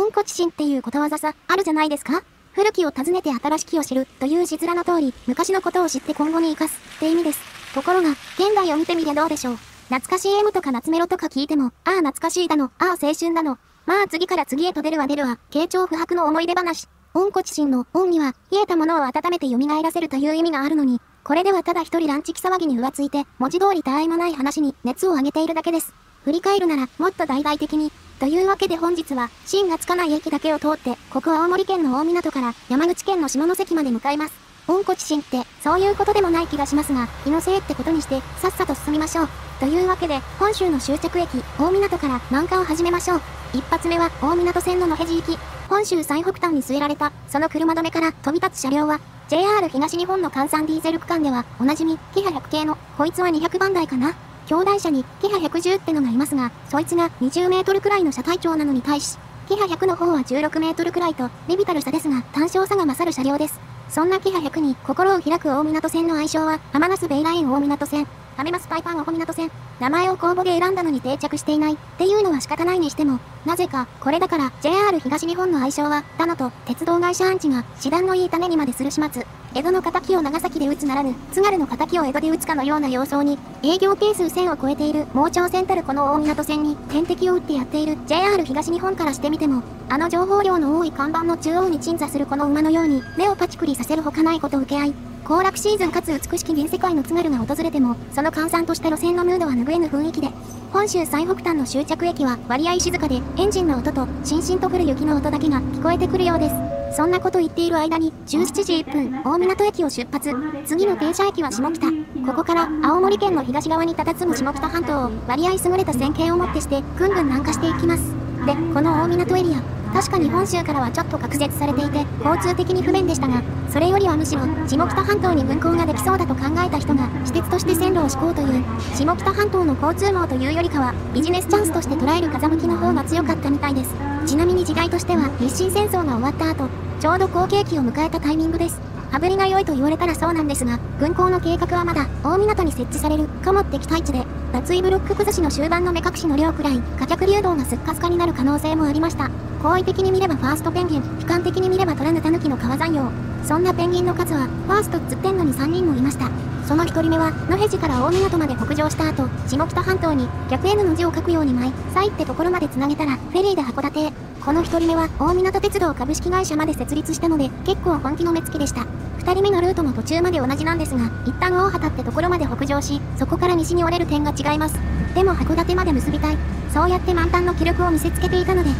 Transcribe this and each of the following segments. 温故知新っていうことわざさ、あるじゃないですか。古きを訪ねて新しきを知るという字面の通り、昔のことを知って今後に生かすって意味です。ところが、現代を見てみてどうでしょう。懐かしい M とか夏メロとか聞いても、ああ懐かしいだの、ああ青春だの。まあ次から次へと出るわ出るわ、慶長不白の思い出話。温故知新の温には、冷えたものを温めて蘇らせるという意味があるのに、これではただ一人ランチ騒ぎに浮ついて、文字通り他愛もない話に熱を上げているだけです。振り返るなら、もっと大々的に。というわけで本日は、新がつかない駅だけを通って、ここ青森県の大湊から山口県の下関まで向かいます。温故知新って、そういうことでもない気がしますが、気のせいってことにして、さっさと進みましょう。というわけで、本州の終着駅、大湊から南下を始めましょう。一発目は、大湊線の野辺地行き。本州最北端に据えられた、その車止めから飛び立つ車両は、JR 東日本の関山ディーゼル区間では、おなじみ、キハ100系の、こいつは200番台かな。兄弟車に、キハ110ってのがいますが、そいつが20メートルくらいの車体長なのに対し、キハ100の方は16メートルくらいと、微々たる差ですが、単小差が勝る車両です。そんなキハ100に、心を開く大湊線の愛称は、ハマナスベイライン大湊線、ハメマスパイパンオホ湊線、名前を公募で選んだのに定着していない、っていうのは仕方ないにしても、なぜか、これだから、JR 東日本の愛称は、だのと、鉄道会社アンチが、師団のいい種にまでする始末。江戸の敵を長崎で打つならぬ、津軽の敵を江戸で打つかのような様相に、営業係数1000を超えている盲腸線たるこの大湊線に天敵を打ってやっている JR 東日本からしてみても、あの情報量の多い看板の中央に鎮座するこの馬のように、目をパチクリさせるほかないこと受け合い、行楽シーズンかつ美しき現世界の津軽が訪れても、その閑散とした路線のムードは拭えぬ雰囲気で、本州最北端の終着駅は割合静かで、エンジンの音と、しんしんと降る雪の音だけが聞こえてくるようです。そんなこと言っている間に、17時1分、大湊駅を出発。次の停車駅は下北。ここから、青森県の東側に佇む下北半島を、割合優れた線形をもってして、ぐんぐん南下していきます。で、この大湊エリア、確かに本州からはちょっと隔絶されていて、交通的に不便でしたが、それよりはむしろ、下北半島に分校ができそうだと考えた人が、私鉄として線路を敷こうという、下北半島の交通網というよりかは、ビジネスチャンスとして捉える風向きの方が強かったみたいです。ちなみに時代としては、日清戦争が終わった後、ちょうど後継期を迎えたタイミングです。羽振りが良いと言われたらそうなんですが、軍港の計画はまだ、大湊に設置される、かもって期待値で、脱衣ブロック崩しの終盤の目隠しの量くらい、貨客流動がすっかすかになる可能性もありました。好意的に見ればファーストペンギン、悲観的に見ればトラヌタヌキの川山陽。そんなペンギンの数は、ファーストっつってんのに3人もいました。その1人目は、野辺地から大湊まで北上した後、下北半島に、逆 N の字を書くように舞い、西ってところまで繋げたら、フェリーで函館へ。この1人目は、大湊鉄道株式会社まで設立したので、結構本気の目つきでした。2人目のルートも途中まで同じなんですが、一旦大畑ってところまで北上し、そこから西に折れる点が違います。でも函館まで結びたい。そうやって満タンの気力を見せつけていたので、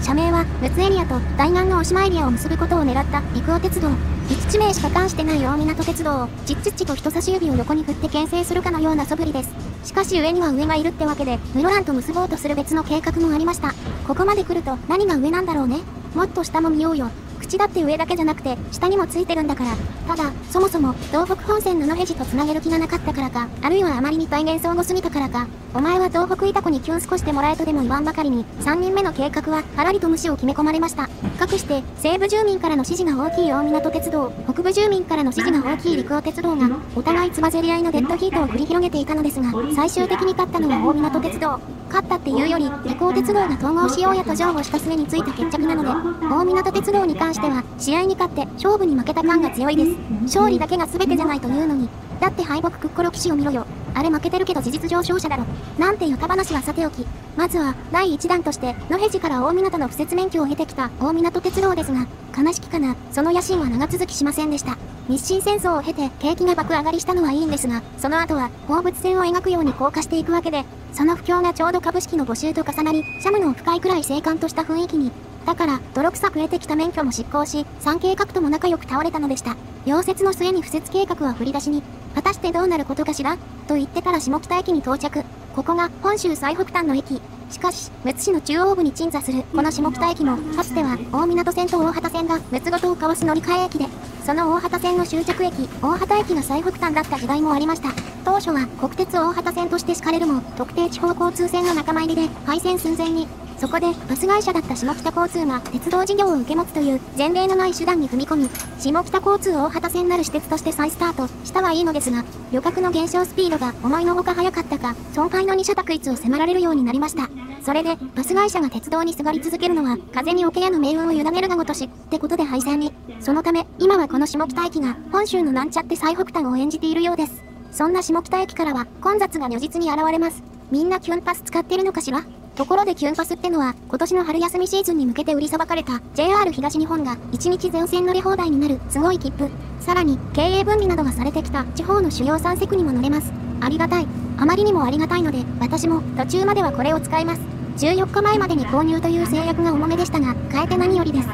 社名は、陸奥エリアと大岩の渡島エリアを結ぶことを狙った陸奥鉄道。1地名しか関してない大湊鉄道を、ちっちっちと人差し指を横に振って牽制するかのような素振りです。しかし上には上がいるってわけで、室蘭と結ぼうとする別の計画もありました。ここまで来ると、何が上なんだろうね。もっと下も見ようよ。口だって上だけじゃなくて、下にもついてるんだから。ただ、そもそも、東北本線の野辺地と繋げる気がなかったからか、あるいはあまりに大幻想語すぎたからか、お前は東北イタコにキュン少してもらえとでも言わんばかりに、3人目の計画は、はらりと無視を決め込まれました。かくして、西部住民からの支持が大きい大湊鉄道、北部住民からの支持が大きい陸奥鉄道が、お互いつばぜり合いのデッドヒートを繰り広げていたのですが、最終的に勝ったのは大湊鉄道。勝ったっていうより、陸奥鉄道が統合しようやと譲歩した末についた決着なので、大湊鉄道に関しては、試合に勝って勝負に負けた感が強いです。勝利だけが全てじゃないというのに、だって敗北クッコロ騎士を見ろよ。あれ負けてるけど事実上勝者だろ。なんてよか話はさておき、まずは、第1弾として、野辺地から大湊の敷設免許を経てきた大湊鉄道ですが、悲しきかな、その野心は長続きしませんでした。日清戦争を経て、景気が爆上がりしたのはいいんですが、その後は、放物線を描くように降下していくわけで、その不況がちょうど株式の募集と重なり、シャムのオフ会くらい静観とした雰囲気に、だから、泥臭く得てきた免許も執行し、3計画とも仲良く倒れたのでした。溶接の末に敷設計画は振り出しに、果たしてどうなることかしらと言ってから下北駅に到着。ここが本州最北端の駅。しかし、陸奥市の中央部に鎮座するこの下北駅も、かつては大湊線と大畑線が陸奥ごとを交わす乗り換え駅で、その大畑線の終着駅、大畑駅が最北端だった時代もありました。当初は国鉄大畑線として敷かれるも、特定地方交通線が仲間入りで、廃線寸前に。そこでバス会社だった下北交通が鉄道事業を受け持つという前例のない手段に踏み込み、下北交通大畑線なる私鉄として再スタートしたはいいのですが、旅客の減少スピードが思いのほか早かったか、損害の二者択一を迫られるようになりました。それでバス会社が鉄道にすがり続けるのは風に桶屋の命運を委ねるがごとしってことで廃線に。そのため今はこの下北駅が本州のなんちゃって最北端を演じているようです。そんな下北駅からは混雑が如実に現れます。みんなキュンパス使ってるのかしら。ところでキュンパスってのは、今年の春休みシーズンに向けて売りさばかれた JR 東日本が1日全線乗り放題になるすごい切符。さらに経営分離などがされてきた地方の主要3席にも乗れます。ありがたい。あまりにもありがたいので、私も途中まではこれを使います。14日前までに購入という制約が重めでしたが、変えて何よりです。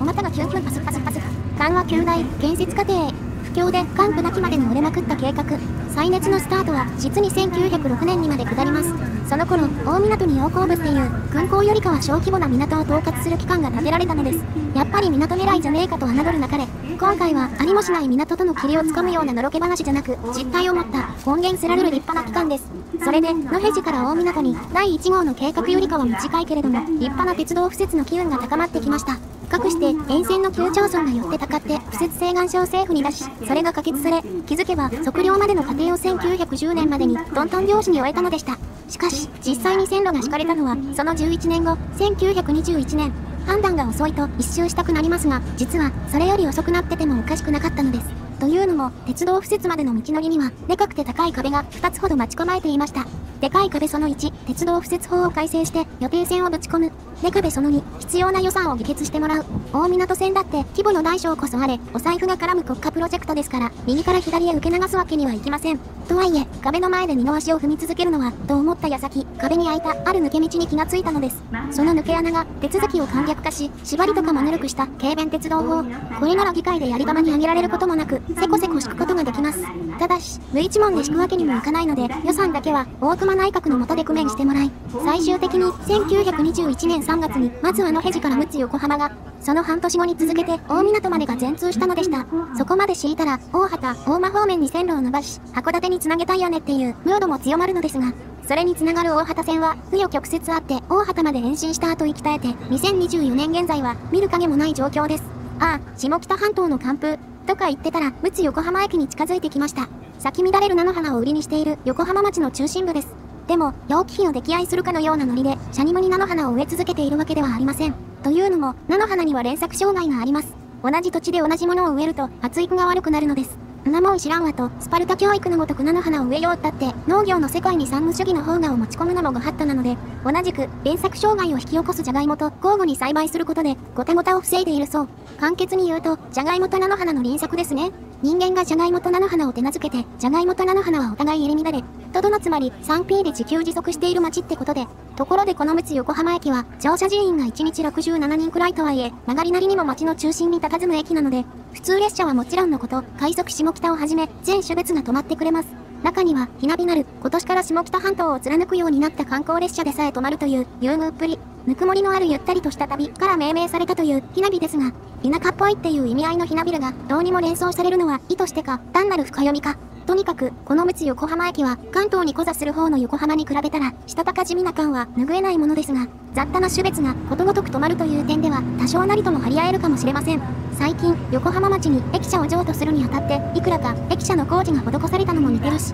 お股がキュンキュンパスパスパス。緩和9大、建設過程へ。不況で完膚なきまでに折れまくった計画。再熱のスタートは実に1906年にまで下ります。その頃大港に洋行部っていう軍港よりかは小規模な港を統括する機関が建てられたのです。やっぱり港狙いじゃねえかと侮るなかれ。今回はありもしない港との霧をつかむようなのろけ話じゃなく、実態を持った根源せられる立派な機関です。それで野辺地から大港に第1号の計画よりかは短いけれども立派な鉄道敷設の機運が高まってきました。かくして沿線の9町村が寄ってたかって敷設請願書を政府に出し、それが可決され、気づけば測量までの過程を1910年までにトントン拍子に終えたのでした。しかし実際に線路が敷かれたのはその11年後、1921年。判断が遅いと一蹴したくなりますが、実はそれより遅くなっててもおかしくなかったのです。というのも、鉄道敷設までの道のりには、でかくて高い壁が2つほど待ち構えていました。でかい壁その1、鉄道敷設法を改正して予定線をぶち込む。で壁その2、必要な予算を議決してもらう。大港線だって規模の大小こそあれ、お財布が絡む国家プロジェクトですから、右から左へ受け流すわけにはいきません。とはいえ、壁の前で二の足を踏み続けるのは、と思った矢先、壁に開いたある抜け道に気がついたのです。その抜け穴が手続きを簡略化し、縛りとかもぬるくした軽便鉄道法。これなら議会でやり玉に挙げられることもなく、せこせこ敷くことができます。ただし無一文で敷くわけにもいかないので、予算だけは大隈内閣の下で工面してもらい、最終的に1921年3月にまずは野辺地から陸奥横浜が、その半年後に続けて大港までが全通したのでした。そこまで敷いたら大畑大間方面に線路を伸ばし、函館につなげたいやねっていうムードも強まるのですが、それにつながる大畑線は紆余曲折あって大畑まで延伸した後行き絶えて、2024年現在は見る影もない状況です。ああ、下北半島の完封とか言ってたら、陸奥横浜駅に近づいてきました。咲き乱れる菜の花を売りにしている横浜町の中心部です。でも、楊貴妃を溺愛するかのようなノリで、シャニムに菜の花を植え続けているわけではありません。というのも、菜の花には連作障害があります。同じ土地で同じものを植えると、発育が悪くなるのです。んなもん知らんわと、スパルタ教育のごとく菜の花を植えようったって、農業の世界に産無主義の方がを持ち込むのもご法度なので、同じく、連作障害を引き起こすジャガイモと交互に栽培することで、ゴタゴタを防いでいるそう。簡潔に言うと、ジャガイモと菜の花の輪作ですね。人間がジャガイモと菜の花を手なずけて、ジャガイモと菜の花はお互い入り乱れ、とどのつまり 3P で自給自足している町ってことで。ところでこの陸奥横浜駅は、乗車人員が1日67人くらいとはいえ、曲がりなりにも町の中心に佇む駅なので、普通列車はもちろんのこと、快速下北をはじめ、全種別が止まってくれます。中には、ひなびなる、今年から下北半島を貫くようになった観光列車でさえ止まるという、優遇っぷり。ぬくもりのあるゆったりとした旅から命名されたというひなびですが、田舎っぽいっていう意味合いのひなびるがどうにも連想されるのは意図してか単なる深読みか。とにかくこの陸奥横浜駅は関東に固座する方の横浜に比べたらしたたか地味な感は拭えないものですが、雑多な種別がことごとく止まるという点では多少なりとも張り合えるかもしれません。最近横浜町に駅舎を譲渡するにあたっていくらか駅舎の工事が施されたのも似てるし、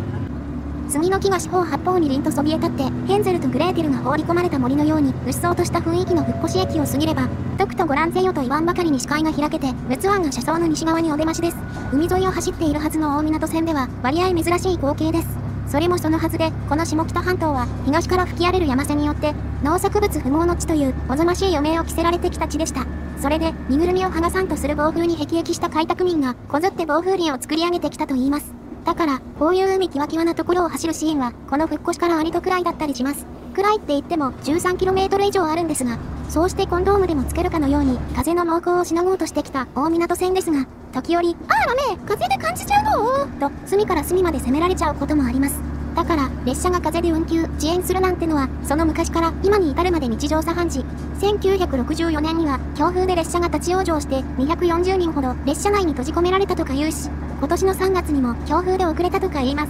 杉の木が四方八方に凛とそびえ立ってヘンゼルとグレーテルが放り込まれた森のようにうっそうとした雰囲気の復越駅を過ぎれば、とくとご覧せよと言わんばかりに視界が開けて、陸奥湾が車窓の西側にお出ましです。海沿いを走っているはずの大港線では割合珍しい光景です。それもそのはずで、この下北半島は東から吹き荒れる山瀬によって農作物不毛の地というおぞましい余命を着せられてきた地でした。それで身ぐるみを剥がさんとする暴風に辟易した開拓民がこぞって暴風林を作り上げてきたといいます。だから、こういう海キワキワなところを走るシーンは、この復越から有戸くらいだったりします。くらいって言っても 13km 以上あるんですが、そうしてコンドームでもつけるかのように、風の猛攻をしのごうとしてきた大港線ですが、時折、あーダメ風で感じちゃうのーと、隅から隅まで攻められちゃうこともあります。だから、列車が風で運休、遅延するなんてのは、その昔から今に至るまで日常茶飯事。1964年には、強風で列車が立ち往生して、240人ほど列車内に閉じ込められたとか言うし、今年の3月にも強風で遅れたとか言います。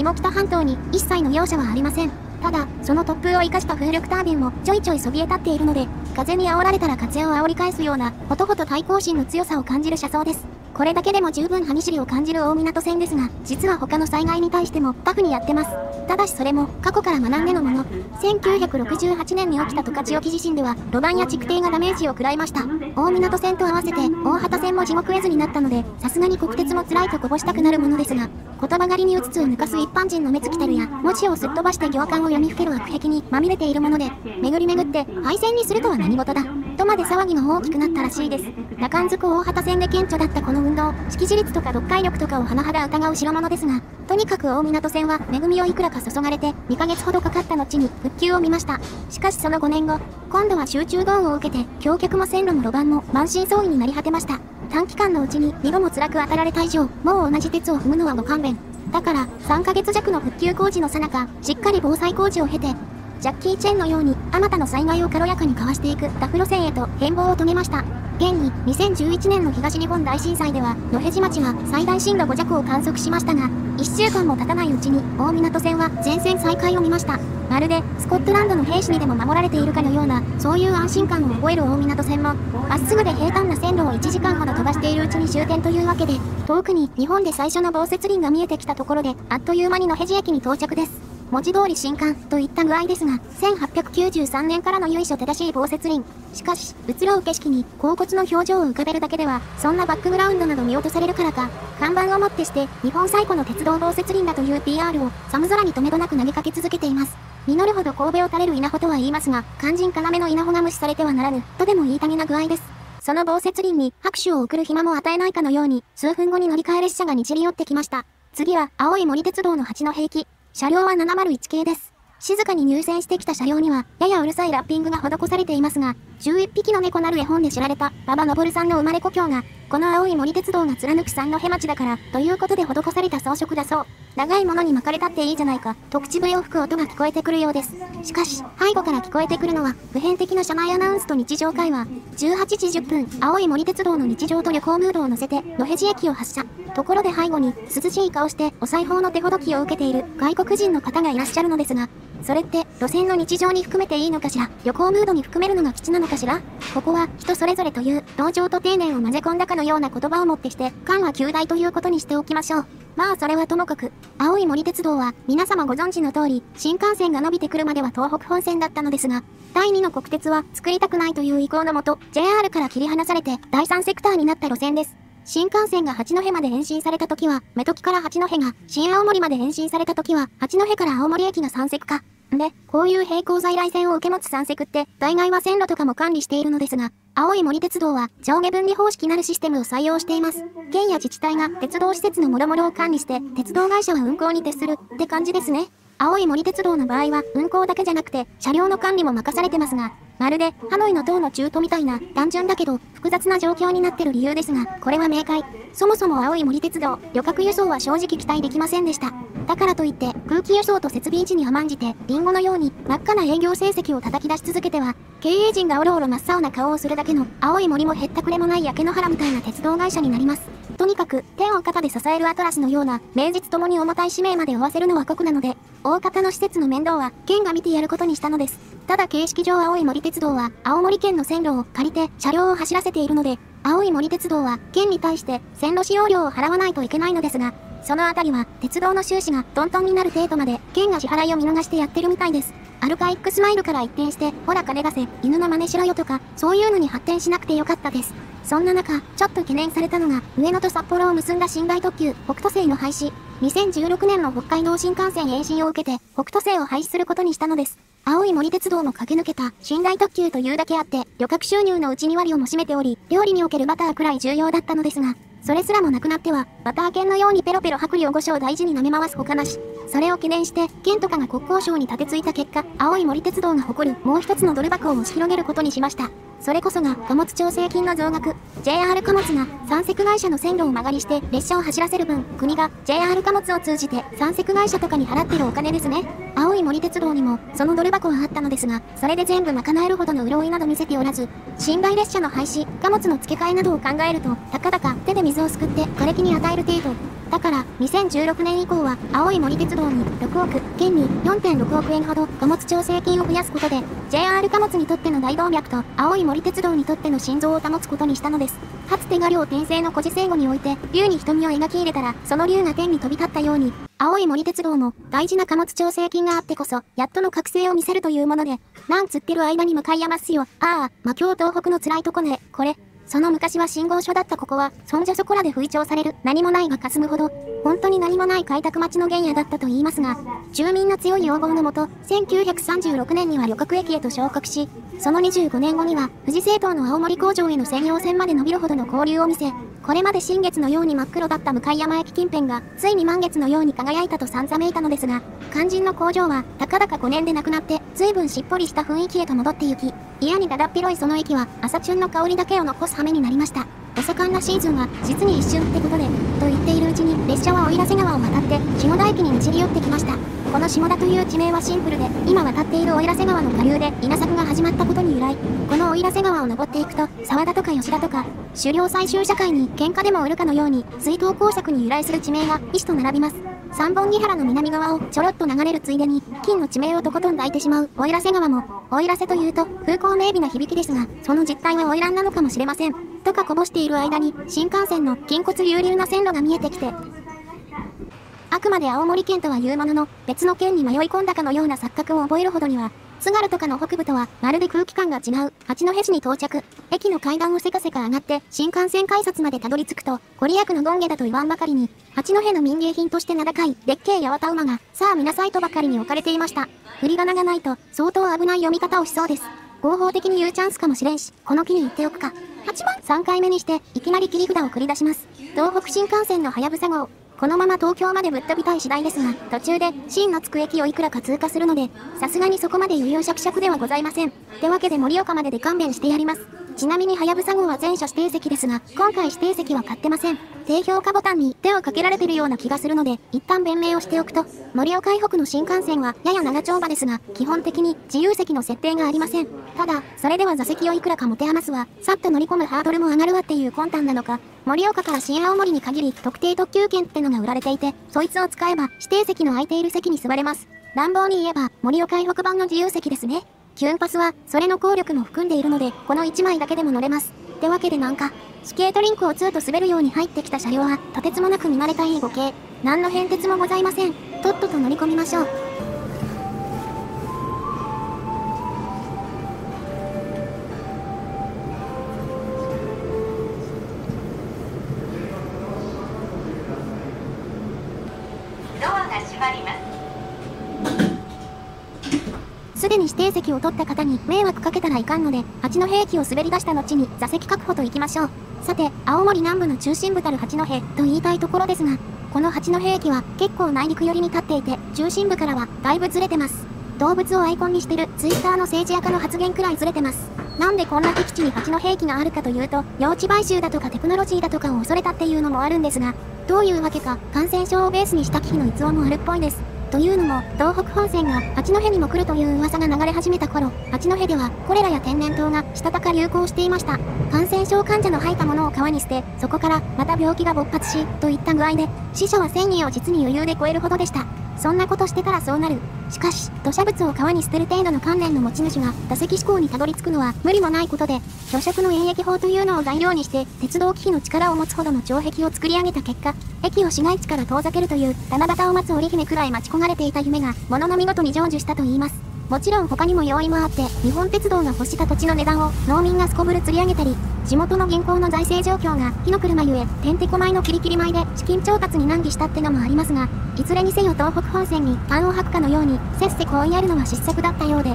下北半島に一切の容赦はありません。ただ、その突風を生かした風力タービンもちょいちょいそびえ立っているので、風に煽られたら風を煽り返すような、ほとほと対抗心の強さを感じる車窓です。これだけでも十分歯ぎしりを感じる大湊線ですが、実は他の災害に対してもタフにやってます。ただしそれも過去から学んでのもの。1968年に起きた十勝沖地震では路盤や築堤がダメージを食らいました。大湊線と合わせて大畑線も地獄絵図になったので、さすがに国鉄も辛いとこぼしたくなるものですが、言葉狩りにうつつを抜かす一般人の目つきてるや文字をすっ飛ばして行間を読みふける悪癖にまみれているもので、巡り巡って廃線にするとは何事だとまで騒ぎが大きくなったらしいです。中んずこ大畑線で顕著だったこの運動、識字率とか読解力とかを甚だ疑う代物ですが、とにかく大湊線は恵みをいくらか注がれて2ヶ月ほどかかった後に復旧を見ました。しかしその5年後、今度は集中豪雨を受けて橋脚も線路も路盤も満身創痍になり果てました。短期間のうちに2度も辛く当たられた以上、もう同じ鉄を踏むのはご勘弁。だから3ヶ月弱の復旧工事の最中、しっかり防災工事を経て、ジャッキー・チェンのようにあまたの災害を軽やかにかわしていくタフ路線へと変貌を遂げました。現に2011年の東日本大震災では野辺地町は最大震度5弱を観測しましたが、1週間も経たないうちに大湊線は全線再開を見ました。まるでスコットランドの兵士にでも守られているかのような、そういう安心感を覚える大湊線もまっすぐで平坦な線路を1時間ほど飛ばしているうちに終点というわけで、遠くに日本で最初の防雪林が見えてきたところであっという間に野辺地駅に到着です。文字通り新刊といった具合ですが、1893年からの由緒正しい防雪林。しかし、移ろう景色に恍惚の表情を浮かべるだけでは、そんなバックグラウンドなど見落とされるからか、看板をもってして日本最古の鉄道防雪林だという PR を寒空に止めどなく投げかけ続けています。実るほど神戸を垂れる稲穂とは言いますが、肝心要の稲穂が無視されてはならぬ、とでも言いたげな具合です。その防雪林に拍手を送る暇も与えないかのように、数分後に乗り換え列車がにじり寄ってきました。次は青い森鉄道の八戸駅。車両は701系です。静かに入線してきた車両には、ややうるさいラッピングが施されていますが、11匹の猫なる絵本で知られた、馬場昇さんの生まれ故郷が、この青い森鉄道が貫く三戸町だから、ということで施された装飾だそう。長いものに巻かれたっていいじゃないか、と口笛を吹く音が聞こえてくるようです。しかし、背後から聞こえてくるのは、普遍的な車内アナウンスと日常会話。18時10分、青い森鉄道の日常と旅行ムードを乗せて、野辺地駅を発車。ところで背後に、涼しい顔して、お裁縫の手ほどきを受けている外国人の方がいらっしゃるのですが、それって、路線の日常に含めていいのかしら、旅行ムードに含めるのが基地なのかしら。ここは、人それぞれという、同情と丁寧を混ぜ込んだかのような言葉をもってして、感は及大ということにしておきましょう。まあそれはともかく、青い森鉄道は、皆様ご存知の通り、新幹線が伸びてくるまでは東北本線だったのですが、第2の国鉄は作りたくないという意向のもと、JR から切り離されて、第3セクターになった路線です。新幹線が八戸まで延伸された時は、目時から八戸が、新青森まで延伸された時は、八戸から青森駅が三セクか。で、こういう並行在来線を受け持つ三セクって、大概は線路とかも管理しているのですが、青い森鉄道は上下分離方式なるシステムを採用しています。県や自治体が鉄道施設の諸々を管理して、鉄道会社は運行に徹するって感じですね。青い森鉄道の場合は運行だけじゃなくて、車両の管理も任されてますが、まるでハノイの塔の中途みたいな単純だけど複雑な状況になってる理由ですが、これは明快。そもそも青い森鉄道、旅客輸送は正直期待できませんでした。だからといって、空気輸送と設備維持に甘んじて、リンゴのように真っ赤な営業成績を叩き出し続けては、経営陣がおろおろ真っ青な顔をするだけの、青い森もへったくれもない焼け野原みたいな鉄道会社になります。とにかく、手を肩で支えるアトラスのような、名実ともに重たい使命まで負わせるのは酷なので、大方の施設の面倒は、県が見てやることにしたのです。ただ形式上青い森鉄道は、青森県の線路を借りて、車両を走らせているので、青い森鉄道は、県に対して、線路使用料を払わないといけないのですが、そのあたりは、鉄道の収支がトントンになる程度まで、県が支払いを見逃してやってるみたいです。アルカイックスマイルから一転して、ほら金出せ、犬の真似しろよとか、そういうのに発展しなくてよかったです。そんな中、ちょっと懸念されたのが、上野と札幌を結んだ寝台特急、北斗星の廃止。2016年の北海道新幹線延伸を受けて、北斗星を廃止することにしたのです。青い森鉄道の駆け抜けた寝台特急というだけあって、旅客収入のうち2割をも占めており、料理におけるバターくらい重要だったのですが、それすらもなくなっては、バター犬のようにペロペロ薄利を5升大事に舐め回すほかなし。それを懸念して、県とかが国交省に立てついた結果、青い森鉄道が誇るもう一つのドル箱を押し広げることにしました。それこそが貨物調整金の増額。JR 貨物が三セク会社の線路を間借りして列車を走らせる分、国が JR 貨物を通じて三セク会社とかに払ってるお金ですね。青い森鉄道にもそのドル箱はあったのですが、それで全部賄えるほどの潤いなど見せておらず、寝台列車の廃止、貨物の付け替えなどを考えると、たかだか手で水をすくって枯れ木に与える程度。だから2016年以降は青い森鉄道に6億県に 4.6 億円ほど貨物調整金を増やすことで JR 貨物にとっての大動脈と青い森鉄道にとっての心臓を保つことにしたのです。かつて画領転生の故事成語において龍に瞳を描き入れたらその龍が天に飛び立ったように青い森鉄道も大事な貨物調整金があってこそやっとの覚醒を見せるというもので、なんつってる間に向かいやますよ。ああ、まあ、今日東北の辛いとこね、これ。その昔は信号所だったここは、そんじょそこらで吹聴される何もないが霞むほど、本当に何もない開拓待ちの原野だったと言いますが、住民の強い要望のもと、1936年には旅客駅へと昇格し、その25年後には、富士製糖の青森工場への専用線まで伸びるほどの交流を見せ、これまで新月のように真っ黒だった向山駅近辺が、ついに満月のように輝いたとさんざめいたのですが、肝心の工場は、たかだか5年でなくなって、随分しっぽりした雰囲気へと戻ってゆき、嫌にだだっ広いその駅は朝春の香りだけを残す羽目になりました。お盛んなシーズンは実に一瞬ってことでと言っているうちに列車は奥入瀬川を渡って下田駅に移り寄ってきました。この下田という地名はシンプルで、今渡っている奥入瀬川の下流で稲作が始まったことに由来。この奥入瀬川を登っていくと沢田とか吉田とか狩猟採集社会に喧嘩でも売るかのように水道工作に由来する地名が石と並びます。三本木原の南側をちょろっと流れるついでに金の地名をとことん抱いてしまう奥入瀬川も、奥入瀬というと風光明媚な響きですが、その実態は奥入なのかもしれません。とかこぼしている間に新幹線の筋骨隆々な線路が見えてきて、あくまで青森県とは言うものの別の県に迷い込んだかのような錯覚を覚えるほどには、津軽とかの北部とはまるで空気感が違う八戸市に到着。駅の階段をせかせか上がって新幹線改札までたどり着くと、ご利益の権下だと言わんばかりに八戸の民芸品として名高いでっけえ八幡馬がさあ見なさいとばかりに置かれていました。振り仮名がないと相当危ない読み方をしそうです。合法的に言うチャンスかもしれんし、この機に言っておくか。3回目にしていきなり切り札を繰り出します。東北新幹線のはやぶさ号、このまま東京までぶっ飛びたい次第ですが、途中で芯のつく駅をいくらか通過するので、さすがにそこまで余裕しゃくしゃくではございません。ってわけで盛岡までで勘弁してやります。ちなみにはやぶさ号は全車指定席ですが、今回指定席は買ってません。低評価ボタンに手をかけられてるような気がするので、一旦弁明をしておくと、盛岡以北の新幹線はやや長丁場ですが、基本的に自由席の設定がありません。ただ、それでは座席をいくらか持て余すわ、さっと乗り込むハードルも上がるわっていう魂胆なのか、盛岡から新青森に限り特定特急券ってのが売られていて、そいつを使えば指定席の空いている席に座れます。乱暴に言えば、盛岡以北版の自由席ですね。キュンパスは、それの効力も含んでいるので、この1枚だけでも乗れます。ってわけでなんか、スケートリンクをツーと滑るように入ってきた車両は、とてつもなく見慣れたいい語形。何の変哲もございません。とっとと乗り込みましょう。ドアが閉まります。すでに指定席を取った方に迷惑かけたらいかんので、八戸駅を滑り出した後に座席確保と行きましょう。さて、青森南部の中心部たる八戸と言いたいところですが、この八戸駅は結構内陸寄りに立っていて、中心部からはだいぶずれてます。動物をアイコンにしてるツイッターの政治家の発言くらいずれてます。なんでこんな僻地に八戸駅があるかというと、用地買収だとかテクノロジーだとかを恐れたっていうのもあるんですが、どういうわけか感染症をベースにした危機の逸話もあるっぽいです。というのも、東北本線が八戸にも来るという噂が流れ始めた頃、八戸ではコレラや天然痘がしたたか流行していました。感染症患者の吐いたものを川に捨て、そこからまた病気が勃発し、といった具合で、死者は1000人を実に余裕で超えるほどでした。そんなことしてたらそうなる。しかし、土砂物を川に捨てる程度の観念の持ち主が、打席思考にたどり着くのは無理もないことで、虚飾の演疫法というのを材料にして、鉄道機器の力を持つほどの城壁を作り上げた結果、駅を市街地から遠ざけるという、七夕を待つ織姫くらい待ち焦がれていた夢が、ものの見事に成就したといいます。もちろん他にも要因もあって、日本鉄道が欲した土地の値段を農民がすこぶる釣り上げたり、地元の銀行の財政状況が火の車ゆえ、てんてこまいのキリキリ米で資金調達に難儀したってのもありますが、いずれにせよ東北本線にパンを吐くかのように、せっせこうやるのは失策だったようで、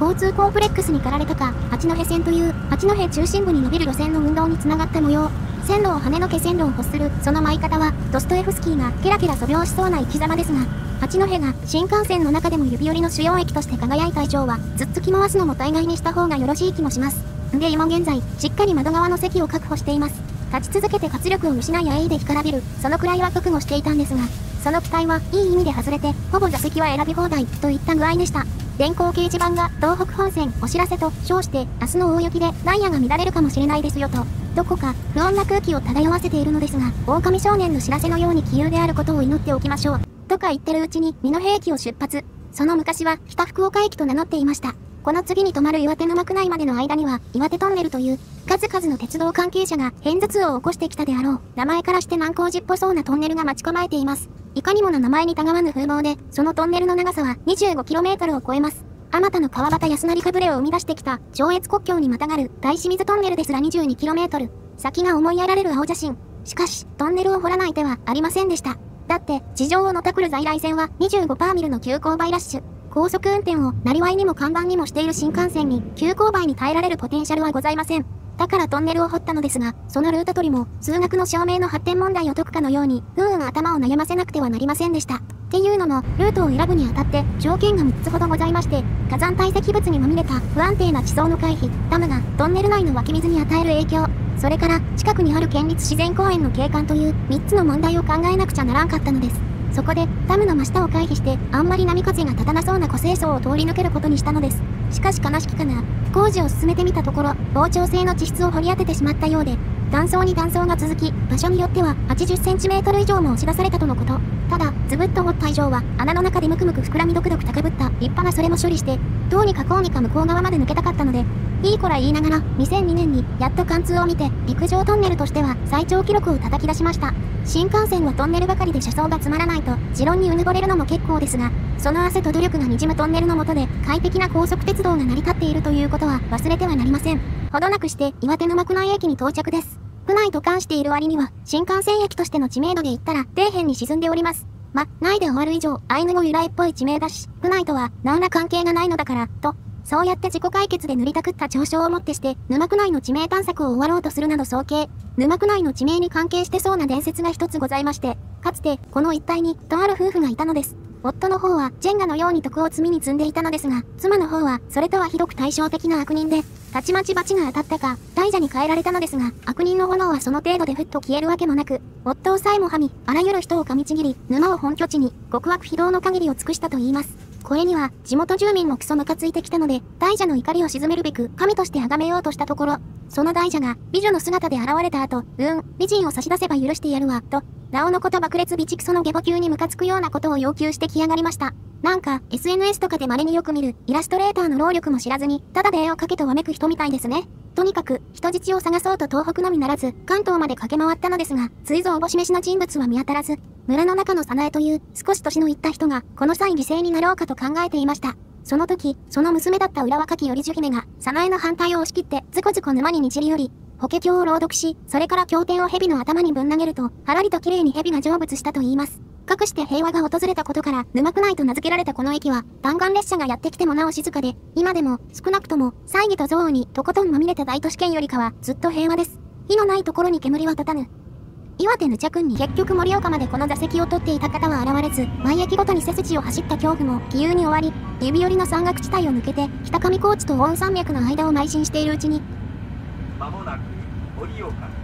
交通コンプレックスに駆られたか、八戸線という八戸中心部に伸びる路線の運動につながった模様。線路を跳ねのけ線路を欲する、その舞い方は、ドストエフスキーがケラケラ素描しそうな生き様ですが、八戸が新幹線の中でも指折りの主要駅として輝いた以上は、ずっと気回すのも大概にした方がよろしい気もします。で、今現在、しっかり窓側の席を確保しています。立ち続けて活力を失いや鋭意で干からびる、そのくらいは覚悟していたんですが、その期待はいい意味で外れて、ほぼ座席は選び放題、といった具合でした。電光掲示板が、東北本線、お知らせと称して、明日の大雪でダイヤが乱れるかもしれないですよと。どこか不穏な空気を漂わせているのですが、狼少年の知らせのように杞憂であることを祈っておきましょう。とか言ってるうちに美濃平家を出発。その昔は北福岡駅と名乗っていました。この次に止まる岩手沼区内までの間には、岩手トンネルという、数々の鉄道関係者が偏頭痛を起こしてきたであろう、名前からして難工事っぽそうなトンネルが待ち構えています。いかにもな名前にたがわぬ風貌で、そのトンネルの長さは 25km を超えます。あまたの川端康成かぶれを生み出してきた、上越国境にまたがる大清水トンネルですら 22km。先が思いやられる青写真。しかし、トンネルを掘らない手はありませんでした。だって、地上をのたくる在来線は 25% ミルの急勾配ラッシュ。高速運転を生業にも看板にもしている新幹線に急勾配に耐えられるポテンシャルはございません。だからトンネルを掘ったのですが、そのルート取りも数学の証明の発展問題を解くかのように、頭を悩ませなくてはなりませんでした。っていうのも、ルートを選ぶにあたって条件が3つほどございまして、火山堆積物にまみれた不安定な地層の回避、ダムがトンネル内の湧き水に与える影響、それから近くにある県立自然公園の景観という3つの問題を考えなくちゃならんかったのです。そこで、ダムの真下を回避して、あんまり波風が立たなそうな湖西層を通り抜けることにしたのです。しかし悲しきかな、工事を進めてみたところ、膨張性の地質を掘り当ててしまったようで、断層に断層が続き、場所によっては 80cm 以上も押し出されたとのこと。ただ、ずぶっと掘った以上は、穴の中でむくむく膨らみどくどく高ぶった立派なそれも処理して、どうにかこうにか向こう側まで抜けたかったので、いいこら言いながら、2002年にやっと貫通を見て、陸上トンネルとしては最長記録を叩き出しました。新幹線はトンネルばかりで車窓がつまらないと、持論にうぬぼれるのも結構ですが、その汗と努力がにじむトンネルの下で、快適な高速鉄道が成り立っているということは忘れてはなりません。ほどなくして、岩手沼区内駅に到着です。区内と冠している割には、新幹線駅としての知名度で言ったら、底辺に沈んでおります。ないで終わる以上、アイヌ語由来っぽい地名だし、区内とは何ら関係がないのだから、と。そうやって自己解決で塗りたくった長所をもってして、沼区内の地名探索を終わろうとするなど早計。沼区内の地名に関係してそうな伝説が一つございまして、かつて、この一帯に、とある夫婦がいたのです。夫の方は、ジェンガのように徳を積みに積んでいたのですが、妻の方は、それとはひどく対照的な悪人で、たちまち罰が当たったか、大蛇に変えられたのですが、悪人の炎はその程度でふっと消えるわけもなく、夫をさえもはみ、あらゆる人を噛みちぎり、沼を本拠地に、極悪非道の限りを尽くしたと言います。これには、地元住民もクソムカついてきたので、大蛇の怒りを鎮めるべく、神として崇めようとしたところ、その大蛇が、美女の姿で現れた後、美人を差し出せば許してやるわ、と、なおのこと爆裂備蓄その下ボ級にムカつくようなことを要求してきやがりました。なんか、SNS とかで稀によく見る、イラストレーターの労力も知らずに、ただで絵を描けとわめく人みたいですね。とにかく、人質を探そうと東北のみならず、関東まで駆け回ったのですが、ついぞおぼしめしの人物は見当たらず、村の中の早苗という、少し年のいった人が、この際犠牲になろうかと考えていました。その時、その娘だった浦和かきよりじゅ姫が、早苗の反対を押し切って、ずこずこ沼ににじり寄り、法華経を朗読し、それから経典を蛇の頭にぶん投げると、はらりと綺麗に蛇が成仏したと言います。かくして平和が訪れたことから、沼区内と名付けられたこの駅は、弾丸列車がやってきてもなお静かで、今でも、少なくとも、猜疑と憎悪に、とことんまみれた大都市圏よりかは、ずっと平和です。火のないところに煙は立たぬ。岩手ヌチャ君に結局盛岡までこの座席を取っていた方は現れず、毎駅ごとに背筋を走った恐怖も、杞憂に終わり、指折りの山岳地帯を抜けて、北上高地と奥羽山脈の間を邁進しているうちに、まもなく、盛岡です。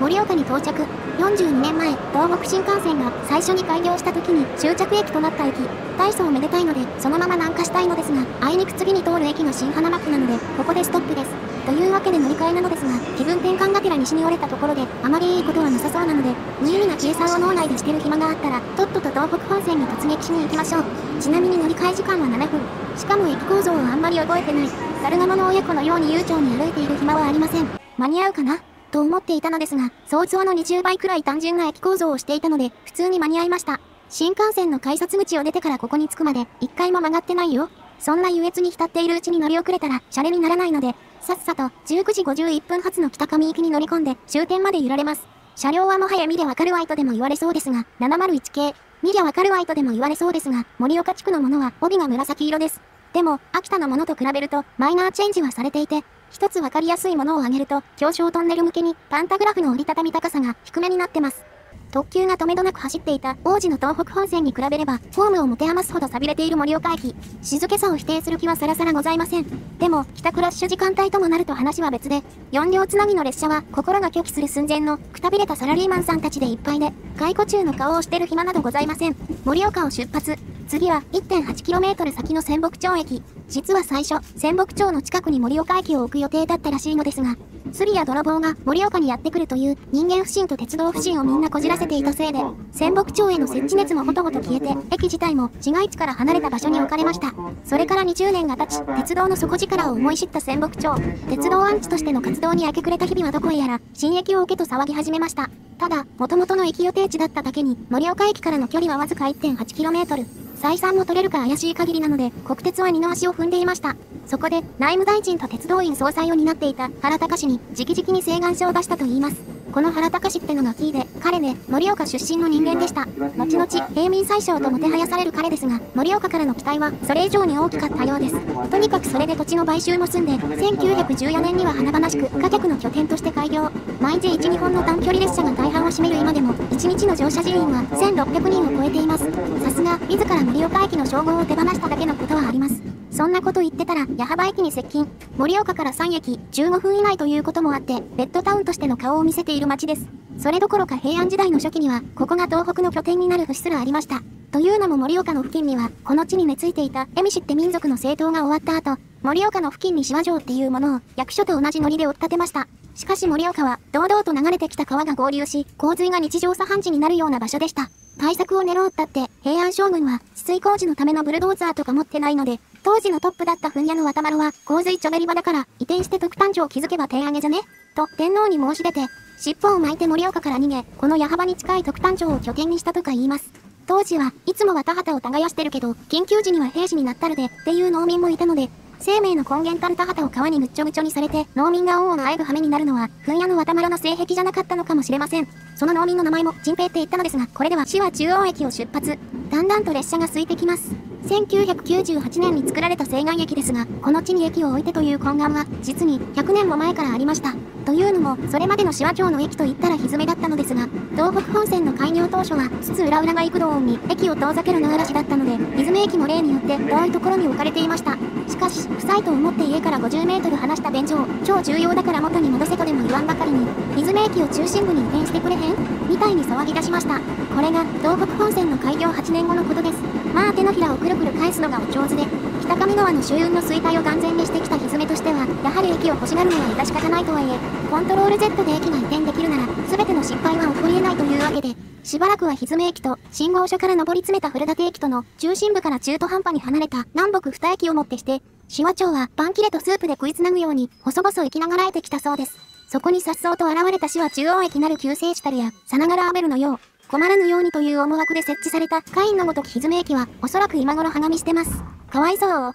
盛岡に到着。42年前、東北新幹線が最初に開業した時に終着駅となった駅。大層めでたいので、そのまま南下したいのですが、あいにく次に通る駅が新花巻なので、ここでストップです。というわけで乗り換えなのですが、気分転換がてら西に折れたところで、あまりいいことはなさそうなので、無意味な計算を脳内でしてる暇があったら、とっとと東北本線に突撃しに行きましょう。ちなみに乗り換え時間は7分。しかも駅構造はあんまり覚えてない。猿ガモの親子のように悠長に歩いている暇はありません。間に合うかなと思っていたのですが、想像の20倍くらい単純な駅構造をしていたので、普通に間に合いました。新幹線の改札口を出てからここに着くまで、一回も曲がってないよ。そんな優越に浸っているうちに乗り遅れたら、シャレにならないので、さっさと19時51分発の北上行きに乗り込んで、終点まで揺られます。車両はもはや見りゃわかるわいとでも言われそうですが、701系。見りゃわかるわいとでも言われそうですが、盛岡地区のものは帯が紫色です。でも、秋田のものと比べると、マイナーチェンジはされていて、一つ分かりやすいものを挙げると、狭小トンネル向けに、パンタグラフの折りたたみ高さが低めになってます。特急が止めどなく走っていた王子の東北本線に比べれば、ホームを持て余すほど寂れている盛岡駅。静けさを否定する気はさらさらございません。でも、帰宅ラッシュ時間帯ともなると話は別で、4両つなぎの列車は、心が拒否する寸前の、くたびれたサラリーマンさんたちでいっぱいで、解雇中の顔をしてる暇などございません。盛岡を出発。次は 1.8km 先の仙北町駅。実は最初、仙北町の近くに盛岡駅を置く予定だったらしいのですが、スリや泥棒が盛岡にやってくるという人間不信と鉄道不信をみんなこじらせていたせいで、仙北町への設置熱もほとほと消えて、駅自体も市街地から離れた場所に置かれました。それから20年が経ち、鉄道の底力を思い知った仙北町、鉄道アンチとしての活動に明け暮れた日々はどこへやら、新駅を置けと騒ぎ始めました。ただ、元々の駅予定地だっただけに、盛岡駅からの距離はわずか 1.8km。採算も取れるか怪しい限りなので、国鉄は二の足を踏んでいました。そこで、内務大臣と鉄道院総裁を担っていた原敬に、直々に請願書を出したといいます。この原敬ってのがキーで、彼ね、盛岡出身の人間でした。後々、平民宰相ともてはやされる彼ですが、盛岡からの期待は、それ以上に大きかったようです。とにかくそれで土地の買収も済んで、1914年には華々しく、貨客の拠点として開業。毎時1、2本の短距離列車が大半を占める今でも、1日の乗車人員は1600人を超えています。さすが、自ら盛岡駅の称号を手放しただけのことはあります。そんなこと言ってたら、矢巾駅に接近。盛岡から3駅、15分以内ということもあって、ベッドタウンとしての顔を見せている街です。それどころか平安時代の初期には、ここが東北の拠点になる節すらありました。というのも盛岡の付近には、この地に根付いていた、蝦夷って民族の政党が終わった後、盛岡の付近に紫波城っていうものを、役所と同じノリで追っ立てました。しかし盛岡は、堂々と流れてきた川が合流し、洪水が日常茶飯事になるような場所でした。対策を練ろうったって、平安将軍は、治水工事のためのブルドーザーとか持ってないので、当時のトップだった噴屋の渡丸は、洪水ちょべり場だから、移転して特丹所を築けば手上げじゃねと、天皇に申し出て、尻尾を巻いて盛岡から逃げ、この矢巾に近い特丹所を拠点にしたとか言います。当時はいつも綿畑を耕してるけど、緊急時には兵士になったるで、っていう農民もいたので、生命の根源たる田畑を川にむっちょむちょにされて、農民が恩をあえぐ羽目になるのは、噴屋の渡丸の性癖じゃなかったのかもしれません。その農民の名前も、陳平って言ったのですが、これでは市は中央駅を出発。だんだんと列車が空いてきます。1998年に作られた西岸駅ですが、この地に駅を置いてという懇願は、実に100年も前からありました。というのも、それまでの紫波町の駅といったらひづめだったのですが、東北本線の開業当初は、津々浦々が幾度音に駅を遠ざける野嵐だったので、ひづめ駅も例によって遠いところに置かれていました。しかし、臭いと思って家から50m離した便所を、超重要だから元に戻せとでも言わんばかりに、ひづめ駅を中心部に移転してくれへんみたいに騒ぎ出しました。これが、東北本線の開業8年後のことです。まあ手のひらをくるくる返すのがお上手で、北上川の周運の衰退を眼前にしてきたひづめとしては、やはり駅を欲しがるのは致し方ないとはいえ、コントロール Z で駅が移転できるなら、全ての失敗は起こり得ないというわけで、しばらくはひづめ駅と、信号所から上り詰めた古館駅との、中心部から中途半端に離れた南北2駅をもってして、紫波町はパン切れとスープで食いつなぐように、細々生きながらえてきたそうです。そこに颯爽と現れた紫波中央駅なる救世主たるや、さながらアベルのよう、困らぬようにという思惑で設置された、カインのごときひづめ駅は、おそらく今頃はがみしてます。かわいそう。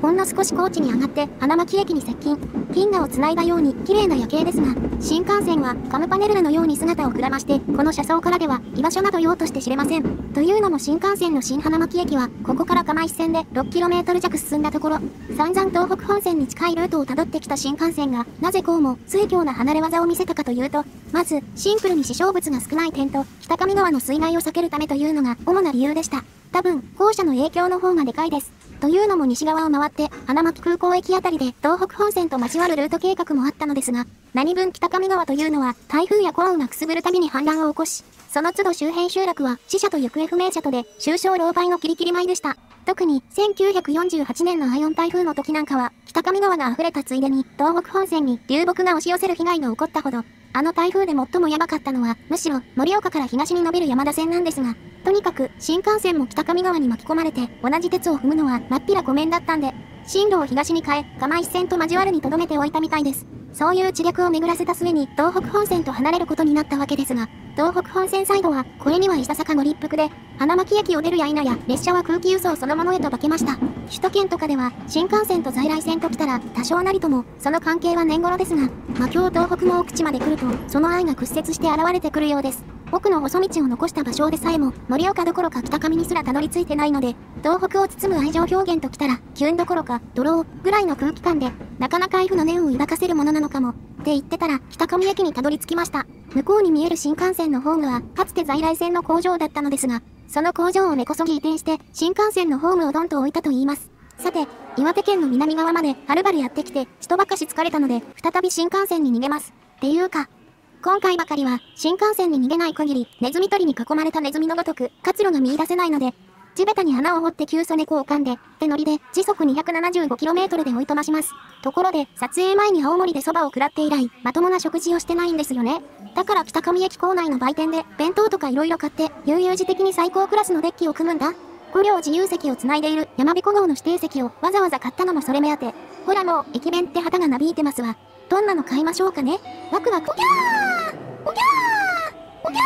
ほんの少し高知に上がって、花巻駅に接近。銀河を繋いだように、綺麗な夜景ですが、新幹線は、カムパネルラのように姿をくらまして、この車窓からでは、居場所など用として知れません。というのも新幹線の新花巻駅は、ここから釜石線で 6km 弱進んだところ、散々東北本線に近いルートをたどってきた新幹線が、なぜこうも、水強な離れ技を見せたかというと、まず、シンプルに死傷物が少ない点と、北上川の水害を避けるためというのが、主な理由でした。多分、後者の影響の方がでかいです。というのも西側を回って、花巻空港駅あたりで東北本線と交わるルート計画もあったのですが、何分北上川というのは台風や降雨がくすぶるたびに氾濫を起こし、その都度周辺集落は死者と行方不明者とで、終生狼狽のキリキリ舞でした。特に1948年のアイオン台風の時なんかは、北上川が溢れたついでに東北本線に流木が押し寄せる被害が起こったほど、あの台風で最もやばかったのは、むしろ盛岡から東に伸びる山田線なんですが、とにかく新幹線も北上川に巻き込まれて、同じ鉄を踏むのはまっぴらごめんだったんで、進路を東に変え、釜石線と交わるに留めておいたみたいです。そういう知略を巡らせた末に東北本線と離れることになったわけですが、東北本線サイドは、これにはいささかご立腹で、花巻駅を出るや否や、列車は空気輸送そのものへと化けました。首都圏とかでは、新幹線と在来線ときたら、多少なりとも、その関係は年頃ですが、まあ今日東北の奥地まで来ると、その愛が屈折して現れてくるようです。奥の細道を残した場所でさえも、盛岡どころか北上にすらたどり着いてないので、東北を包む愛情表現ときたら、キュンどころか、ドロー、ぐらいの空気感で、なかなか愛不の念を抱かせるものなのかも、って言ってたら、北上駅にたどり着きました。向こうに見える新幹線のホームは、かつて在来線の工場だったのですが、その工場を根こそぎ移転して、新幹線のホームをドンと置いたと言います。さて、岩手県の南側まで、はるばるやってきて、ちとばかし疲れたので、再び新幹線に逃げます。っていうか、今回ばかりは、新幹線に逃げない限り、ネズミ捕りに囲まれたネズミのごとく、活路が見出せないので、地べたに穴を掘って急所猫を噛んで、手乗りで時速 275km で追い飛ばします。ところで、撮影前に青森で蕎麦を食らって以来、まともな食事をしてないんですよね。だから北上駅構内の売店で、弁当とか色々買って、悠々自適に最高クラスのデッキを組むんだ。5両自由席をつないでいるやまびこ号の指定席をわざわざ買ったのもそれ目当て。ほらもう、駅弁って旗がなびいてますわ。どんなの買いましょうかね。ワクワク。おきゃーおきゃーおき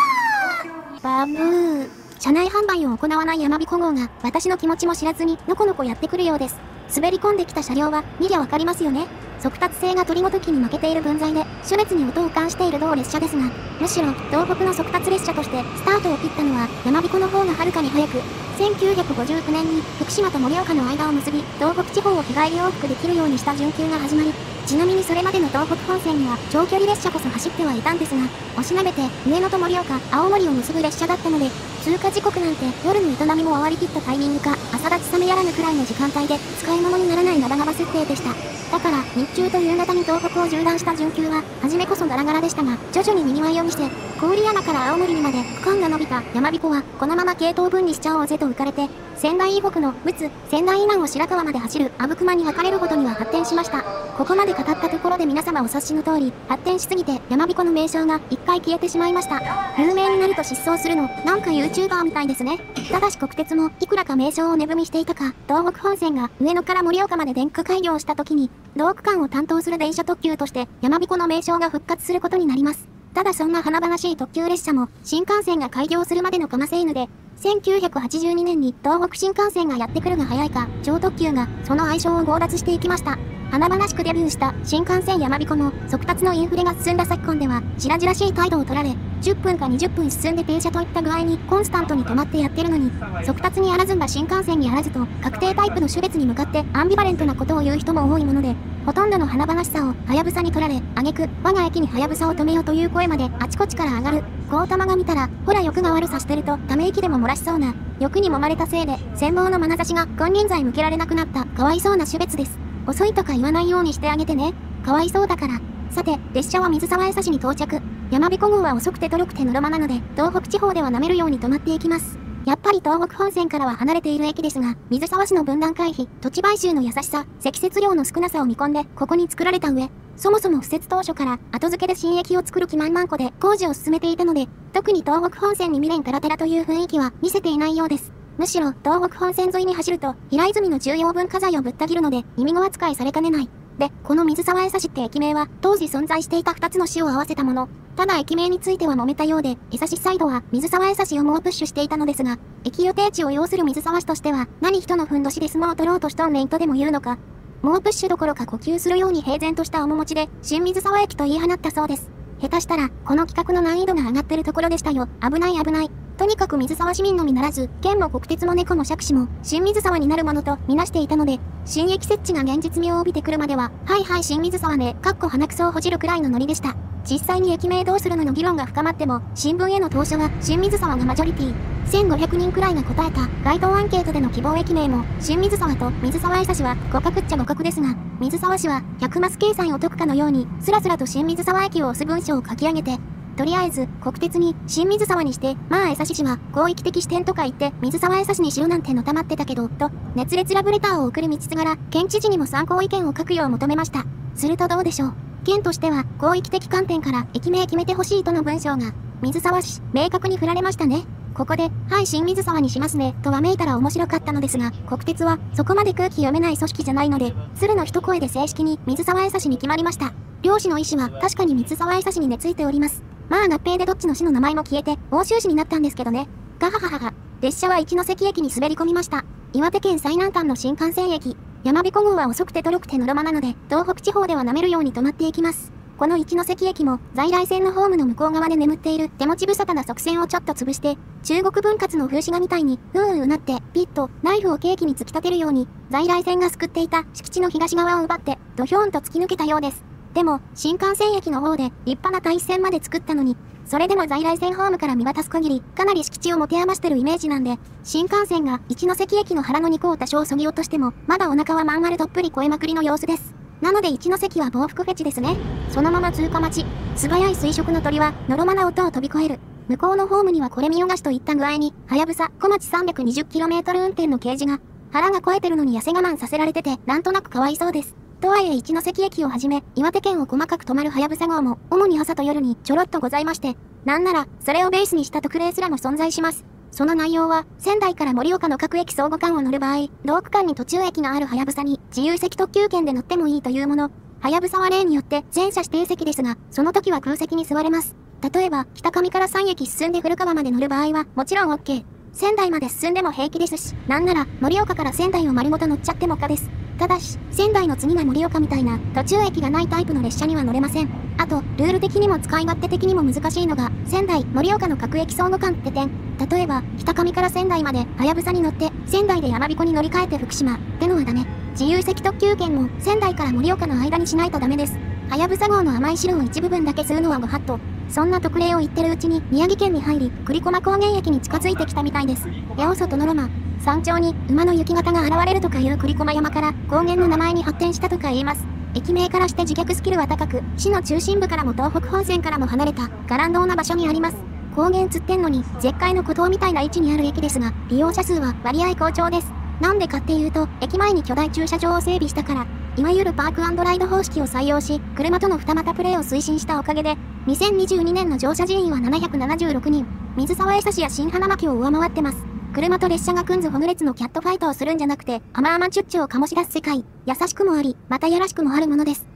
ゃーバブー。車内販売を行わないやまびこ号が、私の気持ちも知らずに、のこのこやってくるようです。滑り込んできた車両は、見りゃわかりますよね。速達性が鳥ごときに負けている分際で、初列に音を冠している同列車ですが、むしろ、東北の速達列車として、スタートを切ったのは、やまびこの方がはるかに早く、1959年に、福島と盛岡の間を結び、東北地方を日帰り往復できるようにした準急が始まり、ちなみにそれまでの東北本線には、長距離列車こそ走ってはいたんですが、おしなべて、上野と盛岡、青森を結ぶ列車だったので、通過時刻なんて、夜の営みも終わりきったタイミングか、朝立ち冷めやらぬくらいの時間帯で、使い物にならない長々設定でした。だから、日中と夕方に東北を縦断した準急は、初めこそガラガラでしたが、徐々に賑わいを見せ、郡山から青森にまで区間が伸びたやまびこは、このまま系統分離しちゃおうぜと浮かれて、仙台以北の陸奥、仙台以南を白川まで走る阿武隈に分かれることには発展しました。ここまで語ったところで皆様お察しの通り、発展しすぎてやまびこの名称が一回消えてしまいました。有名になると失踪するの、なんか YouTuber みたいですね。ただし国鉄もいくらか名称を値踏みしていたか、東北本線が上野から盛岡まで電区開業をした時に、同区間を担当する電車特急としてやまびこの名称が復活することになります。ただそんな華々しい特急列車も新幹線が開業するまでのかませ犬で、1982年に東北新幹線がやってくるが早いか、超特急がその愛称を強奪していきました。華々しくデビューした新幹線やまびこも、速達のインフレが進んだ昨今では、白々しい態度を取られ、10分か20分進んで停車といった具合にコンスタントに止まってやってるのに、速達にあらずんだ新幹線にあらずと、確定タイプの種別に向かってアンビバレントなことを言う人も多いもので、ほとんどの華々しさをはやぶさに取られ、挙句我が駅にはやぶさを止めようという声まであちこちから上がる。ゴータマが見たら、ほら欲が悪さしてると、ため息でも漏らしそうな、欲に揉まれたせいで、羨望の眼差しが金輪際向けられなくなった、かわいそうな種別です。遅いとか言わないようにしてあげてね。かわいそうだから。さて、列車は水沢江差に到着。やまびこ号は遅くてとろくてのろまなので、東北地方では舐めるように止まっていきます。やっぱり東北本線からは離れている駅ですが、水沢市の分断回避、土地買収の優しさ、積雪量の少なさを見込んで、ここに作られた上、そもそも敷設当初から、後付けで新駅を作る気満々個で工事を進めていたので、特に東北本線に未練タラタラという雰囲気は見せていないようです。むしろ、東北本線沿いに走ると、平泉の重要文化財をぶった切るので、忌み子扱いされかねない。で、この水沢江差って駅名は、当時存在していた2つの市を合わせたもの。ただ駅名については揉めたようで、江差サイドは水沢江差を猛プッシュしていたのですが、駅予定地を要する水沢市としては、何人のふんどしで相撲を取ろうとしとんねんとでも言うのか。猛プッシュどころか呼吸するように平然とした面持ちで、新水沢駅と言い放ったそうです。下手したら、この企画の難易度が上がってるところでしたよ。危ない危ない。とにかく水沢市民のみならず、県も国鉄も猫も杓子も、新水沢になるものとみなしていたので、新駅設置が現実味を帯びてくるまでは、はいはい新水沢ね、かっこ鼻くそをほじるくらいのノリでした。実際に駅名どうするのの議論が深まっても、新聞への投書は新水沢がマジョリティ。1500人くらいが答えた街頭アンケートでの希望駅名も、新水沢と水沢江差は互角っちゃ互角ですが、水沢市は100マス掲載を解くかのように、スラスラと新水沢駅を推す文章を書き上げて、とりあえず、国鉄に、新水沢にして、まあ江差氏は、広域的視点とか言って、水沢江差にしようなんてのたまってたけど、と、熱烈ラブレターを送る道すがら、県知事にも参考意見を書くよう求めました。するとどうでしょう。県としては、広域的観点から、駅名決めてほしいとの文章が、水沢市、明確に振られましたね。ここで、はい新水沢にしますね、とわめいたら面白かったのですが、国鉄は、そこまで空気読めない組織じゃないので、鶴の一声で正式に、水沢江差に決まりました。両氏の意思は、確かに水沢江差に根付いております。まあ合併でどっちの市の名前も消えて、奥州市になったんですけどね。ガハハハハ。列車は一ノ関駅に滑り込みました。岩手県最南端の新幹線駅。やまびこ号は遅くてとろくてのろまなので、東北地方では舐めるように止まっていきます。この一ノ関駅も、在来線のホームの向こう側で眠っている手持ち無沙汰な側線をちょっと潰して、中国分割の風刺画みたいに、うなって、ピッと、ナイフをケーキに突き立てるように、在来線がすくっていた敷地の東側を奪って、ドヒョーンと突き抜けたようです。でも、新幹線駅の方で立派な対線まで作ったのに、それでも在来線ホームから見渡す限り、かなり敷地を持て余してるイメージなんで、新幹線が一ノ関駅の腹の肉を多少削ぎ落としても、まだお腹はまん丸どっぷり超えまくりの様子です。なので一ノ関は報復フェチですね。そのまま通過待ち。素早い垂直の鳥は、のろまな音を飛び越える。向こうのホームにはこれ見よがしといった具合に、はやぶさ、小町 320km 運転の掲示が、腹が肥えてるのに痩せ我慢させられてて、なんとなくかわいそうです。とはいえ一関駅をはじめ、岩手県を細かく止まるはやぶさ号も、主に朝と夜にちょろっとございまして、なんなら、それをベースにした特例すらも存在します。その内容は、仙台から盛岡の各駅相互間を乗る場合、同区間に途中駅のあるはやぶさに、自由席特急券で乗ってもいいというもの。はやぶさは例によって、全車指定席ですが、その時は空席に座れます。例えば、北上から3駅進んで古川まで乗る場合は、もちろん OK。仙台まで進んでも平気ですし、なんなら、盛岡から仙台を丸ごと乗っちゃっても可です。ただし、仙台の次が盛岡みたいな、途中駅がないタイプの列車には乗れません。あと、ルール的にも使い勝手的にも難しいのが、仙台、盛岡の各駅相互間って点。例えば、北上から仙台まで、はやぶさに乗って、仙台でやまびこに乗り換えて福島、ってのはダメ。自由席特急券も、仙台から盛岡の間にしないとダメです。はやぶさ号の甘い汁を一部分だけ吸うのはご法度。そんな特例を言ってるうちに、宮城県に入り、栗駒高原駅に近づいてきたみたいです。八尾曽殿ロマン。山頂に馬の雪型が現れるとかいう栗駒山から高原の名前に発展したとか言います。駅名からして自虐スキルは高く、市の中心部からも東北本線からも離れた、が乱道な場所にあります。高原つってんのに、絶海の孤島みたいな位置にある駅ですが、利用者数は割合好調です。なんでかっていうと、駅前に巨大駐車場を整備したから、いわゆるパーク&ライド方式を採用し、車との二股プレーを推進したおかげで、2022年の乗車人員は776人、水沢江差や新花巻を上回ってます。車と列車がくんずほぐれつのキャットファイトをするんじゃなくて、甘々チュッチュを醸し出す世界、優しくもあり、またやらしくもあるものです。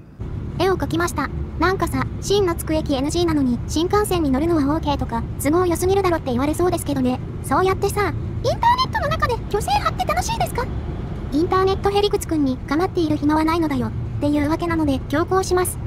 絵を描きました。なんかさ、新のつく駅 NG なのに、新幹線に乗るのは OK とか、都合良すぎるだろって言われそうですけどね。そうやってさ、インターネットの中で虚勢張って楽しいですか？インターネットへりくつくんに構っている暇はないのだよ、っていうわけなので、強行します。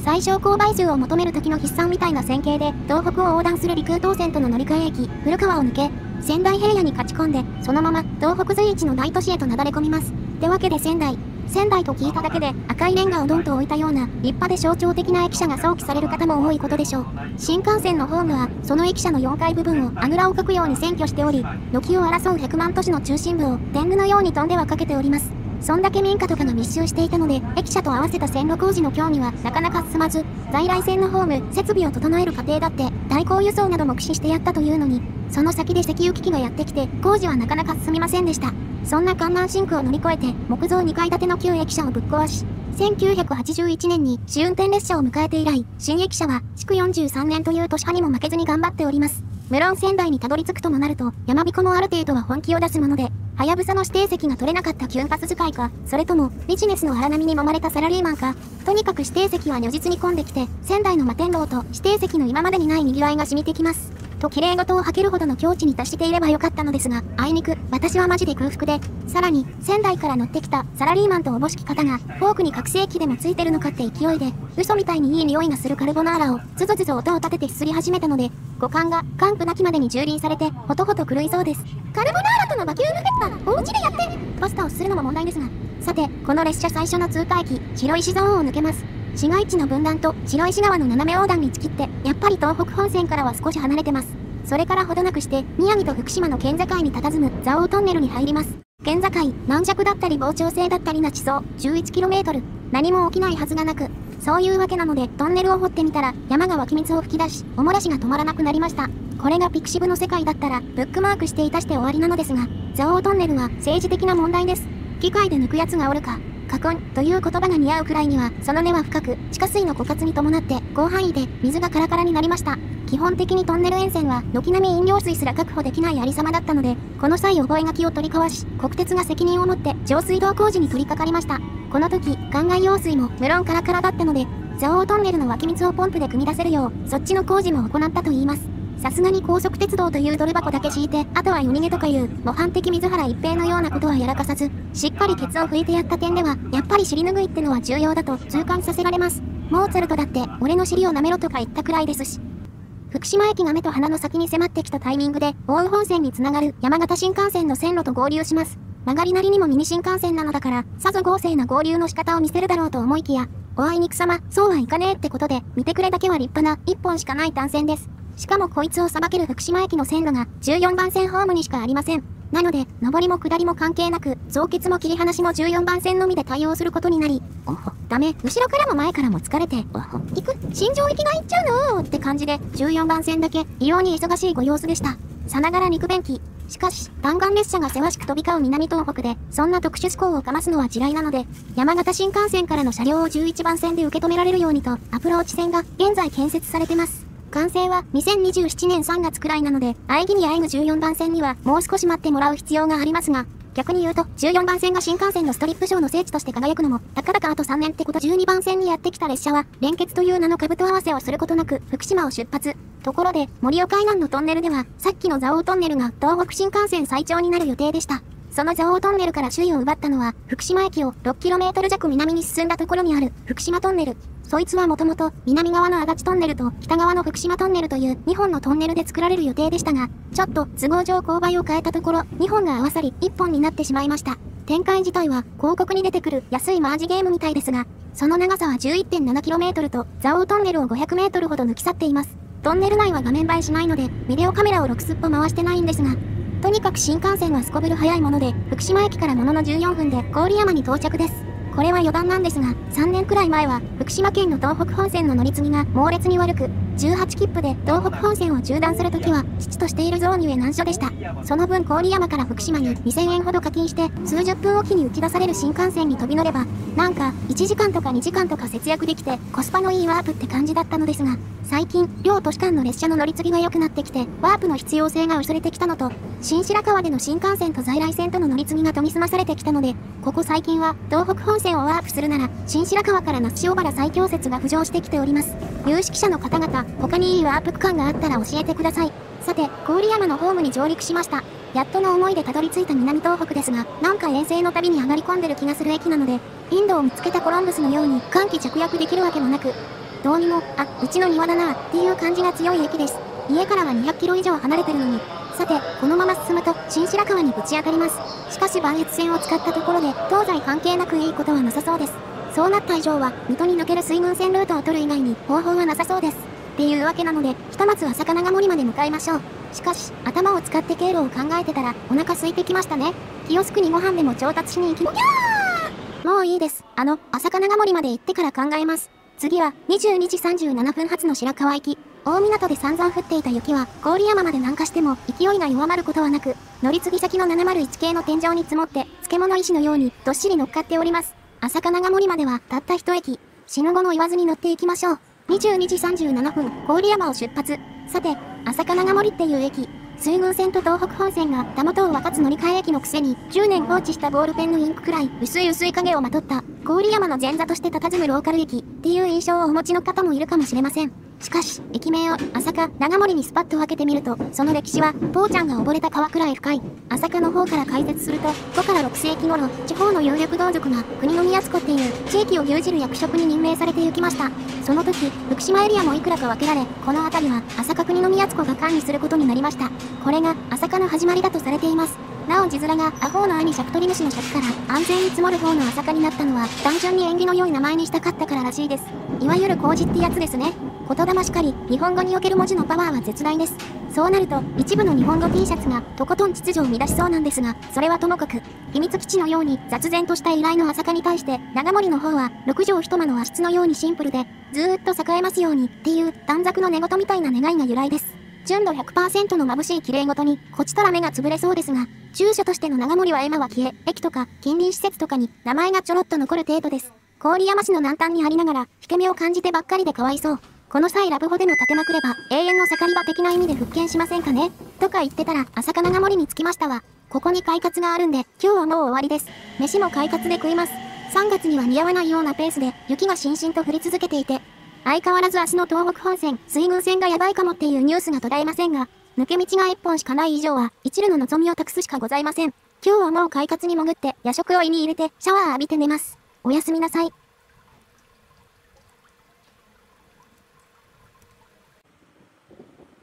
最小公倍数を求める時の筆算みたいな線形で、東北を横断する陸羽東線との乗り換え駅、古川を抜け、仙台平野に勝ち込んで、そのまま東北随一の大都市へとなだれ込みます。ってわけで仙台。仙台と聞いただけで赤いレンガをドンと置いたような立派で象徴的な駅舎が想起される方も多いことでしょう。新幹線のホームはその駅舎の4階部分をあぐらをかくように占拠しており、軒を争う百万都市の中心部を天狗のように飛んではかけております。そんだけ民家とかが密集していたので、駅舎と合わせた線路工事の協議はなかなか進まず、在来線のホーム、設備を整える過程だって、代行輸送なども駆使してやったというのに、その先で石油危機がやってきて、工事はなかなか進みませんでした。そんな艱難辛苦を乗り越えて、木造2階建ての旧駅舎をぶっ壊し、1981年に試運転列車を迎えて以来、新駅舎は、築43年という年派にも負けずに頑張っております。無論仙台にたどり着くともなると、やまびこもある程度は本気を出すもので、はやぶさの指定席が取れなかったキュンパス使いか、それとも、ビジネスの荒波に揉まれたサラリーマンか、とにかく指定席は如実に混んできて、仙台の摩天楼と指定席の今までにない賑わいが染みてきます。と綺麗事を吐けるほどの境地に達していればよかったのですが、あいにく、私はマジで空腹で、さらに、仙台から乗ってきたサラリーマンとおぼしき方が、フォークに覚醒器でもついてるのかって勢いで、嘘みたいにいい匂いがするカルボナーラを、ずぞずぞ音を立ててすすり始めたので、五感が完膚なきまでに蹂躙されて、ほとほと狂いそうです。カルボナーラとのバキュームフェッタ、お家でやって、パスタをするのも問題ですが。さて、この列車最初の通過駅、白石蔵王を抜けます。市街地の分断と白石川の斜め横断に打ち切って、やっぱり東北本線からは少し離れてます。それからほどなくして、宮城と福島の県境に佇む蔵王トンネルに入ります。県境、軟弱だったり膨張性だったりな地層、11km。何も起きないはずがなく、そういうわけなので、トンネルを掘ってみたら、山が湧き水を吹き出し、おもらしが止まらなくなりました。これがピクシブの世界だったら、ブックマークしていたして終わりなのですが、蔵王トンネルは政治的な問題です。機械で抜くやつがおるか。過根という言葉が似合うくらいには、その根は深く、地下水の枯渇に伴って、広範囲で水がカラカラになりました。基本的にトンネル沿線は、軒並み飲料水すら確保できないありさまだったので、この際覚書を取り交わし、国鉄が責任を持って上水道工事に取り掛かりました。この時、灌漑用水も無論カラカラだったので、蔵王トンネルの湧き水をポンプで汲み出せるよう、そっちの工事も行ったといいます。さすがに高速鉄道というドル箱だけ敷いて、あとは夜逃げとかいう、模範的水原一平のようなことはやらかさず、しっかりケツを拭いてやった点では、やっぱり尻拭いってのは重要だと痛感させられます。モーツァルトだって、俺の尻を舐めろとか言ったくらいですし。福島駅が目と鼻の先に迫ってきたタイミングで、奥羽本線につながる山形新幹線の線路と合流します。曲がりなりにもミニ新幹線なのだから、さぞ豪勢な合流の仕方を見せるだろうと思いきや、おあいにくさま、そうはいかねえってことで、見てくれだけは立派な一本しかない単線です。しかもこいつを捌ける福島駅の線路が14番線ホームにしかありません。なので、上りも下りも関係なく、増結も切り離しも14番線のみで対応することになり、おほ、ダメ、後ろからも前からも疲れて、おほ、行く、新庄行きが行っちゃうのーって感じで、14番線だけ、異様に忙しいご様子でした。さながら肉便器。しかし、弾丸列車がせわしく飛び交う南東北で、そんな特殊思考をかますのは地雷なので、山形新幹線からの車両を11番線で受け止められるようにと、アプローチ線が現在建設されてます。完成は2027年3月くらいなので、あえぎにあえぐ14番線にはもう少し待ってもらう必要がありますが、逆に言うと、14番線が新幹線のストリップショーの聖地として輝くのも、たかだかあと3年ってこと。12番線にやってきた列車は、連結という名の兜合わせをすることなく、福島を出発。ところで、盛岡海岸のトンネルでは、さっきの蔵王トンネルが東北新幹線最長になる予定でした。その蔵王トンネルから首位を奪ったのは、福島駅を 6km 弱南に進んだところにある、福島トンネル。そいつはもともと、南側の足立トンネルと北側の福島トンネルという2本のトンネルで作られる予定でしたが、ちょっと都合上勾配を変えたところ、2本が合わさり1本になってしまいました。展開自体は広告に出てくる安いマージゲームみたいですが、その長さは 11.7km と、蔵王トンネルを 500m ほど抜き去っています。トンネル内は画面映えしないので、ビデオカメラを6すっぽ回してないんですが、とにかく新幹線はすこぶる早いもので、福島駅からものの14分で郡山に到着です。これは余談なんですが、3年くらい前は、福島県の東北本線の乗り継ぎが猛烈に悪く、18切符で東北本線を中断するときは、父としているゾーンゆえ難所でした。その分郡山から福島に2000円ほど課金して、数十分おきに打ち出される新幹線に飛び乗れば、なんか1時間とか2時間とか節約できて、コスパのいいワープって感じだったのですが、最近、両都市間の列車の乗り継ぎが良くなってきて、ワープの必要性が薄れてきたのと、新白河での新幹線と在来線との乗り継ぎが研ぎ澄まされてきたので、ここ最近は、東北本線をワープするなら、新白河から那須塩原最強説が浮上してきております。有識者の方々、他にいいワープ区間があったら教えてください。さて、郡山のホームに上陸しました。やっとの思いでたどり着いた南東北ですが、なんか遠征の旅に上がり込んでる気がする駅なので、インドを見つけたコロンブスのように歓喜着陸できるわけもなく、どうにも、あ、うちの庭だなっていう感じが強い駅です。家からは200キロ以上離れてるのに。さて、このまま進むと、新白河にぶち当たります。しかし、磐越線を使ったところで、東西関係なくいいことはなさそうです。そうなった以上は、水戸に抜ける水郡線ルートを取る以外に方法はなさそうです。っていうわけなので、ひとまずは魚が森まで向かいましょう。しかし、頭を使って経路を考えてたら、お腹空いてきましたね。キオスクにご飯でも調達しに行き、おぎゃー！もういいです。朝霞森まで行ってから考えます。次は、22時37分発の白河行き。大港で散々降っていた雪は、郡山まで南下しても、勢いが弱まることはなく、乗り継ぎ先の701系の天井に積もって、漬物石のように、どっしり乗っかっております。朝霞森までは、たった一駅。死ぬ後の言わずに乗っていきましょう。22時37分、郡山を出発。さて、朝霞森っていう駅。水郡線と東北本線が、たもとを分かつ乗り換え駅のくせに、10年放置したボールペンのインクくらい、薄い薄い影をまとった、郡山の前座として佇むローカル駅、っていう印象をお持ちの方もいるかもしれません。しかし、駅名を、朝霞、長森にスパッと分けてみると、その歴史は、ぽーちゃんが溺れた川くらい深い。朝霞の方から解説すると、5から6世紀頃、地方の有力同族が、国の宮津子っていう、地域を牛耳る役職に任命されて行きました。その時、福島エリアもいくらか分けられ、この辺りは、朝霞国の宮津子が管理することになりました。これが、朝霞の始まりだとされています。なお字面が、アホーの兄尺取り主の尺から、安全に積もる方の朝霞になったのは、単純に縁起の良い名前にしたかったかららしいです。いわゆる麹ってやつですね。言霊しかり、日本語における文字のパワーは絶大です。そうなると、一部の日本語 T シャツが、とことん秩序を乱しそうなんですが、それはともかく、秘密基地のように雑然とした依頼の朝霞に対して、長森の方は、6畳一間の和室のようにシンプルで、ずーっと栄えますように、っていう、短冊の寝言みたいな願いが由来です。純度 100% の眩しい綺麗ごとに、こちとら目が潰れそうですが、住所としての長森は今は消え、駅とか、近隣施設とかに、名前がちょろっと残る程度です。郡山市の南端にありながら、引け目を感じてばっかりでかわいそう。この際ラブホでも立てまくれば、永遠の盛り場的な意味で復権しませんかねとか言ってたら、朝霞森に着きましたわ。ここに快活があるんで、今日はもう終わりです。飯も快活で食います。3月には似合わないようなペースで、雪がしんしんと降り続けていて、相変わらず明日の東北本線、水郡線がやばいかもっていうニュースが途絶えませんが、抜け道が1本しかない以上は、一縷の望みを託すしかございません。今日はもう快活に潜って、夜食を胃に入れて、シャワー浴びて寝ます。おやすみなさい。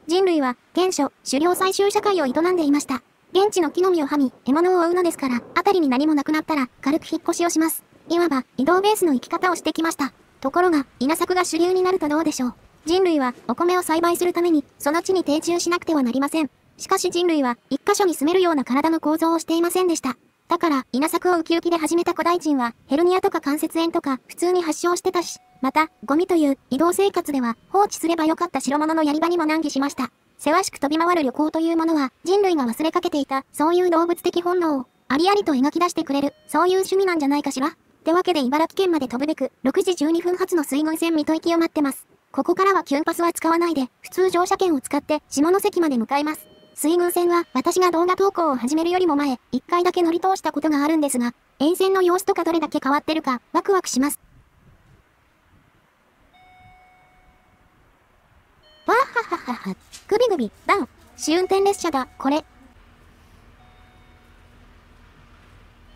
人類は、原初、狩猟採集社会を営んでいました。現地の木の実をはみ、獲物を追うのですから、辺りに何もなくなったら、軽く引っ越しをします。いわば、移動ベースの生き方をしてきました。ところが、稲作が主流になるとどうでしょう。人類は、お米を栽培するために、その地に定住しなくてはなりません。しかし人類は一箇所に住めるような体の構造をしていませんでした。だから稲作をウキウキで始めた古代人はヘルニアとか関節炎とか普通に発症してたし、またゴミという移動生活では放置すればよかった代物のやり場にも難儀しました。せわしく飛び回る旅行というものは人類が忘れかけていたそういう動物的本能をありありと描き出してくれるそういう趣味なんじゃないかしら。ってわけで茨城県まで飛ぶべく6時12分発の水郡線水戸行きを待ってます。ここからはキュンパスは使わないで普通乗車券を使って下関まで向かいます。水郡線は私が動画投稿を始めるよりも前1回だけ乗り通したことがあるんですが、沿線の様子とかどれだけ変わってるかワクワクします。わっはっはっは。グビグビ、ダン。試運転列車だ、これ。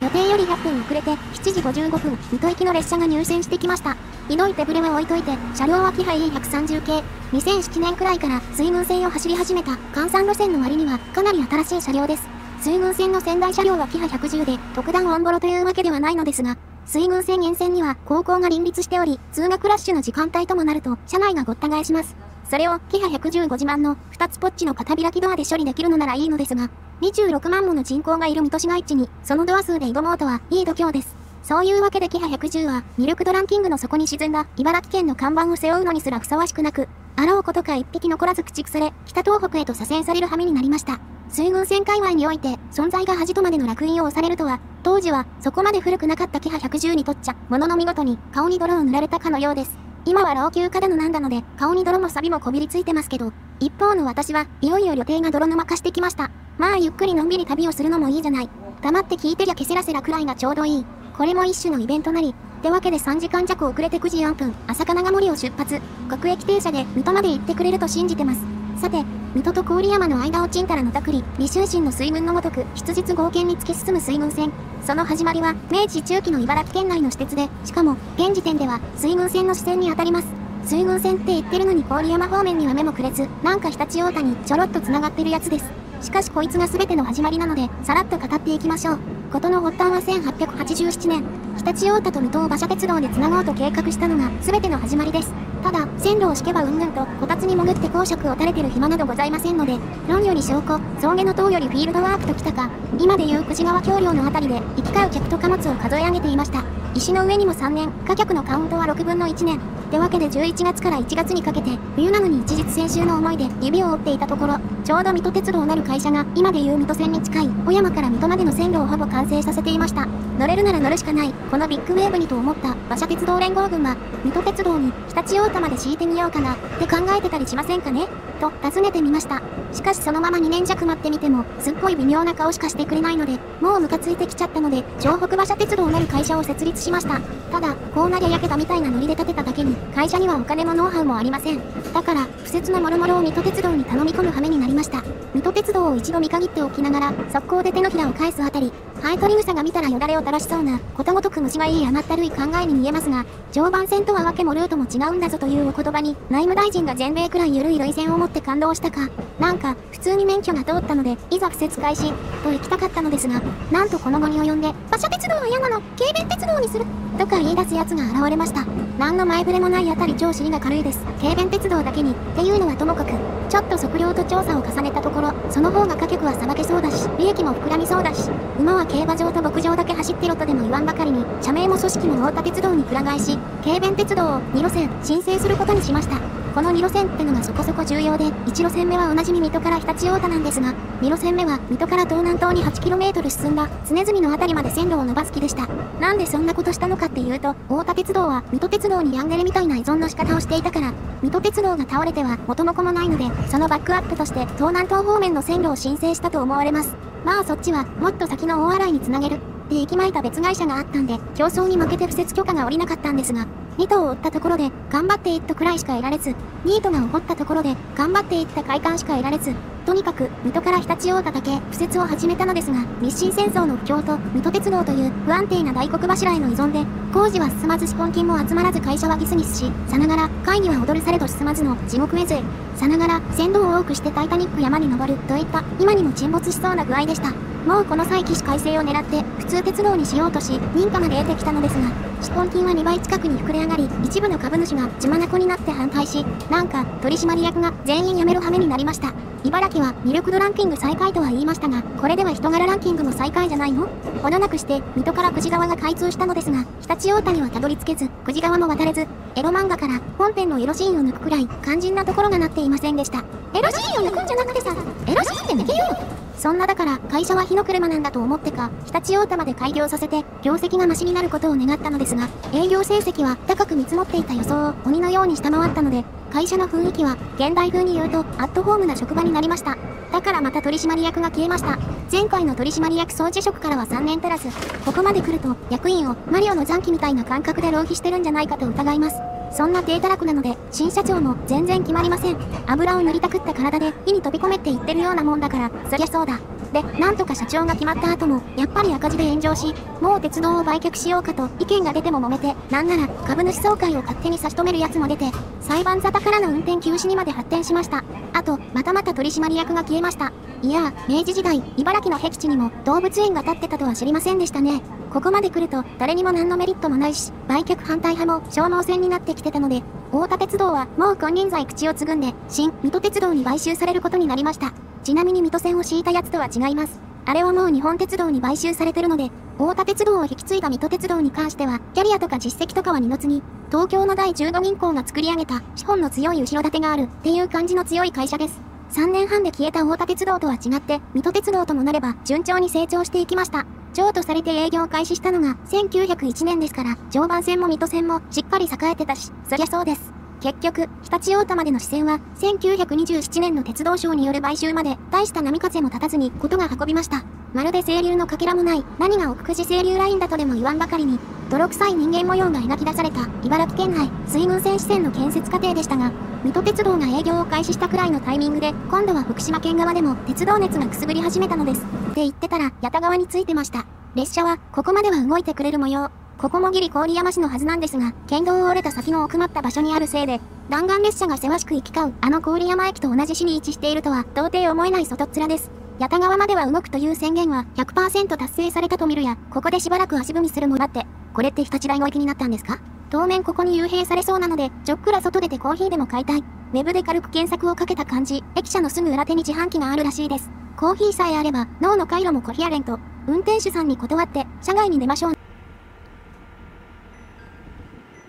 予定より100分遅れて、7時55分、水戸行きの列車が入線してきました。ひどい手ぶれは置いといて、車両はキハイ E130 系。2007年くらいから水郡線を走り始めた関山路線の割には、かなり新しい車両です。水郡線の仙台車両はキハ110で、特段オンボロというわけではないのですが、水郡線沿線には高校が林立しており、通学ラッシュの時間帯ともなると、車内がごった返します。それをキハ115自慢の2つポッチの片開きドアで処理できるのならいいのですが、26万もの人口がいる水戸市街地にそのドア数で挑もうとはいい度胸です。そういうわけでキハ110は魅力度ランキングの底に沈んだ茨城県の看板を背負うのにすらふさわしくなく、あろうことか一匹残らず駆逐され、北東北へと左遷される羽目になりました。水郡線界隈において存在が恥とまでの烙印を押されるとは、当時はそこまで古くなかったキハ110にとっちゃ、ものの見事に顔に泥を塗られたかのようです。今は老朽化だのなんだので、顔に泥も錆もこびりついてますけど、一方の私はいよいよ旅程が泥沼化してきました。まあゆっくりのんびり旅をするのもいいじゃない。黙って聞いてりゃけせらせらくらいがちょうどいい。これも一種のイベントなり。ってわけで3時間弱遅れて9時4分、朝霞長森を出発。各駅停車で水戸まで行ってくれると信じてます。さて、水戸と郡山の間をちんたらのたくり、利州神の水軍のごとく、筆実合憲に突き進む水軍線。その始まりは、明治中期の茨城県内の私鉄で、しかも、現時点では、水軍線の支線に当たります。水軍線って言ってるのに郡山方面には目もくれず、なんか常陸太田にちょろっと繋がってるやつです。しかしこいつが全ての始まりなので、さらっと語っていきましょう。事の発端は1887年、常陸太田と水戸を馬車鉄道で繋ごうと計画したのが、全ての始まりです。ただ、線路を敷けばうんぬんと、こたつに潜って公爵を垂れてる暇などございませんので、論より証拠、象牙の塔よりフィールドワークときたか、今でいう久慈川橋梁のあたりで、行き交う客と貨物を数え上げていました。石の上にも3年、貨客のカウントは6分の1年。ってわけで11月から1月にかけて、冬なのに一日先週の思いで指を折っていたところ、ちょうど水戸鉄道なる会社が、今でいう水戸線に近い、小山から水戸までの線路をほぼ完成させていました。乗れるなら乗るしかない、このビッグウェーブにと思った馬車鉄道連合軍は、水戸鉄道に常陸太田まで敷いてみようかなって考えてたりしませんかねと尋ねてみました。しかしそのまま2年弱待ってみてもすっごい微妙な顔しかしてくれないので、もうムカついてきちゃったので城北馬車鉄道なる会社を設立しました。ただこうなりゃやけたみたいなノリで建てただけに会社にはお金もノウハウもありません。だから不説のもろもろを水戸鉄道に頼み込む羽目になりました。水戸鉄道を一度見限っておきながら速攻で手のひらを返すあたり、ハエ取り草が見たらよだれを垂らしそうなことごとく虫がいい甘ったるい考えに見えますが、常磐線とはわけもルートも違うんだぞというお言葉に内務大臣が全米くらい緩い類線を持って感動したか、なんか普通に免許が通ったのでいざ不設開始と行きたかったのですが、なんとこの後に及んで馬車鉄道は嫌なの、軽便鉄道にするとか言い出すやつが現れました。何の前触れもないあたり調子が軽いです。軽便鉄道だけにっていうのはともかく、ちょっと測量と調査を重ねたところ、その方が貨客はさばけそうだし利益も膨らみそうだし、馬は競馬場と牧場だけ走ってろとでも言わんばかりに社名も組織も太田鉄道にくら替えし、軽便鉄道を2路線申請することにしました。この2路線ってのがそこそこ重要で、1路線目はおなじみ水戸から常陸太田なんですが、2路線目は水戸から東南東に 8km 進んだ常住の辺りまで線路を伸ばす気でした。なんでそんなことしたのかっていうと、太田鉄道は水戸鉄道にヤンデレみたいな依存の仕方をしていたから、水戸鉄道が倒れては元も子もないので、そのバックアップとして東南東方面の線路を申請したと思われます。まあそっちはもっと先の大洗につなげるって息巻いた別会社があったんで、競争に負けて不設許可が下りなかったんですが、2頭を追ったところで頑張って1頭くらいしか得られず、2頭が追ったところで頑張っていった快感しか得られず、とにかく水戸から常陸太田だけ敷設を始めたのですが、日清戦争の不況と水戸鉄道という不安定な大黒柱への依存で工事は進まず、資本金も集まらず、会社はギスギスし、さながら会には踊るされど進まずの地獄絵図へ、さながら船頭を多くしてタイタニック山に登るといった今にも沈没しそうな具合でした。もうこの際起死回生を狙って普通鉄道にしようとし認可まで得てきたのですが、資本金は2倍近くに膨れ上がり、一部の株主が血眼になって反対し、なんか取締役が全員辞める羽目になりました。茨城は魅力度ランキング最下位とは言いましたが、これでは人柄ランキングも最下位じゃないの？ほどなくして水戸から久慈川が開通したのですが、常陸太田にはたどり着けず久慈川も渡れず、エロ漫画から本編のエロシーンを抜くくらい肝心なところがなっていませんでした。エロシーンを抜くんじゃなくてさ、エロシーンって抜けよう。そんなだから会社は火の車なんだと思ってか常陸太田まで開業させて業績がマシになることを願ったのですが、営業成績は高く見積もっていた予想を鬼のように下回ったので、会社の雰囲気は現代風に言うとアットホームな職場になりました。だからまた取締役が消えました。前回の取締役総辞職からは3年足らず、ここまで来ると役員をマリオの残機みたいな感覚で浪費してるんじゃないかと疑います。そんな低たらくなので新社長も全然決まりません。油を塗りたくった体で火に飛び込めって言ってるようなもんだから、そりゃそうだ。でなんとか社長が決まった後もやっぱり赤字で炎上し、もう鉄道を売却しようかと意見が出ても揉めて、なんなら株主総会を勝手に差し止めるやつも出て、裁判沙汰からの運転休止にまで発展しました。あとまたまた取締役が消えました。いやー、明治時代茨城の僻地にも動物園が建ってたとは知りませんでしたね。ここまで来ると誰にも何のメリットもないし、売却反対派も消耗戦になってきてたので、太田鉄道はもう金輪際口をつぐんで新水戸鉄道に買収されることになりました。ちなみに水戸線を敷いたやつとは違います。あれはもう日本鉄道に買収されてるので、太田鉄道を引き継いだ水戸鉄道に関してはキャリアとか実績とかは二の次、東京の第15銀行が作り上げた資本の強い後ろ盾があるっていう感じの強い会社です。3年半で消えた太田鉄道とは違って水戸鉄道ともなれば順調に成長していきました。譲渡されて営業を開始したのが1901年ですから、常磐線も水戸線もしっかり栄えてたし、そりゃそうです。結局常陸太田までの支線は1927年の鉄道省による買収まで大した波風も立たずにことが運びました。まるで清流のかけらもない、何が奥久慈清流ラインだとでも言わんばかりに泥臭い人間模様が描き出された茨城県内水郡線支線の建設過程でしたが、水戸鉄道が営業を開始したくらいのタイミングで今度は福島県側でも鉄道熱がくすぶり始めたのです。って言ってたら八田川についてました。列車はここまでは動いてくれる模様。ここもギリ郡山市のはずなんですが、県道を折れた先の奥まった場所にあるせいで弾丸列車がせわしく行き交うあの郡山駅と同じ市に位置しているとは到底思えない外っ面です。八田川までは動くという宣言は 100% 達成されたと見るや、ここでしばらく足踏みするもだって、これって日立大の駅になったんですか？当面ここに幽閉されそうなので、ちょっくら外出てコーヒーでも買いたい。ウェブで軽く検索をかけた感じ、駅舎のすぐ裏手に自販機があるらしいです。コーヒーさえあれば脳の回路もコヒアレント。運転手さんに断って車外に出ましょう。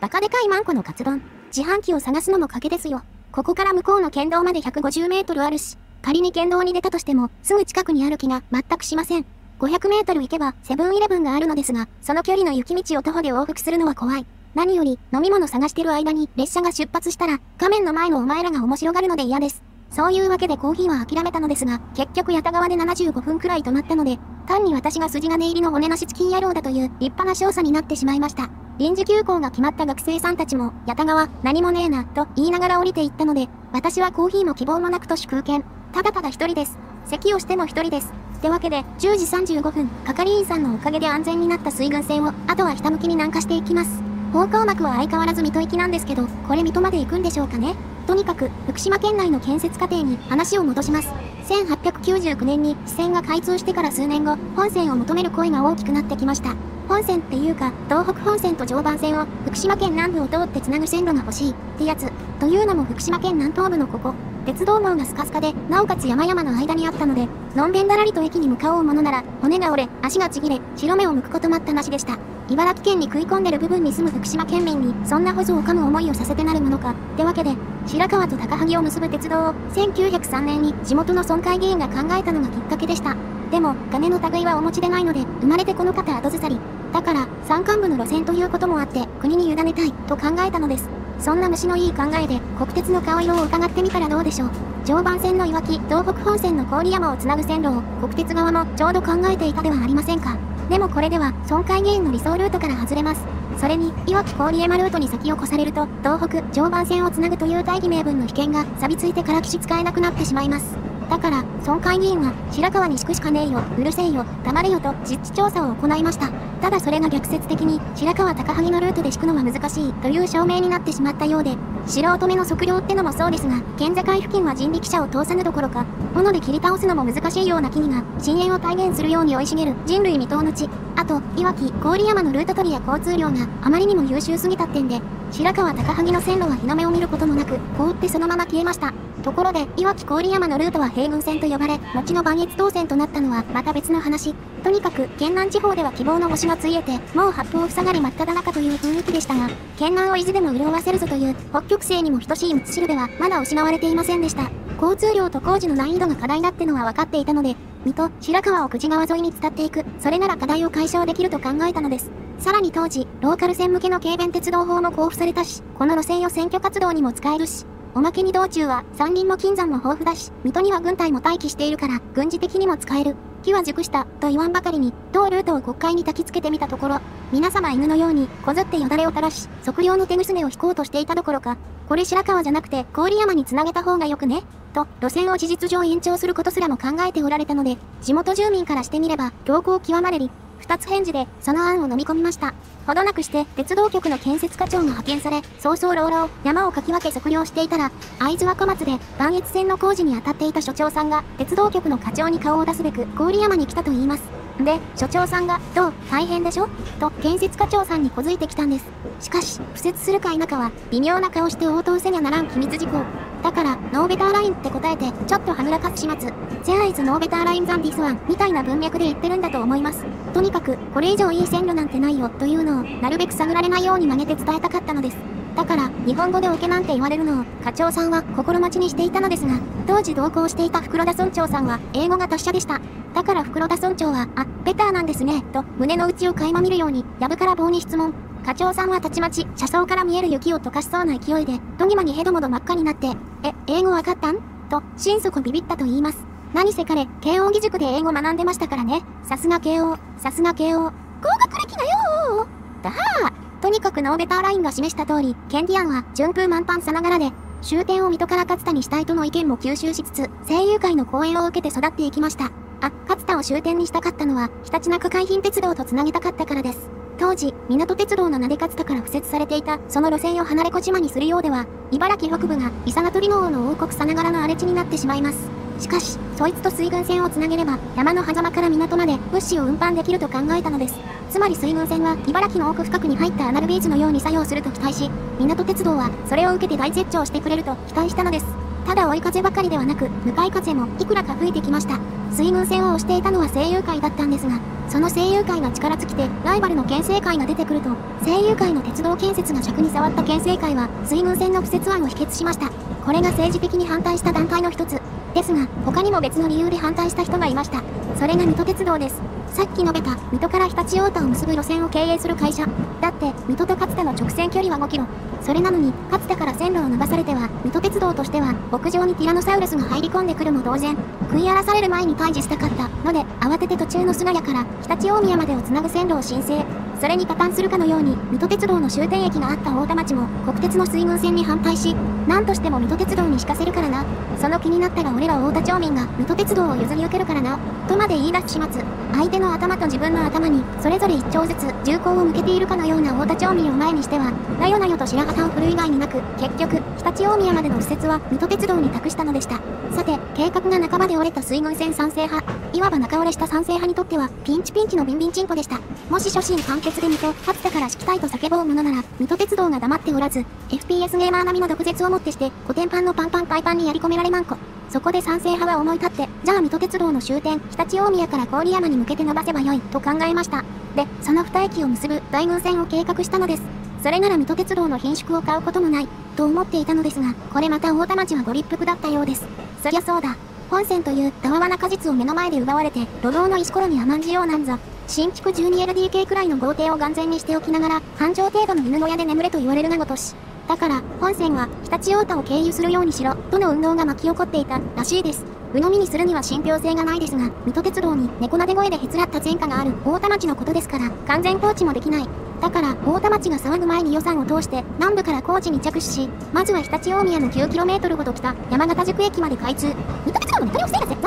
バカでかいマンコのカツ丼。自販機を探すのも賭けですよ。ここから向こうの県道まで150メートルあるし、仮に県道に出たとしてもすぐ近くにある気が全くしません。500メートル行けばセブンイレブンがあるのですが、その距離の雪道を徒歩で往復するのは怖い。何より飲み物探してる間に列車が出発したら画面の前のお前らが面白がるので嫌です。そういうわけでコーヒーは諦めたのですが、結局八田川で75分くらい止まったので、単に私が筋金入りの骨なしチキン野郎だという立派な少佐になってしまいました。臨時休校が決まった学生さんたちも八田川何もねえなと言いながら降りていったので、私はコーヒーも希望もなくとし空見、ただただ一人です。咳をしても一人です。ってわけで10時35分係員さんのおかげで安全になった水郡線をあとはひたむきに南下していきます。方向幕は相変わらず水戸行きなんですけど、これ水戸まで行くんでしょうかね。とにかく福島県内の建設過程に話を戻します。1899年に支線が開通してから数年後、本線を求める声が大きくなってきました。本線っていうか東北本線と常磐線を福島県南部を通ってつなぐ線路が欲しいってやつ。というのも福島県南東部のここ、鉄道網がスカスカで、なおかつ山々の間にあったので、のんべんだらりと駅に向かおうものなら骨が折れ足がちぎれ白目を向くこともあったなしでした。茨城県に食い込んでる部分に住む福島県民にそんな補助を噛む思いをさせてなるものかってわけで、白川と高萩を結ぶ鉄道を1903年に地元の村会議員が考えたのがきっかけでした。でも金の類はお持ちでないので生まれてこの方後ずさりだから、山間部の路線ということもあって国に委ねたいと考えたのです。そんな虫のいい考えで国鉄の顔色を伺ってみたらどうでしょう。常磐線のいわき東北本線の郡山をつなぐ線路を国鉄側もちょうど考えていたではありませんか。でもこれでは村会議員の理想ルートから外れます。それにいわき郡山ルートに先を越されると東北常磐線をつなぐという大義名分の被験が錆びついてから騎士使えなくなってしまいます。だから村会議員は白川に敷くしかねえよ、うるせえよ、黙れよと実地調査を行いました。ただそれが逆説的に白川高萩のルートで敷くのは難しいという証明になってしまったようで、素人目の測量ってのもそうですが、県境付近は人力車を通さぬどころか、斧で切り倒すのも難しいような木々が、深淵を体現するように生い茂る人類未踏の地。あと、いわき、郡山のルート取りや交通量があまりにも優秀すぎた点で、白川高萩の線路は日の目を見ることもなく、凍ってそのまま消えました。ところで、いわき郡山のルートは平郡線と呼ばれ、後の磐越東線となったのはまた別の話。とにかく、県南地方では希望の星がついえて、もう八方塞がり真っただ中という雰囲気でしたが、県南をいずれも潤わせるぞという、北極星にも等しい道しるべはまだ失われていませんでした。交通量と工事の難易度が課題だってのは分かっていたので、水戸、白川を久慈川沿いに伝っていく、それなら課題を解消できると考えたのです。さらに当時、ローカル線向けの軽便鉄道法も交付されたし、この路線を選挙活動にも使えるし、おまけに道中は山林も金山も豊富だし、水戸には軍隊も待機しているから、軍事的にも使える。機は熟した、と言わんばかりに、当ルートを国会に焚きつけてみたところ、皆様犬のように、こぞってよだれを垂らし、測量の手ぐすねを引こうとしていたどころか、これ白川じゃなくて郡山に繋げた方がよくね、と、路線を事実上延長することすらも考えておられたので、地元住民からしてみれば、強行極まれり、二つ返事で、その案を飲み込みました。ほどなくして、鉄道局の建設課長が派遣され、早々老々、山をかき分け測量していたら、会津若松で、磐越線の工事に当たっていた所長さんが、鉄道局の課長に顔を出すべく、郡山に来たと言います。で、所長さんが、どう、大変でしょと、建設課長さんに小づいてきたんです。しかし、敷設するか否かは、微妙な顔して応答せにゃならん秘密事項。だから、ノーベターラインって答えて、ちょっとはぐらかす始末。チェアイズノーベターラインザンディスワンみたいな文脈で言ってるんだと思います。とにかく、これ以上いい線路なんてないよ、というのを、なるべく探られないように曲げて伝えたかったのです。だから、日本語でオケなんて言われるのを、課長さんは心待ちにしていたのですが、当時同行していた袋田村長さんは、英語が達者でした。だから袋田村長は、あ、ベターなんですね、と、胸の内を垣間見るように、やぶから棒に質問。課長さんはたちまち、車窓から見える雪を溶かしそうな勢いで、どぎまにへどもど真っ赤になって、英語わかったんと、心底ビビったと言います。何せ彼、慶応義塾で英語学んでましたからね。さすが慶応、さすが慶応。高学歴だよーだーとにかくノーベターラインが示した通り、ケンディアンは順風満帆さながらで、終点を水戸から勝田にしたいとの意見も吸収しつつ、声優会の講演を受けて育っていきました。あ、勝田を終点にしたかったのは、ひたちなか海浜鉄道とつなげたかったからです。当時、港鉄道の名で勝田から敷設されていた、その路線を離れ小島にするようでは、茨城北部が、伊佐名取郷の王国さながらの荒れ地になってしまいます。しかし、そいつと水軍船をつなげれば、山の狭間から港まで物資を運搬できると考えたのです。つまり水軍船は、茨城の奥深くに入ったアナルビーチのように作用すると期待し、港鉄道は、それを受けて大絶頂してくれると期待したのです。ただ追い風ばかりではなく、向かい風もいくらか吹いてきました。水軍船を推していたのは声優会だったんですが、その声優会が力尽きて、ライバルの県政会が出てくると、声優会の鉄道建設が尺に触った県政会は、水軍船の敷設案を否決しました。これが政治的に反対した団体の一つ。ですが、他にも別の理由で反対した人がいました。それが水戸鉄道です。さっき述べた、水戸から常陸太田を結ぶ路線を経営する会社。だって、水戸と勝田の直線距離は5キロ。それなのに、勝田から線路を伸ばされては、水戸鉄道としては、北上にティラノサウルスが入り込んでくるも同然。食い荒らされる前に退治したかったので、慌てて途中の菅谷から常陸大宮までをつなぐ線路を申請。それに加担するかのように、水戸鉄道の終点駅があった太田町も、国鉄の水軍線に反対し、なんとしても水戸鉄道に敷かせるからな。その気になったら俺ら太田町民が水戸鉄道を譲り受けるからな。とまで言い出す始末。相手の頭と自分の頭に、それぞれ一丁ずつ銃口を向けているかのような太田町民を前にしては、なよなよと白旗を振る以外になく、結局、常陸大宮までの施設は水戸鉄道に託したのでした。さて、計画が半ばで折れた水軍線賛成派。いわば中折れした賛成派にとっては、ピンチのビンビンチンコでした。もし初心完結で水戸、勝田から敷きたいと叫ぼうものなら、水戸鉄道が黙っておらず、FPS ゲーマー並みの毒舌をもってして、コテンパンのパンパンパイパンにやり込められまんこ。そこで賛成派は思い立って、じゃあ水戸鉄道の終点、常陸大宮から郡山に向けて伸ばせばよい、と考えました。で、その2駅を結ぶ大軍線を計画したのです。それなら水戸鉄道の品縮を買うこともない、と思っていたのですが、これまた太田町はご立腹だったようです。そりゃそうだ。本線というたわわな果実を目の前で奪われて、路頭の石ころに甘んじようなんざ。新築 12LDK くらいの豪邸を眼前にしておきながら、半畳程度の犬小屋で眠れと言われるがごとし。だから、本線は、常陸太田を経由するようにしろ、との運動が巻き起こっていた、らしいです。鵜呑みにするには信憑性がないですが、水戸鉄道に猫なで声でへつらった前科がある太田町のことですから、完全放置もできない。だから、太田町が騒ぐ前に予算を通して、南部から工事に着手し、まずは常陸大宮の 9km ほど北、山形宿駅まで開通。水戸鉄道のネタを防いだぜ、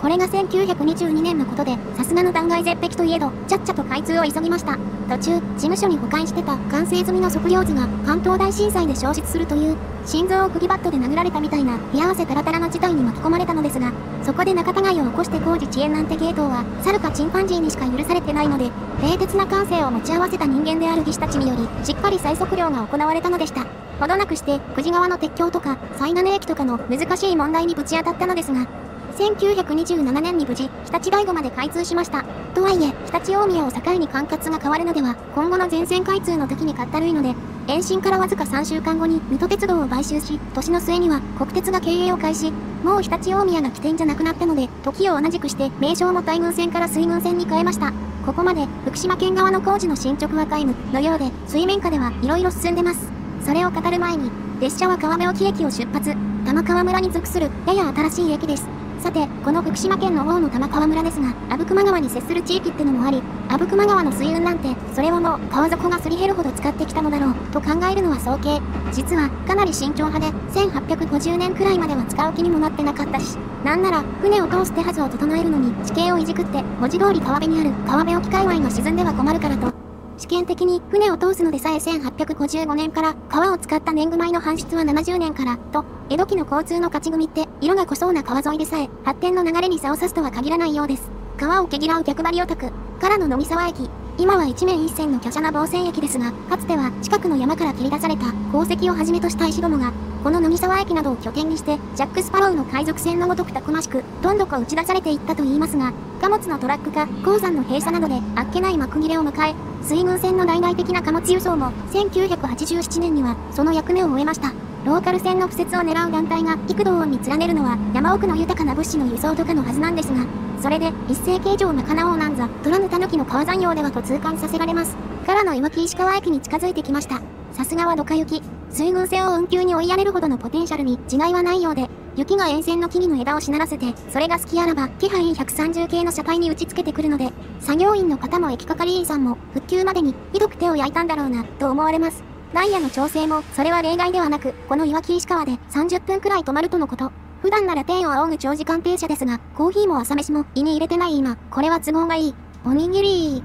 ここれが1922年のことで、さすがの断崖絶壁といえど、ちゃっちゃと開通を急ぎました。途中、事務所に保管してた完成済みの測量図が関東大震災で消失するという、心臓を釘バットで殴られたみたいな冷や汗タラタラの事態に巻き込まれたのですが、そこで仲違いを起こして工事遅延なんて芸当は、猿かチンパンジーにしか許されてないので、冷徹な感性を持ち合わせた人間である技師たちにより、しっかり再測量が行われたのでした。ほどなくして、久慈川の鉄橋とか、災難駅とかの難しい問題にぶち当たったのですが、1927年に無事、常陸大子まで開通しました。とはいえ、常陸大宮を境に管轄が変わるのでは、今後の全線開通の時にかったるいので、延伸からわずか3週間後に水戸鉄道を買収し、年の末には国鉄が経営を開始、もう常陸大宮が起点じゃなくなったので、時を同じくして名称も対軍線から水軍線に変えました。ここまで、福島県側の工事の進捗は皆無のようで、水面下では色々進んでます。それを語る前に、列車は川辺沖駅を出発、玉川村に属するやや新しい駅です。さて、この福島県の方の玉川村ですが、阿武隈川に接する地域ってのもあり、阿武隈川の水運なんて、それをもう川底がすり減るほど使ってきたのだろう、と考えるのは早計。実は、かなり慎重派で、1850年くらいまでは使う気にもなってなかったし、なんなら、船を通す手はずを整えるのに、地形をいじくって、文字通り川辺にある川辺沖界隈が沈んでは困るからと。試験的に船を通すのでさえ1855年から川を使った年貢米の搬出は70年からと、江戸期の交通の勝ち組って色が濃そうな川沿いでさえ発展の流れに差を差すとは限らないようです。川を毛嫌う逆張りオタクからの飲み沢駅、今は一面一線の華奢な防線駅ですが、かつては近くの山から切り出された鉱石をはじめとした石どもがこの飲み沢駅などを拠点にしてジャック・スパロウの海賊船のごとくたくましくどんどこ打ち出されていったといいますが、貨物のトラック化、鉱山の閉鎖などであっけない幕切れを迎え、水軍船の大々的な貨物輸送も1987年にはその役目を終えました。ローカル線の敷設を狙う団体が幾度音に連ねるのは山奥の豊かな物資の輸送とかのはずなんですが、それで一斉形状賄おうなんざ虎ぬ狸の川山用ではと痛感させられます。からのいわき石川駅に近づいてきました。さすがはドカ雪、水軍船を運休に追いやれるほどのポテンシャルに違いはないようで、雪が沿線の木々の枝をしならせて、それが隙あらば気配130系の車体に打ちつけてくるので、作業員の方も駅係員さんも復旧までにひどく手を焼いたんだろうなと思われます。ダイヤの調整もそれは例外ではなく、このいわき石川で30分くらい止まるとのこと。普段なら天を仰ぐ長時間停車ですが、コーヒーも朝飯も胃に入れてない今、これは都合がいい。おにぎり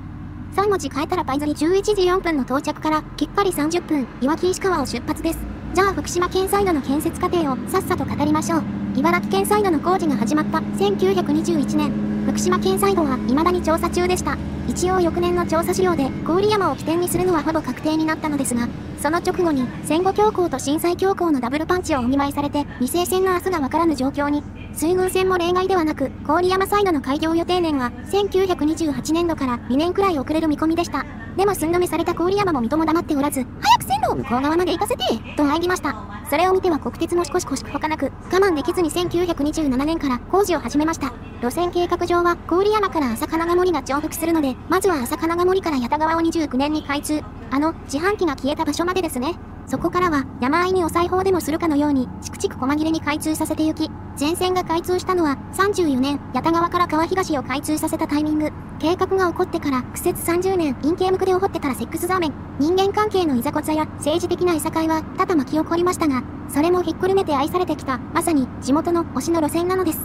3文字変えたらパイ釣り。11時4分の到着からきっかり30分、いわき石川を出発です。じゃあ福島県サイドの建設過程をさっさと語りましょう。茨城県サイドの工事が始まった1921年、福島県サイドは未だに調査中でした。一応翌年の調査資料で郡山を起点にするのはほぼ確定になったのですが、その直後に戦後恐慌と震災恐慌のダブルパンチをお見舞いされて、未成戦の明日がわからぬ状況に。水軍船も例外ではなく、郡山サイドの開業予定年は1928年度から2年くらい遅れる見込みでした。でも寸止めされた郡山も水戸も黙っておらず、早く線路を向こう側まで行かせてと入りました。それを見ては国鉄もしこしこ他なく我慢できずに1927年から工事を始めました。路線計画上は郡山から朝金ヶ森が重複するので、まずは朝金ヶ森から八田川を29年に開通、あの自販機が消えた場所までですね。そこからは山あいにお裁縫でもするかのようにチクチク細切れに開通させてゆき、全線が開通したのは34年、八田川から川東を開通させたタイミング。計画が起こってから苦節30年、陰茎むくでを掘ってたらセックスザーメン。人間関係のいざこざや政治的ないさかいは多々巻き起こりましたが、それもひっくるめて愛されてきた、まさに地元の推しの路線なのです。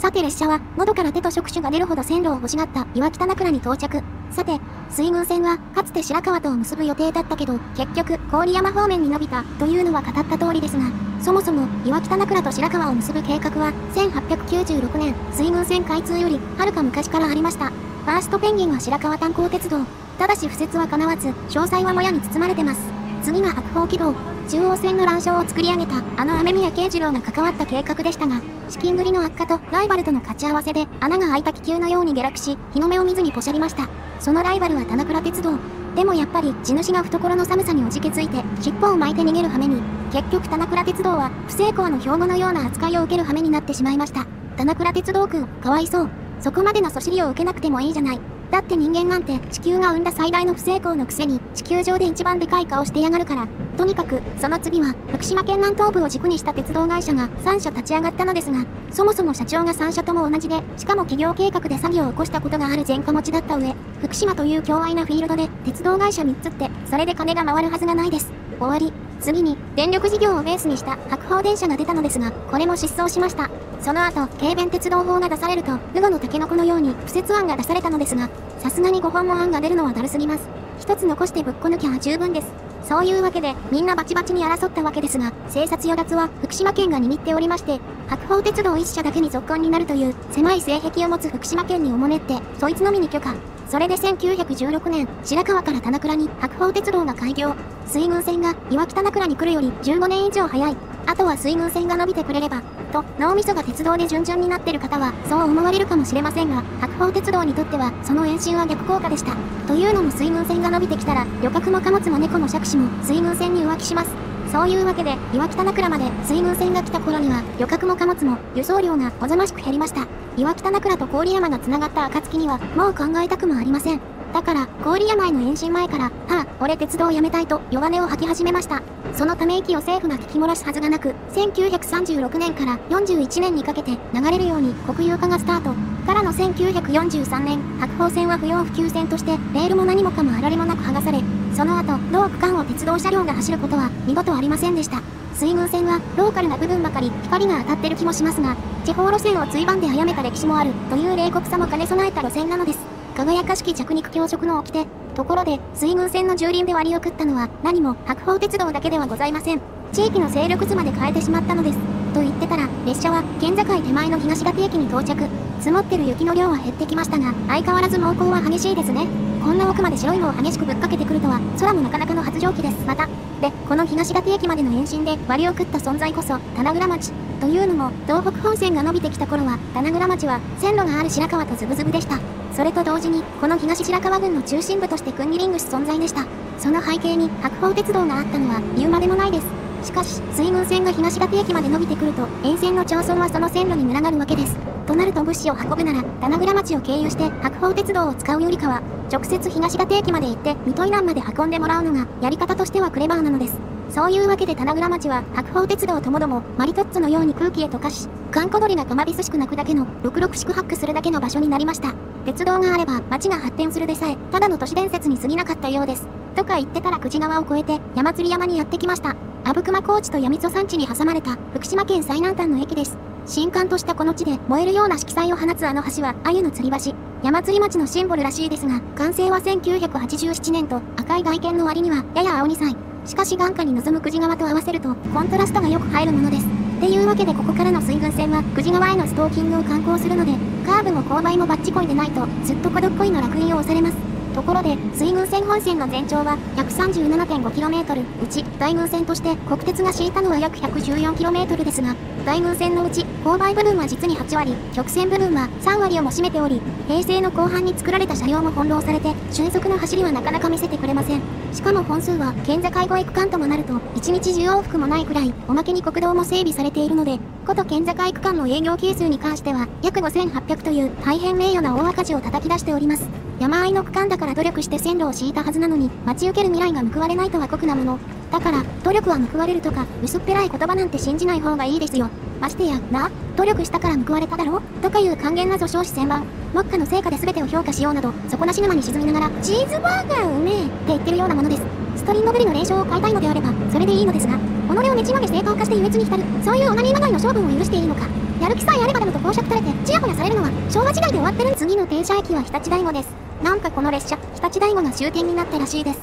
さて列車は喉から手と触手が出るほど線路を欲しがった岩北名倉に到着。さて、水軍線はかつて白川とを結ぶ予定だったけど、結局郡山方面に伸びたというのは語った通りですが、そもそも岩北名倉と白川を結ぶ計画は1896年水軍線開通よりはるか昔からありました。ファーストペンギンは白川炭鉱鉄道、ただし敷設はかなわず詳細はもやに包まれてます。次が白鳳軌道、中央線の乱床を作り上げたあの雨宮慶次郎が関わった計画でしたが、資金繰りの悪化とライバルとの勝ち合わせで穴が開いた気球のように下落し、日の目を見ずにポシャりました。そのライバルは田名倉鉄道。でもやっぱり地主が懐の寒さにおじけついて尻尾を巻いて逃げる羽目に、結局田名倉鉄道は不成功の標語のような扱いを受ける羽目になってしまいました。田名倉鉄道くんかわいそう。そこまでのそしりを受けなくてもいいじゃない、だって人間なんて地球が生んだ最大の不成功のくせに地球上で一番でかい顔してやがるから。とにかくその次は福島県南東部を軸にした鉄道会社が3社立ち上がったのですが、そもそも社長が3社とも同じで、しかも企業計画で詐欺を起こしたことがある前科持ちだった上、福島という強愛なフィールドで鉄道会社3つって、それで金が回るはずがないです。終わり。次に、電力事業をベースにした白鵬電車が出たのですが、これも失踪しました。その後、軽便鉄道法が出されると、ルゴのタケノコのように、不設案が出されたのですが、さすがに5本も案が出るのはだるすぎます。一つ残してぶっこ抜きゃ十分です。そういうわけで、みんなバチバチに争ったわけですが、生殺与奪は福島県が握っておりまして、白鵬鉄道一社だけに続婚になるという、狭い性癖を持つ福島県におもねって、そいつのみに許可。それで1916年、白川から棚倉に白鵬鉄道が開業。水軍船がいわき棚倉に来るより15年以上早い。あとは水軍船が伸びてくれれば、と、脳みそが鉄道で順々になってる方は、そう思われるかもしれませんが、白鵬鉄道にとっては、その延伸は逆効果でした。というのも水軍船が伸びてきたら、旅客も貨物も猫も杓子も、水軍船に浮気します。そういうわけで、いわき棚倉まで水軍船が来た頃には、旅客も貨物も、輸送量がおざましく減りました。いわき棚倉と郡山がつながった暁には、もう考えたくもありません。だから、郡山への延伸前から、はぁ、俺鉄道をやめたいと、弱音を吐き始めました。そのため息を政府が聞き漏らすはずがなく、1936年から41年にかけて流れるように国有化がスタート。からの1943年、白鵬線は不要不急線として、レールも何もかもあられもなく剥がされ、その後、同区間を鉄道車両が走ることは二度とありませんでした。水軍線は、ローカルな部分ばかり光が当たってる気もしますが、地方路線を追番で早めた歴史もある、という冷酷さも兼ね備えた路線なのです。輝かしき弱肉強食の掟。ところで、水軍船の蹂躙で割を食ったのは、何も白鵬鉄道だけではございません。地域の勢力図まで変えてしまったのです。と言ってたら、列車は県境手前の東舘駅に到着。積もってる雪の量は減ってきましたが、相変わらず猛攻は激しいですね。こんな奥まで白いのを激しくぶっかけてくるとは、空もなかなかの発情期です。また、で、この東舘駅までの延伸で割を食った存在こそ、棚倉町。というのも、東北本線が伸びてきた頃は、棚倉町は、線路がある白川とズブズブでした。それと同時に、この東白川郡の中心部としてくんぎりんぐし存在でした。その背景に、白鵬鉄道があったのは、言うまでもないです。しかし、水軍船が東舘駅まで伸びてくると、沿線の町村はその線路に群がるわけです。となると物資を運ぶなら、棚倉町を経由して白鵬鉄道を使うよりかは、直接東舘駅まで行って、水戸以南まで運んでもらうのが、やり方としてはクレバーなのです。そういうわけで棚倉町は、白鵬鉄道ともども、マリトッツォのように空気へ溶かし、閑古鳥がかまびすしく鳴くだけの、ろくろくしくハックするだけの場所になりました。鉄道があれば、町が発展するでさえ、ただの都市伝説に過ぎなかったようです。とか言ってたら久慈川を越えて、山釣山にやってきました。阿武隈高地と闇磯山地に挟まれた福島県最南端の駅です。震撼としたこの地で燃えるような色彩を放つあの橋は鮎の吊り橋。山釣り町のシンボルらしいですが、完成は1987年と赤い外見の割にはやや青2歳。しかし眼下に望む久慈川と合わせるとコントラストがよく入るものです。っていうわけでここからの水軍船は久慈川へのストーキングを敢行するので、カーブも勾配もバッチコイでないとずっと孤独恋の烙印を押されます。ところで、水軍線本線の全長は 137.5km、うち、大軍線として国鉄が敷いたのは約 114km ですが、大軍線のうち、勾配部分は実に8割、曲線部分は3割をも占めており、平成の後半に作られた車両も翻弄されて、瞬足の走りはなかなか見せてくれません。しかも本数は、県境越え区間ともなると、1日10往復もないくらい、おまけに国道も整備されているので、こと県境区間の営業係数に関しては、約5800という大変名誉な大赤字を叩き出しております。山あいの区間だから努力して線路を敷いたはずなのに、待ち受ける未来が報われないとは酷なもの。だから、努力は報われるとか、薄っぺらい言葉なんて信じない方がいいですよ。ましてや、な、努力したから報われただろとかいう還元なぞ少子千万。目下の成果で全てを評価しようなど、底なし沼に沈みながら、チーズバーガーうめえって言ってるようなものです。ストリングぶりの連勝を変えたいのであれば、それでいいのですが、己をねち曲げ正当化して優越に浸る、そういうオナニーまがいの性分を許していいのか。やる気さえあればでもと公爵垂れて、チヤホヤされるのは、昭和時代で終わってる。次の停車駅は日立大吾です。なんかこの列車、日立大吾が終点になったらしいです。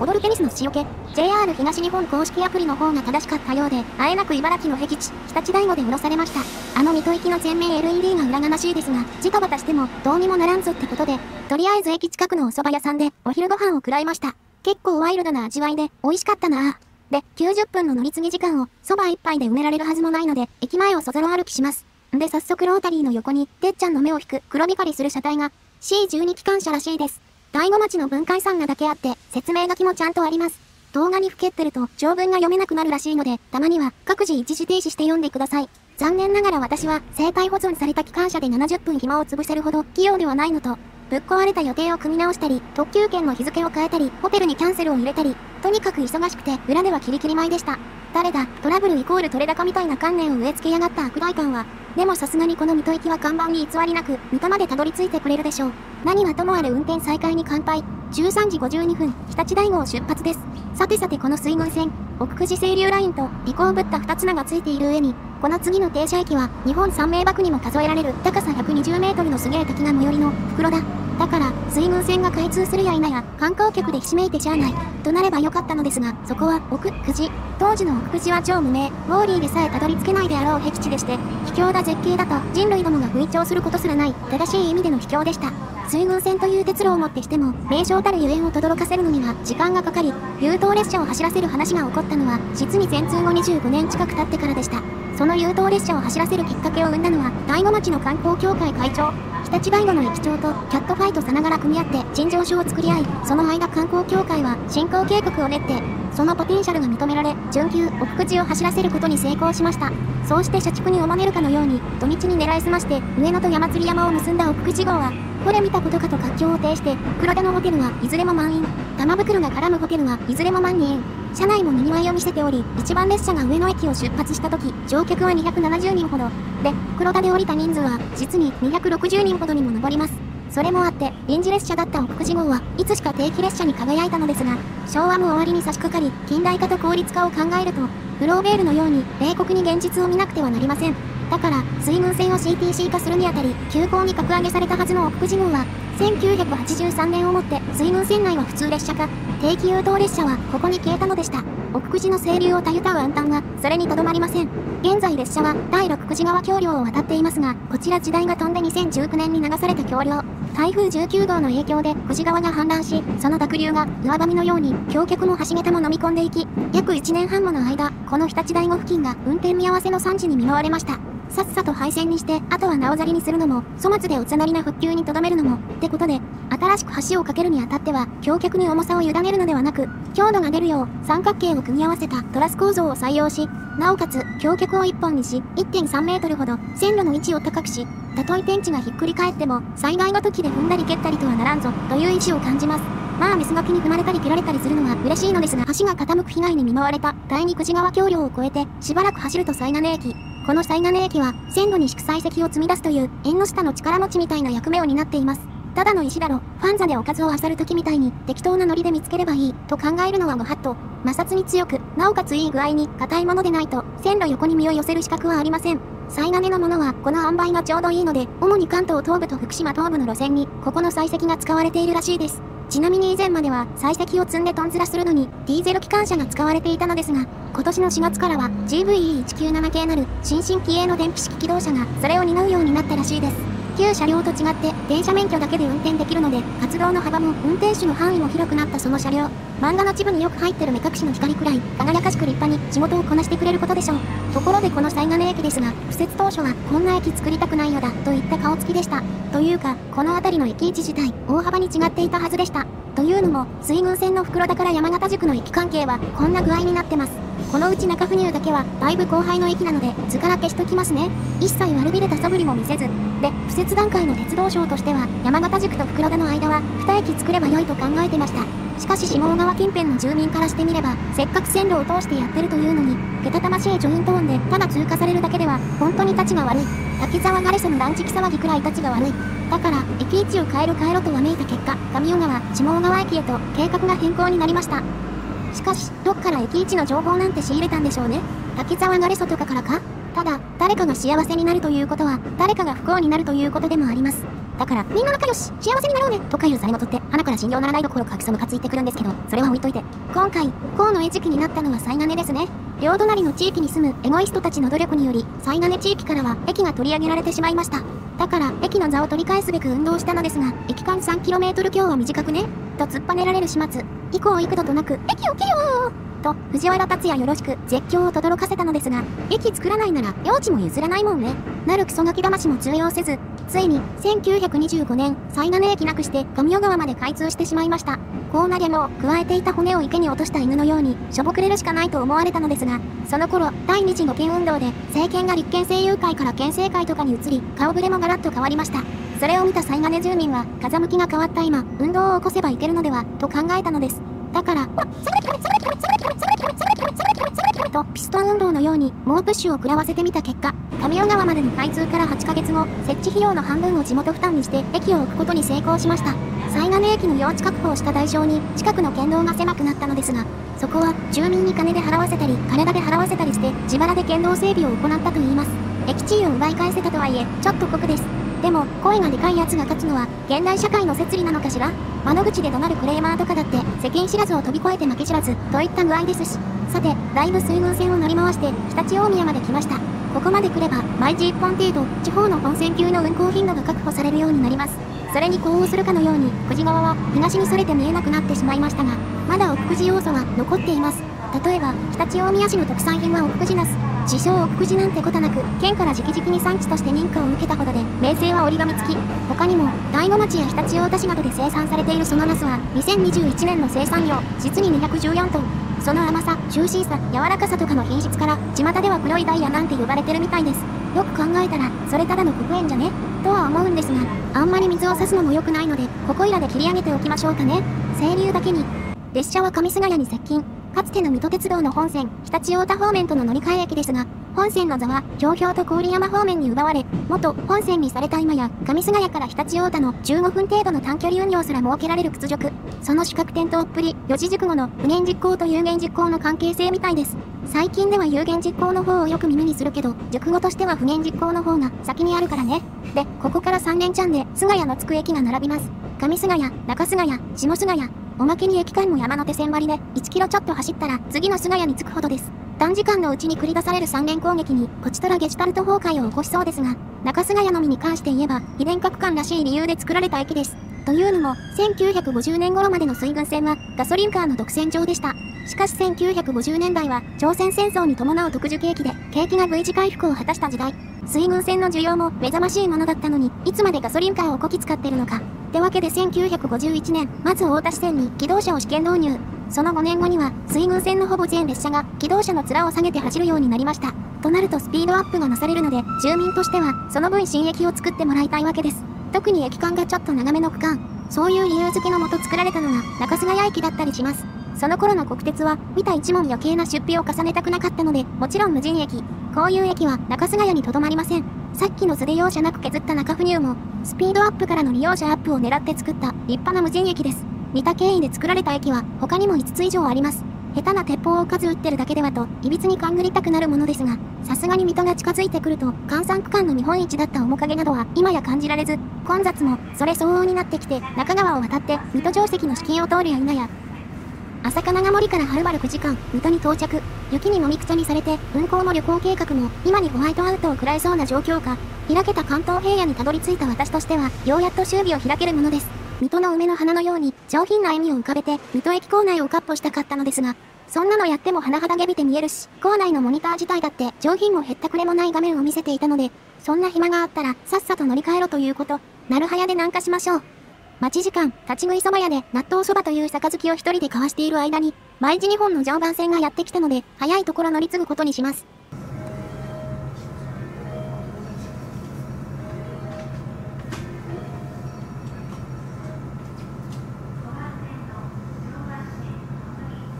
踊るテニスの塩気。JR 東日本公式アプリの方が正しかったようで、あえなく茨城の僻地、日立大吾で降ろされました。あの水戸行きの全面 LED が裏がましいですが、ジタバタしてもどうにもならんぞってことで、とりあえず駅近くのお蕎麦屋さんでお昼ご飯を食らいました。結構ワイルドな味わいで美味しかったなぁ。で、90分の乗り継ぎ時間を蕎麦一杯で埋められるはずもないので、駅前をそぞろ歩きします。で早速ロータリーの横に、てっちゃんの目を引く黒光りする車体が C12 機関車らしいです。大子町の文化遺産なだけあって、説明書きもちゃんとあります。動画にふけってると、条文が読めなくなるらしいので、たまには各自一時停止して読んでください。残念ながら私は、生体保存された機関車で70分暇を潰せるほど、器用ではないのと、ぶっ壊れた予定を組み直したり、特急券の日付を変えたり、ホテルにキャンセルを入れたり、とにかく忙しくて裏ではキリキリ舞いでした。誰だ、トラブルイコール取れ高みたいな観念を植え付けやがった悪代官は、でもさすがにこの水戸行きは看板に偽りなく、水戸までたどり着いてくれるでしょう。何はともあれ運転再開に乾杯。13時52分、日立大郷出発です。さてさてこの水郡線、奥久慈清流ラインと尾行ぶった二つ名がついている上に、この次の停車駅は日本三名瀑にも数えられる高さ120メートルのすげえ滝が最寄りの袋田。だから水郡線が開通するや否や観光客でひしめいてしゃあないとなればよかったのですが、そこは奥久慈。当時の奥久慈は超無名、ウォーリーでさえたどり着けないであろう僻地でして、秘境だ絶景だと人類どもが吹聴することすらない正しい意味での秘境でした。水郡線という鉄路をもってしても名称たるゆえんを轟かせるのには時間がかかり、優等列車を走らせる話が起こったのは実に全通後25年近く経ってからでした。その優等列車を走らせるきっかけを生んだのは大子町の観光協会会長、日立大子の駅長とキャットファイトさながら組み合って陳情書を作り合い、その間観光協会は振興計画を練って、そのポテンシャルが認められ準急奥久慈を走らせることに成功しました。そうして社畜におまねるかのように土日に狙いすまして上野と山釣山を結んだ奥久慈号は、これ見たことかと活況を呈して、袋田のホテルはいずれも満員、玉袋が絡むホテルはいずれも満員、車内もにぎわいを見せており、一番列車が上野駅を出発した時乗客は270人ほどで、袋田で降りた人数は実に260人ほどにも上ります。それもあって臨時列車だった奥久慈号はいつしか定期列車に輝いたのですが、昭和も終わりに差し掛かり近代化と効率化を考えるとグローベールのように冷酷に現実を見なくてはなりません。だから水郡線を CTC 化するにあたり急行に格上げされたはずの奥久慈号は1983年をもって水郡線内は普通列車化、定期優等列車はここに消えたのでした。奥久慈の清流をたゆたう暗澹はそれにとどまりません。現在列車は第6久慈川橋梁を渡っていますが、こちら時代が飛んで2019年に流された橋梁、台風19号の影響で久慈川が氾濫し、その濁流が岩場みのように橋脚も橋桁も飲み込んでいき、約1年半もの間この日立大子付近が運転見合わせの惨事に見舞われました。さっさと廃線にして、あとはなおざりにするのも粗末でおつなりな復旧にとどめるのもってことで、新しく橋を架けるにあたっては橋脚に重さを委ねるのではなく、強度が出るよう三角形を組み合わせたトラス構造を採用し、なおかつ橋脚を1本にし 1.3 メートルほど線路の位置を高くし、たとえ天地がひっくり返っても災害の時で踏んだり蹴ったりとはならんぞという意思を感じます。まあメスガキに踏まれたり蹴られたりするのは嬉しいのですが、橋が傾く被害に見舞われた第2久慈川橋梁を越えてしばらく走ると災難駅。この災難駅は線路に祝祭石を積み出すという縁の下の力持ちみたいな役目を担っています。ただの石だろ、ファンザでおかずを漁る時みたいに適当なノリで見つければいいと考えるのはご法度。摩擦に強く、なおかついい具合に硬いものでないと線路横に身を寄せる資格はありません。災難のものはこの塩梅がちょうどいいので、主に関東東部と福島東部の路線にここの採石が使われているらしいです。ちなみに以前までは採石を積んでトンズラするのにディーゼル機関車が使われていたのですが、今年の4月からは GVE197 系なる新進気鋭の電気式機動車がそれを担うようになったらしいです。旧車両と違って電車免許だけで運転できるので、活動の幅も運転手の範囲も広くなったその車両、漫画の一部によく入ってる目隠しの光くらい輝かしく立派に仕事をこなしてくれることでしょう。ところでこの災難駅ですが、敷設当初はこんな駅作りたくないよだといった顔つきでした。というかこの辺りの駅位置自体大幅に違っていたはずでした。というのも水郡線の袋田から山形宿の駅関係はこんな具合になってます。このうち中府入だけはだいぶ後輩の駅なので図から消しときますね。一切悪びれた素振りも見せずで、敷設段階の鉄道省としては山形宿と袋田の間は2駅作れば良いと考えてました。しかし下小川近辺の住民からしてみれば、せっかく線路を通してやってるというのにけたたましいジョイント音でただ通過されるだけでは本当にたちが悪い。滝沢ガレスの断食騒ぎくらいたちが悪い。だから駅位置を変える変えろとわめいた結果、上小川下小川駅へと計画が変更になりました。しかしどっから駅位置の情報なんて仕入れたんでしょうね。滝沢ガレソとかからか。ただ誰かが幸せになるということは誰かが不幸になるということでもあります。だからみんな仲良し幸せになろうねとかいうざれ言って鼻から信用ならないどころかくそムカついてくるんですけど、それは置いといて、今回河野餌食になったのは災難ですね。両隣の地域に住むエゴイストたちの努力により災難地域からは駅が取り上げられてしまいました。だから駅の座を取り返すべく運動したのですが、駅間 3km 強は短くねと突っぱねられる始末。以降幾度となく「駅を切よー!」と藤原竜也よろしく絶叫を轟かせたのですが、駅作らないなら用地も譲らないもんねなるクソガキ魂も通用せず、ついに1925年災難駅なくして上小川まで開通してしまいました。こうなりゃもう加えていた骨を池に落とした犬のようにしょぼくれるしかないと思われたのですが、その頃第二次護憲運動で政権が立憲政友会から県政会とかに移り顔ぶれもガラッと変わりました。それを見た災難住民は風向きが変わった今運動を起こせばいけるのではと考えたのです。だからとピストン運動のように猛プッシュを食らわせてみた結果、神尾川までの開通から8ヶ月後、設置費用の半分を地元負担にして駅を置くことに成功しました。犀金駅の用地確保をした代償に近くの県道が狭くなったのですが、そこは住民に金で払わせたり体で払わせたりして自腹で県道整備を行ったといいます。駅地位を奪い返せたとはいえちょっと酷です。でも声がでかいやつが勝つのは現代社会の摂理なのかしら。窓口で怒鳴るクレーマーとかだって世間知らずを飛び越えて負け知らずといった具合ですし。さて、だいぶ水軍線を乗り回して常陸大宮まで来ました。ここまで来れば毎時1本程度地方の本線級の運行頻度が確保されるようになります。それに呼応するかのように久慈川は東にそれて見えなくなってしまいましたが、まだ奥久慈要素は残っています。例えば常陸大宮市の特産品は奥久慈ナス。自称奥久慈なんてことなく、県から直々に産地として認可を受けたほどで、名声は折り紙付き。他にも、大子町や常陸太田市などで生産されているそのナスは、2021年の生産量、実に214トン。その甘さ、ジューシーさ、柔らかさとかの品質から、巷では黒いダイヤなんて呼ばれてるみたいです。よく考えたら、それただの黒煙じゃねとは思うんですが、あんまり水を差すのも良くないので、ここいらで切り上げておきましょうかね。清流だけに。列車は上菅谷に接近。かつての水戸鉄道の本線、常陸太田方面との乗り換え駅ですが、本線の座は、ひょうひょうと郡山方面に奪われ、元本線にされた今や、上菅谷から常陸太田の15分程度の短距離運用すら設けられる屈辱。その主格転倒っぷり、四字熟語の無限実行と有限実行の関係性みたいです。最近では有限実行の方をよく耳にするけど、熟語としては無限実行の方が先にあるからね。で、ここから3連チャンで、菅谷のつく駅が並びます。上菅谷、中菅谷、下菅谷。おまけに駅間も山手線割りで1キロちょっと走ったら次の菅谷に着くほどです。短時間のうちに繰り出される3連攻撃にポチトラゲシュタルト崩壊を起こしそうですが、中菅谷のみに関して言えば非電化区間らしい理由で作られた駅です。というのも、1950年頃までの水軍線はガソリンカーの独占場でした。しかし1950年代は朝鮮戦争に伴う特需景気で景気が V 字回復を果たした時代。水軍線の需要も目覚ましいものだったのに、いつまでガソリンカーをこき使ってるのか。ってわけで1951年、まず太田支線に気動車を試験導入。その5年後には、水軍線のほぼ全列車が気動車の面を下げて走るようになりました。となるとスピードアップがなされるので、住民としては、その分新駅を作ってもらいたいわけです。特に駅間がちょっと長めの区間。そういう理由付けのもと作られたのが、中菅谷駅だったりします。その頃の国鉄は、見た一文余計な出費を重ねたくなかったので、もちろん無人駅。こういう駅は中菅谷にとどまりません。さっきの素で容赦なく削った中府入も、スピードアップからの利用者アップを狙って作った立派な無人駅です。似た経緯で作られた駅は他にも5つ以上あります。下手な鉄砲を数撃ってるだけではと、いびつに勘ぐりたくなるものですが、さすがに水戸が近づいてくると、関山区間の見本市だった面影などは今や感じられず、混雑もそれ相応になってきて、中川を渡って水戸城跡の敷居を通るや否や、朝霞長森からはるばる9時間、水戸に到着。雪にもみくちゃにされて、運行も旅行計画も、今にホワイトアウトを食らいそうな状況下、開けた関東平野にたどり着いた私としては、ようやっと終日を開けるものです。水戸の梅の花のように、上品な笑みを浮かべて、水戸駅構内を闊歩したかったのですが、そんなのやっても甚だ下びて見えるし、構内のモニター自体だって、上品もへったくれもない画面を見せていたので、そんな暇があったら、さっさと乗り換えろということ、なるはやで南下しましょう。待ち時間、立ち食いそば屋で納豆そばという杯を一人で交わしている間に、毎時2本の常磐線がやってきたので、早いところ乗り継ぐことにします。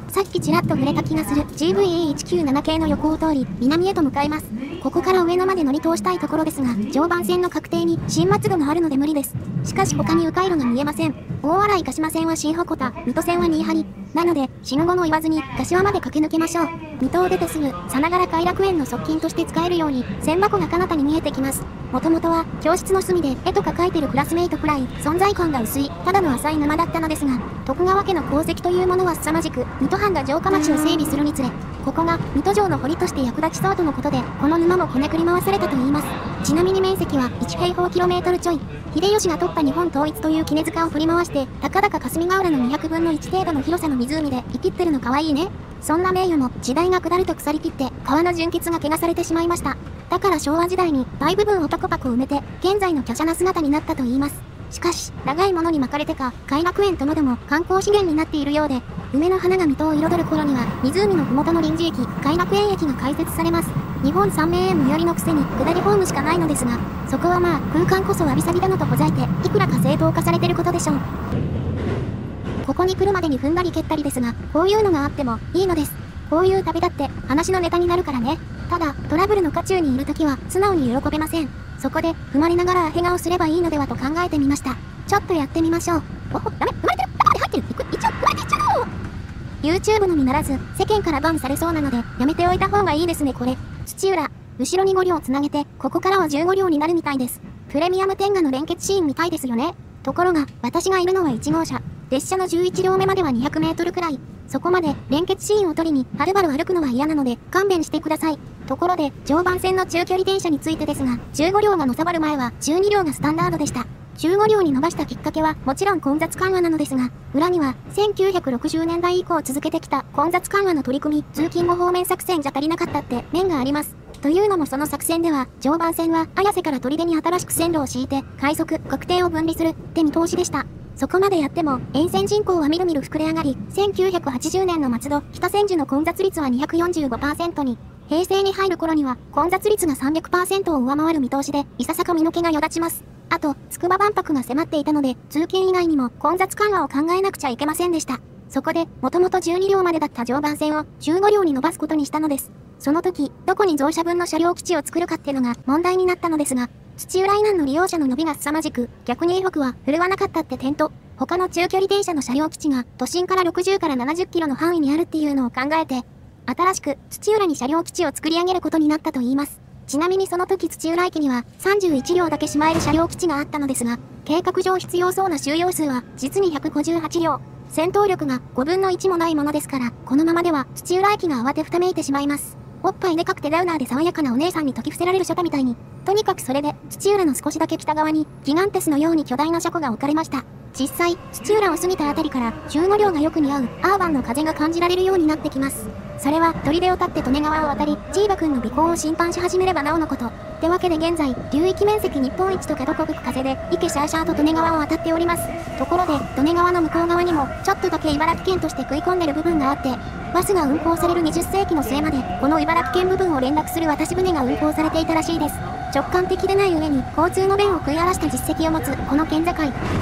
さっきちらっと触れた気がする GVE197 系の横を通り、南へと向かいます。ここから上野まで乗り通したいところですが、常磐線の確定に新松戸があるので無理です。しかし他に迂回路が見えません。大洗鹿島線は新鉾田、水戸線は新張。なので、死ぬ後も言わずに、柏まで駆け抜けましょう。水戸を出てすぐ、さながら偕楽園の側近として使えるように、千箱が彼方に見えてきます。もともとは、教室の隅で絵とか描いてるクラスメイトくらい、存在感が薄い、ただの浅い沼だったのですが、徳川家の功績というものは凄まじく、水戸藩が城下町を整備するにつれ、ここが水戸城の堀として役立ちそうとのことで、この沼もこねくり回されたといいます。ちなみに面積は1平方キロメートルちょい。秀吉が取った日本統一という杵塚を振り回して、たかだか霞ヶ浦の200分の1程度の広さの湖で生きってるの可愛いね。そんな名誉も時代が下ると腐りきって、川の純血が汚されてしまいました。だから昭和時代に大部分をパコパコ埋めて、現在の華奢な姿になったといいます。しかし、長いものに巻かれてか、偕楽園ともども観光資源になっているようで、梅の花が水戸を彩る頃には、湖の麓の臨時駅、偕楽園駅が開設されます。日本三名園最寄りのくせに、下りホームしかないのですが、そこはまあ、空間こそわびさびだのとほざいて、いくらか正当化されてることでしょう。ここに来るまでに踏んだり蹴ったりですが、こういうのがあってもいいのです。こういう旅だって話のネタになるからね。ただ、トラブルの渦中にいるときは素直に喜べません。そこで、踏まれながらアヘ顔すればいいのではと考えてみました。ちょっとやってみましょう。おっ、ダメ、踏まれてる、中に入ってる、一応、踏まれていっちゃうの !YouTube のみならず、世間からバンされそうなので、やめておいた方がいいですねこれ。土浦、後ろに5両つなげて、ここからは15両になるみたいです。プレミアム天下の連結シーンみたいですよね。ところが、私がいるのは1号車。列車の11両目までは200メートルくらい。そこまで連結シーンを取りにはるばる歩くのは嫌なので勘弁してください。ところで常磐線の中距離電車についてですが、15両がのさばる前は12両がスタンダードでした。15両に伸ばしたきっかけはもちろん混雑緩和なのですが、裏には1960年代以降続けてきた混雑緩和の取り組み、通勤後方面作戦じゃ足りなかったって面があります。というのもその作戦では、常磐線は綾瀬から砦に新しく線路を敷いて、快速、確定を分離するって見通しでした。そこまでやっても、沿線人口はみるみる膨れ上がり、1980年の末の北千住の混雑率は 245% に、平成に入る頃には混雑率が 300% を上回る見通しで、いささか身の毛がよだちます。あと、筑波万博が迫っていたので、通勤以外にも混雑緩和を考えなくちゃいけませんでした。そこで、もともと12両までだった常磐線を15両に伸ばすことにしたのです。その時、どこに増車分の車両基地を作るかってのが問題になったのですが、土浦以南の利用者の伸びが凄まじく、逆に江北は振るわなかったって点と、他の中距離電車の車両基地が都心から60から70キロの範囲にあるっていうのを考えて、新しく土浦に車両基地を作り上げることになったと言います。ちなみにその時土浦駅には31両だけしまえる車両基地があったのですが、計画上必要そうな収容数は実に158両。戦闘力が5分の1もないものですから、このままでは土浦駅が慌てふためいてしまいます。おっぱいでかくてダウナーで爽やかなお姉さんに解き伏せられるショタみたいに。とにかくそれで、土浦の少しだけ北側に、ギガンテスのように巨大な車庫が置かれました。実際、土浦を過ぎたあたりから、15両がよく似合う、アーバンの風が感じられるようになってきます。それは、砦を立って利根川を渡り、チーバくんの尾行を審判し始めればなおのこと。ってわけで現在、流域面積日本一とかどこ吹く風で、池シャーシャーと利根川を渡っております。ところで、利根川の向こう側にも、ちょっとだけ茨城県として食い込んでる部分があって、バスが運行される20世紀の末まで、この茨城県部分を連絡する渡し船が運行されていたらしいです。直感的でない上に、交通の便を食い荒らした実績を持つ、この県境。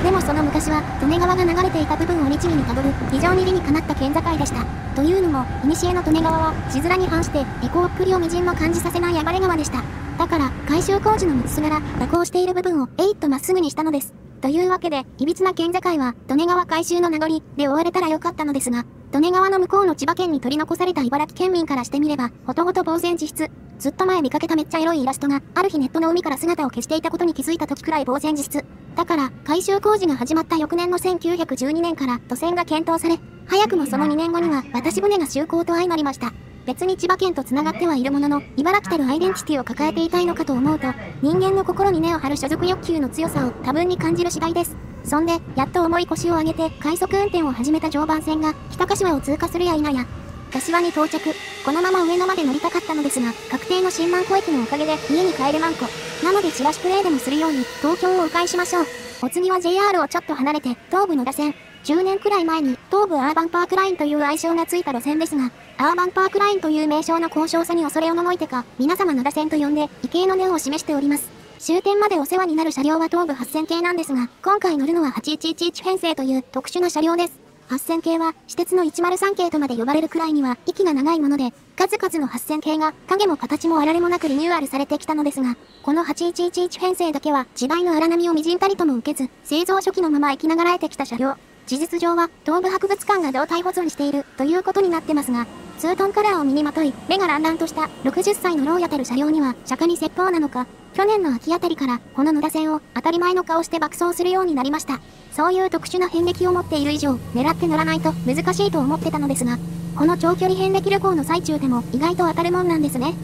でもその昔は、利根川が流れていた部分を律儀にたどる、非常に理にかなった県境でした。というのも、古の利根川は、地面に反して、尾行っぷりを微塵も感じさせない暴れ川でした。だから、改修工事の道すがら、蛇行している部分を、えいっとまっすぐにしたのです。というわけで、いびつな県境は、利根川改修の名残で終われたらよかったのですが、利根川の向こうの千葉県に取り残された茨城県民からしてみれば、ほとほと呆然自失。ずっと前見かけためっちゃエロいイラストが、ある日ネットの海から姿を消していたことに気づいた時くらい呆然自失。だから、改修工事が始まった翌年の1912年から、渡船が検討され、早くもその2年後には、渡し船が就航と相成りました。別に千葉県と繋がってはいるものの、茨城たるアイデンティティを抱えていたいのかと思うと、人間の心に根を張る所属欲求の強さを多分に感じる次第です。そんで、やっと重い腰を上げて、快速運転を始めた常磐線が、北柏を通過するや否や、柏に到着。このまま上野まで乗りたかったのですが、確定の新万古駅のおかげで家に帰れまんこ。なのでチラシプレイでもするように、東京を迂回しましょう。お次は JR をちょっと離れて、東武野田線。10年くらい前に、東武アーバンパークラインという愛称がついた路線ですが、アーバンパークラインという名称の高尚さに恐れおののいてか、皆様野田線と呼んで、畏敬の念を示しております。終点までお世話になる車両は東武8000系なんですが、今回乗るのは8111編成という特殊な車両です。8000系は、私鉄の103系とまで呼ばれるくらいには、息が長いもので、数々の8000系が、影も形もあられもなくリニューアルされてきたのですが、この8111編成だけは、時代の荒波をみじんたりとも受けず、製造初期のまま生きながらえてきた車両。事実上は、東武博物館が胴体保存している、ということになってますが、ツートンカラーを身にまとい、目が乱々とした、60歳の老やたる車両には、釈迦に説法なのか、去年の秋あたりから、この野田線を、当たり前の顔して爆走するようになりました。そういう特殊な遍歴を持っている以上、狙って乗らないと難しいと思ってたのですが、この長距離遍歴旅行の最中でも意外と当たるもんなんですね。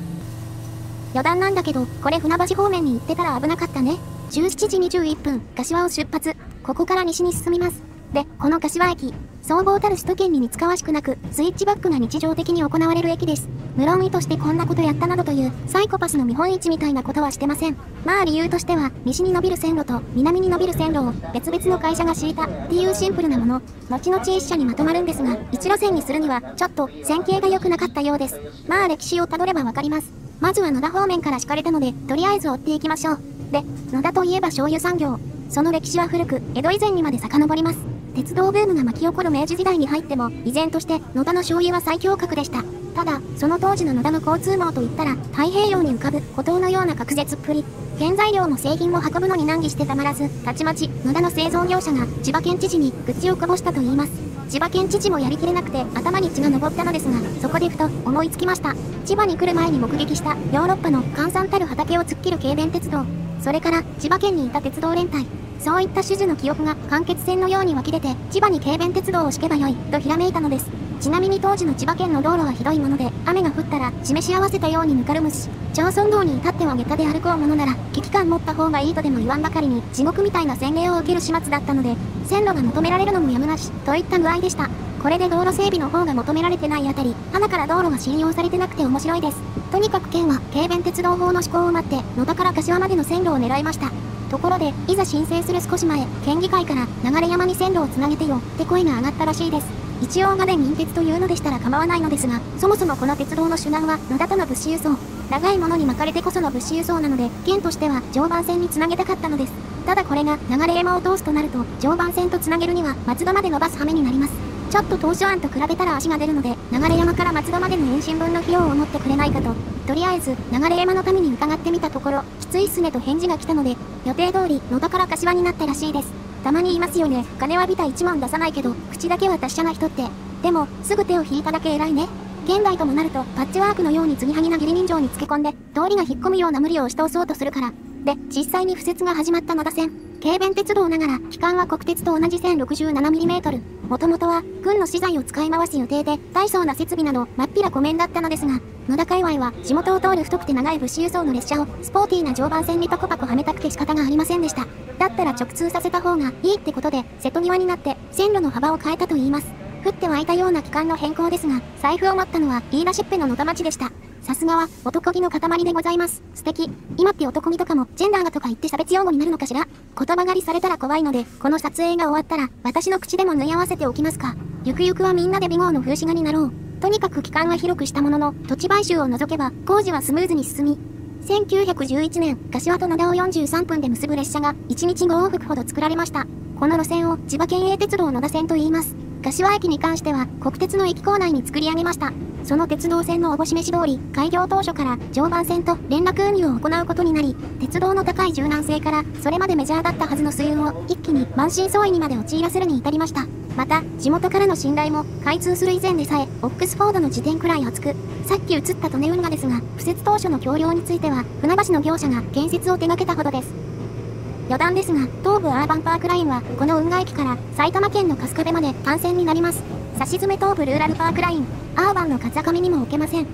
余談なんだけど、これ船橋方面に行ってたら危なかったね。17時21分、柏を出発。ここから西に進みます。で、この柏駅、総合たる首都圏に似つかわしくなく、スイッチバックが日常的に行われる駅です。無論意図してこんなことやったなどという、サイコパスの見本市みたいなことはしてません。まあ理由としては、西に伸びる線路と南に伸びる線路を別々の会社が敷いたっていうシンプルなもの。後々一社にまとまるんですが、一路線にするには、ちょっと線形が良くなかったようです。まあ歴史をたどればわかります。まずは野田方面から敷かれたので、とりあえず追っていきましょう。で、野田といえば醤油産業。その歴史は古く、江戸以前にまで遡ります。鉄道ブームが巻き起こる明治時代に入っても、依然として野田の醤油は最強格でした。ただ、その当時の野田の交通網といったら、太平洋に浮かぶ孤島のような隔絶っぷり。原材料も製品も運ぶのに難儀してたまらず、たちまち野田の製造業者が千葉県知事に愚痴をこぼしたといいます。千葉県知事もやりきれなくて頭に血が上ったのですが、そこでふと思いつきました。千葉に来る前に目撃したヨーロッパの閑散たる畑を突っ切る軽便鉄道。それから千葉県にいた鉄道連帯。そういった種々の記憶が間欠泉のように湧き出て、千葉に軽便鉄道を敷けばよい、とひらめいたのです。ちなみに当時の千葉県の道路はひどいもので、雨が降ったら示し合わせたようにぬかるむし、町村道に至っては下駄で歩こうものなら、危機感持った方がいいとでも言わんばかりに、地獄みたいな洗礼を受ける始末だったので、線路が求められるのもやむなし、といった具合でした。これで道路整備の方が求められてないあたり、花から道路が信用されてなくて面白いです。とにかく県は、軽便鉄道法の施行を待って、野田から柏までの線路を狙いました。ところで、いざ申請する少し前、県議会から流山に線路をつなげてよって声が上がったらしいです。一応がで民鉄というのでしたら構わないのですが、そもそもこの鉄道の主眼は野田との物資輸送。長いものに巻かれてこその物資輸送なので、県としては常磐線につなげたかったのです。ただこれが流山を通すとなると、常磐線とつなげるには松戸まで伸ばす羽目になります。ちょっと当初案と比べたら足が出るので、流山から松戸までの延伸分の費用を持ってくれないかと、とりあえず流山のために伺ってみたところ、きついっすねと返事が来たので、予定通り野田から柏になったらしいです。たまに言いますよね、金はビタ一文出さないけど、口だけは達者な人って。でも、すぐ手を引いただけ偉いね。現代ともなると、パッチワークのように継ぎはぎな義理人情につけ込んで、道理が引っ込むような無理を押し通そうとするから。で、実際に敷設が始まった野田線。軽便鉄道ながら、期間は国鉄と同じ 1067mm。もともとは、軍の資材を使い回す予定で、大層な設備など、まっぴらごめんだったのですが、野田界隈は、地元を通る太くて長い物資輸送の列車を、スポーティーな常磐線にパコパコはめたくて仕方がありませんでした。だったら直通させた方がいいってことで、瀬戸際になって、線路の幅を変えたと言います。降って湧いたような期間の変更ですが、財布を持ったのは、飯田シッペの野田町でした。さすがは、男気の塊でございます。素敵。今って男気とかも、ジェンダーがとか言って差別用語になるのかしら？言葉狩りされたら怖いので、この撮影が終わったら、私の口でも縫い合わせておきますか。ゆくゆくはみんなで美号の風刺画になろう。とにかく期間は広くしたものの、土地買収を除けば、工事はスムーズに進み、1911年、柏と野田を43分で結ぶ列車が、1日5往復ほど作られました。この路線を、千葉県営鉄道野田線と言います。柏駅に関しては、国鉄の駅構内に作り上げました。その鉄道線のおぼしめし通り、開業当初から、常磐線と連絡運輸を行うことになり、鉄道の高い柔軟性から、それまでメジャーだったはずの水運を、一気に満身創痍にまで陥らせるに至りました。また、地元からの信頼も、開通する以前でさえ、オックスフォードの辞典くらい厚く、さっき映った利根運河ですが、敷設当初の橋梁については、船橋の業者が建設を手掛けたほどです。余談ですが、東武アーバンパークラインは、この運河駅から、埼玉県の春日部まで単線になります。差し詰め東武ルーラルパークライン、アーバンの風上にも置けません。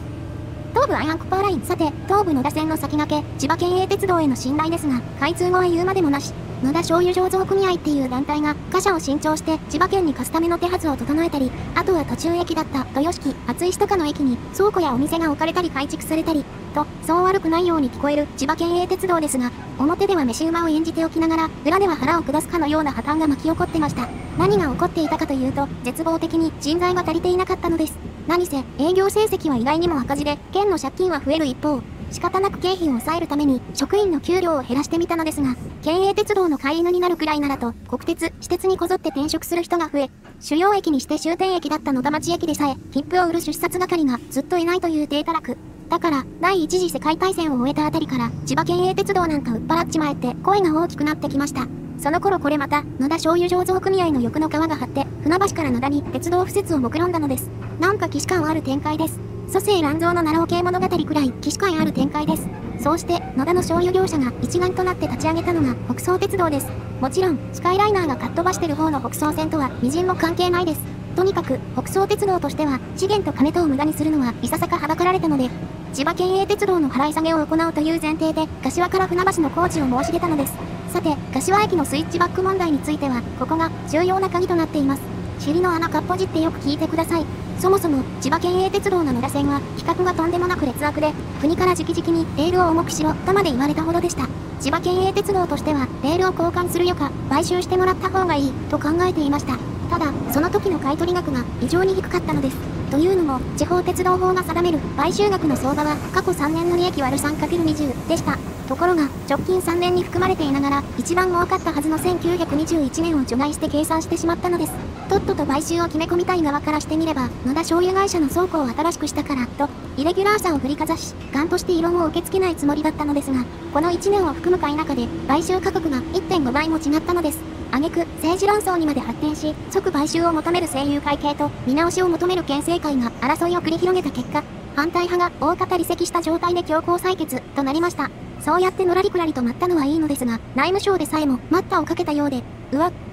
東武アイアンクパーライン、さて、東武野田線の先駆け、千葉県営鉄道への信頼ですが、開通後は言うまでもなし。野田醤油醸造組合っていう団体が、貨車を新調して、千葉県に貸すための手はずを整えたり、あとは途中駅だった、豊敷、厚石とかの駅に、倉庫やお店が置かれたり改築されたり、と、そう悪くないように聞こえる千葉県営鉄道ですが、表では飯馬を演じておきながら、裏では腹を下すかのような破綻が巻き起こってました。何が起こっていたかというと、絶望的に人材が足りていなかったのです。何せ、営業成績は意外にも赤字で、県の借金は増える一方、仕方なく経費を抑えるために、職員の給料を減らしてみたのですが、県営鉄道の飼い犬になるくらいならと、国鉄、私鉄にこぞって転職する人が増え、主要駅にして終点駅だった野田町駅でさえ、切符を売る出札係がずっといないという体たらく。だから、第一次世界大戦を終えたあたりから、千葉県営鉄道なんか売っ払っちまえって、声が大きくなってきました。その頃これまた、野田醤油醸造組合の欲の皮が張って、船橋から野田に鉄道敷設を目論んだのです。なんか既視感ある展開です。蘇生乱造の奈良系物語くらい既視感ある展開です。そうして、野田の醤油業者が一丸となって立ち上げたのが北総鉄道です。もちろん、スカイライナーがかっ飛ばしてる方の北総線とは、微塵も関係ないです。とにかく、北総鉄道としては、資源と金とを無駄にするのは、いささかはばかられたので、千葉県営鉄道の払い下げを行うという前提で、柏から船橋の工事を申し出たのです。さて、柏駅のスイッチバック問題については、ここが重要な鍵となっています。尻の穴かっぽじってよく聞いてください。そもそも、千葉県営鉄道の野田線は、規格がとんでもなく劣悪で、国から直々にレールを重くしろ、とまで言われたほどでした。千葉県営鉄道としては、レールを交換するよか、買収してもらった方がいい、と考えていました。ただ、その時の買取額が異常に低かったのです。というのも、地方鉄道法が定める買収額の相場は過去3年の利益割る 3×20 でした。ところが、直近3年に含まれていながら、一番儲かったはずの1921年を除外して計算してしまったのです。とっとと買収を決め込みたい側からしてみれば、野田醤油会社の倉庫を新しくしたからと、イレギュラーさを振りかざし、頑として異論を受け付けないつもりだったのですが、この1年を含むか否かで、買収価格が 1.5 倍も違ったのです。挙句、政治論争にまで発展し、即買収を求める政友会系と、見直しを求める県政会が争いを繰り広げた結果、反対派が大方離席した状態で強行採決となりました。そうやってのらりくらりと待ったのはいいのですが、内務省でさえも待ったをかけたようで、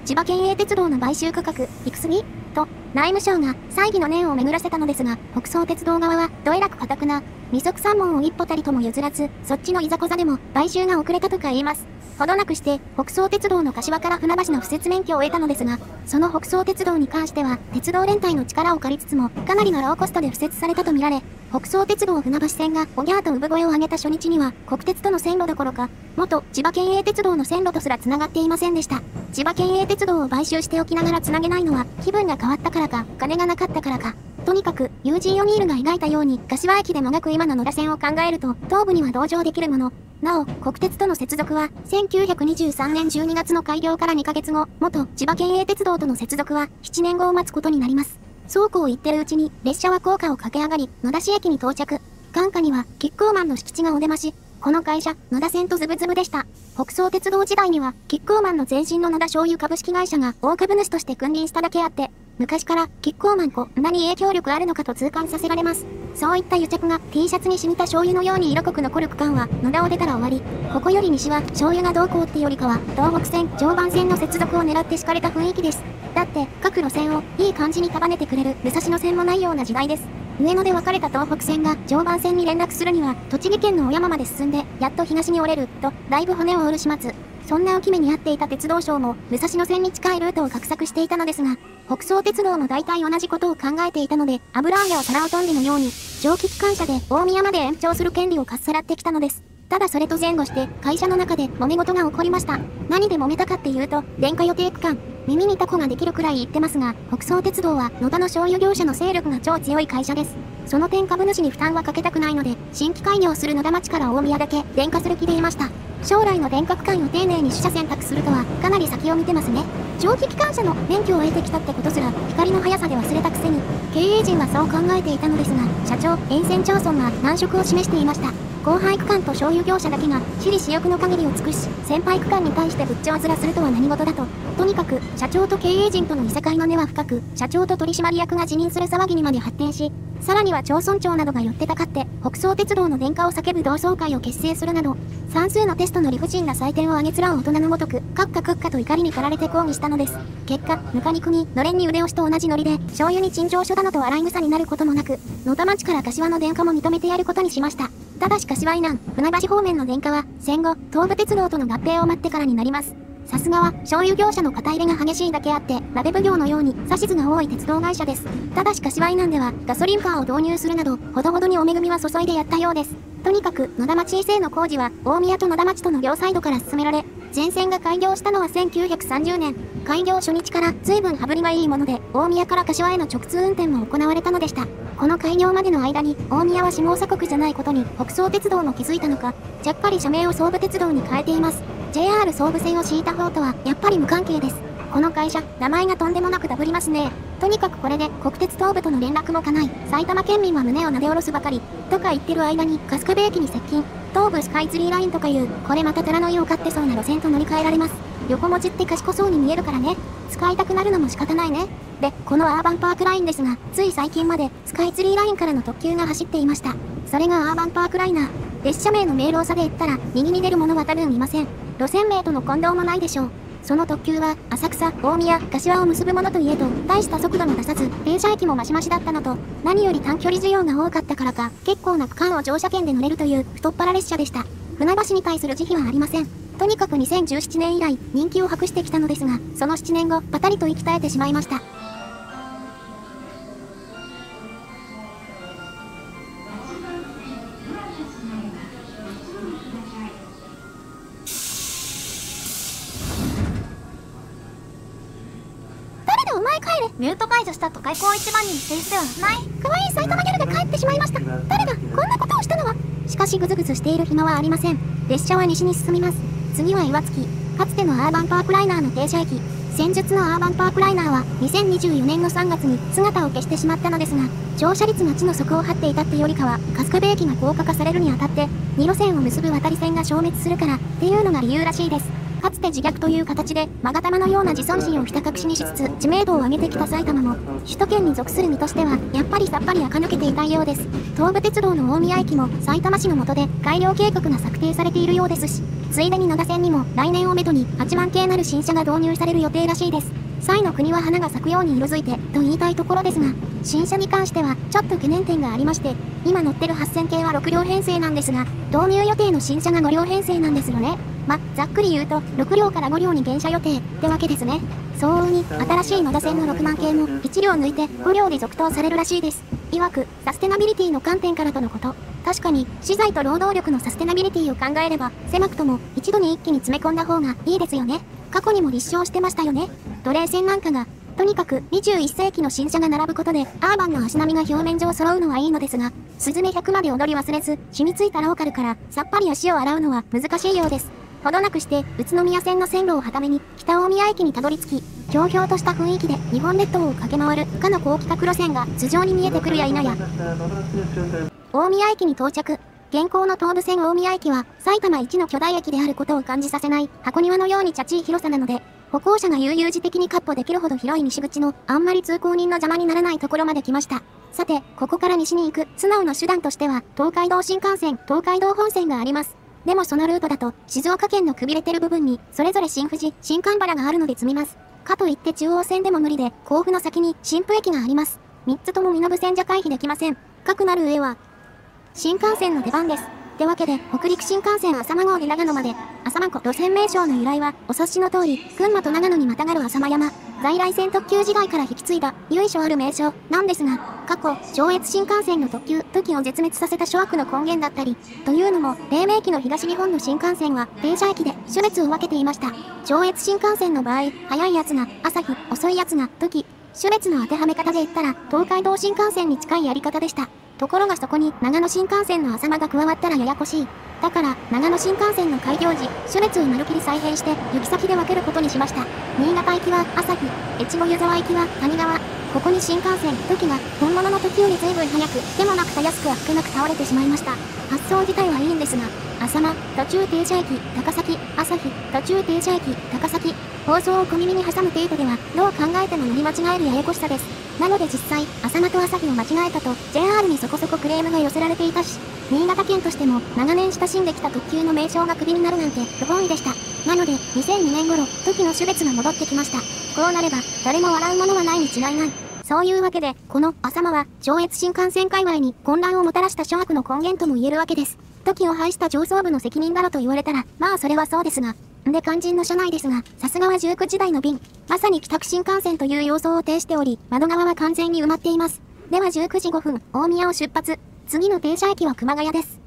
千葉県営鉄道の買収価格、低すぎと、内務省が猜疑の念を巡らせたのですが、北総鉄道側はどえらく固くな、二足三門を一歩たりとも譲らず、そっちのいざこざでも買収が遅れたとか言います。ほどなくして、北総鉄道の柏から船橋の敷設免許を得たのですが、その北総鉄道に関しては、鉄道連帯の力を借りつつも、かなりのローコストで敷設されたとみられ、北総鉄道船橋線がおぎゃーと産声を上げた初日には、国鉄との線路どころか、元千葉県営鉄道の線路とすら繋がっていませんでした。千葉県営鉄道を買収しておきながら繋げないのは、気分が変わったからか、金がなかったからか。とにかく、ユージン・オニールが描いたように、柏駅でもがく今の野田線を考えると、東部には同情できるもの。なお、国鉄との接続は、1923年12月の開業から2ヶ月後、元千葉県営鉄道との接続は、7年後を待つことになります。そうこう言ってるうちに、列車は高架を駆け上がり、野田市駅に到着。眼下には、キッコーマンの敷地がお出まし。この会社、野田線とズブズブでした。北総鉄道時代には、キッコーマンの前身の野田醤油株式会社が大株主として君臨しただけあって、昔から、キッコーマンこんなに影響力あるのかと痛感させられます。そういった癒着が T シャツに染みた醤油のように色濃く残る区間は、野田を出たら終わり、ここより西は醤油がどうこうってよりかは、東北線、常磐線の接続を狙って敷かれた雰囲気です。だって、各路線をいい感じに束ねてくれる武蔵野線もないような時代です。上野で分かれた東北線が常磐線に連絡するには、栃木県の小山まで進んで、やっと東に折れる、と、だいぶ骨を折る始末。そんな浮き目にあっていた鉄道省も、武蔵野線に近いルートを画策していたのですが、北総鉄道も大体同じことを考えていたので、油揚げを皿を飛んでのように、蒸気機関車で大宮まで延長する権利をかっさらってきたのです。ただそれと前後して、会社の中で揉め事が起こりました。何で揉めたかっていうと、電化予定区間。耳にタコができるくらい言ってますが、北総鉄道は野田の醤油業者の勢力が超強い会社です。その点株主に負担はかけたくないので、新規開業する野田町から大宮だけ電化する気でいました。将来の電化区間を丁寧に取捨選択するとは、かなり先を見てますね。蒸気機関車の免許を得てきたってことすら、光の速さで忘れたくせに、経営陣はそう考えていたのですが、社長、沿線町村が難色を示していました。後輩区間と醤油業者だけが、私利私欲の限りを尽くし、先輩区間に対してぶっちょあずらするとは何事だと。とにかく、社長と経営陣とのいさかいの根は深く、社長と取締役が辞任する騒ぎにまで発展し、さらには町村長などが寄ってたかって、北総鉄道の電化を叫ぶ同窓会を結成するなど、算数のテストの理不尽な採点を上げつらう大人のごとく、カッカクッカと怒りに駆られて抗議したのです。結果、ぬかにくに、のれんに腕押しと同じノリで、醤油に陳情書だのと洗い草になることもなく、野田町から柏の電化も認めてやることにしました。ただし柏以南、船橋方面の電化は、戦後、東武鉄道との合併を待ってからになります。さすがは、醤油業者の肩入れが激しいだけあって、鍋奉行のように、指図が多い鉄道会社です。ただし柏以南では、ガソリンカーを導入するなど、ほどほどにお恵みは注いでやったようです。とにかく、野田町以西の工事は、大宮と野田町との両サイドから進められ、全線が開業したのは1930年。開業初日から、随分羽振りがいいもので、大宮から柏への直通運転も行われたのでした。この開業までの間に、大宮は下鎖国じゃないことに、北総鉄道も気づいたのか、ちゃっかり社名を総武鉄道に変えています。JR 総武線を敷いた方とは、やっぱり無関係です。この会社、名前がとんでもなくダブりますね。とにかくこれで、国鉄東部との連絡も叶い、埼玉県民は胸をなで下ろすばかり、とか言ってる間に、春日部駅に接近、東武スカイツリーラインとかいう、これまた虎の湯を買ってそうな路線と乗り換えられます。横文字って賢そうに見えるからね。使いたくなるのも仕方ないね。で、このアーバンパークラインですが、つい最近まで、スカイツリーラインからの特急が走っていました。それがアーバンパークライナー。列車名の明瞭さで言ったら、右に出るものは多分いません。路線名との混同もないでしょう。その特急は、浅草、大宮、柏を結ぶものといえど、大した速度も出さず、停車駅もマシマシだったのと、何より短距離需要が多かったからか、結構な区間を乗車券で乗れるという、太っ腹列車でした。船橋に対する慈悲はありません。とにかく2017年以来、人気を博してきたのですが、その7年後、パタリと息絶えてしまいました。帰れ。ミュート解除した都会高一番人先生はない可愛い埼玉ギャルが帰ってしまいました。誰がこんなことをしたのは。しかしグズグズしている暇はありません。列車は西に進みます。次は岩槻、かつてのアーバンパークライナーの停車駅。先日のアーバンパークライナーは2024年の3月に姿を消してしまったのですが、乗車率が地の底を張っていたってよりかは、春日部駅が高架化されるにあたって2路線を結ぶ渡り線が消滅するからっていうのが理由らしいです。かつて自虐という形で勾玉のような自尊心をひた隠しにしつつ知名度を上げてきた埼玉も、首都圏に属する身としてはやっぱりさっぱり垢抜けていたようです。東武鉄道の大宮駅も埼玉市の下で改良計画が策定されているようですし、ついでに野田線にも来年をめどに8万系なる新車が導入される予定らしいです。彩の国は花が咲くように色づいてと言いたいところですが、新車に関してはちょっと懸念点がありまして、今乗ってる8000系は6両編成なんですが、導入予定の新車が5両編成なんですよね。ざっくり言うと6両から5両に減車予定ってわけですね。相応に新しい野田線の6万系も1両抜いて5両で続投されるらしいです。いわくサステナビリティの観点からとのこと。確かに資材と労働力のサステナビリティを考えれば、狭くとも一度に一気に詰め込んだ方がいいですよね。過去にも立証してましたよね。奴隷船なんかがとにかく21世紀の新車が並ぶことでアーバンの足並みが表面上揃うのはいいのですが、スズメ100まで踊り忘れず染みついたローカルからさっぱり足を洗うのは難しいようです。ほどなくして宇都宮線の線路をはために北大宮駅にたどり着き、ひょうひょうとした雰囲気で日本列島を駆け回るかの高規格路線が頭上に見えてくるや否や。大宮駅に到着。現行の東武線大宮駅は埼玉一の巨大駅であることを感じさせない箱庭のようにチャチい広さなので、歩行者が悠々自適に闊歩できるほど広い西口のあんまり通行人の邪魔にならないところまで来ました。さて、ここから西に行く素直な手段としては東海道新幹線、東海道本線があります。でもそのルートだと静岡県のくびれてる部分にそれぞれ新富士、新神原があるので積みます。かといって中央線でも無理で、甲府の先に新富駅があります。3つとも身延線じゃ回避できません。かくなる上は新幹線の出番です。ってわけで北陸新幹線浅間号で長野まで。浅間湖路線名称の由来はお察しの通り、群馬と長野にまたがる浅間山、在来線特急時代から引き継いだ由緒ある名称なんですが、過去上越新幹線の特急時を絶滅させた諸悪の根源だったりというのも、黎明期の東日本の新幹線は停車駅で種別を分けていました。上越新幹線の場合、早いやつが朝日、遅いやつが時、種別の当てはめ方で言ったら東海道新幹線に近いやり方でした。ところがそこに長野新幹線の浅間が加わったらややこしい。だから長野新幹線の開業時、種別を丸切り再編して行き先で分けることにしました。新潟行きは朝日、越後湯沢行きは谷川。ここに新幹線時が本物の時より随分早く、でもなくたやすくあっけなく倒れてしまいました。発想自体はいいんですが、浅間、途中停車駅、高崎、朝日、途中停車駅、高崎。放送を小耳に挟む程度ではどう考えても乗り間違えるややこしさです。なので実際浅間と朝日を間違えたと JR にそこそこクレームが寄せられていたし、新潟県としても長年親しんできた特急の名称がクビになるなんて不本意でした。なので2002年頃、時の種別が戻ってきました。こうなれば誰も笑うものはないに違いない。そういうわけでこの浅間は上越新幹線界隈に混乱をもたらした諸悪の根源とも言えるわけです。時を排した上層部の責任だろと言われたら、まあそれはそうですが、で肝心の車内ですが、さすがは19時代の便、まさに帰宅新幹線という様相を呈しており、窓側は完全に埋まっています。では19時5分大宮を出発。次の停車駅は熊谷です。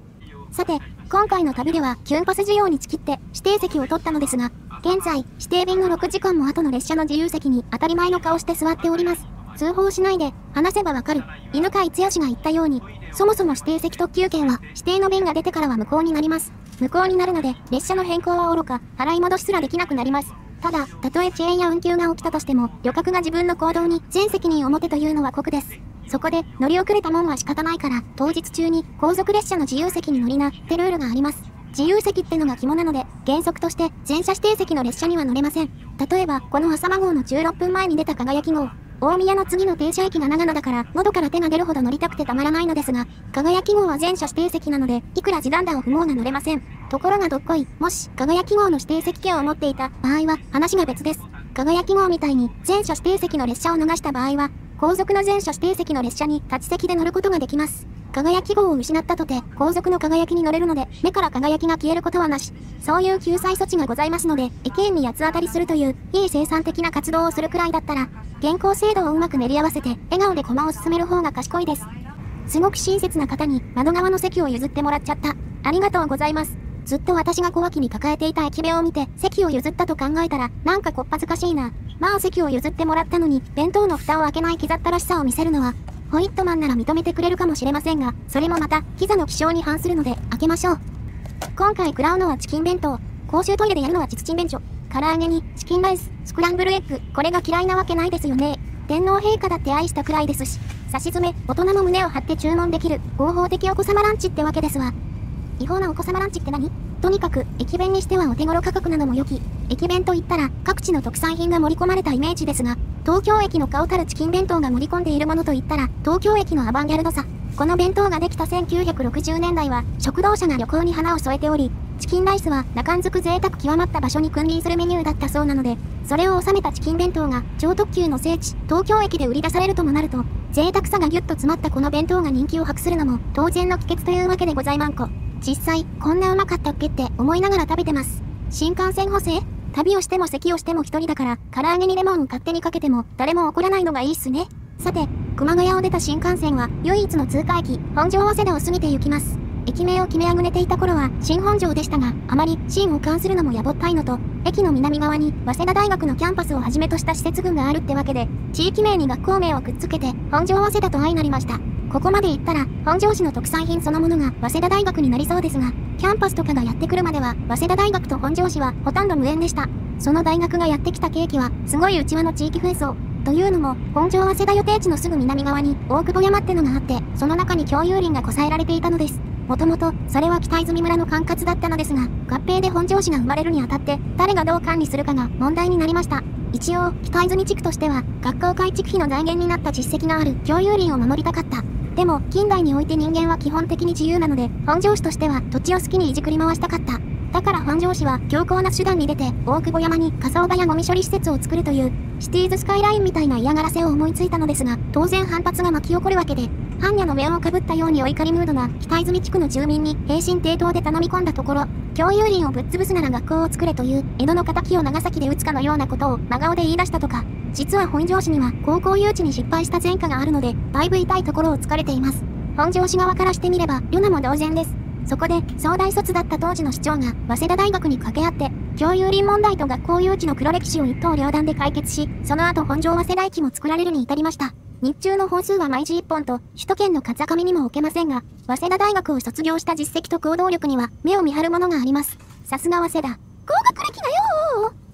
さて今回の旅ではキュンパス需要にちきって指定席を取ったのですが、現在指定便の6時間も後の列車の自由席に当たり前の顔して座っております。通報しないで話せばわかる、犬飼剛が言ったように、そもそも指定席特急券は指定の便が出てからは無効になります。無効になるので列車の変更はおろか払い戻しすらできなくなります。ただたとえ遅延や運休が起きたとしても、旅客が自分の行動に全責任を持てというのは酷です。そこで乗り遅れたもんは仕方ないから、当日中に後続列車の自由席に乗りなってルールがあります。自由席ってのが肝なので、原則として全車指定席の列車には乗れません。例えばこの浅間号の16分前に出た輝号、大宮の次の停車駅が長野だから喉から手が出るほど乗りたくてたまらないのですが、輝号は全車指定席なのでいくら時短弾を踏もうが乗れません。ところがどっこい、もし輝号の指定席券を持っていた場合は話が別です。輝号みたいに全車指定席の列車を逃した場合は後続の全車指定席の列車に立ち席で乗ることができます。輝号を失ったとて後続の輝に乗れるので、目から輝が消えることはなし。そういう救済措置がございますので、駅員に八つ当たりするという非生産的な活動をするくらいだったら、現行制度をうまく練り合わせて笑顔で駒を進める方が賢いです。すごく親切な方に窓側の席を譲ってもらっちゃった。ありがとうございます。ずっと私が小脇に抱えていた疫病を見て席を譲ったと考えたらなんかこっぱずかしいな。まあ席を譲ってもらったのに弁当の蓋を開けないキザったらしさを見せるのはホイットマンなら認めてくれるかもしれませんが、それもまたキザの気性に反するので開けましょう。今回食らうのはチキン弁当、公衆トイレでやるのはチキン弁当、唐揚げにチキンライス、スクランブルエッグ、これが嫌いなわけないですよね。天皇陛下だって愛したくらいですし、差し詰め、大人も胸を張って注文できる合法的お子様ランチってわけですわ。違法なお子様ランチって何？とにかく駅弁にしてはお手頃価格なのも良き。駅弁といったら各地の特産品が盛り込まれたイメージですが、東京駅の顔たるチキン弁当が盛り込んでいるものといったら東京駅のアバンギャルドさ。この弁当ができた1960年代は食堂車が旅行に花を添えており、チキンライスは中んずく贅沢極まった場所に君臨するメニューだったそうなので、それを収めたチキン弁当が超特急の聖地東京駅で売り出されるともなると、贅沢さがギュッと詰まったこの弁当が人気を博するのも当然の帰結というわけでございまんこ。実際こんなうまかったっけって思いながら食べてます。新幹線補正、旅をしても咳をしても一人だから唐揚げにレモンを勝手にかけても誰も怒らないのがいいっすね。さて熊谷を出た新幹線は唯一の通過駅本庄早稲田を過ぎて行きます。駅名を決めあぐねていた頃は新本庄でしたが、あまり新を冠するのもやぼったいのと、駅の南側に早稲田大学のキャンパスをはじめとした施設群があるってわけで、地域名に学校名をくっつけて本庄早稲田と相なりました。ここまで行ったら本庄市の特産品そのものが早稲田大学になりそうですが、キャンパスとかがやってくるまでは早稲田大学と本庄市はほとんど無縁でした。その大学がやってきた契機はすごい内輪の地域紛争。というのも本庄早稲田予定地のすぐ南側に大久保山ってのがあって、その中に共有林がこさえられていたのです。もともとそれは北泉村の管轄だったのですが、合併で本庄市が生まれるにあたって誰がどう管理するかが問題になりました。一応北泉地区としては学校改築費の財源になった実績がある共有林を守りたかった。でも近代において人間は基本的に自由なので本庄市としては土地を好きにいじくり回したかった。だから本庄市は強硬な手段に出て大久保山に火葬場やゴミ処理施設を作るというシティーズスカイラインみたいな嫌がらせを思いついたのですが、当然反発が巻き起こるわけで、般若の面をかぶったようにお怒りムードな北泉地区の住民に平身抵当で頼み込んだところ、共有林をぶっ潰すなら学校を作れという江戸の敵を長崎で打つかのようなことを真顔で言い出したとか。実は本庄市には高校誘致に失敗した前科があるので、だいぶ痛いところを突かれています。本庄市側からしてみれば世なも同然です。そこで早大卒だった当時の市長が早稲田大学に掛け合って共有林問題と学校誘致の黒歴史を一刀両断で解決し、その後本庄早稲田駅も作られるに至りました。日中の本数は毎時1本と首都圏の風上にも置けませんが、早稲田大学を卒業した実績と行動力には目を見張るものがあります。さすが早稲田、高学歴だよ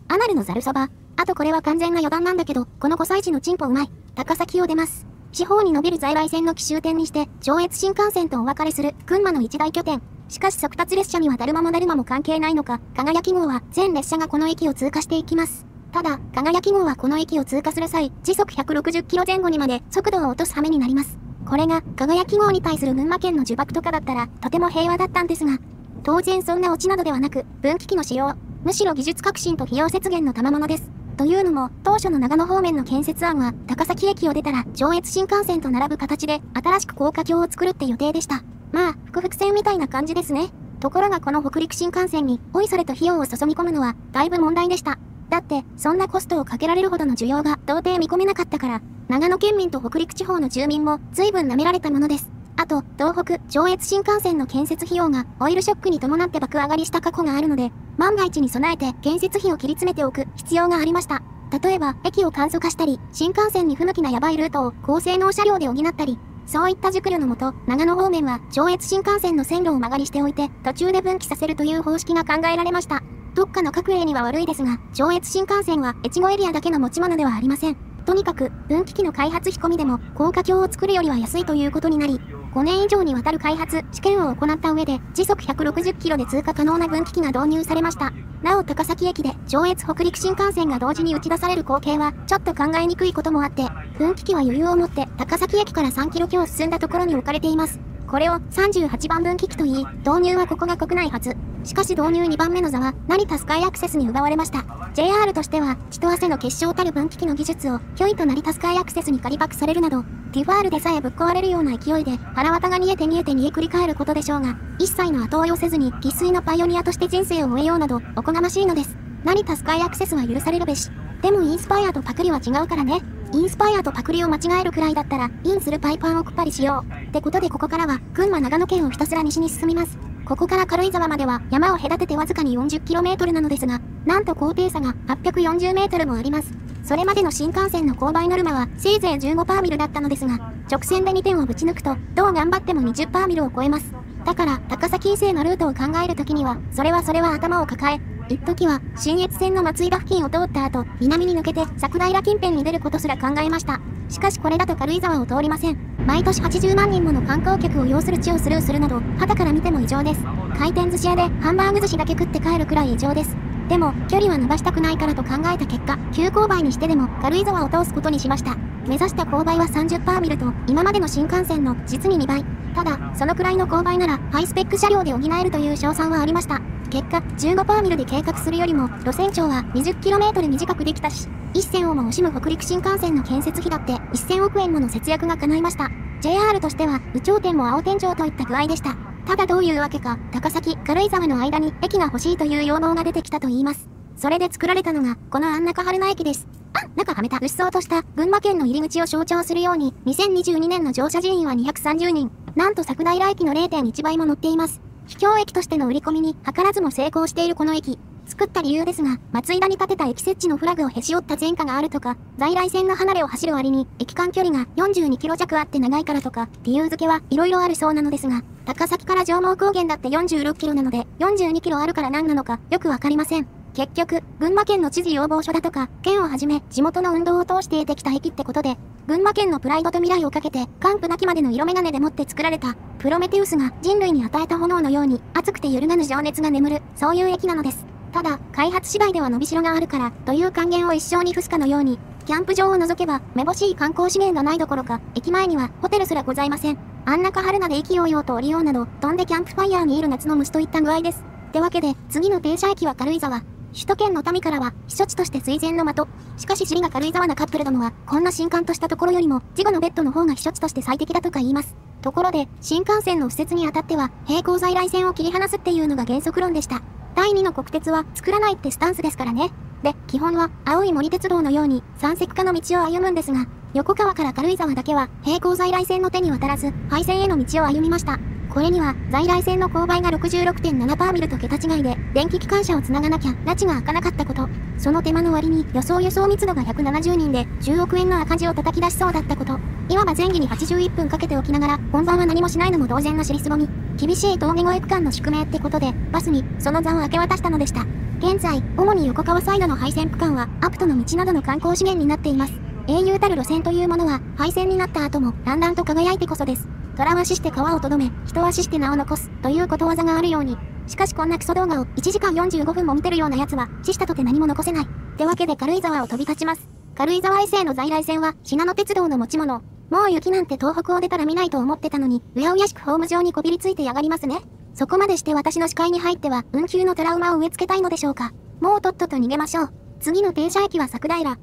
ー。アナルのざるそば。あとこれは完全な余談なんだけど、この5歳児のチンポうまい。高崎を出ます。四方に伸びる在来線の奇襲点にして上越新幹線とお別れする群馬の一大拠点。しかし速達列車にはだるまもだるまも関係ないのか、かがやき号は全列車がこの駅を通過していきます。ただかがやき号はこの駅を通過する際時速160キロ前後にまで速度を落とす羽目になります。これがかがやき号に対する群馬県の呪縛とかだったらとても平和だったんですが、当然そんなオチなどではなく分岐器の使用、むしろ技術革新と費用節減の賜物です。というのも当初の長野方面の建設案は高崎駅を出たら上越新幹線と並ぶ形で新しく高架橋を作るって予定でした。まあ複々線みたいな感じですね。ところがこの北陸新幹線においそれと費用を注ぎ込むのはだいぶ問題でした。だってそんなコストをかけられるほどの需要が到底見込めなかったから、長野県民と北陸地方の住民も随分舐められたものです。あと東北上越新幹線の建設費用がオイルショックに伴って爆上がりした過去があるので、万が一に備えて建設費を切り詰めておく必要がありました。例えば、駅を簡素化したり、新幹線に不向きなヤバいルートを高性能車両で補ったり、そういった熟慮のもと、長野方面は上越新幹線の線路を曲がりしておいて、途中で分岐させるという方式が考えられました。どっかの各営には悪いですが、上越新幹線は越後エリアだけの持ち物ではありません。とにかく、分岐器の開発費込みでも、高架橋を作るよりは安いということになり、5年以上にわたる開発、試験を行った上で、時速160キロで通過可能な分岐器が導入されました。なお高崎駅で上越北陸新幹線が同時に打ち出される光景は、ちょっと考えにくいこともあって、分岐器は余裕を持って高崎駅から3キロ強進んだところに置かれています。これを38番分岐器といい、導入はここが国内初。しかし導入2番目の座は成田スカイアクセスに奪われました。 JR としては血と汗の結晶たる分岐器の技術を虚偽と成田スカイアクセスに借りパクされるなど、ティファールでさえぶっ壊れるような勢いで腹渡が煮え繰り返ることでしょうが、一切の後追いをせずに生粋のパイオニアとして人生を終えようなどおこがましいのです。成田スカイアクセスは許されるべし。でもインスパイアとパクリは違うからね。インスパイアとパクリを間違えるくらいだったらインするパイパンをくっぱりしようってことで、ここからは群馬長野県をひたすら西に進みます。ここから軽井沢までは山を隔ててわずかに 40km なのですが、なんと高低差が 840m もあります。それまでの新幹線の勾配ノルマはせいぜい15パーミルだったのですが、直線で2点をぶち抜くと、どう頑張っても20パーミルを超えます。だから、高崎以西のルートを考えるときには、それは頭を抱え、一時は、信越線の松井田付近を通った後、南に抜けて桜平近辺に出ることすら考えました。しかしこれだと軽井沢を通りません。毎年80万人もの観光客を要する地をスルーするなど、旗から見ても異常です。回転寿司屋でハンバーグ寿司だけ食って帰るくらい異常です。でも、距離は伸ばしたくないからと考えた結果、急勾配にしてでも軽井沢を通すことにしました。目指した勾配は30パーミルと、今までの新幹線の実に2倍。ただ、そのくらいの勾配なら、ハイスペック車両で補えるという賞賛はありました。結果、15パーミルで計画するよりも、路線長は 20km 短くできたし、1000をも惜しむ北陸新幹線の建設費だって1000億円もの節約が叶いました。JR としては、有頂天も青天井といった具合でした。ただどういうわけか、高崎、軽井沢の間に駅が欲しいという要望が出てきたと言います。それで作られたのが、この安中春名駅です。中はめた、うっそうとした、群馬県の入り口を象徴するように、2022年の乗車人員は230人。なんと桜平駅の 0.1 倍も乗っています。秘境駅としての売り込みに、図らずも成功しているこの駅。作った理由ですが、松井田に建てた駅設置のフラグをへし折った前科があるとか、在来線の離れを走る割に、駅間距離が42キロ弱あって長いからとか、理由付けはいろいろあるそうなのですが、高崎から上毛高原だって46キロなので、42キロあるから何なのか、よくわかりません。結局、群馬県の知事要望書だとか、県をはじめ、地元の運動を通して得てきた駅ってことで、群馬県のプライドと未来をかけて、完膚なきまでの色眼鏡でもって作られた、プロメテウスが人類に与えた炎のように、熱くて揺るがぬ情熱が眠る、そういう駅なのです。ただ、開発次第では伸びしろがあるから、という還元を一生に付すかのように、キャンプ場を除けば、めぼしい観光資源がないどころか、駅前にはホテルすらございません。安中春名で意気揚々と降りようなど、飛んでキャンプファイヤーにいる夏の虫といった具合です。ってわけで、次の停車駅は軽井沢。首都圏の民からは、避暑地として垂涎の的。しかし尻が軽井沢なカップルどもは、こんな新刊としたところよりも、事後のベッドの方が避暑地として最適だとか言います。ところで、新幹線の敷設にあたっては、並行在来線を切り離すっていうのが原則論でした。第2の国鉄は作らないってスタンスですからね。で、基本は青い森鉄道のように山石化の道を歩むんですが、横川から軽井沢だけは並行在来線の手に渡らず、廃線への道を歩みました。これには在来線の勾配が 66.7 パーミルと桁違いで、電気機関車をつながなきゃ拉致が開かなかったこと、その手間の割に予想密度が170人で10億円の赤字を叩き出しそうだったこと、いわば前儀に81分かけておきながら、本番は何もしないのも同然の尻すぼみ。厳しい峠越え区間の宿命ってことで、バスにその座を明け渡したのでした。現在、主に横川サイドの廃線区間は、アプトの道などの観光資源になっています。英雄たる路線というものは、廃線になった後も、燦々と輝いてこそです。虎足して川をとどめ、人足して名を残す、ということわざがあるように。しかしこんなクソ動画を、1時間45分も見てるような奴は、死したとて何も残せない。ってわけで軽井沢を飛び立ちます。軽井沢以西の在来線は、しなの鉄道の持ち物。もう雪なんて東北を出たら見ないと思ってたのに、うやうやしくホーム上にこびりついてやがりますね。そこまでして私の視界に入っては、運休のトラウマを植え付けたいのでしょうか。もうとっとと逃げましょう。次の停車駅は桜平。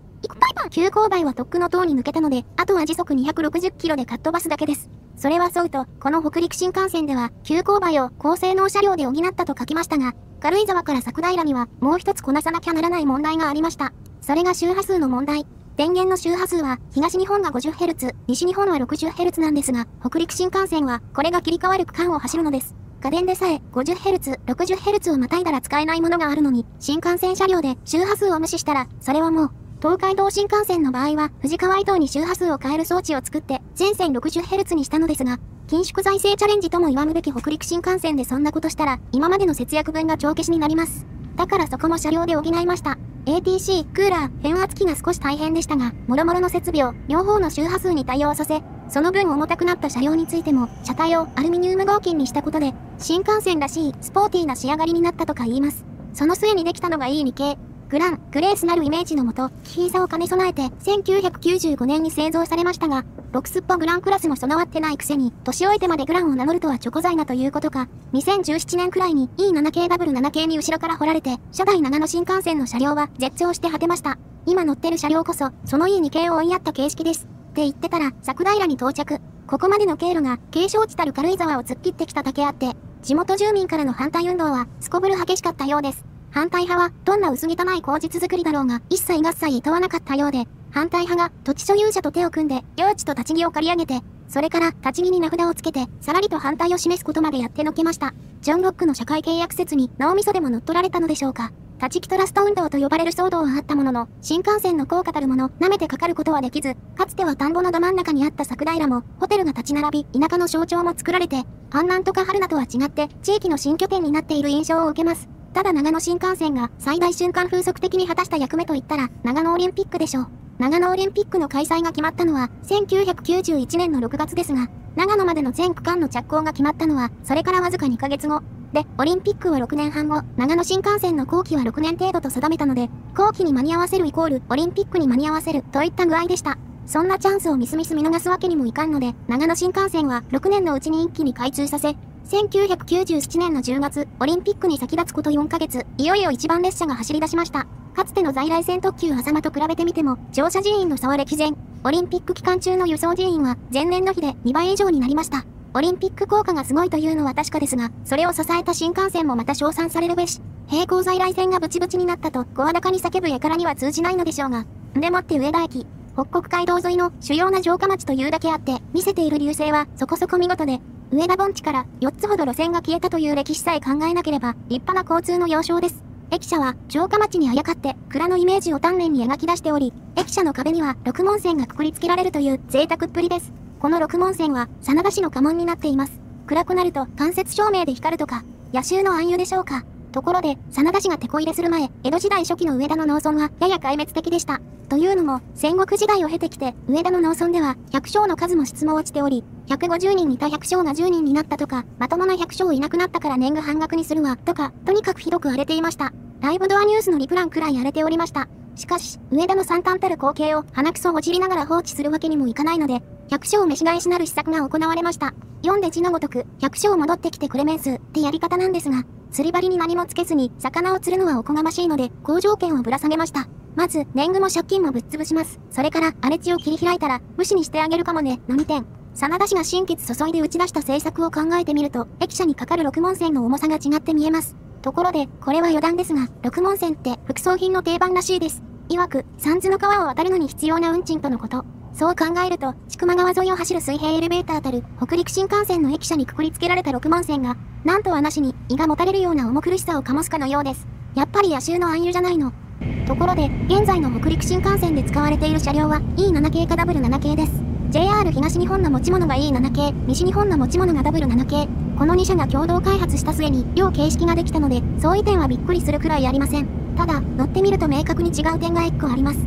急勾配はとっくの塔に抜けたので、あとは時速260キロでかっ飛ばすだけです。それはそうと、この北陸新幹線では、急勾配を高性能車両で補ったと書きましたが、軽井沢から桜平には、もう一つこなさなきゃならない問題がありました。それが周波数の問題。電源の周波数は、東日本が 50Hz、西日本は 60Hz なんですが、北陸新幹線は、これが切り替わる区間を走るのです。家電でさえ、50Hz、60Hz をまたいだら使えないものがあるのに、新幹線車両で周波数を無視したら、それはもう、東海道新幹線の場合は、富士川以東に周波数を変える装置を作って、全線 60Hz にしたのですが、緊縮財政チャレンジとも言わぬべき北陸新幹線でそんなことしたら、今までの節約分が帳消しになります。だからそこも車両で補いました。ATC、クーラー、変圧器が少し大変でしたが、諸々の設備を両方の周波数に対応させ、その分重たくなった車両についても、車体をアルミニウム合金にしたことで、新幹線らしいスポーティーな仕上がりになったとか言います。その末にできたのが E2 系。グレースなるイメージのもと、機敏さを兼ね備えて、1995年に製造されましたが、ボクスっぽグランクラスも備わってないくせに、年老いてまでグランを名乗るとはちょこざいなということか、2017年くらいに E7 系 W7 系に後ろから掘られて、初代長野新幹線の車両は絶頂して果てました。今乗ってる車両こそ、その E2 系を追いやった形式です。って言ってたら、桜平に到着。ここまでの経路が、景勝地たる軽井沢を突っ切ってきただけあって、地元住民からの反対運動は、すこぶる激しかったようです。反対派は、どんな薄汚い口実作りだろうが、一切合切厭わなかったようで、反対派が、土地所有者と手を組んで、領地と立ち木を借り上げて、それから立ち見に名札をつけてさらりと反対を示すことまでやってのけました。ジョン・ロックの社会契約説に脳みそでも乗っ取られたのでしょうか。立ち木トラスト運動と呼ばれる騒動はあったものの、新幹線の効果たるもの、舐めてかかることはできず、かつては田んぼのど真ん中にあった桜平も、ホテルが立ち並び、田舎の象徴も作られて、安南とか春名とは違って、地域の新拠点になっている印象を受けます。ただ長野新幹線が最大瞬間風速的に果たした役目といったら、長野オリンピックでしょう。長野オリンピックの開催が決まったのは、1991年の6月ですが、長野までの全区間の着工が決まったのは、それからわずか2ヶ月後。で、オリンピックは6年半後、長野新幹線の工期は6年程度と定めたので、工期に間に合わせるイコール、オリンピックに間に合わせる、といった具合でした。そんなチャンスをみすみす見逃すわけにもいかんので、長野新幹線は6年のうちに一気に開通させ、1997年の10月、オリンピックに先立つこと4ヶ月、いよいよ一番列車が走り出しました。かつての在来線特急あさまと比べてみても、乗車人員の差は歴然。オリンピック期間中の輸送人員は、前年の比で2倍以上になりました。オリンピック効果がすごいというのは確かですが、それを支えた新幹線もまた称賛されるべし、並行在来線がブチブチになったと、声高に叫ぶやからには通じないのでしょうが。でもって上田駅、北国街道沿いの主要な城下町というだけあって、見せている流星はそこそこ見事で、上田盆地から4つほど路線が消えたという歴史さえ考えなければ、立派な交通の要衝です。駅舎は城下町にあやかって蔵のイメージを丹念に描き出しており、駅舎の壁には六文銭がくくりつけられるという贅沢っぷりです。この六文銭は、真田氏の家紋になっています。暗くなると、間接照明で光るとか、野襲の暗喩でしょうか。ところで、真田氏が手こ入れする前、江戸時代初期の上田の農村は、やや壊滅的でした。というのも、戦国時代を経てきて、上田の農村では、百姓の数も質も落ちており、150人いた百姓が10人になったとか、まともな百姓いなくなったから年貢半額にするわ、とか、とにかくひどく荒れていました。ライブドアニュースのリプランくらい荒れておりました。しかし、上田の惨憺たる光景を鼻くそほじりながら放置するわけにもいかないので、百姓召し返しなる施策が行われました。読んで字のごとく、百姓戻ってきてくれめんすってやり方なんですが、釣り針に何もつけずに魚を釣るのはおこがましいので、好条件をぶら下げました。まず、年貢も借金もぶっ潰します。それから、荒れ地を切り開いたら、武士にしてあげるかもね、の2点。真田氏が心血注いで打ち出した政策を考えてみると、駅舎にかかる六文銭の重さが違って見えます。ところで、これは余談ですが、六文銭って、副葬品の定番らしいです。いわく、三途の川を渡るのに必要な運賃とのこと。そう考えると、千曲川沿いを走る水平エレベーターたる、北陸新幹線の駅舎にくくりつけられた六文銭が、なんとはなしに、胃がもたれるような重苦しさを醸すかのようです。やっぱり野襲の暗喩じゃないの。ところで、現在の北陸新幹線で使われている車両は、E7 系か W7 系です。JR 東日本の持ち物が E7 系、西日本の持ち物が W7 系。この2社が共同開発した末に、両形式ができたので、相違点はびっくりするくらいありません。ただ、乗ってみると明確に違う点が1個あります。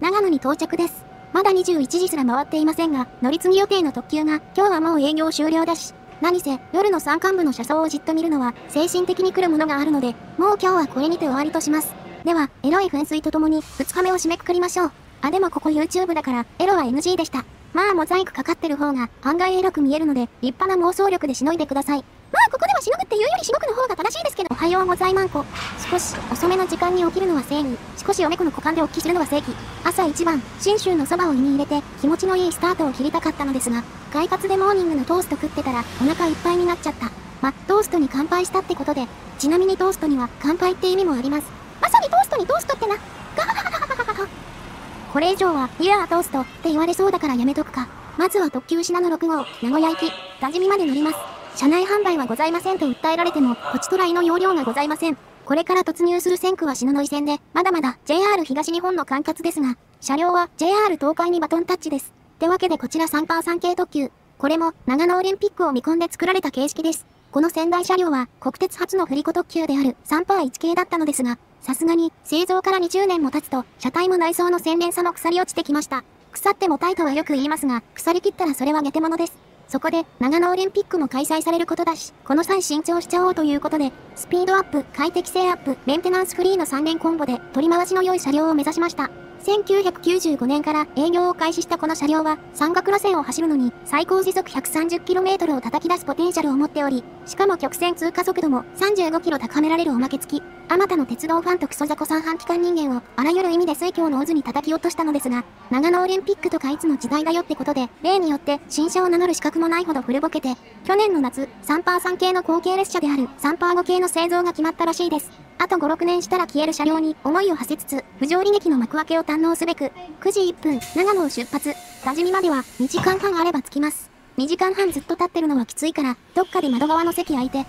長野に到着です。まだ21時すら回っていませんが、乗り継ぎ予定の特急が、今日はもう営業終了だし、何せ、夜の山間部の車窓をじっと見るのは、精神的に来るものがあるので、もう今日はこれにて終わりとします。では、エロい噴水とともに、2日目を締めくくりましょう。あ、でもここ YouTube だから、エロは NG でした。まあモザイクかかってる方が、案外エロく見えるので、立派な妄想力でしのいでください。まあここではしのぐっていうよりしのぐの方が正しいですけど、おはようございまんこ。少し遅めの時間に起きるのは正義。少しおめこの股間でおっきするのは正義。朝一番、信州のそばを胃に入れて、気持ちのいいスタートを切りたかったのですが、快活でモーニングのトースト食ってたら、お腹いっぱいになっちゃった。ま、トーストに乾杯したってことで、ちなみにトーストには乾杯って意味もあります。まさにトーストにトーストってな。ガハハハハハハハ。これ以上は、いやートーストって言われそうだからやめとくか。まずは特急しなの6号、名古屋行き、多治見まで乗ります。車内販売はございませんと訴えられても、こちとらいの容量がございません。これから突入する線区は篠ノ井線で、まだまだ JR 東日本の管轄ですが、車両は JR 東海にバトンタッチです。ってわけでこちら 3×3 系特急。これも長野オリンピックを見込んで作られた形式です。この仙台車両は国鉄初の振り子特急である 3×1 系だったのですが、さすがに製造から20年も経つと、車体も内装の洗練さも腐り落ちてきました。腐ってもたいとはよく言いますが、腐り切ったらそれは下手物です。そこで、長野オリンピックも開催されることだし、この際新調しちゃおうということで、スピードアップ、快適性アップ、メンテナンスフリーの3連コンボで、取り回しの良い車両を目指しました。1995年から営業を開始したこの車両は、山岳路線を走るのに最高時速 130km を叩き出すポテンシャルを持っており、しかも曲線通過速度も 35km 高められるおまけ付き。あまたの鉄道ファンとクソ雑魚三半規管人間をあらゆる意味で水郷の渦に叩き落としたのですが、長野オリンピックとかいつの時代だよってことで、例によって新車を名乗る資格もないほど古ぼけて、去年の夏、3×3 系の後継列車である 3×5 系の製造が決まったらしいです。あと5、6年したら消える車両に思いを馳せつつ、不条理劇の幕開けを堪能すべく、9時1分、長野を出発。多治見までは2時間半あれば着きます。2時間半ずっと立ってるのはきついから、どっかで窓側の席空いて。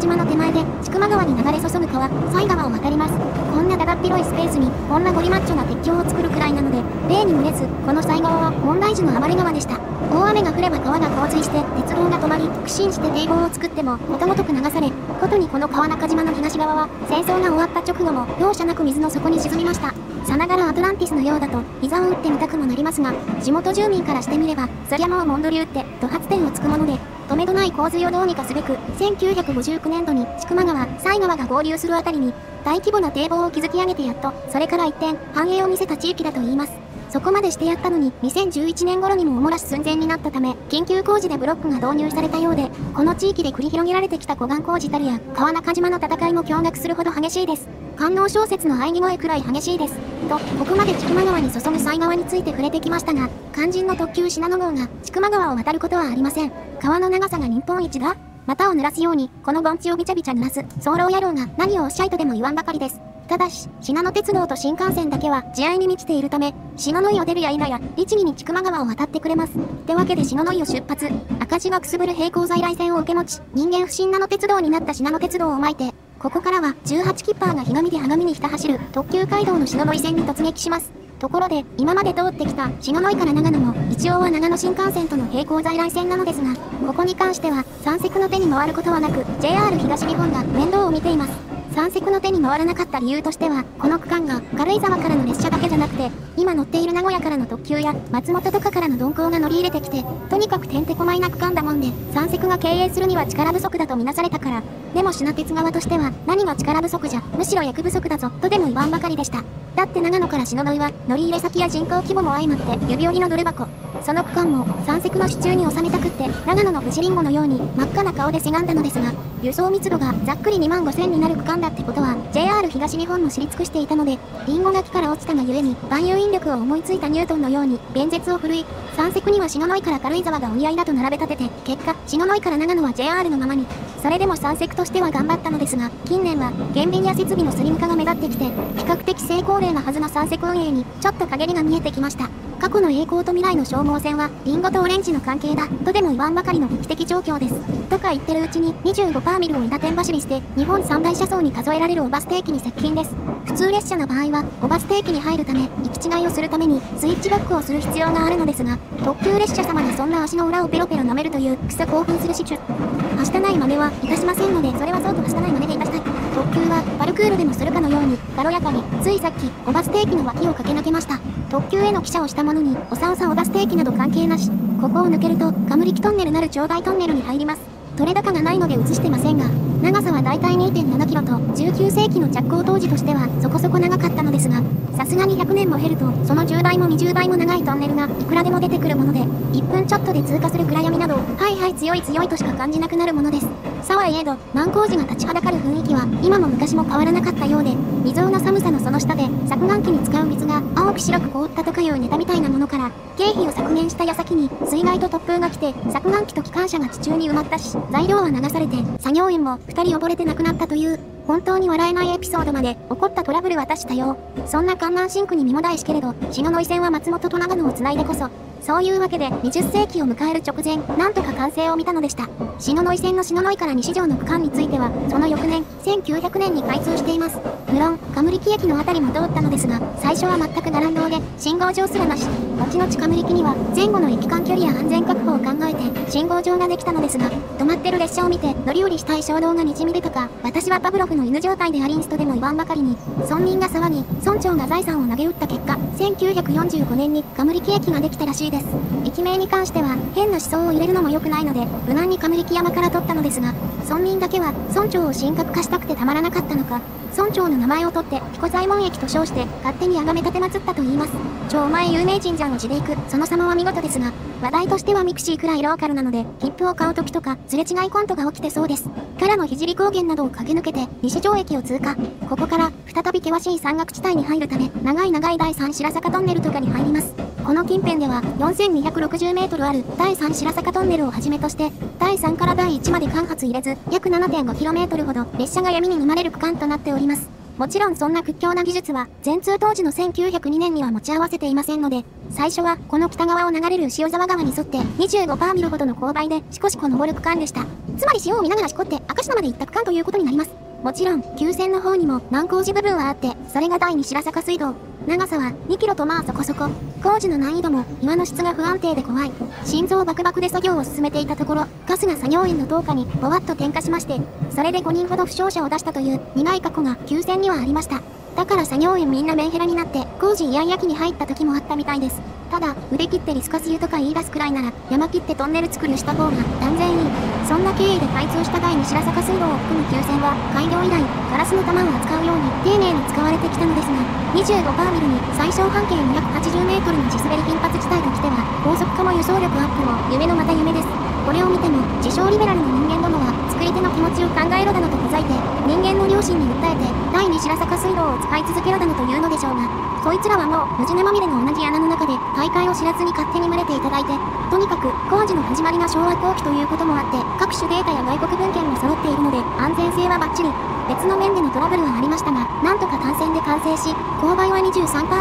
島の手前で千曲川に流れ注ぐ川、犀川を渡ります。こんなだだっ広いスペースにこんなゴリマッチョな鉄橋を作るくらいなので、例に漏れずこの犀川は問題児の暴れ川でした。大雨が降れば川が洪水して鉄道が止まり、苦心して堤防を作ってもことごとく流され、ことにこの川中島の東側は戦争が終わった直後も容赦なく水の底に沈みました。さながらアトランティスのようだと膝を打ってみたくもなりますが、地元住民からしてみればそりゃもうモンド流ってと発展をつくもので、止めどない洪水をどうにかすべく、1959年度に千曲川、犀川が合流するあたりに大規模な堤防を築き上げて、やっとそれから一転繁栄を見せた地域だといいます。そこまでしてやったのに、2011年頃にもお漏らし寸前になったため、緊急工事でブロックが導入されたようで、この地域で繰り広げられてきた護岸工事たりや川中島の戦いも驚愕するほど激しいです。官能小説の喘ぎ声くらい激しいですと、ここまで千曲川に注ぐ犀川について触れてきましたが、肝心の特急信濃号が千曲川を渡ることはありません。川の長さが日本一だ。股を濡らすようにこの盆地をびちゃびちゃ濡らす早漏野郎が何をおっしゃいとでも言わんばかりです。ただし、信濃鉄道と新幹線だけは慈愛に満ちているため、信濃井を出るや否や、律儀に千曲川を渡ってくれます。ってわけで信濃井を出発、赤字がくすぶる平行在来線を受け持ち、人間不信なの鉄道になった信濃鉄道をまいて、ここからは18キッパーがひがみではがみにひた走る特急街道の信濃井線に突撃します。ところで、今まで通ってきた信濃井から長野も一応は長野新幹線との並行在来線なのですが、ここに関しては三石の手に回ることはなく、 JR 東日本が面倒を見ています。三石の手に回らなかった理由としては、この区間が軽井沢からの列車だけじゃなくて、今乗っている名古屋からの特急や松本とかからの鈍行が乗り入れてきて、とにかくてんてこまいな区間だもんで、三石が経営するには力不足だとみなされたから。でも品鉄側としては、何が力不足じゃ、むしろ役不足だぞとでも言わんばかりでした。だって長野から信濃井は乗り入れ先や人口規模も相まって指折りのドル箱。その区間も三石の手中に収めたくって、長野の富士リンゴのように真っ赤な顔でせがんだのですが、輸送密度がざっくり25,000になる区間だってことは JR 東日本も知り尽くしていたので、リンゴが木から落ちたがゆえに万有引力を思いついたニュートンのように弁舌を振るい、三石には信濃井から軽井沢がお似合いだと並べ立てて、結果信濃井から長野は JR のままに。それでも三石としては頑張ったのですが、近年は減便や設備のスリム化が目立ってきて、比較的成功例なはずの三石運営にちょっと陰りが見えてきました。過去の栄光と未来の消耗戦はリンゴとオレンジの関係だとでも言わんばかりの危機的状況です。とか言ってるうちに 25% ミルを韋駄天走りして日本三大車窓に数えられる小バス停駅に接近です。普通列車の場合は小バス停駅に入るため、行き違いをするためにスイッチバックをする必要があるのですが、特急列車様がそんな足の裏をペロペロ舐めるというクソ興奮するしちゅ。はしたない真似はいたしませんので、それはそうとはしたない真似でいたしたい。特急はパルクールでもするかのように軽やかに、ついさっき小バス停駅の脇を駆け抜けました。特急への汽車をしたものに、おさおさ小バス停駅など関係なし。ここを抜けるとカムリキトンネルなる町外トンネルに入ります。取れ高がないので映してませんが、長さはだいたい 2.7 キロと、19世紀の着工当時としてはそこそこ長かったのですが、さすがに100年も経るとその10倍も20倍も長いトンネルがいくらでも出てくるもので、1分ちょっとで通過する暗闇など、はいはい強い強いとしか感じなくなるものです。さはいえど、難工事が立ちはだかる雰囲気は今も昔も変わらなかったようで、未曾有の寒さのその下で削岩機に使う水が青く白く凍ったとかいうネタみたいなものから、経費を削減した矢先に水害と突風が来て、削岩機と機関車が地中に埋まったし、材料は流されて作業員も2人溺れて亡くなったという、本当に笑えないエピソードまで起こったトラブルは多種多様。そんな関南深紅に身もだえしけれど、信濃井線は松本と長野をつないでこそそういうわけで20世紀を迎える直前、なんとか完成を見たのでした。篠ノ井線の篠ノ井から西条の区間についてはその翌年1900年に開通しています。無論神力駅の辺りも通ったのですが、最初は全く伽藍道で信号場すらなし。後々神力には前後の駅間距離や安全確保を考えて信号場ができたのですが、止まってる列車を見て乗り降りしたい衝動がにじみ出たか、私はパブロフの犬状態でアリンストでも言わんばかりに村民が騒ぎ、村長が財産を投げ打った結果、1945年に神力駅ができたらしいです。駅名に関しては変な思想を入れるのも良くないので、無難に神力山から取ったのですが、村民だけは村長を神格化したくてたまらなかったのか、村長の名前を取って彦左衛門駅と称して勝手に崇め立てまつったと言います。超お前有名人じゃんを地で行くその様は見事ですが、話題としてはミクシーくらいローカルなので、切符を買う時とかすれ違いコントが起きてそうです。からの聖高原などを駆け抜けて西条駅を通過。ここから再び険しい山岳地帯に入るため、長い長い第3白坂トンネルとかに入ります。この近辺では 4260メートルある第3白坂トンネルをはじめとして第3から第1まで間髪入れず約 7.5 キロメートルほど列車が闇に飲まれる区間となっております。もちろんそんな屈強な技術は全通当時の1902年には持ち合わせていませんので、最初はこの北側を流れる潮沢川に沿って 25 ミロほどの勾配でしこしこ登る区間でした。つまり潮を見ながらしこって明石野まで行った区間ということになります。もちろん急線の方にも難工事部分はあって、それが第2白坂水道、長さは2キロとまあそこそこ。工事の難易度も岩の質が不安定で怖い。心臓バクバクで作業を進めていたところ、春日作業員の灯火にぼわっと点火しまして、それで5人ほど負傷者を出したという苦い過去が急線にはありました。だから作業員みんなメンヘラになって工事イヤイヤ期に入った時もあったみたいです。ただ腕切ってリスカス湯とか言い出すくらいなら山切ってトンネル作りした方が断然いい。そんな経緯で開通した第2白坂水道を含む急線は開業以来ガラスの玉を扱うように丁寧に使われてきたのですが、25 ミルに最小半径280メートルの地滑り頻発地帯ときては高速化も輸送力アップも夢のまた夢です。これを見ても自称リベラルの人間どもは作り手の気持ちを考えろだのとこざいて、人間の良心に訴えて第2白坂水道を使い続けろだのというのでしょうが、こいつらはもうムジナまみれの同じ穴の中で大会を知らずに勝手に群れていただいて、とにかく工事の始まりが昭和後期ということもあって各種データや外国文献も揃っているので安全性はバッチリ。別の面でのトラブルはありましたが、なんとか単線で完成し、勾配は 23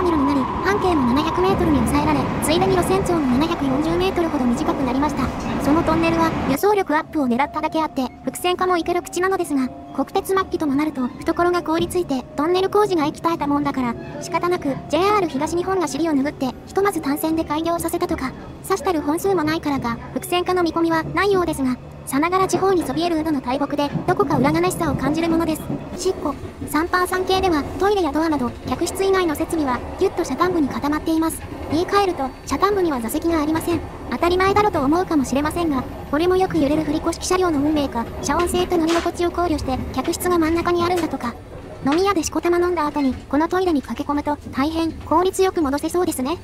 ミロになり半径も 700メートルに抑えられ、ついでに路線長も 740メートルほど短くなりました。そのトンネルは輸送力アップを狙っただけあって伏線化もいける口なのですが、国鉄末期ともなると懐が凍りついてトンネル工事が息絶えたもんだから仕方なく JR 東日本が尻を拭ってひとまず単線で開業させたとか、さしたる本数もないからか伏線化の見込みはないようですが、さながら地方にそびえるウドの大木でどこか裏悲しさを感じるものです。しっこ 3% 系ではトイレやドアなど客室以外の設備はギュッと車間部に固まっています。言い換えると車間部には座席がありません。当たり前だろと思うかもしれませんが、これもよく揺れる振り子式車両の運命か遮音性と乗り心地を考慮して客室が真ん中にあるんだとか。飲み屋でしこたま飲んだ後にこのトイレに駆け込むと大変効率よく戻せそうですね。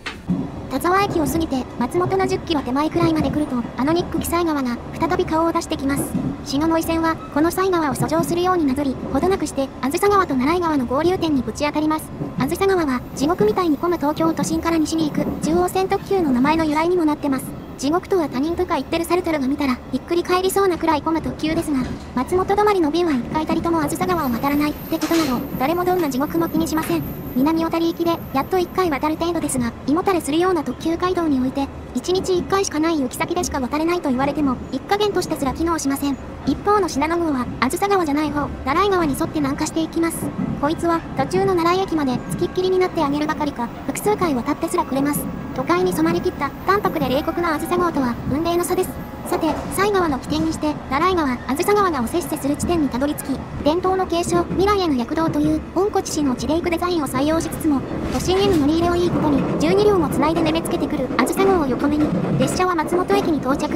田沢駅を過ぎて松本の10キロ手前くらいまで来ると、あのニック・キサイ川が再び顔を出してきます。篠ノ井線はこの犀川を遡上するようになぞり、ほどなくしてあずさ川と奈良井川の合流点にぶち当たります。あずさ川は地獄みたいに混む東京都心から西に行く中央線特急の名前の由来にもなってます。地獄とは他人とか言ってるサルトルが見たらひっくり返りそうなくらい混む特急ですが、松本止まりの便は1回たりともあずさ川を渡らないってことなど誰もどんな地獄も気にしません。南小谷行きでやっと1回渡る程度ですが、胃もたれするような特急街道において1日1回しかない行き先でしか渡れないと言われても一加減としてすら機能しません。一方の信濃号はあずさ川じゃない方奈良井川に沿って南下していきます。こいつは途中の奈良井駅までつきっきりになってあげるばかりか複数回渡ってすらくれます。都会に染まりきった淡白で冷酷なあずさ号とは雲泥の差です。さて犀川の起点にして奈良井川あずさ川がお摂取する地点にたどり着き、伝統の継承未来への躍動という温故知新の地で行くデザインを採用しつつも、都心への乗り入れをいいことに12両もつないで眠つけてくるあずさ号を横目に列車は松本駅に到着。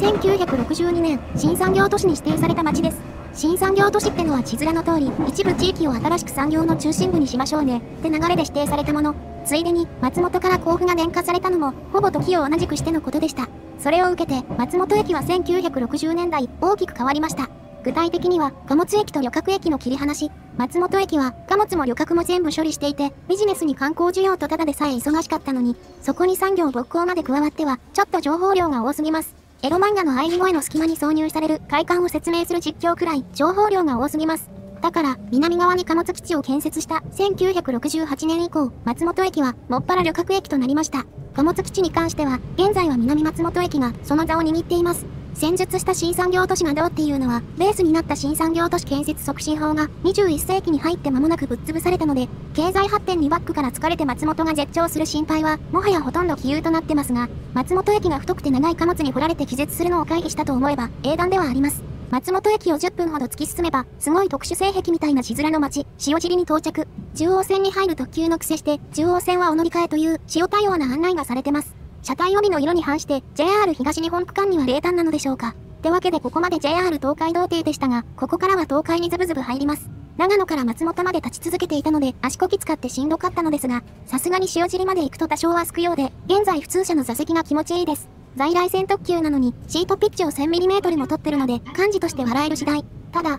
1962年新産業都市に指定された町です。新産業都市ってのは地面の通り、一部地域を新しく産業の中心部にしましょうねって流れで指定されたもの。ついでに松本から甲府が電化されたのもほぼ時を同じくしてのことでした。それを受けて松本駅は1960年代大きく変わりました。具体的には貨物駅と旅客駅の切り離し。松本駅は貨物も旅客も全部処理していて、ビジネスに観光需要とただでさえ忙しかったのにそこに産業勃興まで加わってはちょっと情報量が多すぎます。エロ漫画の喘ぎ声の隙間に挿入される快感を説明する実況くらい情報量が多すぎます。だから、南側に貨物基地を建設した1968年以降、松本駅は、もっぱら旅客駅となりました。貨物基地に関しては、現在は南松本駅がその座を握っています。戦術した新産業都市がどうっていうのは、ベースになった新産業都市建設促進法が21世紀に入って間もなくぶっ潰されたので、経済発展にバックから疲れて松本が絶頂する心配は、もはやほとんど杞憂となってますが、松本駅が太くて長い貨物に掘られて気絶するのを回避したと思えば、英断ではあります。松本駅を10分ほど突き進めば、すごい特殊性癖みたいな字面の町、塩尻に到着。中央線に入る特急の癖して、中央線はお乗り換えという、塩対応な案内がされてます。車体帯の色に反して JR 東日本区間には冷淡なのでしょうか。ってわけでここまで JR 東海道停でしたが、ここからは東海にズブズブ入ります。長野から松本まで立ち続けていたので足こき使ってしんどかったのですが、さすがに塩尻まで行くと多少は空くようで、現在普通車の座席が気持ちいいです。在来線特急なのにシートピッチを 1000mm も取ってるので、感じとして笑える次第。ただ、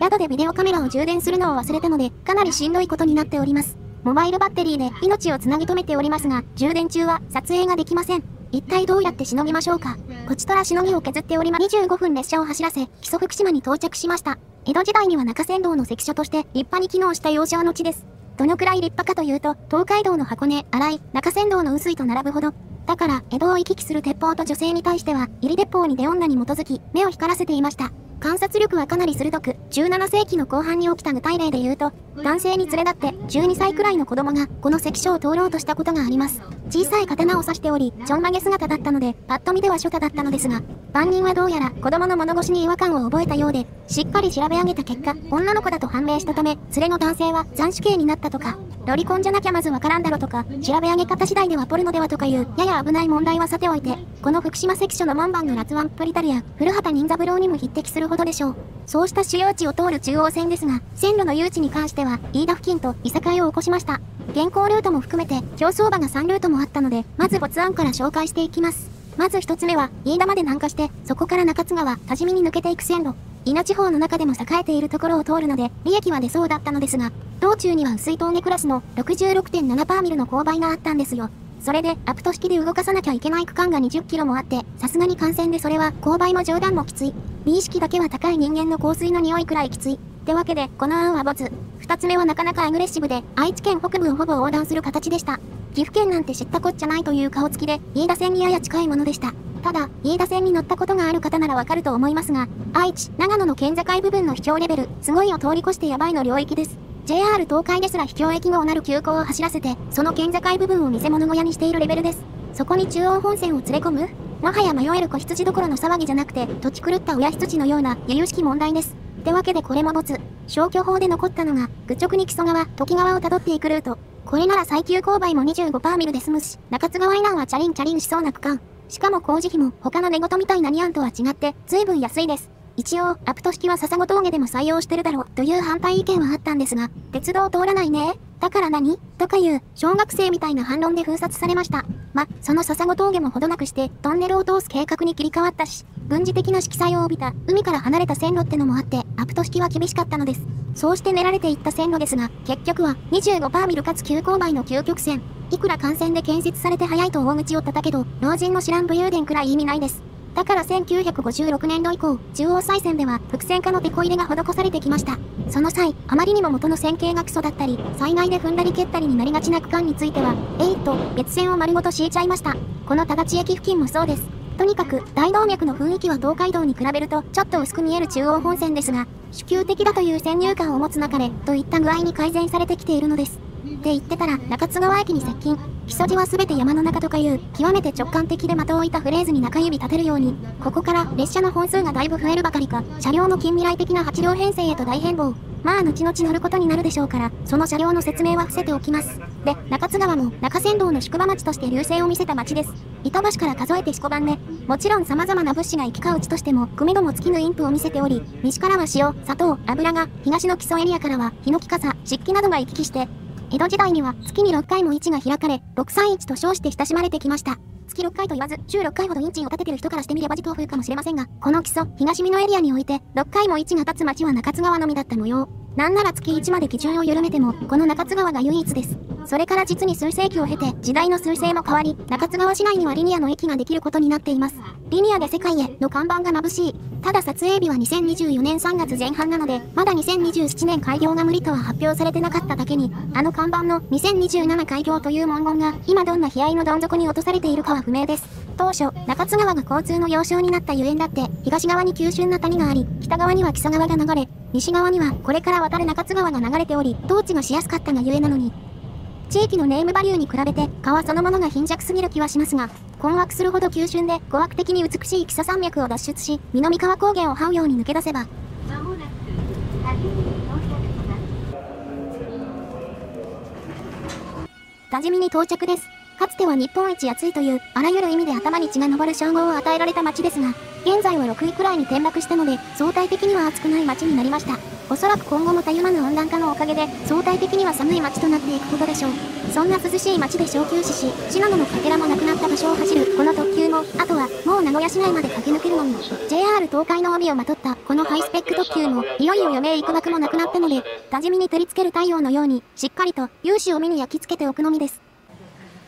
宿でビデオカメラを充電するのを忘れたので、かなりしんどいことになっております。モバイルバッテリーで命をつなぎ止めておりますが、充電中は撮影ができません。一体どうやってしのぎましょうか。こちとらしのぎを削っております。25分列車を走らせ、木曽福島に到着しました。江戸時代には中山道の関所として立派に機能した要衝の地です。どのくらい立派かというと、東海道の箱根、荒井、中山道の碓井と並ぶほど。だから、江戸を行き来する鉄砲と女性に対しては、入り鉄砲に出女に基づき、目を光らせていました。観察力はかなり鋭く、17世紀の後半に起きた具体例で言うと、男性に連れ立って12歳くらいの子供がこの関所を通ろうとしたことがあります。小さい刀を刺しており、ちょんまげ姿だったので、パッと見では初夏だったのですが、番人はどうやら子供の物腰に違和感を覚えたようで、しっかり調べ上げた結果、女の子だと判明したため、連れの男性は斬首刑になったとか、ロリコンじゃなきゃまずわからんだろとか、調べ上げ方次第ではポルノではとかいう、やや危ない問題はさておいて、この福島関所の門番の辣腕っぷりたるや、古畑任三郎にも匹敵するほどでしょう。そうした主要地を通る中央線ですが、線路の誘致に関しては、飯田付近といさかいを起こしました。現行ルートも含めて、競走馬が3ルートもあったので、まず没案から紹介していきます。まず1つ目は、飯田まで南下して、そこから中津川、多治見に抜けていく線路。伊那地方の中でも栄えているところを通るので、利益は出そうだったのですが、道中には碓井峠クラスの 66.7 パーミルの勾配があったんですよ。それで、アプト式で動かさなきゃいけない区間が20キロもあって、さすがに幹線でそれは、勾配も冗談もきつい。美意識だけは高い人間の香水の匂いくらいきつい。ってわけで、この案は没。二つ目はなかなかアグレッシブで、愛知県北部をほぼ横断する形でした。岐阜県なんて知ったこっちゃないという顔つきで、飯田線にやや近いものでした。ただ、飯田線に乗ったことがある方ならわかると思いますが、愛知、長野の県境部分の秘境レベル、すごいを通り越してやばいの領域です。JR 東海ですら秘境駅号なる急行を走らせて、その県境部分を見せ物小屋にしているレベルです。そこに中央本線を連れ込む？もはや迷える子羊どころの騒ぎじゃなくて、土地狂った親羊のような、由々しき問題です。ってわけでこれも没。消去法で残ったのが、愚直に木曽川、時川をたどっていくルート。これなら最急勾配も25パーミルで済むし、中津川以南はチャリンチャリンしそうな区間。しかも工事費も他の寝言みたいなニャンとは違って、随分安いです。一応、アプト式は笹子峠でも採用してるだろうという反対意見はあったんですが、鉄道通らないね。だから何？とかいう、小学生みたいな反論で封殺されました。その笹子峠もほどなくして、トンネルを通す計画に切り替わったし、軍事的な色彩を帯びた、海から離れた線路ってのもあって、アプト式は厳しかったのです。そうして練られていった線路ですが、結局は、25パーミルかつ急勾配の究極線。いくら幹線で建設されて早いと大口を叩けど、老人の知らん武勇伝くらい意味ないです。だから1956年度以降、中央再線では、複線化のテコ入れが施されてきました。その際、あまりにも元の線形がクソだったり、災害で踏んだり蹴ったりになりがちな区間については、別線を丸ごと敷いちゃいました。この田立駅付近もそうです。とにかく、大動脈の雰囲気は東海道に比べると、ちょっと薄く見える中央本線ですが、主級的だという先入観を持つ中で、といった具合に改善されてきているのです。って言ってたら、中津川駅に接近。木曽路はすべて山の中とかいう、極めて直感的で的を置いたフレーズに中指立てるように、ここから列車の本数がだいぶ増えるばかりか、車両の近未来的な8両編成へと大変貌。後々乗ることになるでしょうから、その車両の説明は伏せておきます。で、中津川も中山道の宿場町として隆盛を見せた町です。板橋から数えて4番目。もちろん様々な物資が行き交う地としても、米ども尽きぬ陰譜を見せており、西からは塩、砂糖、油が、東の基礎エリアからは、ヒノキ笠、漆器などが行き来して、江戸時代には月に6回も市が開かれ、631と称して親しまれてきました。月6回と言わず、週6回ほど運賃を立ててる人からしてみれば時等風かもしれませんが、この木曽、東美濃エリアにおいて、6回も市が立つ町は中津川のみだった模様。なんなら月1まで基準を緩めても、この中津川が唯一です。それから実に数世紀を経て、時代の趨勢も変わり、中津川市内にはリニアの駅ができることになっています。リニアで世界への看板が眩しい。ただ撮影日は2024年3月前半なので、まだ2027年開業が無理とは発表されてなかっただけに、あの看板の2027開業という文言が、今どんな悲哀のどん底に落とされているかは不明です。当初、中津川が交通の要衝になったゆえんだって、東側に急峻な谷があり、北側には木曽川が流れ、西側にはこれから渡る中津川が流れており、統治がしやすかったがゆえなのに、地域のネームバリューに比べて川そのものが貧弱すぎる気はしますが、困惑するほど急峻で語学的に美しい木曽山脈を脱出し、南川高原を這うように抜け出せば、多治見に到着です。かつては日本一暑いという、あらゆる意味で頭に血が昇る称号を与えられた町ですが、現在は6位くらいに転落したので、相対的には暑くない町になりました。おそらく今後もたゆまぬ温暖化のおかげで、相対的には寒い町となっていくことでしょう。そんな涼しい町で小休止し、信濃のかけらもなくなった場所を走る、この特急も、あとは、もう名古屋市内まで駆け抜けるのに、JR 東海の帯をまとった、このハイスペック特急も、いよいよ余命いくばくもなくなったので、多治見に照りつける太陽のように、しっかりと、雄姿を見に焼き付けておくのみです。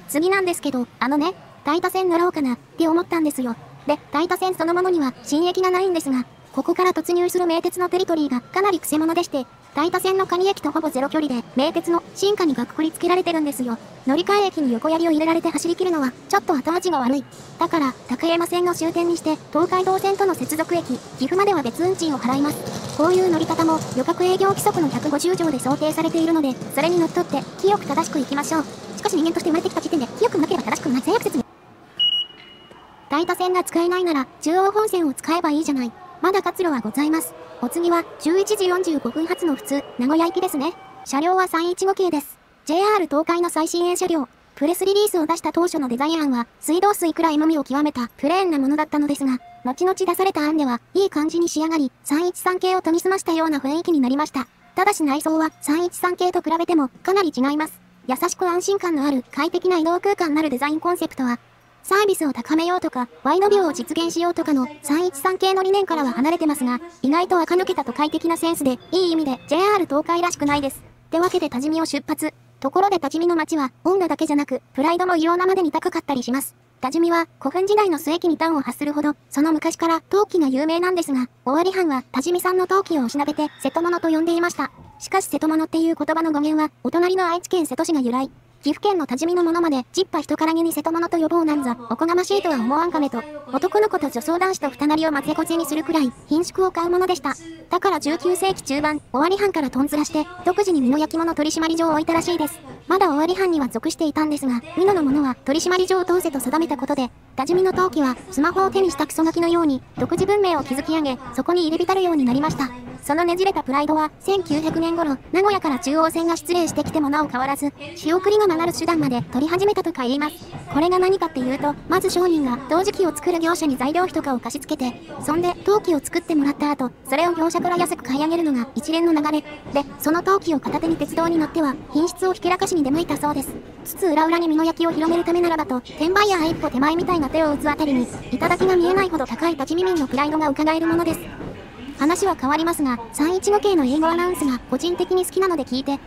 次なんですけど、あのね、大田線乗ろうかなって思ったんですよ。で、大田線そのものには新駅がないんですが、ここから突入する名鉄のテリトリーがかなりクセモノでして、大田線の蟹駅とほぼゼロ距離で、名鉄の進化にがくくりつけられてるんですよ。乗り換え駅に横槍を入れられて走り切るのはちょっと後味が悪い。だから高山線の終点にして、東海道線との接続駅岐阜までは別運賃を払います。こういう乗り方も旅客営業規則の150条で想定されているので、それにのっとって清く正しく行きましょう。しかし人間として生まれてきた時点で清くもなければ正しくもない。最悪説明。大田線が使えないなら中央本線を使えばいいじゃない。まだ活路はございます。お次は11時45分発の普通名古屋行きですね。車両は315系です。 JR 東海の最新鋭車両。プレスリリースを出した当初のデザイン案は、水道水くらいのみを極めたプレーンなものだったのですが、後々出された案ではいい感じに仕上がり、313系を研ぎ澄ましたような雰囲気になりました。ただし内装は313系と比べてもかなり違います。優しく安心感のある快適な移動空間なるデザインコンセプトは、サービスを高めようとか、ワイドビューを実現しようとかの313系の理念からは離れてますが、意外と垢抜けた都会的なセンスで、いい意味で JR 東海らしくないです。ってわけで多治見を出発。ところで多治見の街は、温度だけじゃなく、プライドも異様なまでに高かったりします。多治見は、古墳時代の末期に端を発するほど、その昔から陶器が有名なんですが、尾張藩は多治見産の陶器をおしなべて、瀬戸物と呼んでいました。しかし瀬戸物っていう言葉の語源は、お隣の愛知県瀬戸市が由来。岐阜県の多治見のものまで、ちっぱ人からげに瀬戸物と呼ぼうなんざ、おこがましいとは思わんかねと、男の子と女装男子と二なりをまぜこぜにするくらい、品種を買うものでした。だから19世紀中盤、尾張藩からとんずらして、独自に美濃焼き物取締所を置いたらしいです。まだ尾張藩には属していたんですが、美濃のものは取締所を通せと定めたことで、多治見の陶器は、スマホを手にしたクソガキのように、独自文明を築き上げ、そこに入り浸るようになりました。そのねじれたプライドは、1900年頃、名古屋から中央線が失礼してきてもなお変わらず、仕送りが曲がる手段まで取り始めたとか言います。これが何かっていうと、まず商人が、陶磁器を作る業者に材料費とかを貸し付けて、そんで、陶器を作ってもらった後、それを業者から安く買い上げるのが一連の流れ。で、その陶器を片手に鉄道に乗っては、品質をひけらかしに出向いたそうです。つつ裏々に美濃焼きを広めるためならばと、転売屋一歩手前みたいな手を打つあたりに、頂が見えないほど高い多治見民のプライドが伺えるものです。話は変わりますが、315系の英語アナウンスが個人的に好きなので聞いて、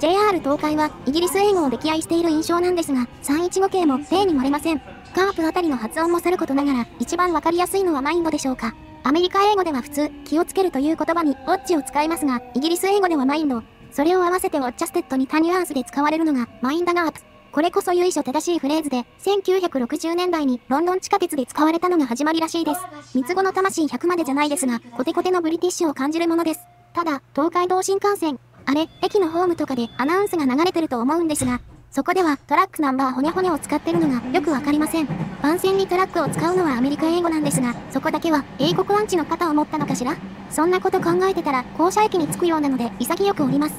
JR 東海はイギリス英語を溺愛している印象なんですが、315系も例に漏れません。カープあたりの発音もさることながら、一番わかりやすいのはマインドでしょうか。アメリカ英語では普通、気をつけるという言葉にウォッチを使いますが、イギリス英語ではマインド。それを合わせてウォッチャステッドに他ニュアンスで使われるのがマインドガープ。これこそ由緒正しいフレーズで、1960年代にロンドン地下鉄で使われたのが始まりらしいです。三つ子の魂100までじゃないですが、コテコテのブリティッシュを感じるものです。ただ、東海道新幹線、あれ、駅のホームとかでアナウンスが流れてると思うんですが、そこではトラックナンバーほにゃほにゃを使ってるのがよくわかりません。番線にトラックを使うのはアメリカ英語なんですが、そこだけは英国アンチの肩を持ったのかしら。そんなこと考えてたら降車駅に着くようなので潔く降ります。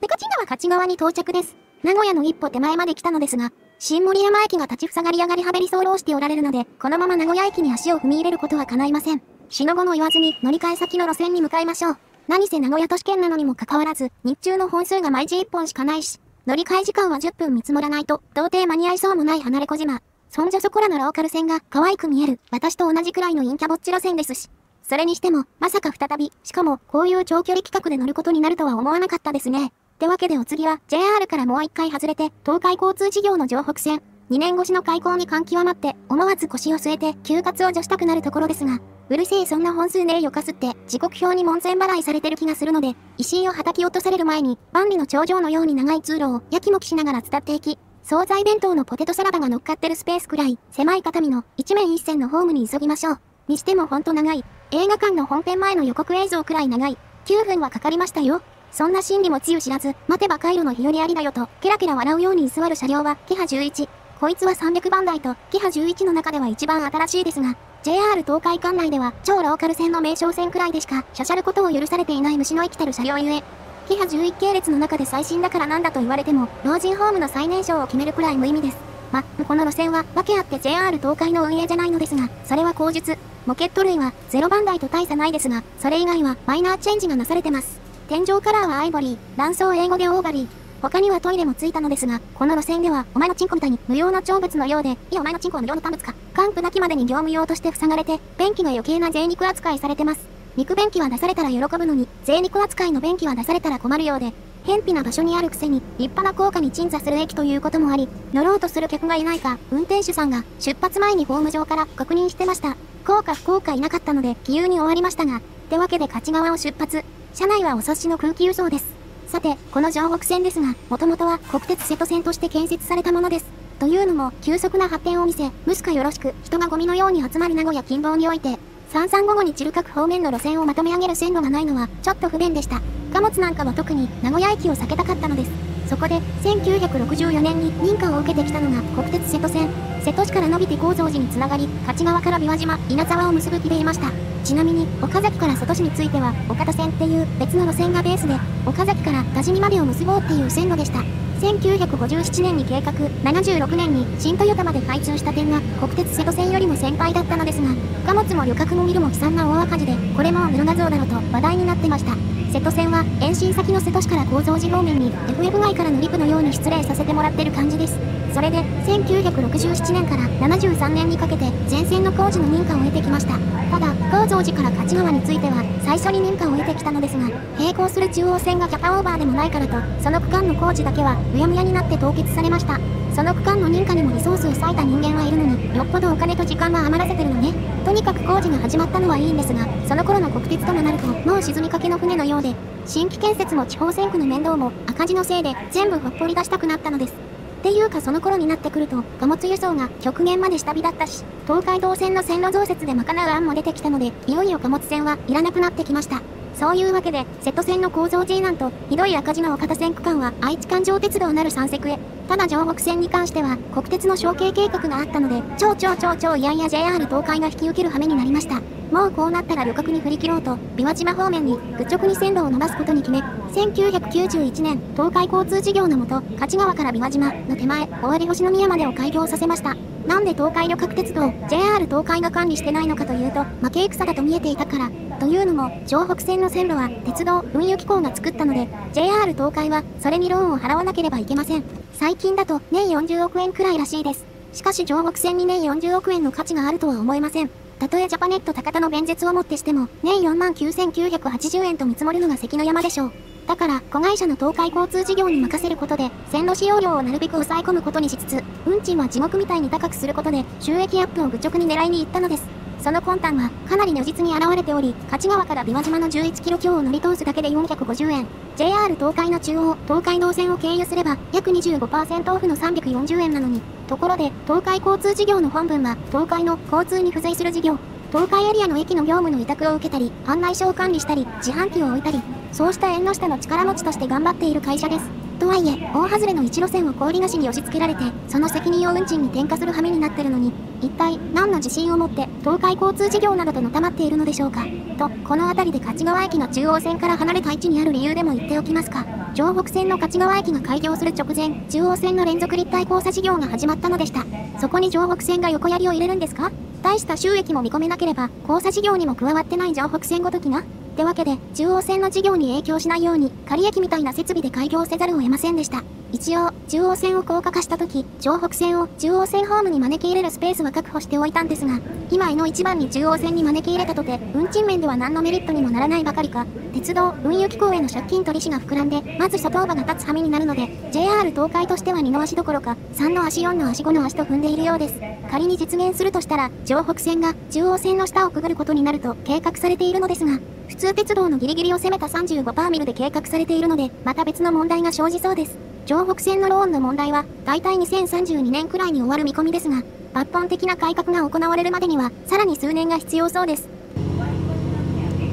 で、勝川勝川に到着です。名古屋の一歩手前まで来たのですが、新森山駅が立ち塞がり上がりはべり候しておられるので、このまま名古屋駅に足を踏み入れることは叶いません。死の後も言わずに乗り換え先の路線に向かいましょう。何せ名古屋都市圏なのにもかかわらず、日中の本数が毎日1本しかないし、乗り換え時間は10分見積もらないと、到底間に合いそうもない離れ小島。そんじょそこらのローカル線が可愛く見える。私と同じくらいの陰キャぼっち路線ですし。それにしても、まさか再び、しかも、こういう長距離企画で乗ることになるとは思わなかったですね。ってわけでお次は、JR からもう一回外れて、東海交通事業の城北線。2年越しの開港に感極まって、思わず腰を据えて、休活を除したくなるところですが、うるせえそんな本数ねえよかすって、時刻表に門前払いされてる気がするので、石井を叩き落とされる前に、万里の長城のように長い通路を、やきもきしながら伝っていき、惣菜弁当のポテトサラダが乗っかってるスペースくらい、狭い肩身の、一面一線のホームに急ぎましょう。にしてもほんと長い。映画館の本編前の予告映像くらい長い。9分はかかりましたよ。そんな心理もつゆ知らず、待てば回路の日和ありだよと、ケラケラ笑うように居座る車両は、キハ11。こいつは300番台と、キハ11の中では一番新しいですが、JR 東海管内では超ローカル線の名称線くらいでしかしゃしゃることを許されていない虫の生きてる車両ゆえ、キハ11系列の中で最新だからなんだと言われても、老人ホームの最年少を決めるくらい無意味です。ま、この路線は訳あって JR 東海の運営じゃないのですが、それは口述。モケット類は0番台と大差ないですが、それ以外はマイナーチェンジがなされてます。天井カラーはアイボリー、卵巣英語でオーバリー。他にはトイレもついたのですが、この路線では、お前のチンコみたいに無用な長物のようで、いやお前のチンコは無用の短物か。完膚なきまでに業務用として塞がれて、便器が余計な贅肉扱いされてます。肉便器は出されたら喜ぶのに、贅肉扱いの便器は出されたら困るようで、偏僻な場所にあるくせに、立派な高架に鎮座する駅ということもあり、乗ろうとする客がいないか、運転手さんが出発前にホーム上から確認してました。効果不効果いなかったので、気遊に終わりましたが、ってわけで勝川を出発。車内はお察しの空気輸送です。さて、この城北線ですが、もともとは国鉄瀬戸線として建設されたものです。というのも、急速な発展を見せ、ムスカよろしく、人がゴミのように集まる名古屋近傍において、3355に中核方面の路線をまとめ上げる線路がないのは、ちょっと不便でした。貨物なんかは特に名古屋駅を避けたかったのです。そこで、1964年に認可を受けてきたのが国鉄瀬戸線。瀬戸市から伸びて構造寺につながり、勝川から琵琶島、稲沢を結ぶ気でいました。ちなみに、岡崎から瀬戸市については、岡田線っていう別の路線がベースで、岡崎から多治見までを結ぼうっていう線路でした。1957年に計画、76年に新豊田まで開通した点が、国鉄瀬戸線よりも先輩だったのですが、貨物も旅客もビルも悲惨な大赤字で、これもう無駄像だろと話題になってました。瀬戸線は、延伸先の瀬戸市から構造寺方面に、FF 街からのリプのように失礼させてもらってる感じです。それで、1967年から73年にかけて、全線の工事の認可を得てきました。ただ、構造寺から勝川については、最初に認可を得てきたのですが、並行する中央線がキャパオーバーでもないからと、その区間の工事だけは、うやむやになって凍結されました。その区間の認可にもリソースを割いた人間はいるのに、よっぽどお金と時間は余らせてるのね。とにかく工事が始まったのはいいんですが、その頃の国鉄ともなると、もう沈みかけの船のようで、新規建設も地方選区の面倒も、赤字のせいで、全部ほっぽり出したくなったのです。っていうかその頃になってくると、貨物輸送が極限まで下火だったし、東海道線の線路増設で賄う案も出てきたので、いよいよ貨物線はいらなくなってきました。そういうわけで、瀬戸線の構造Gなんと、ひどい赤字の岡田線区間は愛知環状鉄道なる山脊へ。ただ城北線に関しては、国鉄の承継計画があったので、いやいや JR 東海が引き受ける羽目になりました。もうこうなったら旅客に振り切ろうと、琵琶島方面に愚直に線路を伸ばすことに決め、1991年、東海交通事業のもと、勝川から琵琶島の手前、尾張星宮までを開業させました。なんで東海旅客鉄道、JR 東海が管理してないのかというと、負け戦だと見えていたから。というのも、城北線の線路は鉄道運輸機構が作ったので、JR 東海はそれにローンを払わなければいけません。最近だと年40億円くらいらしいです。しかし城北線に年40億円の価値があるとは思えません。たとえジャパネット高田の弁舌をもってしても、年 49,980 円と見積もるのが関の山でしょう。だから、子会社の東海交通事業に任せることで、線路使用料をなるべく抑え込むことにしつつ、運賃は地獄みたいに高くすることで、収益アップを愚直に狙いに行ったのです。その魂胆はかなり如実に現れており、勝川から琵琶島の11キロ強を乗り通すだけで450円。JR 東海の中央、東海道線を経由すれば、約 25% オフの340円なのに。ところで、東海交通事業の本分は、東海の交通に付随する事業。東海エリアの駅の業務の委託を受けたり、案内所を管理したり、自販機を置いたり、そうした縁の下の力持ちとして頑張っている会社です。とはいえ、大外れの1路線を氷菓子に押し付けられて、その責任を運賃に転嫁する羽目になってるのに、一体何の自信を持って東海交通事業などとのたまっているのでしょうか。と、この辺りで勝川駅の中央線から離れた位置にある理由でも言っておきますか。城北線の勝川駅が開業する直前、中央線の連続立体交差事業が始まったのでした。そこに城北線が横槍を入れるんですか。大した収益も見込めなければ、交差事業にも加わってない城北線ごときがってわけで、中央線の事業に影響しないように、仮駅みたいな設備で開業せざるを得ませんでした。一応、中央線を高架化したとき、湘北線を中央線ホームに招き入れるスペースは確保しておいたんですが、今井の一番に中央線に招き入れたとて、運賃面では何のメリットにもならないばかりか、鉄道、運輸機構への借金取り支が膨らんで、まず初等馬が立つ羽目になるので、JR 東海としては二の足どころか、3の足4の足5の足と踏んでいるようです。仮に実現するとしたら、湘北線が中央線の下をくぐることになると計画されているのですが、普通鉄道のギリギリを攻めた 35% ミルで計画されているので、また別の問題が生じそうです。湘北線のローンの問題は、大体2032年くらいに終わる見込みですが、抜本的な改革が行われるまでには、さらに数年が必要そうです。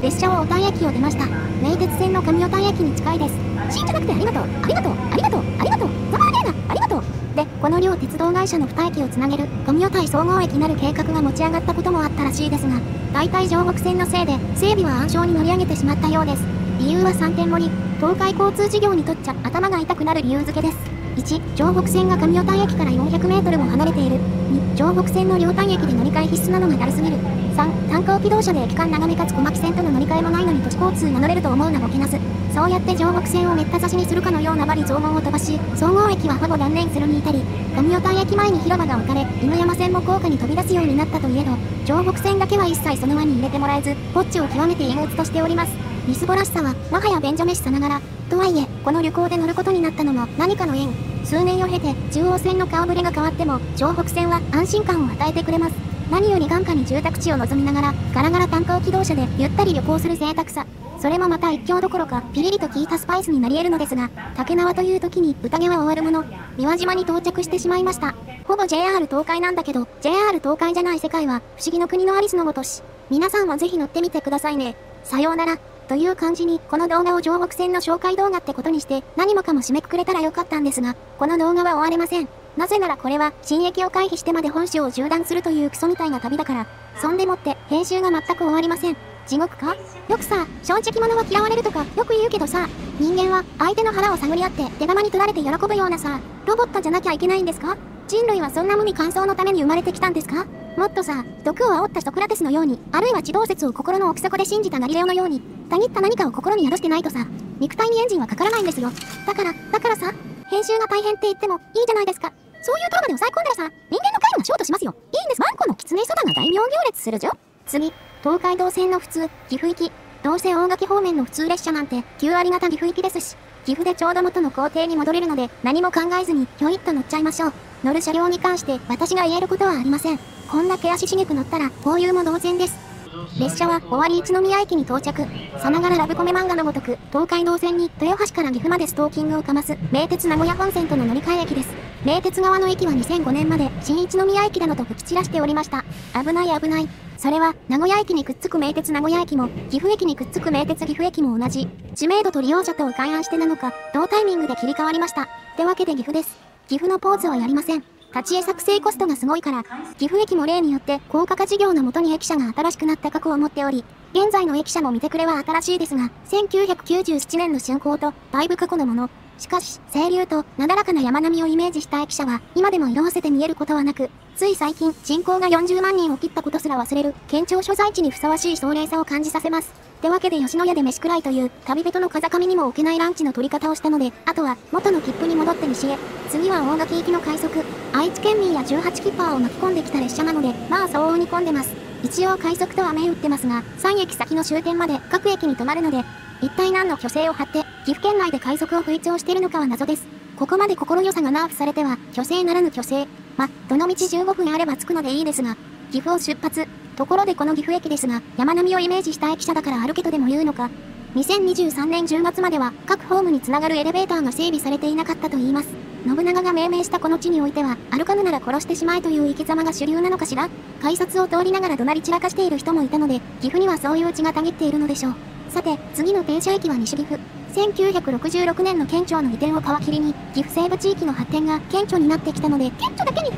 列車は小谷駅を出ました。名鉄線の上小谷駅に近いです。死んじゃなくてありがとう、ありがとう、ありがとう、ありがとう、ざまあねえな、ありがとう。で、この両鉄道会社の2駅をつなげる、上小谷総合駅なる計画が持ち上がったこともあったらしいですが、大体湘北線のせいで、整備は暗礁に乗り上げてしまったようです。理由は3点盛り。東海交通事業にとっちゃ頭が痛くなる理由付けです。1、湘北線が上小谷駅から400メートルも離れている。2、湘北線の両端駅で乗り換え必須なのがだるすぎる。3、単行軌道車で駅間長めかつ小牧線との乗り換えもないのに都市交通名乗れると思うなボケなす。そうやって湘北線をめった刺しにするかのような罵詈雑言を飛ばし、総合駅はほぼ断念するに至り、上小谷駅前に広場が置かれ、犬山線も高架に飛び出すようになったといえど、湘北線だけは一切その輪に入れてもらえず、ポッチを極めて憂鬱としております。みすぼらしさは、もはや便所飯さながら、とはいえ、この旅行で乗ることになったのも何かの縁。数年を経て、中央線の顔ぶれが変わっても、湘北線は安心感を与えてくれます。何より眼下に住宅地を望みながら、ガラガラ単行軌道車でゆったり旅行する贅沢さ。それもまた一興どころか、ピリリと効いたスパイスになり得るのですが、竹縄という時に宴は終わるもの、三輪島に到着してしまいました。ほぼ JR 東海なんだけど、JR 東海じゃない世界は、不思議の国のアリスのごとし。皆さんもぜひ乗ってみてくださいね。さようなら。という感じに、この動画を湘北線の紹介動画ってことにして、何もかも締めくくれたらよかったんですが、この動画は終われません。なぜならこれは、新駅を回避してまで本州を縦断するというクソみたいな旅だから、そんでもって、編集が全く終わりません。地獄か？よくさ、正直者は嫌われるとか、よく言うけどさ、人間は、相手の腹を探り合って、手玉に取られて喜ぶようなさ、ロボットじゃなきゃいけないんですか？人類はそんな無味乾燥のために生まれてきたんですか？もっとさ、毒を煽ったソクラテスのように、あるいは地動説を心の奥底で信じたガリレオのように、たぎった何かを心に宿してないとさ、肉体にエンジンはかからないんですよ。だからさ、編集が大変って言ってもいいじゃないですか。そういうとこまで抑え込んだらさ、人間の会がショートしますよ。いいんです。マンコの狐そばが大名行列するじゃん。次、東海道線の普通、岐阜行き。どうせ大垣方面の普通列車なんて、9割型岐阜行きですし、岐阜でちょうど元の工程に戻れるので、何も考えずに、ひょいっと乗っちゃいましょう。乗る車両に関して、私が言えることはありません。こんだけ足しげく乗ったら、こういうも同然です。列車は、尾張一宮駅に到着。さながらラブコメ漫画のごとく、東海道線に、豊橋から岐阜までストーキングをかます、名鉄名古屋本線との乗り換え駅です。名鉄側の駅は2005年まで、新一宮駅だのと吹き散らしておりました。危ない危ない。それは、名古屋駅にくっつく名鉄名古屋駅も、岐阜駅にくっつく名鉄岐阜駅も同じ。知名度と利用者とを勘案してなのか、同タイミングで切り替わりました。ってわけで岐阜です。岐阜のポーズはやりません。立ち絵作成コストがすごいから、岐阜駅も例によって高架化事業のもとに駅舎が新しくなった過去を持っており、現在の駅舎も見てくれは新しいですが、1997年の竣工と、だいぶ過去のもの。しかし、清流となだらかな山並みをイメージした駅舎は、今でも色褪せて見えることはなく、つい最近、人口が40万人を切ったことすら忘れる、県庁所在地にふさわしい壮麗さを感じさせます。ってわけで吉野家で飯くらいという、旅人の風上にも置けないランチの取り方をしたので、あとは、元の切符に戻って西へ。次は大垣行きの快速。愛知県民や18キッパーを巻き込んできた列車なので、まあ相応に混んでます。一応快速とは銘打ってますが、3駅先の終点まで各駅に止まるので、一体何の虚勢を張って、岐阜県内で快速を吹聴しているのかは謎です。ここまで心良さがナーフされては、虚勢ならぬ虚勢。ま、どの道15分あれば着くのでいいですが、岐阜を出発。ところでこの岐阜駅ですが、山並みをイメージした駅舎だから歩けとでも言うのか。2023年10月までは、各ホームにつながるエレベーターが整備されていなかったといいます。信長が命名したこの地においては、歩かぬなら殺してしまえという生き様が主流なのかしら。改札を通りながら怒鳴り散らかしている人もいたので、岐阜にはそういう血がたぎっているのでしょう。さて、次の停車駅は西岐阜。1966年の県庁の移転を皮切りに、岐阜西部地域の発展が顕著になってきたので、顕著だけに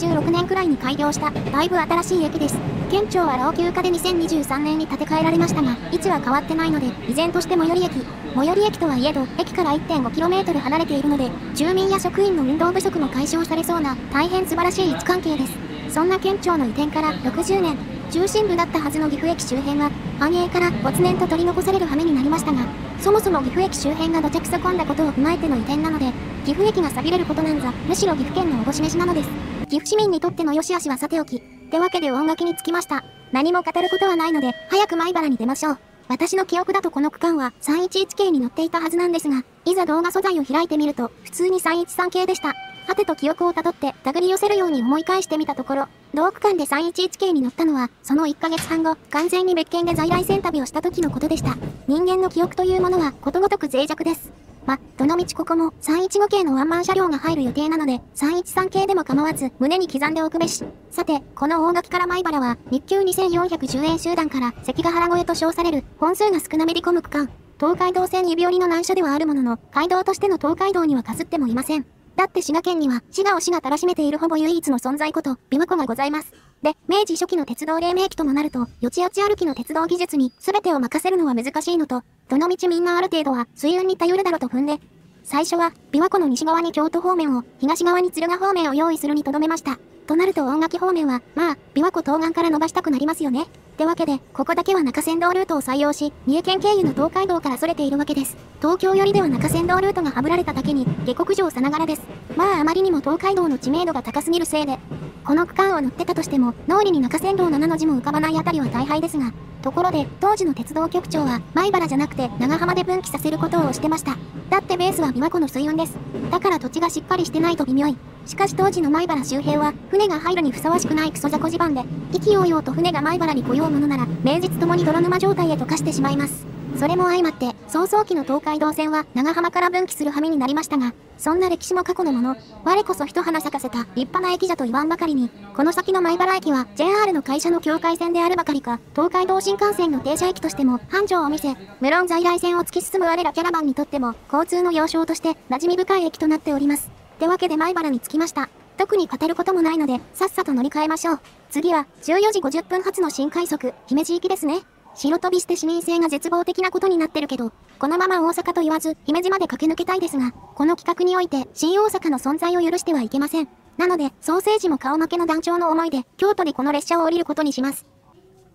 1986年くらいに開業した、だいぶ新しい駅です。県庁は老朽化で2023年に建て替えられましたが、位置は変わってないので、依然として最寄り駅。最寄り駅とはいえど、駅から 1.5km 離れているので、住民や職員の運動不足も解消されそうな、大変素晴らしい位置関係です。そんな県庁の移転から60年、中心部だったはずの岐阜駅周辺は、繁栄から没年と取り残される羽目になりましたが、そもそも岐阜駅周辺が土着そこんだことを踏まえての移転なので、岐阜駅が錆びれることなんざ、むしろ岐阜県のおごしめしなのです。岐阜市民にとっての良し悪しはさておき、ってわけで音楽につきました。何も語ることはないので、早く米原に出ましょう。私の記憶だとこの区間は311系に乗っていたはずなんですが、いざ動画素材を開いてみると、普通に313系でした。はてと記憶をたどって、たぐり寄せるように思い返してみたところ、同区間で311系に乗ったのは、その1ヶ月半後、完全に別件で在来線旅をした時のことでした。人間の記憶というものは、ことごとく脆弱です。ま、どの道ここも、315系のワンマン車両が入る予定なので、313系でも構わず、胸に刻んでおくべし。さて、この大垣から米原は、日給2410円集団から、関ヶ原越えと称される、本数が少なめり込む区間。東海道線指折りの難所ではあるものの、街道としての東海道にはかすってもいません。だって滋賀県には、滋賀を市がたらしめているほぼ唯一の存在こと、琵琶湖がございます。で、明治初期の鉄道黎明期ともなると、よちよち歩きの鉄道技術に全てを任せるのは難しいのと、どの道みんなある程度は水運に頼るだろうと踏んで、最初は、琵琶湖の西側に京都方面を、東側に敦賀方面を用意するにとどめました。となると大垣方面は、まあ、琵琶湖東岸から伸ばしたくなりますよね。ってわけで、ここだけは中山道ルートを採用し、三重県経由の東海道から逸れているわけです。東京寄りでは中山道ルートがはぶられただけに、下克上さながらです。まああまりにも東海道の知名度が高すぎるせいで、この区間を乗ってたとしても、脳裏に中山道7の字も浮かばないあたりは大敗ですが、ところで、当時の鉄道局長は、米原じゃなくて長浜で分岐させることを推してました。だってベースは琵琶湖の水運です。だから土地がしっかりしてないと微妙い。しかし当時の米原周辺は、船が入るにふさわしくないクソ雑魚地盤で、意気揚々と船が米原に来ようものなら、名実ともに泥沼状態へと化してしまいます。それも相まって、早々期の東海道線は長浜から分岐する羽目になりましたが、そんな歴史も過去のもの、我こそ一花咲かせた立派な駅じゃと言わんばかりに、この先の米原駅は JR の会社の境界線であるばかりか、東海道新幹線の停車駅としても繁盛を見せ、無論在来線を突き進む我らキャラバンにとっても、交通の要衝として馴染み深い駅となっております。ってわけで米原に着きました。特に語ることもないので、さっさと乗り換えましょう。次は、14時50分発の新快速、姫路行きですね。白飛びして市民性が絶望的なことになってるけど、このまま大阪と言わず、姫路まで駆け抜けたいですが、この企画において、新大阪の存在を許してはいけません。なので、ソーセージも顔負けの団長の思いで、京都でこの列車を降りることにします。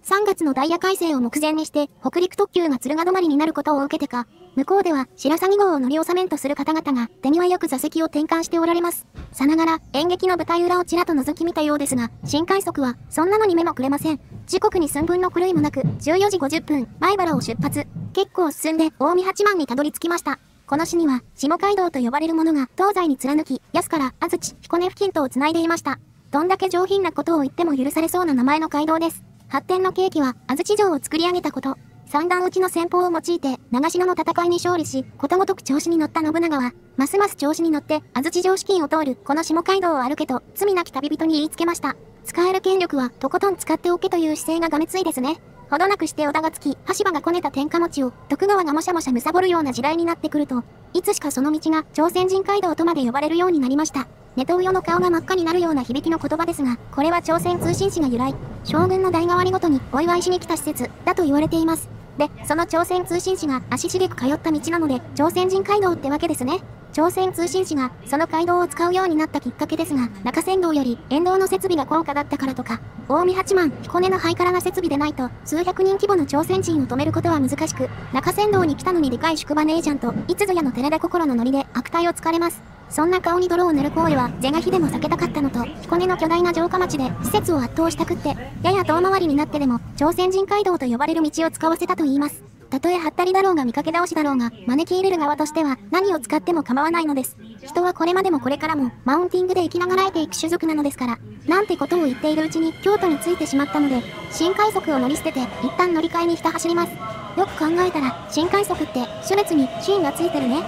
3月のダイヤ改正を目前にして、北陸特急が敦賀止まりになることを受けてか、向こうでは、白鷺号を乗り納めんとする方々が、手際よく座席を転換しておられます。さながら、演劇の舞台裏をちらと覗き見たようですが、新快速は、そんなのに目もくれません。時刻に寸分の狂いもなく、14時50分、米原を出発。結構進んで、近江八幡にたどり着きました。この市には、下街道と呼ばれるものが、東西に貫き、安から、安土、彦根付近とを繋いでいました。どんだけ上品なことを言っても許されそうな名前の街道です。発展の契機は、安土城を作り上げたこと。三段打ちの戦法を用いて、長篠の戦いに勝利し、ことごとく調子に乗った信長は、ますます調子に乗って、安土城資金を通る、この下街道を歩けと、罪なき旅人に言いつけました。使える権力は、とことん使っておけという姿勢ががめついですね。ほどなくして織田がつき、羽柴がこねた天下餅を、徳川がもしゃもしゃ貪るような時代になってくると、いつしかその道が、朝鮮人街道とまで呼ばれるようになりました。ネトウヨの顔が真っ赤になるような響きの言葉ですが、これは朝鮮通信使が由来。将軍の代替わりごとに、お祝いしに来た施設、だと言われています。で、その朝鮮通信使が足しげく通った道なので、朝鮮人街道ってわけですね。朝鮮通信使がその街道を使うようになったきっかけですが、中山道より沿道の設備が高価だったからとか、近江八幡、彦根のハイカラな設備でないと、数百人規模の朝鮮人を止めることは難しく、中山道に来たのに理解宿場ねえじゃんと、いつぞやの寺田心のノリで悪態をつかれます。そんな顔に泥を塗る行為は、是が非でも避けたかったのと、彦根の巨大な城下町で、施設を圧倒したくって、やや遠回りになってでも、朝鮮人街道と呼ばれる道を使わせたと言います。たとえハッタリだろうが見かけ倒しだろうが、招き入れる側としては、何を使っても構わないのです。人はこれまでもこれからも、マウンティングで生きながらえていく種族なのですから、なんてことを言っているうちに、京都に着いてしまったので、新快速を乗り捨てて、一旦乗り換えにひた走ります。よく考えたら、新快速って、種別に、芯がついてるね。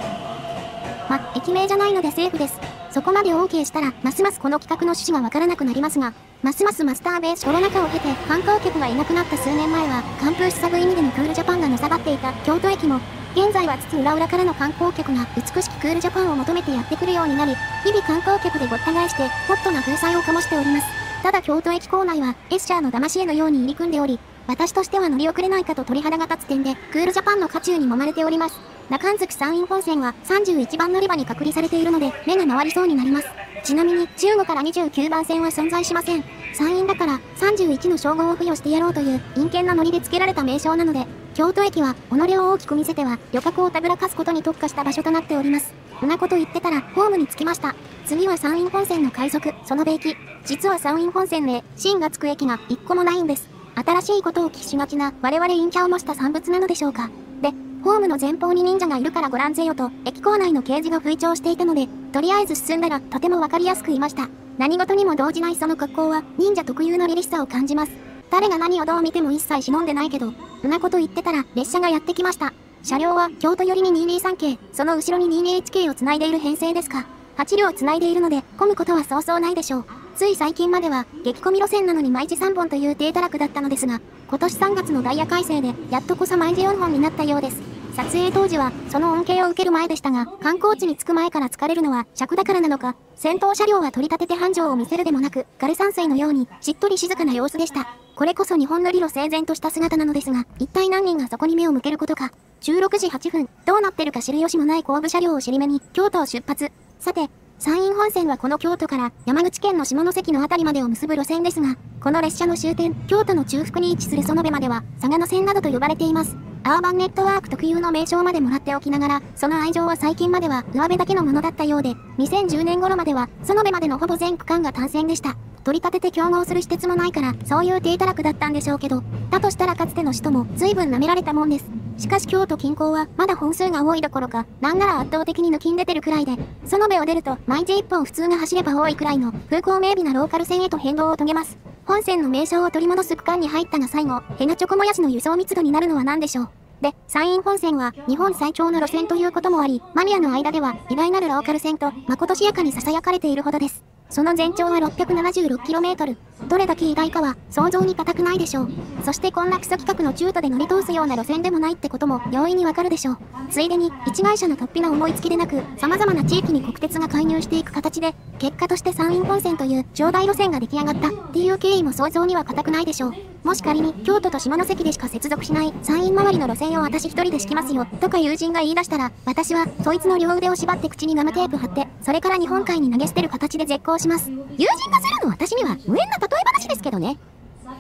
ま、駅名じゃないのでセーフです。そこまで OK したら、ますますこの企画の趣旨がわからなくなりますが、ますますマスターベースコロナ禍を経て、観光客がいなくなった数年前は、寒風しさぶ意味でのクールジャパンがのさばっていた京都駅も、現在は津々浦々からの観光客が美しくクールジャパンを求めてやってくるようになり、日々観光客でごった返して、ホットな風采を醸しております。ただ京都駅構内は、エッシャーの騙し絵のように入り組んでおり、私としては乗り遅れないかと鳥肌が立つ点で、クールジャパンの渦中に揉まれております。中関山陰本線は31番乗り場に隔離されているので目が回りそうになります。ちなみに15から29番線は存在しません。山陰だから31の称号を付与してやろうという陰険なノリで付けられた名称なので、京都駅は己を大きく見せては旅客をたぶらかすことに特化した場所となっております。んなこと言ってたらホームに着きました。次は山陰本線の快速、そのべ駅。実は山陰本線で芯がつく駅が一個もないんです。新しいことを喫しがちな我々陰キャを模した産物なのでしょうか。で、ホームの前方に忍者がいるからご覧ぜよと駅構内の掲示が吹聴していたので、とりあえず進んだらとてもわかりやすく言いました。何事にも動じないその格好は忍者特有の凛々しさを感じます。誰が何をどう見ても一切忍んでないけど、んなこと言ってたら列車がやってきました。車両は京都寄りに223系、その後ろに201系をつないでいる編成ですか。8両つないでいるので混むことはそうそうないでしょう。つい最近までは激混み路線なのに毎時3本という低たらくだったのですが、今年3月のダイヤ改正でやっとこそ毎時4本になったようです。撮影当時はその恩恵を受ける前でしたが、観光地に着く前から疲れるのは尺だからなのか、先頭車両は取り立てて繁盛を見せるでもなく、枯山水のようにしっとり静かな様子でした。これこそ日本の理路整然とした姿なのですが、一体何人がそこに目を向けることか。16時8分、どうなってるか知る由もない後部車両を尻目に京都を出発。さて、山陰本線はこの京都から山口県の下関のあたりまでを結ぶ路線ですが、この列車の終点、京都の中腹に位置する園部までは、嵯峨野線などと呼ばれています。アーバンネットワーク特有の名称までもらっておきながら、その愛情は最近までは上辺だけのものだったようで、2010年頃までは園部までのほぼ全区間が単線でした。取り立てて競合する私鉄もないから、そういう低たらくだったんでしょうけど、だとしたらかつての首都も随分舐められたもんです。しかし京都近郊はまだ本数が多いどころか、なんなら圧倒的に抜きん出てるくらいで、園部を出ると毎時1本普通が走れば多いくらいの風光明媚なローカル線へと変動を遂げます。本線の名称を取り戻す区間に入ったが最後、へなちょこもやしの輸送密度になるのは何でしょう。で、山陰本線は日本最長の路線ということもあり、マニアの間では偉大なるローカル線とまことしやかに囁かれているほどです。その全長は 676km。どれだけ偉大かは想像に難くないでしょう。そしてこんなクソ規格の中途で乗り通すような路線でもないってことも容易にわかるでしょう。ついでに、一会社の突飛な思いつきでなく、様々な地域に国鉄が介入していく形で、結果として山陰本線という超大路線が出来上がったっていう経緯も想像には難くないでしょう。もし仮に京都と下関でしか接続しない山陰周りの路線を私一人で敷きますよとか友人が言い出したら、私はそいつの両腕を縛って口にガムテープ貼って、それから日本海に投げ捨てる形で絶交します。友人がするの私には無縁な例え話ですけどね。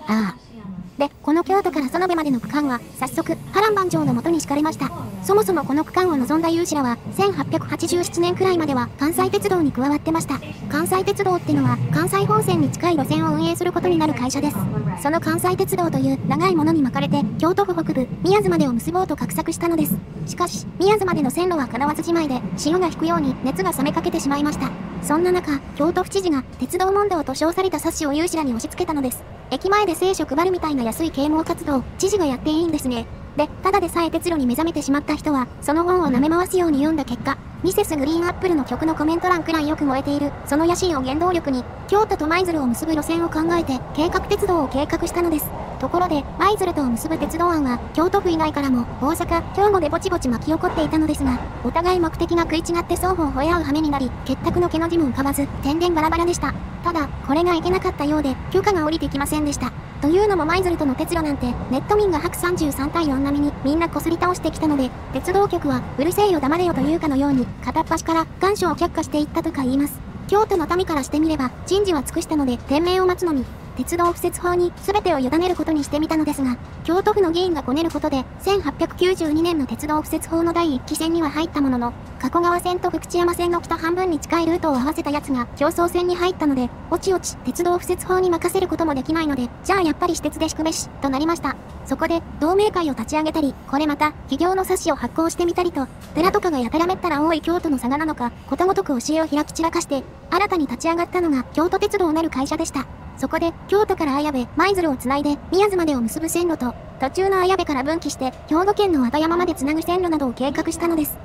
ああ。で、この京都から園部までの区間は、早速、波乱万丈のもとに敷かれました。そもそもこの区間を望んだ有志らは、1887年くらいまでは関西鉄道に加わってました。関西鉄道ってのは、関西本線に近い路線を運営することになる会社です。その関西鉄道という長いものに巻かれて、京都府北部、宮津までを結ぼうと画策したのです。しかし、宮津までの線路は叶わずじまいで、潮が引くように熱が冷めかけてしまいました。そんな中、京都府知事が鉄道問答と称された冊子を有志らに押し付けたのです。駅前で聖書配るみたいな安い啓蒙活動、知事がやっていいんですね。で、ただでさえ鉄路に目覚めてしまった人は、その本を舐め回すように読んだ結果、ミセスグリーンアップルの曲のコメント欄くらいよく燃えている、その野心を原動力に、京都と舞鶴を結ぶ路線を考えて、計画鉄道を計画したのです。ところで、舞鶴とを結ぶ鉄道案は、京都府以外からも、大阪、兵庫でぼちぼち巻き起こっていたのですが、お互い目的が食い違って双方吠え合う羽目になり、結託の毛の字も浮かばず、天然バラバラでした。ただ、これがいけなかったようで、許可が下りてきませんでした。というのも舞鶴との鉄路なんて、ネット民が白33対4並みにみんなこすり倒してきたので、鉄道局は、うるせえよ黙れよというかのように、片っ端から願書を却下していったとか言います。京都の民からしてみれば、人事は尽くしたので、天命を待つのみ。鉄道敷設法に全てを委ねることにしてみたのですが、京都府の議員がこねることで、1892年の鉄道敷設法の第1期線には入ったものの、加古川線と福知山線の北半分に近いルートを合わせたやつが競争線に入ったので、おちおち鉄道敷設法に任せることもできないので、じゃあやっぱり私鉄で敷くべし、となりました。そこで、同盟会を立ち上げたり、これまた、企業の冊子を発行してみたりと、寺とかがやたらめったら多い京都の嵯峨なのか、ことごとく教えを開き散らかして、新たに立ち上がったのが京都鉄道なる会社でした。そこで、京都から綾部、舞鶴をつないで、宮津までを結ぶ線路と、途中の綾部から分岐して、兵庫県の和田山までつなぐ線路などを計画したのです。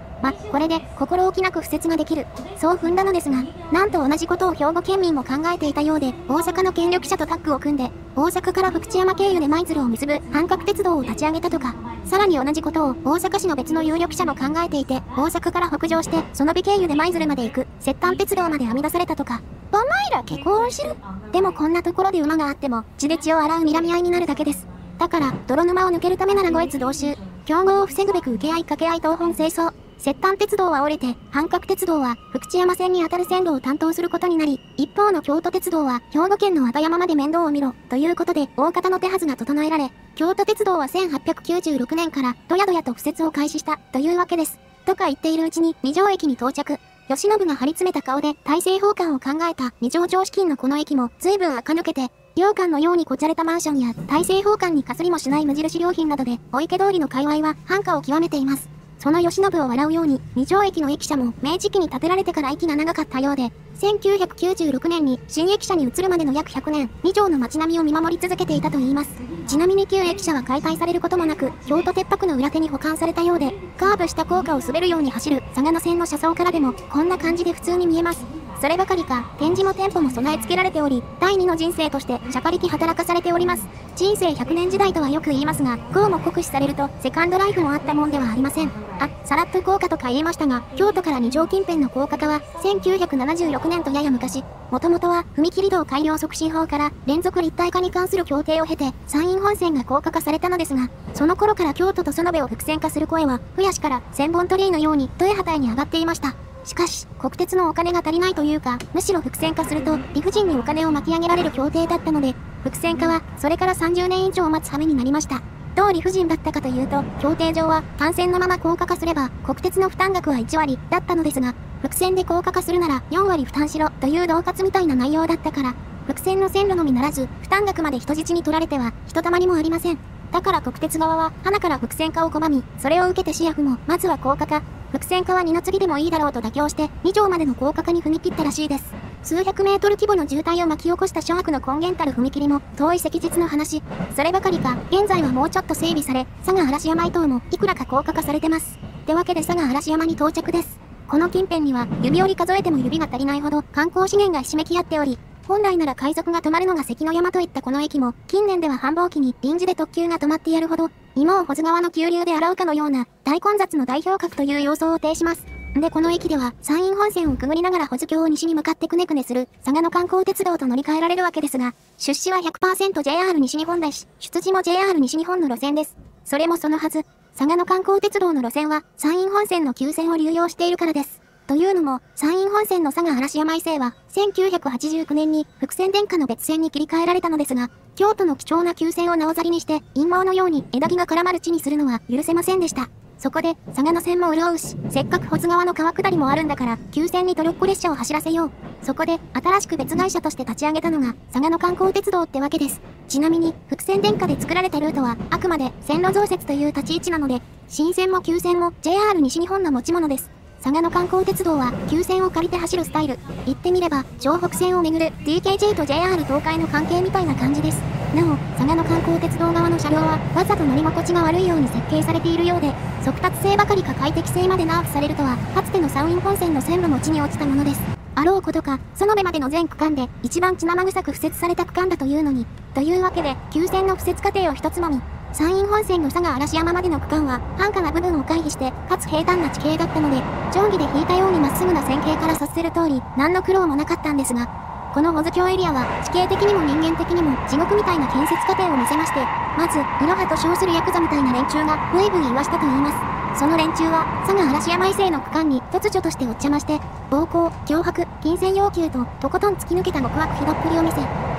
これで、心置きなく敷設ができる。そう踏んだのですが、なんと同じことを兵庫県民も考えていたようで、大阪の権力者とタッグを組んで、大阪から福知山経由で舞鶴を結ぶ半角鉄道を立ち上げたとか、さらに同じことを大阪市の別の有力者も考えていて、大阪から北上して、園部経由で舞鶴まで行く、摂丹鉄道まで編み出されたとか、お前ら結構おいしる。でもこんなところで馬があっても、血で血を洗う睨み合いになるだけです。だから、泥沼を抜けるためなら五越同州、競合を防ぐべく受け合い掛け合い東奔西走。摂関鉄道は折れて、阪鶴鉄道は福知山線にあたる線路を担当することになり、一方の京都鉄道は兵庫県の和歌山まで面倒を見ろ、ということで大方の手はずが整えられ、京都鉄道は1896年からどやどやと敷設を開始した、というわけです。とか言っているうちに二条駅に到着。慶喜が張り詰めた顔で大政奉還を考えた二条城資金のこの駅も随分垢抜けて、洋館のようにこちゃれたマンションや大政奉還にかすりもしない無印良品などで、お池通りの界隈は繁華を極めています。その慶喜を笑うように、二条駅の駅舎も明治期に建てられてから息が長かったようで、1996年に新駅舎に移るまでの約100年、二条の街並みを見守り続けていたといいます。ちなみに旧駅舎は解体されることもなく、京都鉄泊の裏手に保管されたようで、カーブした高架を滑るように走る嵯峨野線の車窓からでも、こんな感じで普通に見えます。そればかりか、展示も店舗も備え付けられており、第二の人生として、しゃかりき働かされております。人生100年時代とはよく言いますが、こうも酷使されると、セカンドライフもあったもんではありません。あ、さらっと高架とか言いましたが、京都から二条近辺の高架化は、1976年とやや昔、もともとは、踏切道改良促進法から、連続立体化に関する協定を経て、山陰本線が高架化されたのですが、その頃から京都と園部を複線化する声は、府や市から千本鳥居のように、豊畑に上がっていました。しかし、国鉄のお金が足りないというか、むしろ複線化すると、理不尽にお金を巻き上げられる協定だったので、複線化は、それから30年以上待つ羽目になりました。どう理不尽だったかというと、協定上は、単線のまま高架化すれば、国鉄の負担額は1割だったのですが、複線で高架化するなら4割負担しろという恫喝みたいな内容だったから、複線の線路のみならず、負担額まで人質に取られては、ひとたまりもありません。だから国鉄側は、花から複線化を拒み、それを受けて市や府も、まずは高架化、複線化は二の次でもいいだろうと妥協して、二条までの高架化に踏み切ったらしいです。数百メートル規模の渋滞を巻き起こした諸悪の根源たる踏切も、遠い昔日の話。そればかりか、現在はもうちょっと整備され、佐賀嵐山以東も、いくらか高架化されてます。ってわけで佐賀嵐山に到着です。この近辺には、指折り数えても指が足りないほど、観光資源がひしめき合っており、本来なら海賊が泊まるのが関の山といったこの駅も、近年では繁忙期に臨時で特急が止まってやるほど、芋を保津川の急流で洗うかのような、大混雑の代表格という様相を呈します。で、この駅では、山陰本線をくぐりながら保津峡を西に向かってくねくねする、嵯峨野観光鉄道と乗り換えられるわけですが、出資は 100% JR 西日本だし、出自も JR 西日本の路線です。それもそのはず、嵯峨野観光鉄道の路線は、山陰本線の旧線を流用しているからです。というのも、山陰本線の佐賀嵐山以西は、1989年に、複線電化の別線に切り替えられたのですが、京都の貴重な旧線をなおざりにして、陰謀のように枝木が絡まる地にするのは許せませんでした。そこで、嵯峨野線も潤うし、せっかく保津川の川下りもあるんだから、旧線にトロッコ列車を走らせよう。そこで、新しく別会社として立ち上げたのが、嵯峨野観光鉄道ってわけです。ちなみに、複線電化で作られたルートは、あくまで線路増設という立ち位置なので、新線も旧線も JR 西日本の持ち物です。嵯峨野観光鉄道は旧線を借りて走るスタイル。言ってみれば、湘北線を巡る TKJ と JR 東海の関係みたいな感じです。なお、嵯峨野観光鉄道側の車両は、わざと乗り心地が悪いように設計されているようで、速達性ばかりか快適性までナーフされるとは、かつての山陰本線の線路の地に落ちたものです。あろうことか、園部までの全区間で、一番血生臭く敷設された区間だというのに。というわけで、旧線の敷設過程を一つもみ。山陰本線の佐賀嵐山までの区間は、繁華な部分を回避して、かつ平坦な地形だったので、定規で引いたようにまっすぐな線形から察する通り、何の苦労もなかったんですが、この保津峡エリアは、地形的にも人間的にも、地獄みたいな建設過程を見せまして、まず、イロハと称するヤクザみたいな連中が、ブイブイ言わしたといいます。その連中は、佐賀嵐山以西の区間に突如としておっちゃまして、暴行、脅迫、金銭要求と、とことん突き抜けた極悪ひどっぷりを見せ、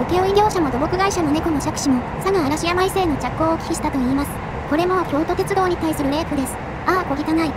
請負業者も土木会社の猫の借子も、佐賀嵐山以西の着工を忌避したといいます。これも京都鉄道に対するレイプです。ああ、小汚い。レイ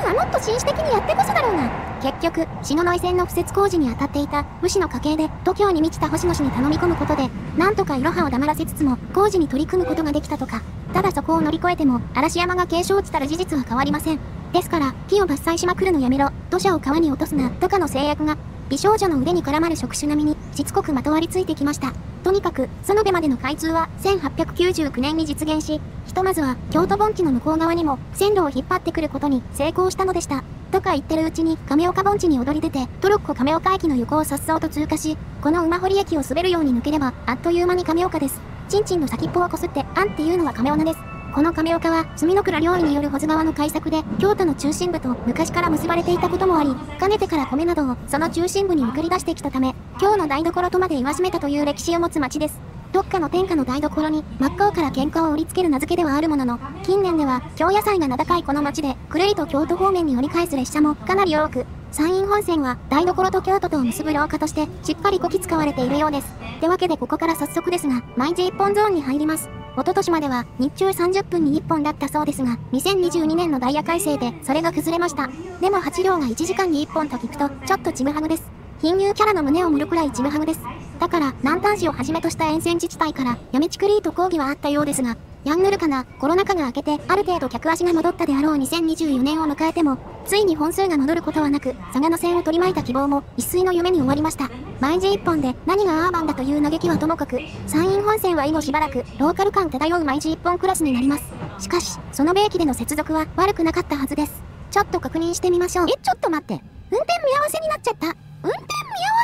プはもっと紳士的にやってこそだろうな。結局、篠ノ井線の敷設工事に当たっていた、武士の家系で、度胸に満ちた星野氏に頼み込むことで、なんとかいろはを黙らせつつも、工事に取り組むことができたとか。ただそこを乗り越えても、嵐山が継承地たる事実は変わりません。ですから、木を伐採しまくるのやめろ、土砂を川に落とすな、とかの制約が、美少女の腕に絡まる触手並みに、しつこくまとわりついてきました。とにかく、園部までの開通は、1899年に実現し、ひとまずは、京都盆地の向こう側にも、線路を引っ張ってくることに成功したのでした。とか言ってるうちに、亀岡盆地に躍り出て、トロッコ亀岡駅の横をさっそうと通過し、この馬堀駅を滑るように抜ければ、あっという間に亀岡です。ちんちんの先っぽをこすって、あんっていうのは亀岡です。この亀岡は、角の倉了以による保津川の改作で、京都の中心部と昔から結ばれていたこともあり、かねてから米などをその中心部に送り出してきたため、京の台所とまで言わしめたという歴史を持つ町です。どっかの天下の台所に真っ向から喧嘩を売りつける名付けではあるものの、近年では京野菜が名高いこの町でくるりと京都方面に折り返す列車もかなり多く、山陰本線は台所と京都とを結ぶ廊下としてしっかりこき使われているようです。ってわけでここから早速ですが、毎日1本ゾーンに入ります。一昨年までは日中30分に1本だったそうですが、2022年のダイヤ改正でそれが崩れました。でも8両が1時間に1本と聞くとちょっとちぐはぐです。貧乳キャラの胸を盛るくらいちぐはぐです。だから南丹市をはじめとした沿線自治体からやみちくりと抗議はあったようですが、ヤングルかなコロナ禍が明けてある程度客足が戻ったであろう2024年を迎えても、ついに本数が戻ることはなく、佐賀の線を取り巻いた希望も一睡の夢に終わりました。毎日1本で何がアーバンだという嘆きはともかく、山陰本線は以後しばらくローカル感漂う毎日1本クラスになります。しかしその駅での接続は悪くなかったはずです。ちょっと確認してみましょう。ちょっと待って、運転見合わせになっちゃった。運転見合わ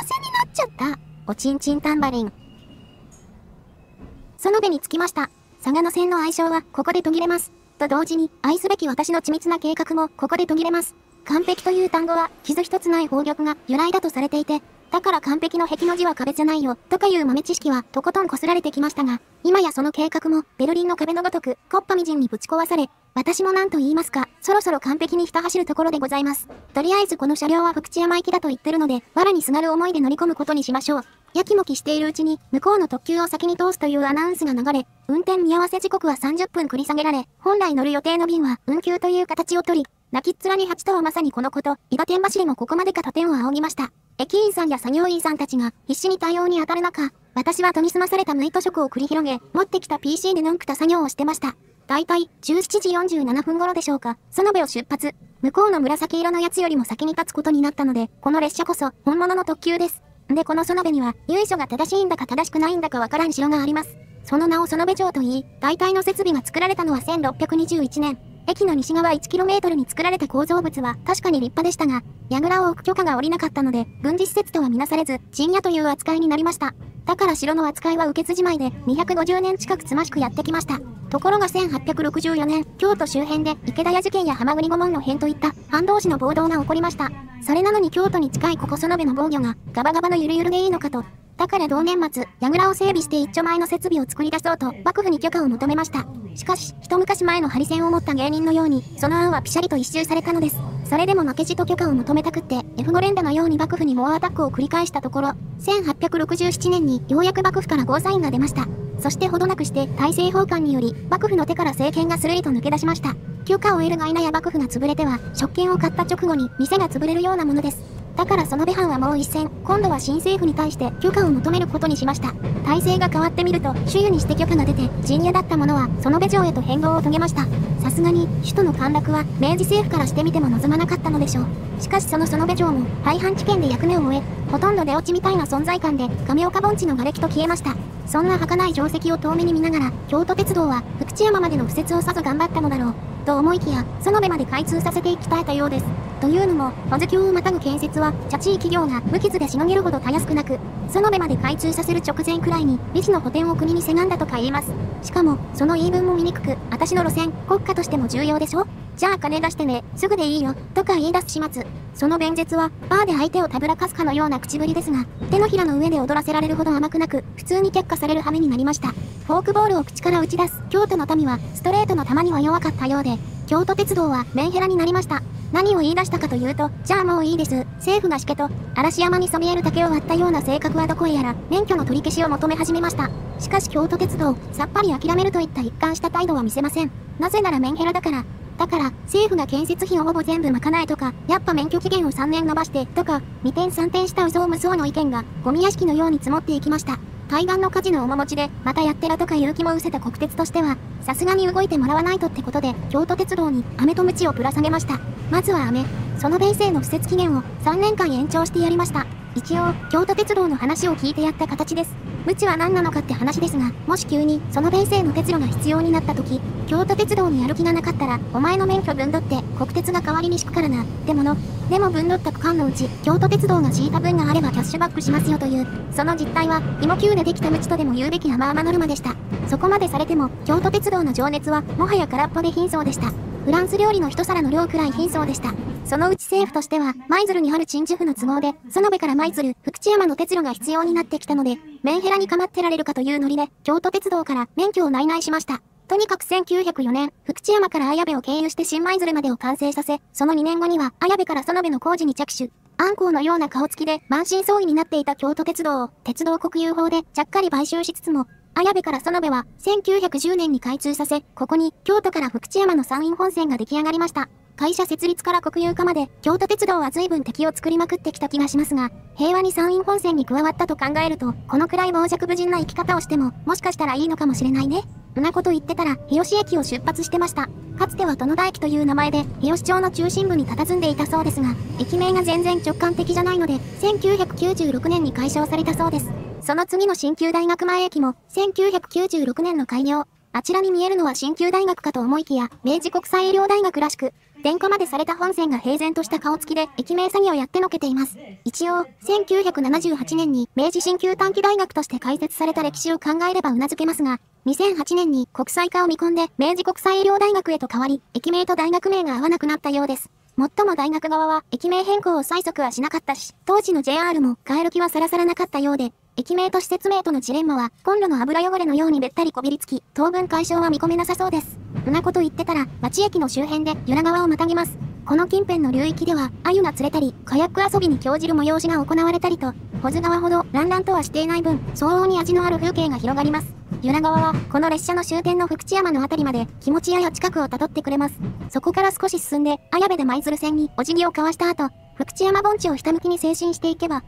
せになっちゃった。おちんちんタンバリン。そのべに着きました。佐賀の線の愛称はここで途切れます。と同時に、愛すべき私の緻密な計画もここで途切れます。完璧という単語は傷一つない宝玉が由来だとされていて、だから完璧の壁の字は壁じゃないよとかいう豆知識はとことんこすられてきましたが、今やその計画もベルリンの壁のごとく木っ端みじんにぶち壊され、私も何と言いますか、そろそろ完璧にひた走るところでございます。とりあえずこの車両は福知山行きだと言ってるので、藁にすがる思いで乗り込むことにしましょう。やきもきしているうちに、向こうの特急を先に通すというアナウンスが流れ、運転見合わせ時刻は30分繰り下げられ、本来乗る予定の便は運休という形をとり、泣きっ面に8とはまさにこのこと、伊賀天走りもここまでかと天を仰ぎました。駅員さんや作業員さんたちが必死に対応に当たる中、私は研ぎ澄まされたムイト食を繰り広げ、持ってきた PC でのんくた作業をしてました。だいたい17時47分頃でしょうか、園部を出発。向こうの紫色のやつよりも先に立つことになったので、この列車こそ本物の特急です。で、この園部には、由緒が正しいんだか正しくないんだかわからん城があります。その名を園部城と言い、大体の設備が作られたのは1621年。駅の西側 1km に作られた構造物は確かに立派でしたが、櫓を置く許可が下りなかったので、軍事施設とはみなされず、陣屋という扱いになりました。だから城の扱いは受け継ぎまいで、250年近くつましくやってきました。ところが1864年、京都周辺で池田屋事件や蛤御門の変といった反動士の暴動が起こりました。それなのに京都に近いここ園部の防御がガバガバのゆるゆるでいいのかと。だから同年末、櫓を整備して一丁前の設備を作り出そうと幕府に許可を求めました。しかし、一昔前のハリセンを持った芸人のように、その案はピシャリと一蹴されたのです。それでも負けじと許可を求めたくって、F5 連打のように幕府に猛アタックを繰り返したところ、1867年にようやく幕府からゴーサインが出ました。そしてほどなくして大政奉還により、幕府の手から政権がするりと抜け出しました。許可を得るが否や幕府が潰れては、職権を買った直後に店が潰れるようなものです。だから園部藩はもう一戦、今度は新政府に対して許可を求めることにしました。体制が変わってみると、周囲にして許可が出て、陣屋だったものは園部城へと変貌を遂げました。さすがに、首都の陥落は明治政府からしてみても望まなかったのでしょう。しかしその園部城も、廃藩置県で役目を終え、ほとんど出落ちみたいな存在感で、亀岡盆地の瓦礫と消えました。そんな儚い定石を遠目に見ながら、京都鉄道は福知山までの敷設をさぞ頑張ったのだろう。と思いきや、園部まで開通させていきたえたようです。というのも、保津峡をまたぐ建設は、茶地域業が無傷でしのげるほどたやすくなく、園部まで開通させる直前くらいに、利子の補填を国にせがんだとか言います。しかも、その言い分も醜く、私の路線、国家としても重要でしょ？じゃあ金出してね、すぐでいいよ、とか言い出す始末。その弁舌は、バーで相手をたぶらかすかのような口ぶりですが、手のひらの上で踊らせられるほど甘くなく、普通に却下される羽目になりました。フォークボールを口から打ち出す京都の民はストレートの球には弱かったようで、京都鉄道はメンヘラになりました。何を言い出したかというと、じゃあもういいです、政府がしけと、嵐山にそびえる竹を割ったような性格はどこへやら、免許の取り消しを求め始めました。しかし京都鉄道、さっぱり諦めるといった一貫した態度は見せません。なぜならメンヘラだから。だから、政府が建設費をほぼ全部賄えとか、やっぱ免許期限を3年延ばして、とか、二転三転した嘘を無双の意見が、ゴミ屋敷のように積もっていきました。対岸の火事の面持ちで、またやってらとか勇気も失せた国鉄としては、さすがに動いてもらわないとってことで、京都鉄道に飴と鞭をぶら下げました。まずは飴。その弁性の敷設期限を3年間延長してやりました。一応、京都鉄道の話を聞いてやった形です。鞭は何なのかって話ですが、もし急にその弁性の鉄路が必要になった時、京都鉄道にやる気がなかったら、お前の免許分取って国鉄が代わりに敷くからな、ってもの。でも分取った区間のうち、京都鉄道が敷いた分があればキャッシュバックしますよという、その実態は、芋球でできた鞭とでも言うべき甘々ノルマでした。そこまでされても、京都鉄道の情熱は、もはや空っぽで貧相でした。フランス料理の一皿の量くらい貧相でした。そのうち政府としては、舞鶴にある鎮守府の都合で、園部から舞鶴、福知山の鉄路が必要になってきたので、メンヘラに構ってられるかというノリで、京都鉄道から免許を内々しました。とにかく1904年、福知山から綾部を経由して新舞鶴までを完成させ、その2年後には綾部から園部の工事に着手。アンコウのような顔つきで満身創痍になっていた京都鉄道を鉄道国有法でちゃっかり買収しつつも、綾部から園部は1910年に開通させ、ここに京都から福知山の山陰本線が出来上がりました。会社設立から国有化まで、京都鉄道は随分敵を作りまくってきた気がしますが、平和に山陰本線に加わったと考えると、このくらい傍若無人な生き方をしても、もしかしたらいいのかもしれないね。そんなこと言ってたら、日吉駅を出発してました。かつては殿田駅という名前で、日吉町の中心部に佇んでいたそうですが、駅名が全然直感的じゃないので、1996年に解消されたそうです。その次の新旧大学前駅も、1996年の開業。あちらに見えるのは新旧大学かと思いきや、明治国際医療大学らしく、点呼までされた本線が平然とした顔つきで駅名詐欺をやってのけています。一応、1978年に明治新旧短期大学として開設された歴史を考えれば頷けますが、2008年に国際化を見込んで明治国際医療大学へと変わり、駅名と大学名が合わなくなったようです。もっとも大学側は駅名変更を催促はしなかったし、当時の JR も変える気はさらさらなかったようで、駅名と施設名とのジレンマは、コンロの油汚れのようにべったりこびりつき、当分解消は見込めなさそうです。そんなこと言ってたら、町駅の周辺で由良川をまたぎます。この近辺の流域では、鮎が釣れたり、カヤック遊びに興じる催しが行われたりと、保津川ほど乱々とはしていない分、相応に味のある風景が広がります。由良川は、この列車の終点の福知山のあたりまで、気持ちやや近くをたどってくれます。そこから少し進んで、綾部で舞鶴線にお辞儀を交わした後、福知山盆地をひたむきに精進していけば、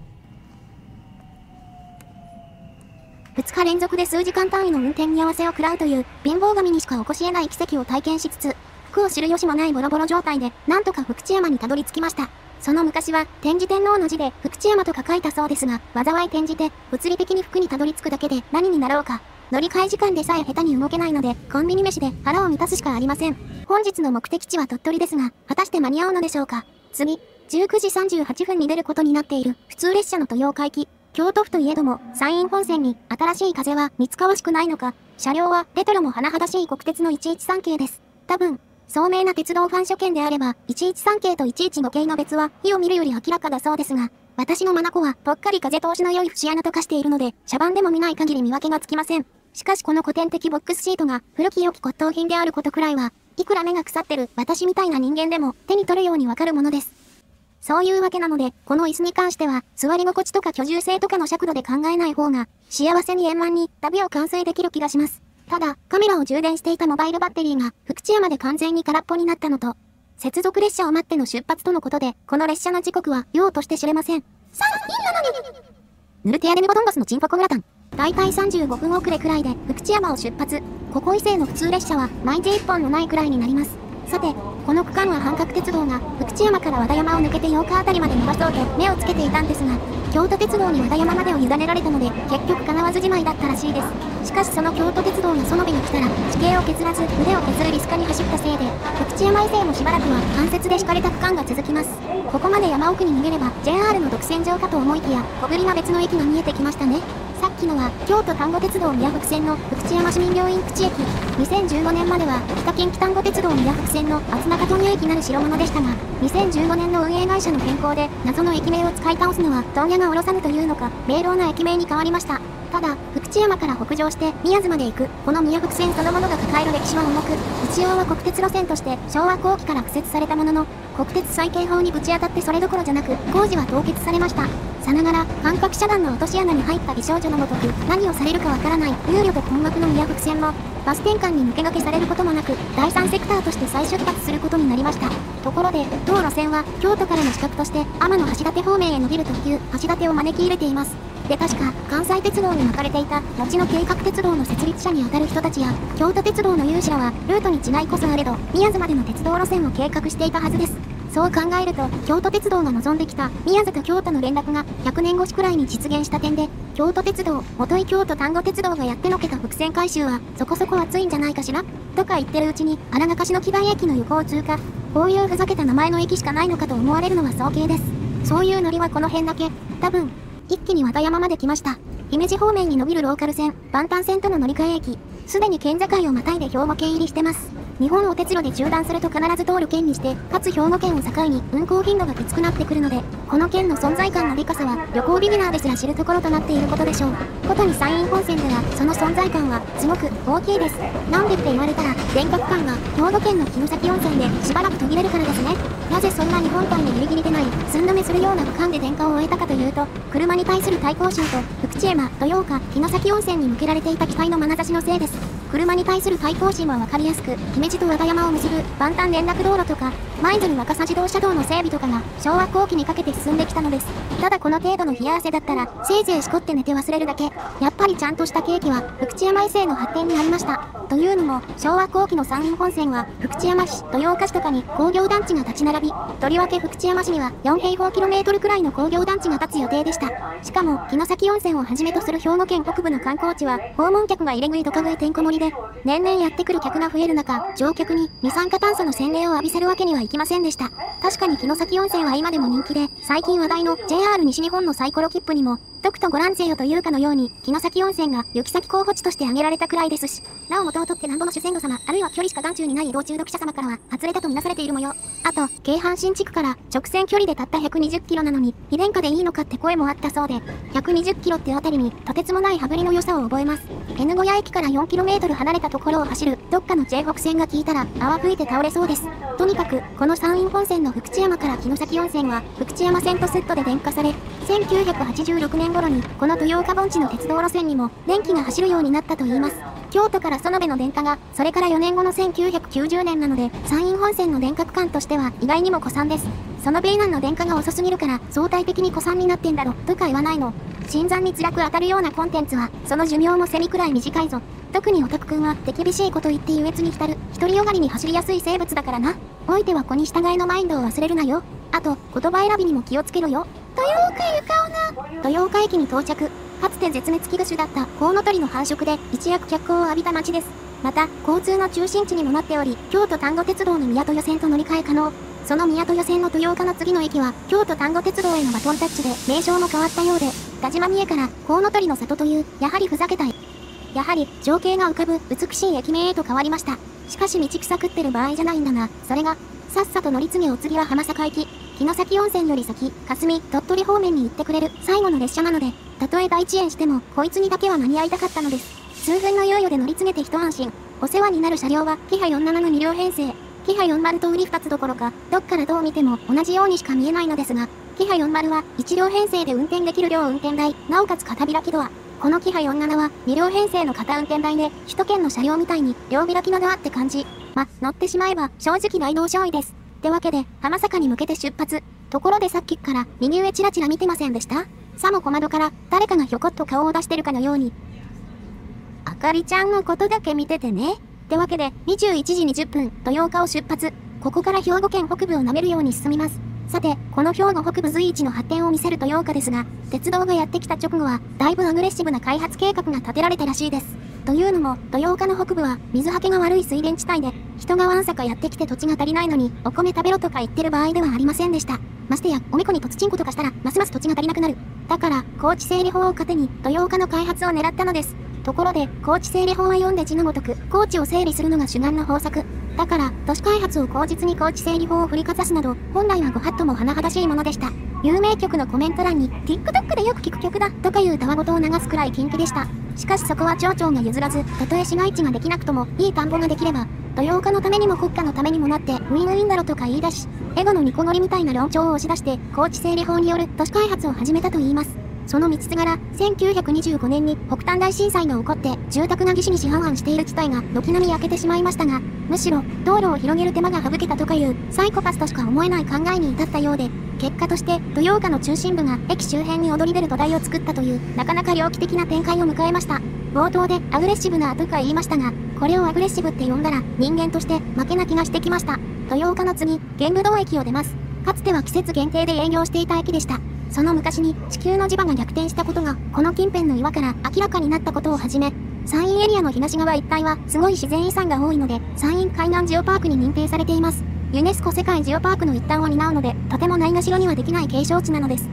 2日連続で数時間単位の運転見合わせを食らうという、貧乏神にしか起こし得ない奇跡を体験しつつ、服を知る由もないボロボロ状態で、なんとか福知山にたどり着きました。その昔は、天智天皇の字で、福知山と書かれたそうですが、災い転じて、物理的に服にたどり着くだけで何になろうか。乗り換え時間でさえ下手に動けないので、コンビニ飯で腹を満たすしかありません。本日の目的地は鳥取ですが、果たして間に合うのでしょうか。次、19時38分に出ることになっている、普通列車の豊岡行き。京都府といえども、山陰本線に新しい風は似つかわしくないのか、車両はレトロも甚だしい国鉄の113系です。多分、聡明な鉄道ファン諸見であれば、113系と115系の別は、火を見るより明らかだそうですが、私の眼はぽっかり風通しの良い節穴と化しているので、車番でも見ない限り見分けがつきません。しかしこの古典的ボックスシートが、古き良き骨董品であることくらいは、いくら目が腐ってる私みたいな人間でも、手に取るようにわかるものです。そういうわけなので、この椅子に関しては、座り心地とか居住性とかの尺度で考えない方が、幸せに円満に旅を完遂できる気がします。ただ、カメラを充電していたモバイルバッテリーが、福知山で完全に空っぽになったのと、接続列車を待っての出発とのことで、この列車の時刻は、用として知れません。さあ、いいなのにぬるてやでムボドンゴスのチンポコグラタン。だいたい35分遅れくらいで、福知山を出発。ここ以西の普通列車は、毎日1本のないくらいになります。さて、この区間は半角鉄道が福知山から和田山を抜けて8日あたりまで伸ばそうと目をつけていたんですが、京都鉄道に和田山までを委ねられたので、結局かなわずじまいだったらしいです。しかしその京都鉄道が園部に来たら、地形を削らず腕を削るリスカに走ったせいで、福知山以西もしばらくは関節で敷かれた区間が続きます。ここまで山奥に逃げれば JR の独占場かと思いきや、小ぶりな別の駅が見えてきましたね。さっきのは、京都丹後鉄道宮福線の福知山市民病院口駅。2015年までは、北近畿丹後鉄道宮福線の厚中問屋駅なる代物でしたが、2015年の運営会社の変更で、謎の駅名を使い倒すのは、問屋がおろさぬというのか、明朗な駅名に変わりました。ただ、福知山から北上して、宮津まで行く、この宮福線そのものが抱える歴史は重く、一応は国鉄路線として、昭和後期から敷設されたものの、国鉄再建法にぶち当たってそれどころじゃなく、工事は凍結されました。さながら、半角遮断の落とし穴に入った美少女のごとく、何をされるかわからない、憂慮と困惑の宮福線も、バス転換に抜け駆けされることもなく、第三セクターとして再出発することになりました。ところで、当路線は、京都からの支角として、天橋立方面へ伸びるという、橋立を招き入れています。で、確か、関西鉄道に巻かれていた、後の計画鉄道の設立者にあたる人たちや、京都鉄道の有志らは、ルートに違いこそあれど、宮津までの鉄道路線を計画していたはずです。そう考えると、京都鉄道が望んできた宮津と京都の連絡が100年越しくらいに実現した点で、京都鉄道、元井京都丹後鉄道がやってのけた伏線回収はそこそこ熱いんじゃないかしらとか言ってるうちに、荒賀柏の基盤駅の横を通過。こういうふざけた名前の駅しかないのかと思われるのは早計です。そういうノリはこの辺だけ。多分、一気に和田山まで来ました。姫路方面に伸びるローカル線、万端線との乗り換え駅。すでに県境をまたいで兵庫県入りしてます。日本を鉄路で縦断すると必ず通る県にして、かつ兵庫県を境に運行頻度がきつくなってくるので、この県の存在感のでかさは旅行ビギナーですら知るところとなっていることでしょう。ことに山陰本線ではその存在感はすごく大きいです。なんでって言われたら、全国間が兵庫県の城崎温泉でしばらく途切れるからですね。なぜそんな日本海にギリギリ出ない、寸止めするような区間で電化を終えたかというと、車に対する対抗心と福知山、豊岡、城崎温泉に向けられていた期待の眼差しのせいです。車に対する対抗心は分かりやすく、姫路と和田山を結ぶ万端連絡道路とか、舞鶴若狭自動車道の整備とかが昭和後期にかけて進んできたのです。ただこの程度の冷や汗だったら、せいぜいしこって寝て忘れるだけ。やっぱりちゃんとした契機は福知山以西の発展にありました。というのも、昭和後期の山陰本線は福知山市、豊岡市とかに工業団地が立ち並び、とりわけ福知山市には4平方キロメートルくらいの工業団地が建つ予定でした。しかも城崎温泉をはじめとする兵庫県北部の観光地は訪問客が入れ食いドカ食いてんこ盛りで、年々やってくる客が増える中、乗客に二酸化炭素の洗礼を浴びせるわけにはいきませんでした。確かに城崎温泉は今でも人気で、最近話題の JR 西日本のサイコロ切符にもとくとご覧せよというかのように、城崎温泉が行き先候補地として挙げられたくらいですし、なお元を取ってなんぼの主戦路様、あるいは距離しか眼中にない移動中毒者様からは外れたとみなされている模様。あと京阪新地区から直線距離でたった120キロなのに非電化でいいのかって声もあったそうで、120キロってあたりにとてつもない羽振りの良さを覚えます。 N5 駅から4キロメートル離れたところを走るどっかの J 北線が効いたら泡吹いて倒れそうです。とにかくこの山陰本線の福知山から城崎温泉は福知山線とセットで電化され、1986年頃にこの豊岡盆地の鉄道路線にも電気が走るようになったといいます。京都から園部の電化がそれから4年後の1990年なので、山陰本線の電化区間としては意外にも古参です。園部以南の電化が遅すぎるから相対的に古参になってんだろとか言わないの。新参に辛く当たるようなコンテンツはその寿命もセミくらい短いぞ。特にオタクくんは手厳しいこと言って優越に浸る、独りよがりに走りやすい生物だからな。おいては子に従いのマインドを忘れるなよ。あと言葉選びにも気をつけろよ。豊岡駅に到着。かつて絶滅危惧種だったコウノトリの繁殖で一躍脚光を浴びた町です。また交通の中心地にもなっており、京都丹後鉄道の宮豊線と乗り換え可能。その宮豊線の豊岡の次の駅は京都丹後鉄道へのバトンタッチで名称も変わったようで、但馬三重からコウノトリの里という、やはり情景が浮かぶ美しい駅名へと変わりました。しかし道草食ってる場合じゃないんだな。それがさっさと乗り継げ、お次は浜坂行き。城崎温泉より先、霞、鳥取方面に行ってくれる最後の列車なので、たとえ大遅延してもこいつにだけは間に合いたかったのです。数分の猶予で乗り継げて一安心。お世話になる車両はキハ47の2両編成。キハ40と売り2つどころか、どっからどう見ても同じようにしか見えないのですが、キハ40は1両編成で運転できる両運転台、なおかつ片開きドア。このキハ47は2両編成の片運転台で、首都圏の車両みたいに両開きのドアって感じ。乗ってしまえば正直大同勝利です。ってわけで浜坂に向けて出発。ところでさっきから右上チラチラ見てませんでした？さも小窓から誰かがひょこっと顔を出してるかのように。あかりちゃんのことだけ見ててね。ってわけで21時20分豊岡を出発。ここから兵庫県北部をなめるように進みます。さてこの兵庫北部随一の発展を見せる豊岡ですが、鉄道がやってきた直後はだいぶアグレッシブな開発計画が立てられたらしいです。というのも豊岡の北部は水はけが悪い水田地帯で、人がわんさかやってきて土地が足りないのにお米食べろとか言ってる場合ではありませんでした。ましてやおめこにとつちんことかしたらますます土地が足りなくなる。だから高知整理法を糧に豊岡の開発を狙ったのです。ところで高知整理法は読んで字のごとく、高知を整理するのが主眼の方策だから、都市開発を口実に高知整理法を振りかざすなど、本来はご法度も甚だしいものでした。有名曲のコメント欄に TikTok でよく聞く曲だとかいうたわごとを流すくらい禁忌でした。しかしそこは町長が譲らず、たとえ市街地ができなくともいい田んぼができれば豊岡のためにも国家のためにもなってウィンウィンだろとか言い出し、エゴのニコノリみたいな論調を押し出して高知整理法による都市開発を始めたといいます。その道すがら1925年に北端大震災が起こって住宅がぎしぎし半々している地帯が軒並み焼けてしまいましたが、むしろ道路を広げる手間が省けたとかいうサイコパスとしか思えない考えに至ったようで、結果として豊岡の中心部が駅周辺に躍り出る土台を作ったという、なかなか猟奇的な展開を迎えました。冒頭でアグレッシブなとか言いましたが、これをアグレッシブって呼んだら人間として負けな気がしてきました。豊岡の次、玄武洞駅を出ます。かつては季節限定で営業していた駅でした。その昔に地球の磁場が逆転したことがこの近辺の岩から明らかになったことをはじめ、山陰エリアの東側一帯はすごい自然遺産が多いので山陰海岸ジオパークに認定されています。ユネスコ世界ジオパークの一端を担うので、とてもないがしろにはできない景勝地なのです。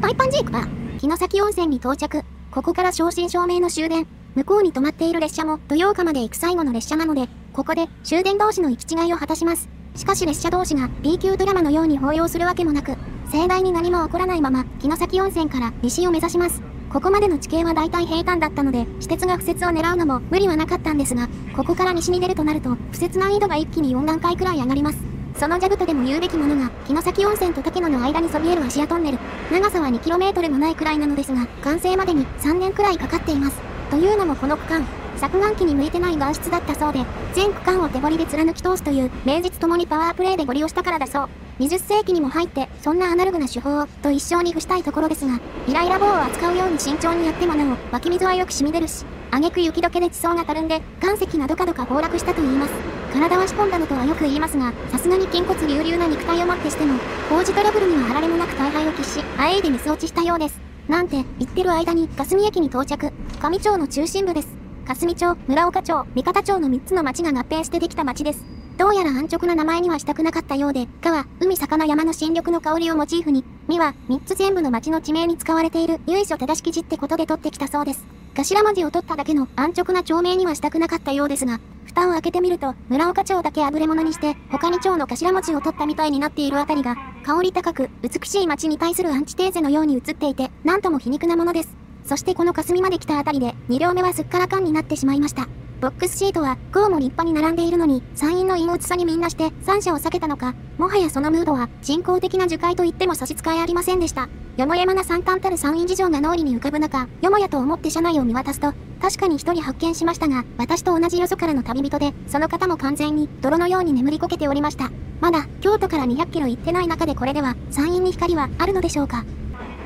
パイパンジークは城崎温泉に到着。ここから正真正銘の終電。向こうに止まっている列車も豊岡まで行く最後の列車なので、ここで終電同士の行き違いを果たします。しかし列車同士が B 級ドラマのように抱擁するわけもなく、盛大に何も起こらないまま城崎温泉から西を目指します。ここまでの地形は大体平坦だったので、私鉄が敷設を狙うのも無理はなかったんですが、ここから西に出るとなると、敷設難易度が一気に4段階くらい上がります。そのジャブとでも言うべきものが、城崎温泉と竹野の間にそびえる芦屋トンネル。長さは 2km もないくらいなのですが、完成までに3年くらいかかっています。というのもこの区間、削岩機に向いてない岩質だったそうで、全区間を手掘りで貫き通すという、名実ともにパワープレイでご利用したからだそう。20世紀にも入って、そんなアナログな手法を、と一生に付したいところですが、イライラ棒を扱うように慎重にやってもなお、湧き水はよく染み出るし、挙句雪解けで地層がたるんで、岩石がどかどか崩落したといいます。体は仕込んだのとはよく言いますが、さすがに筋骨隆々な肉体をもってしても、工事トラブルにはあられもなく大敗を喫し、IE でミス落ちしたようです。なんて、言ってる間に、霞駅に到着。上町の中心部です。霞町、村岡町、三方町の3つの町が合併してできた町です。どうやら安直な名前にはしたくなかったようで、かは、海魚山の新緑の香りをモチーフに、みは、3つ全部の町の地名に使われている、由緒正しき字ってことで取ってきたそうです。頭文字を取っただけの安直な町名にはしたくなかったようですが、蓋を開けてみると、村岡町だけあぶれ物にして、他に町の頭文字を取ったみたいになっているあたりが、香り高く、美しい町に対するアンチテーゼのように映っていて、なんとも皮肉なものです。そしてこの霞まで来たあたりで、2両目はすっからかんになってしまいました。ボックスシートは、こうも立派に並んでいるのに、山陰の陰鬱さにみんなして、三者を避けたのか、もはやそのムードは、人工的な樹海と言っても差し支えありませんでした。よもやまな惨憺たる山陰事情が脳裏に浮かぶ中、よもやと思って車内を見渡すと、確かに一人発見しましたが、私と同じよそからの旅人で、その方も完全に、泥のように眠りこけておりました。まだ、京都から200km行ってない中でこれでは、山陰に光はあるのでしょうか。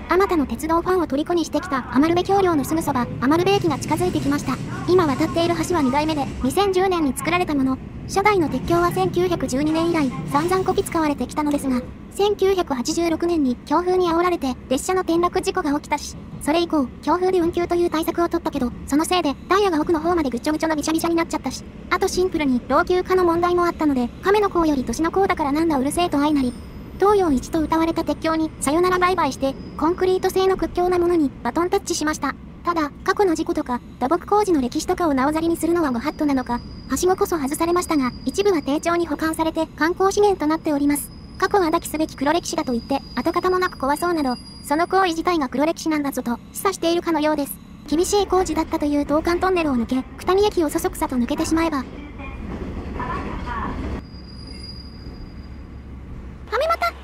あまたの鉄道ファンを虜にしてきた余部橋梁のすぐそば、余部駅が近づいてきました。今渡っている橋は2代目で、2010年に作られたもの。初代の鉄橋は1912年以来、散々こき使われてきたのですが、1986年に強風に煽られて、列車の転落事故が起きたし、それ以降、強風で運休という対策を取ったけど、そのせいで、ダイヤが奥の方までぐっちょぐちょのびしゃびしゃになっちゃったし、あとシンプルに老朽化の問題もあったので、亀の甲より年の甲だからなんだうるせえと相なり、東洋一と謳われた鉄橋にさよならバイバイして、コンクリート製の屈強なものにバトンタッチしました。ただ、過去の事故とか、土木工事の歴史とかをなおざりにするのはご法度なのか、はしごこそ外されましたが、一部は定調に保管されて観光資源となっております。過去は抱きすべき黒歴史だと言って、跡形もなく壊そうなど、その行為自体が黒歴史なんだぞと、示唆しているかのようです。厳しい工事だったという東関トンネルを抜け、九谷駅をそそくさと抜けてしまえば、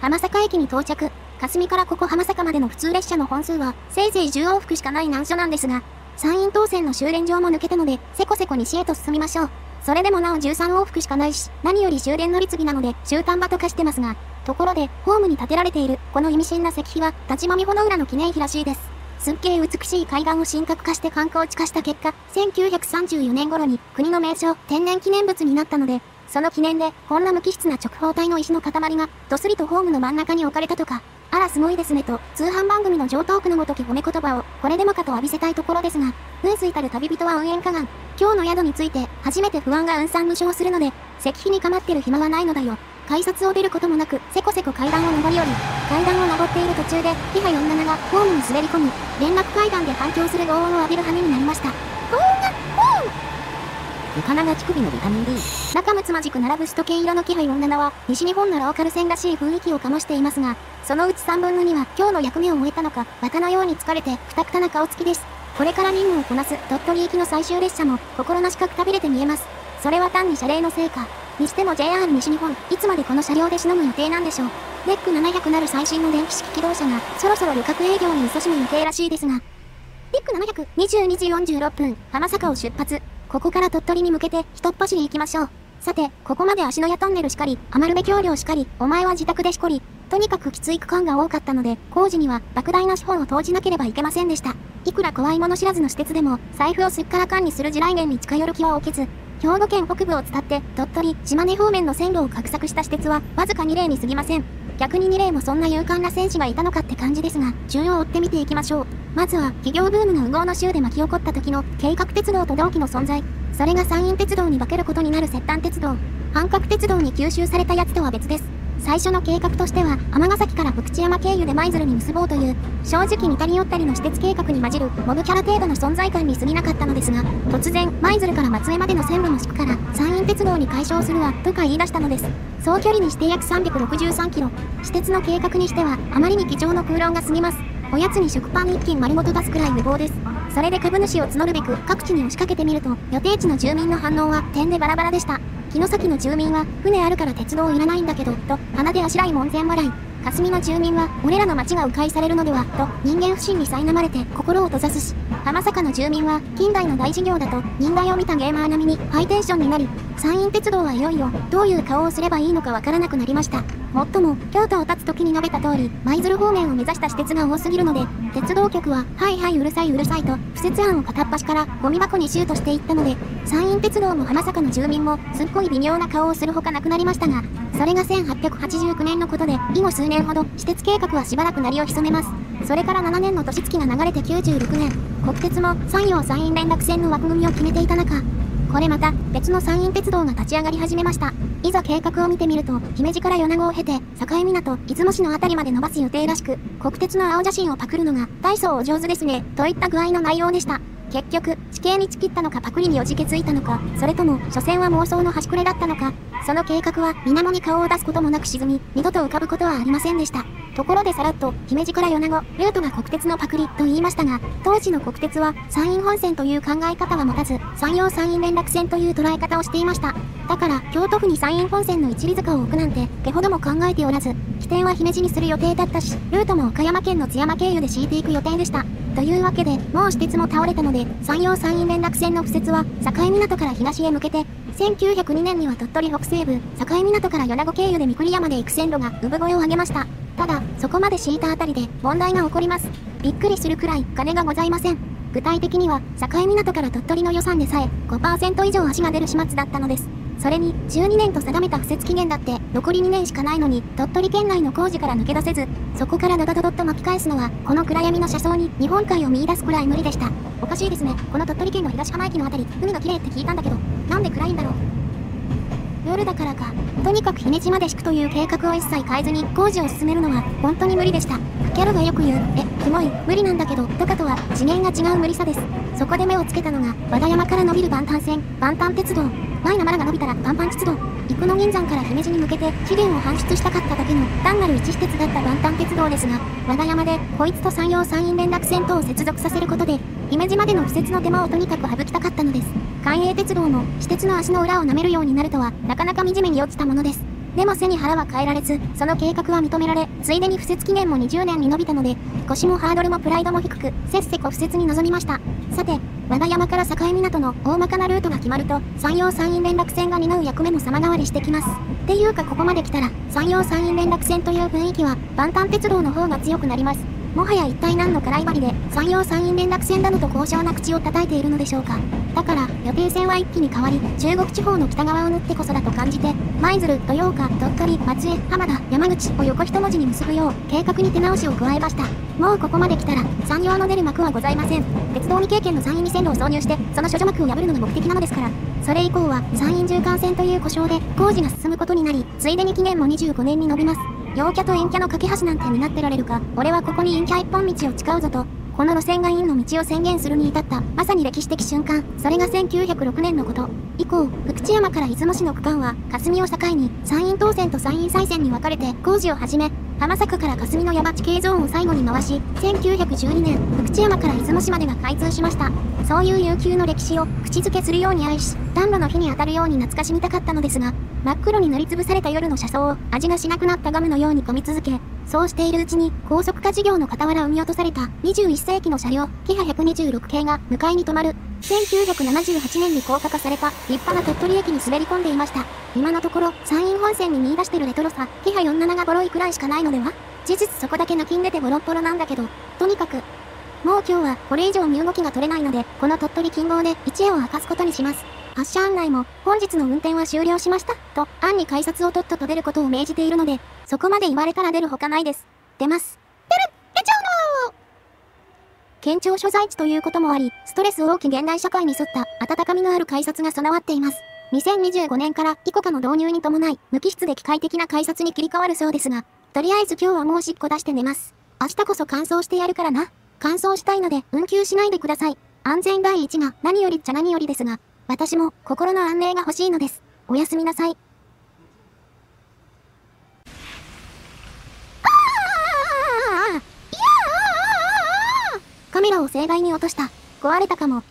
浜坂駅に到着。霞からここ浜坂までの普通列車の本数は、せいぜい10往復しかない難所なんですが、山陰東線の終電場も抜けたので、せこせこ西へと進みましょう。それでもなお13往復しかないし、何より終電乗り継ぎなので、終端場と化してますが、ところで、ホームに建てられている、この意味深な石碑は、立ちまみほの浦の記念碑らしいです。すっげえ美しい海岸を神格化して観光地化した結果、1934年頃に、国の名勝、天然記念物になったので、その記念で、こんな無機質な直方体の石の塊が、どすりとホームの真ん中に置かれたとか、あらすごいですねと、通販番組の上等句のごとき褒め言葉を、これでもかと浴びせたいところですが、運水たる旅人は運縁かがん。今日の宿について、初めて不安が運算無償するので、石碑に構ってる暇はないのだよ。改札を出ることもなく、せこせこ階段を上り降り、階段を上っている途中で、キハ47がホームに滑り込み、連絡階段で反響する轟音を浴びる羽目になりました。床長乳首のビタミン D。仲睦まじく並ぶ首都圏色のキハイ47は、西日本のローカル線らしい雰囲気を醸していますが、そのうち3分の2は、今日の役目を終えたのか、バカのように疲れて、くたくたな顔つきです。これから任務をこなす、鳥取行きの最終列車も、心なしかくたびれて見えます。それは単に謝礼のせいか。にしても JR 西日本、いつまでこの車両でしのぐ予定なんでしょう。ネック700なる最新の電気式機動車が、そろそろ旅客営業に勤しむ予定らしいですが。ネック700、22時46分、浜坂を出発。ここから鳥取に向けて、ひとっ走り行きましょう。さて、ここまで芦屋トンネルしかり、余部橋梁しかり、お前は自宅でしこり、とにかくきつい区間が多かったので、工事には、莫大な資本を投じなければいけませんでした。いくら怖いもの知らずの私鉄でも、財布をすっからかんにする地雷原に近寄る気は起きず、兵庫県北部を伝って、鳥取、島根方面の線路を画策した私鉄は、わずか2例に過ぎません。逆に2例もそんな勇敢な戦士がいたのかって感じですが、順を追って見ていきましょう。まずは、企業ブームが烏合の州で巻き起こった時の計画鉄道と同期の存在。それが山陰鉄道に化けることになる摂丹鉄道。半角鉄道に吸収されたやつとは別です。最初の計画としては尼崎から福知山経由で舞鶴に結ぼうという、正直似たり寄ったりの私鉄計画に混じるモブキャラ程度の存在感に過ぎなかったのですが、突然舞鶴から松江までの線路の宿から山陰鉄道に改称するわとか言い出したのです。総距離にして約363キロ、私鉄の計画にしてはあまりに貴重の空論が過ぎます。おやつに食パン1斤丸ごと出すくらい無謀です。それで株主を募るべく各地に押しかけてみると、予定地の住民の反応は点でバラバラでした。城崎の住民は船あるから鉄道いらないんだけどと鼻であしらい門前笑い。霞の住民は俺らの町が迂回されるのではと人間不信に苛まれて心を閉ざすし、浜坂の住民は近代の大事業だと人間を見たゲーマー並みにハイテンションになり、山陰鉄道はいよいよどういう顔をすればいいのかわからなくなりました。もっとも京都を立つ時に述べた通り、舞鶴方面を目指した私鉄が多すぎるので、鉄道局ははいはいうるさいうるさいと不設案を片っ端からゴミ箱にシュートしていったので、山陰鉄道も浜坂の住民もすっごい微妙な顔をするほかなくなりましたが、それが1889年のことで、以後数年ほど私鉄計画はしばらく鳴りを潜めます。それから7年の年月が流れて96年、国鉄も山陽山陰連絡線の枠組みを決めていた中、これまた別の山陰鉄道が立ち上がり始めました。いざ計画を見てみると、姫路から米子を経て境港出雲市の辺りまで伸ばす予定らしく、国鉄の青写真をパクるのが大層お上手ですねといった具合の内容でした。結局地形にちきったのか、パクリにおじけついたのか、それとも所詮は妄想の端くれだったのか、その計画は水面に顔を出すこともなく沈み、二度と浮かぶことはありませんでした。ところでさらっと姫路から米子ルートが国鉄のパクリと言いましたが、当時の国鉄は山陰本線という考え方は持たず、山陽山陰連絡線という捉え方をしていました。だから京都府に山陰本線の一里塚を置くなんて手ほども考えておらず、起点は姫路にする予定だったし、ルートも岡山県の津山経由で敷いていく予定でした。というわけで、もう私鉄も倒れたので、山陽山陰連絡線の敷設は境港から東へ向けて、1902年には鳥取北西部、境港から米子経由で三国山で行く線路が産声を上げました。ただ、そこまで敷いたあたりで問題が起こります。びっくりするくらい金がございません。具体的には、境港から鳥取の予算でさえ 5% 以上足が出る始末だったのです。それに、12年と定めた敷設期限だって残り2年しかないのに、鳥取県内の工事から抜け出せず、そこからドドドドッと巻き返すのは、この暗闇の車窓に日本海を見出すくらい無理でした。おかしいですね。この鳥取県の東浜駅のあたり、海が綺麗って聞いたんだけど、なんで暗いんだろう。夜だからか、とにかく姫路まで敷くという計画を一切変えずに工事を進めるのは本当に無理でした。キャロがよく言う、キモい、無理なんだけど、とかとは次元が違う無理さです。そこで目をつけたのが、和田山から伸びる万端線、万端鉄道。前のマラが伸びたら万端鉄道。生野銀山から姫路に向けて資源を搬出したかっただけの単なる一私鉄だった万端鉄道ですが、和田山でこいつと山陽山陰連絡線とを接続させることで、姫路までの敷設の手間をとにかく省きたかったのです。関営鉄道も私鉄の足の裏を舐めるようになるとは、なかなか惨めに落ちたものです。でも背に腹は変えられず、その計画は認められ、ついでに敷設期限も20年に伸びたので、腰もハードルもプライドも低く、せっせと敷設に臨みました。さて、和田山から境港の大まかなルートが決まると、山陽山陰連絡線が担う役目も様変わりしてきます。っていうか、ここまで来たら、山陽山陰連絡線という雰囲気は、万端鉄道の方が強くなります。もはや一体何のからいばりで、山陽山陰連絡線だのと高尚な口を叩いているのでしょうか。だから、予定線は一気に変わり、中国地方の北側を縫ってこそだと感じて、舞鶴、豊岡、鳥取、松江、浜田、山口を横一文字に結ぶよう、計画に手直しを加えました。もうここまで来たら、山陽の出る幕はございません。鉄道未経験の山陰に線路を挿入して、その諸女幕を破るのが目的なのですから。それ以降は、山陰縦貫線という呼称で、工事が進むことになり、ついでに期限も25年に延びます。陽キャと陰キャの架け橋なんて担ってられるか、俺はここに陰キャ一本道を誓うぞと、この路線が陰の道を宣言するに至った、まさに歴史的瞬間、それが1906年のこと。以降、福知山から出雲市の区間は、霞を境に、山陰東線と山陰西線に分かれて工事を始め、浜坂から霞の山地形ゾーンを最後に回し、1912年、福知山から出雲市までが開通しました。そういう悠久の歴史を口づけするように愛し、暖炉の火に当たるように懐かしみたかったのですが、真っ黒に塗りつぶされた夜の車窓を味がしなくなったガムのように噛み続け、そうしているうちに高速化事業の傍ら産み落とされた21世紀の車両、キハ126系が向かいに止まる。1978年に高架化された立派な鳥取駅に滑り込んでいました。今のところ、山陰本線に見出してるレトロさ、キハ47がボロいくらいしかないのでは？事実そこだけ泣きんでてボロッボロなんだけど、とにかく、もう今日はこれ以上身動きが取れないので、この鳥取近傍で一夜を明かすことにします。発車案内も、本日の運転は終了しました、と、案に改札をとっとと出ることを命じているので、そこまで言われたら出るほかないです。出ます。出る！出ちゃうのー！県庁所在地ということもあり、ストレス多き現代社会に沿った温かみのある改札が備わっています。2025年からイコカの導入に伴い、無機質で機械的な改札に切り替わるそうですが、とりあえず今日はもうしっこ出して寝ます。明日こそ乾燥してやるからな。乾燥したいので、運休しないでください。安全第一が何よりっちゃ何よりですが、私も心の安寧が欲しいのです。おやすみなさい。カメラを盛大に落とした。壊れたかも。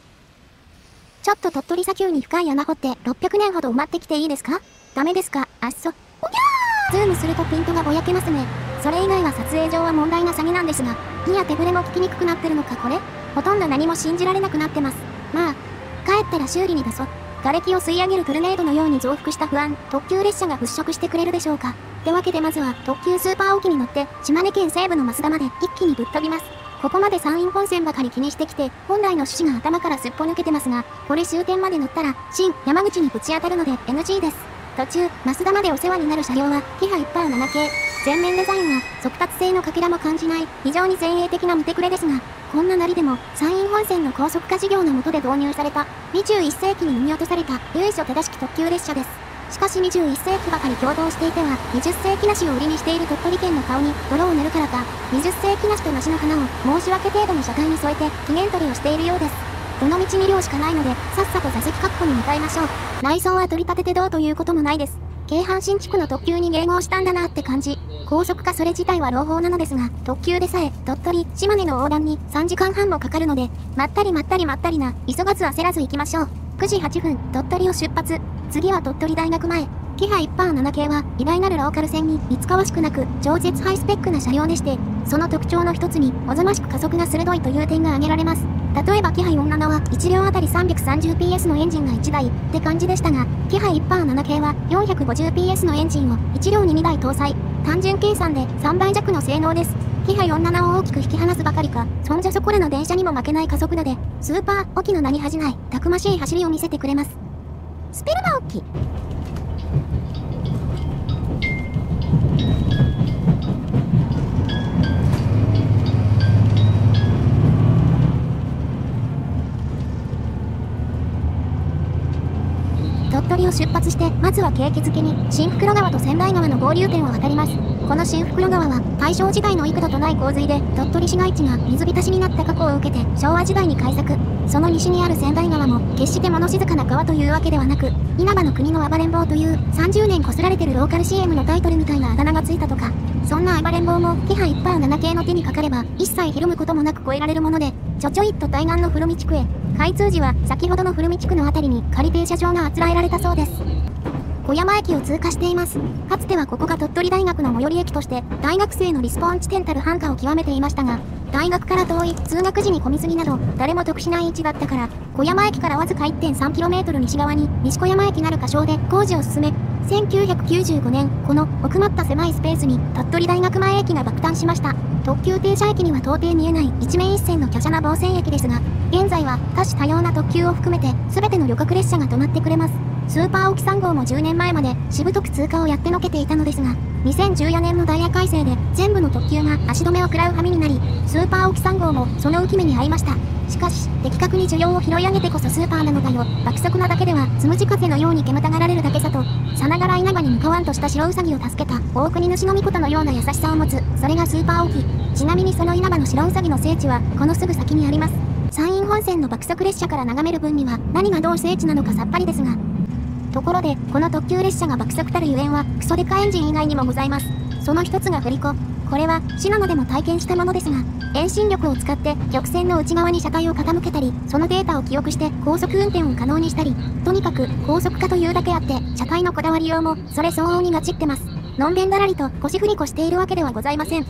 ちょっと鳥取砂丘に深い穴掘って600年ほど埋まってきていいですか？ダメですか？あっそ。おぎゃー！ズームするとピントがぼやけますね。それ以外は撮影上は問題な詐欺なんですが、火や手ぶれも聞きにくくなってるのかこれ？ほとんど何も信じられなくなってます。まあ、帰ったら修理に出そう。瓦礫を吸い上げるトルネードのように増幅した不安、特急列車が払拭してくれるでしょうか。ってわけでまずは特急スーパー沖に乗って、島根県西部の増田まで一気にぶっ飛びます。ここまで山陰本線ばかり気にしてきて、本来の趣旨が頭からすっぽ抜けてますが、これ終点まで乗ったら、新山口にぶち当たるので NG です。途中、増田までお世話になる車両は、キハ 1-7 系。全面デザインは、速達性のかけらも感じない、非常に前衛的な見てくれですが、こんななりでも、山陰本線の高速化事業の下で導入された、21世紀に産み落とされた、由緒正しき特急列車です。しかし21世紀ばかり共同していては、20世紀梨を売りにしている鳥取県の顔に泥を塗るからか、20世紀梨と梨の花を申し訳程度の車体に添えて、期限取りをしているようです。どの道2両しかないので、さっさと座席確保に向かいましょう。内装は取り立ててどうということもないです。京阪新地区の特急に迎合したんだなって感じ。高速化それ自体は朗報なのですが、特急でさえ、鳥取、島根の横断に3時間半もかかるので、まったりな、急がず焦らず行きましょう。9時8分、鳥取を出発。次は鳥取大学前。キハ 1-7 系は、偉大なるローカル線に、いつかわしくなく、超絶ハイスペックな車両でして、その特徴の一つに、おぞましく加速が鋭いという点が挙げられます。例えばキハ 4-7 は、1両あたり 330PS のエンジンが1台、って感じでしたが、キハ 1-7 系は、450PS のエンジンを、1両に2台搭載。単純計算で、3倍弱の性能です。キハ 4-7 を大きく引き離すばかりか、そんじゃそこらの電車にも負けない加速度で、スーパー、沖の名に恥じない、たくましい走りを見せてくれます。スペルバ沖。鳥取を出発して、まずは景気づけに、新袋川と千代川の合流点を渡ります。この新袋川は、大正時代の幾度とない洪水で、鳥取市街地が水浸しになった過去を受けて、昭和時代に開削。その西にある千代川も、決して物静かな川というわけではなく、稲葉の国の暴れん坊という、30年こすられてるローカル CM のタイトルみたいなあだ名がついたとか、そんな暴れん坊も、キハ 1-7 系の手にかかれば、一切ひるむこともなく越えられるもので、ちょちょいっと対岸の古見地区へ、開通時は先ほどの古見地区の辺りに仮停車場があつらえられたそうです。小山駅を通過しています。かつてはここが鳥取大学の最寄り駅として、大学生のリスポーン地点たる繁華を極めていましたが、大学から遠い通学時に混みすぎなど、誰も得しない位置だったから、小山駅からわずか 1.3km 西側に西小山駅なる仮称で工事を進め、1995年、この奥まった狭いスペースに鳥取大学前駅が爆誕しました。特急停車駅には到底見えない一面一線の華奢な防線駅ですが、現在は多種多様な特急を含めて全ての旅客列車が止まってくれます。スーパー沖3号も10年前までしぶとく通過をやってのけていたのですが、2014年のダイヤ改正で全部の特急が足止めを食らう羽目になり、スーパー沖3号もその浮き目に遭いました。しかし、的確に需要を拾い上げてこそスーパーなのだよ、爆速なだけではつむじ風のように煙たがられるだけさと、さながら稲葉に向かわんとした白ウサギを助けた大国主の御事のような優しさを持つ、それがスーパー沖。ちなみにその稲葉の白ウサギの聖地はこのすぐ先にあります。山陰本線の爆速列車から眺める分には何がどう聖地なのかさっぱりですが、ところでこの特急列車が爆速たるゆえんはクソデカエンジン以外にもございます。その一つが振り子。これは信濃でも体験したものですが、遠心力を使って曲線の内側に車体を傾けたり、そのデータを記憶して高速運転を可能にしたり、とにかく高速化というだけあって、車体のこだわりようもそれ相応にがちってます。のんべんだらりと腰振り子しているわけではございません。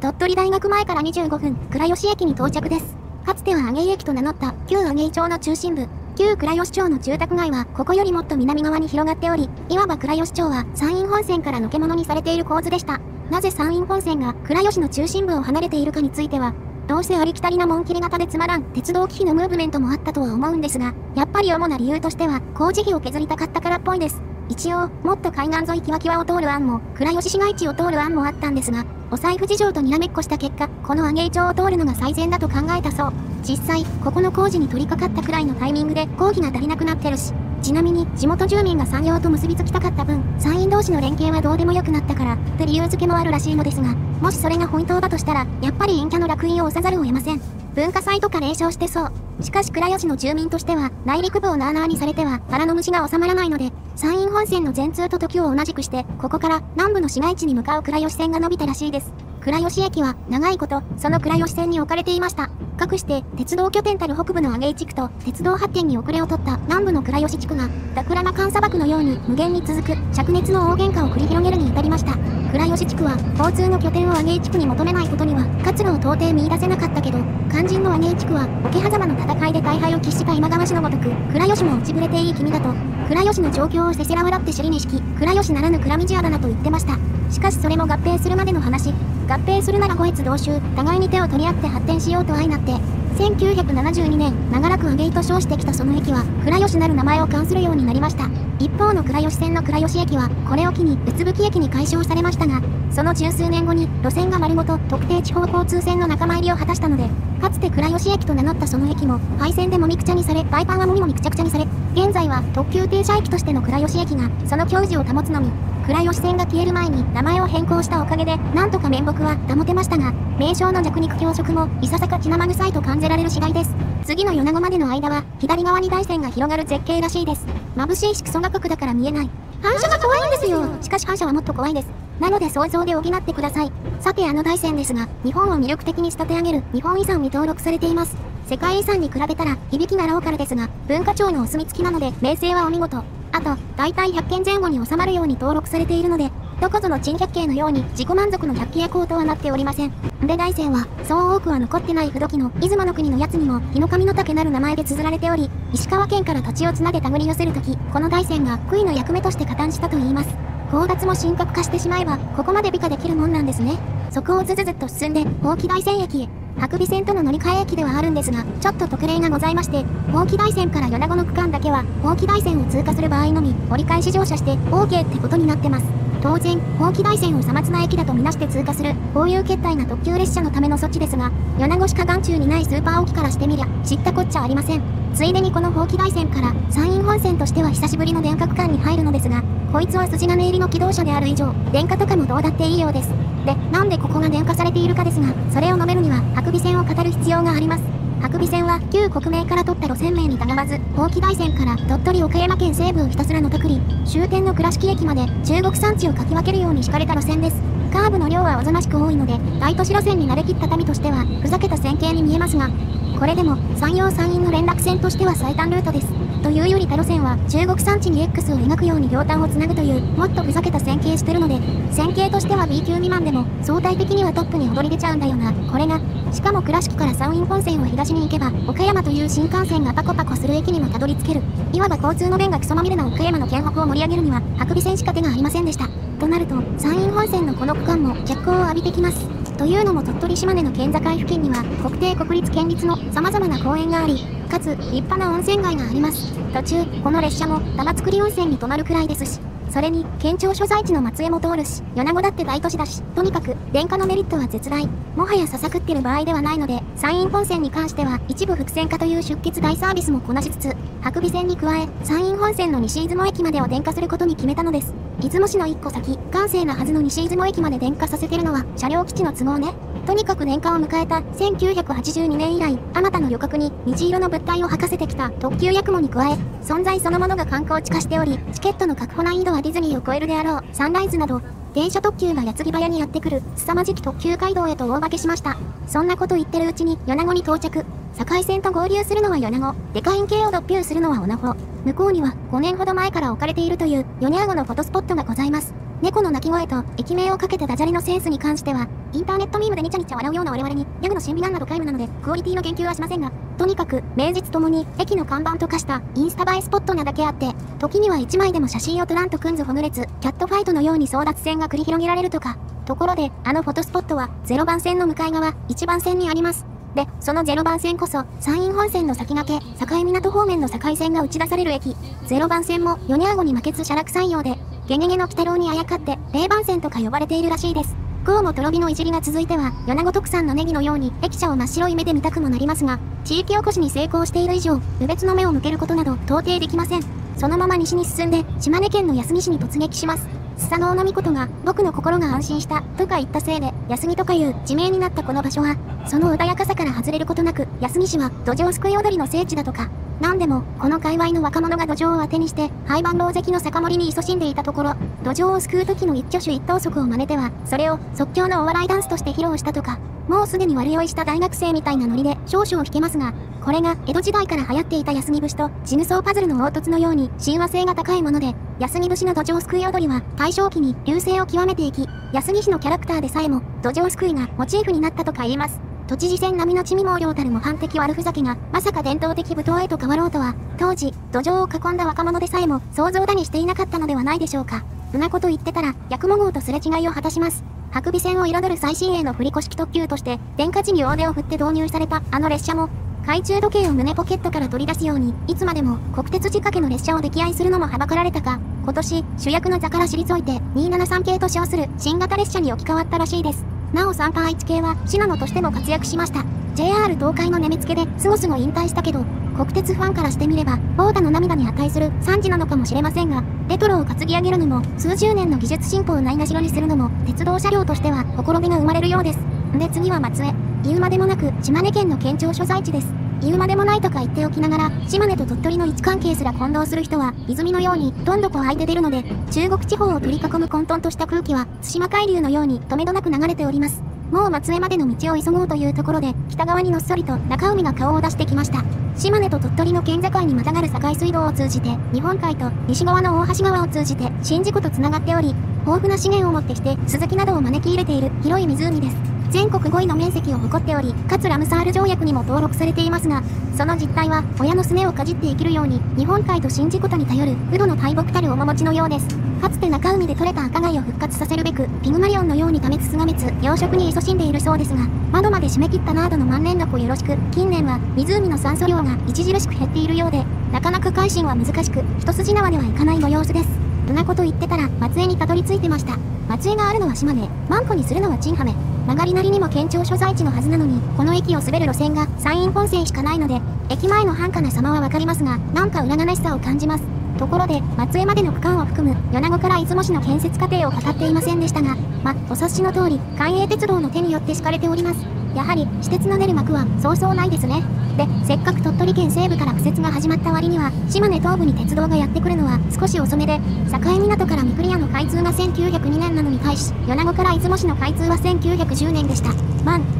鳥取大学前から25分、倉吉駅に到着です。かつては上井駅と名乗った旧上井町の中心部、旧倉吉町の住宅街はここよりもっと南側に広がっており、いわば倉吉町は山陰本線からのけものにされている構図でした。なぜ山陰本線が倉吉の中心部を離れているかについては、どうせありきたりな紋切り型でつまらん鉄道機器のムーブメントもあったとは思うんですが、やっぱり主な理由としては工事費を削りたかったからっぽいです。一応、もっと海岸沿いキワキワを通る案も、倉吉市街地を通る案もあったんですが、お財布事情とにらめっこした結果、この上井町を通るのが最善だと考えたそう。実際、ここの工事に取り掛かったくらいのタイミングで工費が足りなくなってるし、ちなみに地元住民が山陽と結びつきたかった分、山陰同士の連携はどうでもよくなったからと理由付けもあるらしいのですが、もしそれが本当だとしたらやっぱり陰キャの烙印を押さざるを得ません。文化祭とか冷笑してそう。しかし倉吉の住民としては内陸部をなあなあにされては腹の虫が収まらないので、山陰本線の全通と時を同じくしてここから南部の市街地に向かう倉吉線が伸びたらしいです。倉吉駅は長いことその倉吉線に置かれていました。かくして鉄道拠点たる北部の上井地区と鉄道発展に遅れを取った南部の倉吉地区がダクラマカン砂漠のように無限に続く灼熱の大喧嘩を繰り広げるに至りました。倉吉地区は交通の拠点を上井地区に求めないことには活路を到底見出せなかったけど、肝心の上井地区は桶狭間の戦いで大敗を喫した今川氏のごとく、倉吉も落ちぶれていい君だと倉吉の状況をせせら笑って尻に敷き、倉吉ならぬ倉道屋だなと言ってました。しかしそれも合併するまでの話。合併するなら後越同州、互いに手を取り合って発展しようと相なって、1972年、長らく上井と称してきたその駅は、倉吉なる名前を冠するようになりました。一方の倉吉線の倉吉駅は、これを機に、宇津吹駅に改称されましたが、その十数年後に、路線が丸ごと特定地方交通線の仲間入りを果たしたので、かつて倉吉駅と名乗ったその駅も、廃線でもみくちゃにされ、バイパンはもみもみくちゃくちゃにされ、現在は特急停車駅としての倉吉駅が、その矜持を保つのみ、倉吉線が消える前に名前を変更したおかげでなんとか面目は保てましたが、名称の弱肉強食もいささか血生臭いと感じられる次第です。次の米子までの間は左側に大山が広がる絶景らしいです。眩しいしクソが濃くだから見えない。反射が怖いんですよ。しかし反射はもっと怖いです。なので想像で補ってください。さてあの大山ですが、日本を魅力的に仕立て上げる日本遺産に登録されています。世界遺産に比べたら響きがローカルですが、文化庁のお墨付きなので名声はお見事。あと、大体100件前後に収まるように登録されているので、どこぞの珍百景のように自己満足の百景高とはなっておりません。で大山は、そう多くは残ってない不時の出雲の国のやつにも、日の神の竹なる名前で綴られており、石川県から土地をつなげ手繰り寄せるとき、この大山が杭の役目として加担したといいます。交奪も神格化してしまえば、ここまで美化できるもんなんですね。そこをずずずっと進んで、伯耆大山駅へ。伯備線との乗り換え駅ではあるんですが、ちょっと特例がございまして、伯耆大山から米子の区間だけは、伯耆大山を通過する場合のみ、折り返し乗車して OK ってことになってます。当然、伯耆大山をさまつな駅だとみなして通過する、こういう決体な特急列車のための措置ですが、米子市河岸中にないスーパー沖からしてみりゃ、知ったこっちゃありません。ついでにこの伯耆大山から、山陰本線としては久しぶりの電化区間に入るのですが、こいつは筋金入りの気動車である以上、電化とかもどうだっていいようです。で、なんでここが電化されているかですが、それを述べるには、伯備線を語る必要があります。伯備線は、旧国名から取った路線名にたがわず、伯耆大山から鳥取岡山県西部をひたすらのたくり、終点の倉敷駅まで中国山地をかき分けるように敷かれた路線です。カーブの量はおぞましく多いので、大都市路線に慣れきった民としては、ふざけた線形に見えますが、これでも、山陽山陰の連絡線としては最短ルートです。というより他路線は中国山地に X を描くように両端をつなぐというもっとふざけた線形してるので、線形としては B 級未満でも相対的にはトップに躍り出ちゃうんだよな。これがしかも倉敷から山陰本線を東に行けば岡山という新幹線がパコパコする駅にもたどり着ける。いわば交通の便がクソまみれな岡山の県北を盛り上げるには伯備線しか手がありませんでした。となると山陰本線のこの区間も脚光を浴びてきます。というのも鳥取島根の県境付近には国定国立県立の様々な公園があり、かつ立派な温泉街があります。途中この列車も玉造温泉に泊まるくらいですし、それに県庁所在地の松江も通るし、米子だって大都市だし、とにかく電化のメリットは絶大。もはやささくってる場合ではないので、山陰本線に関しては一部複線化という出血大サービスもこなしつつ、伯備線に加え山陰本線の西出雲駅までを電化することに決めたのです。出雲市の1個先、閑静なはずの西出雲駅まで電化させてるのは車両基地の都合ね。とにかく電化を迎えた1982年以来、あまたの旅客に虹色の物体を吐かせてきた特急やくもに加え、存在そのものが観光地化しており、チケットの確保難易度はディズニーを超えるであろう。サンライズなど電車特急が矢継ぎ早にやってくる凄まじき特急街道へと大化けしました。そんなこと言ってるうちに米子に到着。境線と合流するのは米子、デカイン系をドッピューするのはオナホ。向こうには5年ほど前から置かれているという米子のフォトスポットがございます。猫の鳴き声と駅名をかけてダジャレのセンスに関してはインターネットミームでニチャニチャ笑うような我々にギャグの審美眼など皆無なのでクオリティの言及はしませんが、とにかく名実ともに駅の看板と化したインスタ映えスポットなだけあって、時には1枚でも写真を撮らんとくんずほぐれつキャットファイトのように争奪戦が繰り広げられるとか。ところであのフォトスポットは0番線の向かい側1番線にあります。で、その0番線こそ、山陰本線の先駆け、境港方面の境線が打ち出される駅。0番線も、米子に負けず写楽採用で、ゲゲゲの鬼太郎にあやかって、0番線とか呼ばれているらしいです。こうもとろ火のいじりが続いては、米子特産のネギのように、駅舎を真っ白い目で見たくもなりますが、地域おこしに成功している以上、無別の目を向けることなど、到底できません。そのまま西に進んで、島根県の安来市に突撃します。スサノオノミコトが、僕の心が安心した、とか言ったせいで、安来とかいう地名になったこの場所は、その穏やかさから外れることなく、安来市は、土壌すくい踊りの聖地だとか。なんでも、この界隈の若者が土壌を当てにして、廃盤狼藉の酒盛りに勤しんでいたところ、土壌を救う時の一挙手一投足を真似ては、それを即興のお笑いダンスとして披露したとか、もうすでに悪酔いした大学生みたいなノリで少々弾けますが、これが江戸時代から流行っていた安来節とジグソーパズルの凹凸のように親和性が高いもので、安来節の土壌すくい踊りは大正期に隆盛を極めていき、安来市のキャラクターでさえも土壌すくいがモチーフになったとか言います。都知事選並みの地味猛量たる模範的悪ふざけが、まさか伝統的舞踏へと変わろうとは、当時、土壌を囲んだ若者でさえも想像だにしていなかったのではないでしょうか。うなこと言ってたら、八雲号とすれ違いを果たします。白尾線を彩る最新鋭の振り子式特急として、電化時に大手を振って導入されたあの列車も、懐中時計を胸ポケットから取り出すように、いつまでも国鉄仕掛けの列車を溺愛するのもはばかられたか、今年、主役の座から退いて、273系と称する新型列車に置き換わったらしいです。なお381系は信濃としても活躍しました。JR 東海のねみつけですごすご引退したけど、国鉄ファンからしてみれば、ボーダの涙に値する惨事なのかもしれませんが、レトロを担ぎ上げるにも、数十年の技術進歩をないがしろにするのも、鉄道車両としては、ほころびが生まれるようです。で次は松江。言うまでもなく、島根県の県庁所在地です。言うまでもないとか言っておきながら、島根と鳥取の位置関係すら混同する人は、泉のようにどんどこ湧いて出るので、中国地方を取り囲む混沌とした空気は、対馬海流のようにとめどなく流れております。もう松江までの道を急ごうというところで、北側にのっそりと中海が顔を出してきました。島根と鳥取の県境にまたがる境水道を通じて、日本海と西側の大橋川を通じて、宍道湖と繋がっており、豊富な資源をもってして、スズキなどを招き入れている広い湖です。全国5位の面積を誇っており、かつラムサール条約にも登録されていますが、その実態は、親のすねをかじって生きるように、日本海と宍道湖に頼る、ウドの大木たる面持ちのようです。かつて中海で採れた赤貝を復活させるべく、ピグマリオンのように多滅すが滅、養殖に勤しんでいるそうですが、窓まで締め切ったナードの万年箱よろしく、近年は、湖の酸素量が著しく減っているようで、なかなか改心は難しく、一筋縄ではいかないご様子です。うなこと言ってたら、松江にたどり着いてました。松江があるのは島根、マンコにするのはチンハメ。曲がりなりにも県庁所在地のはずなのに、この駅を滑る路線が山陰本線しかないので、駅前の繁華な様はわかりますが、なんか裏悲しさを感じます。ところで、松江までの区間を含む、米子から出雲市の建設過程を語っていませんでしたが、お察しの通り、関営鉄道の手によって敷かれております。やはり、私鉄の出る幕は、そうそうないですね。で、せっかく鳥取県西部から苦節が始まった割には、島根東部に鉄道がやってくるのは少し遅めで、境港から御厨屋の開通が1902年なのに対し、米子から出雲市の開通は1910年でした。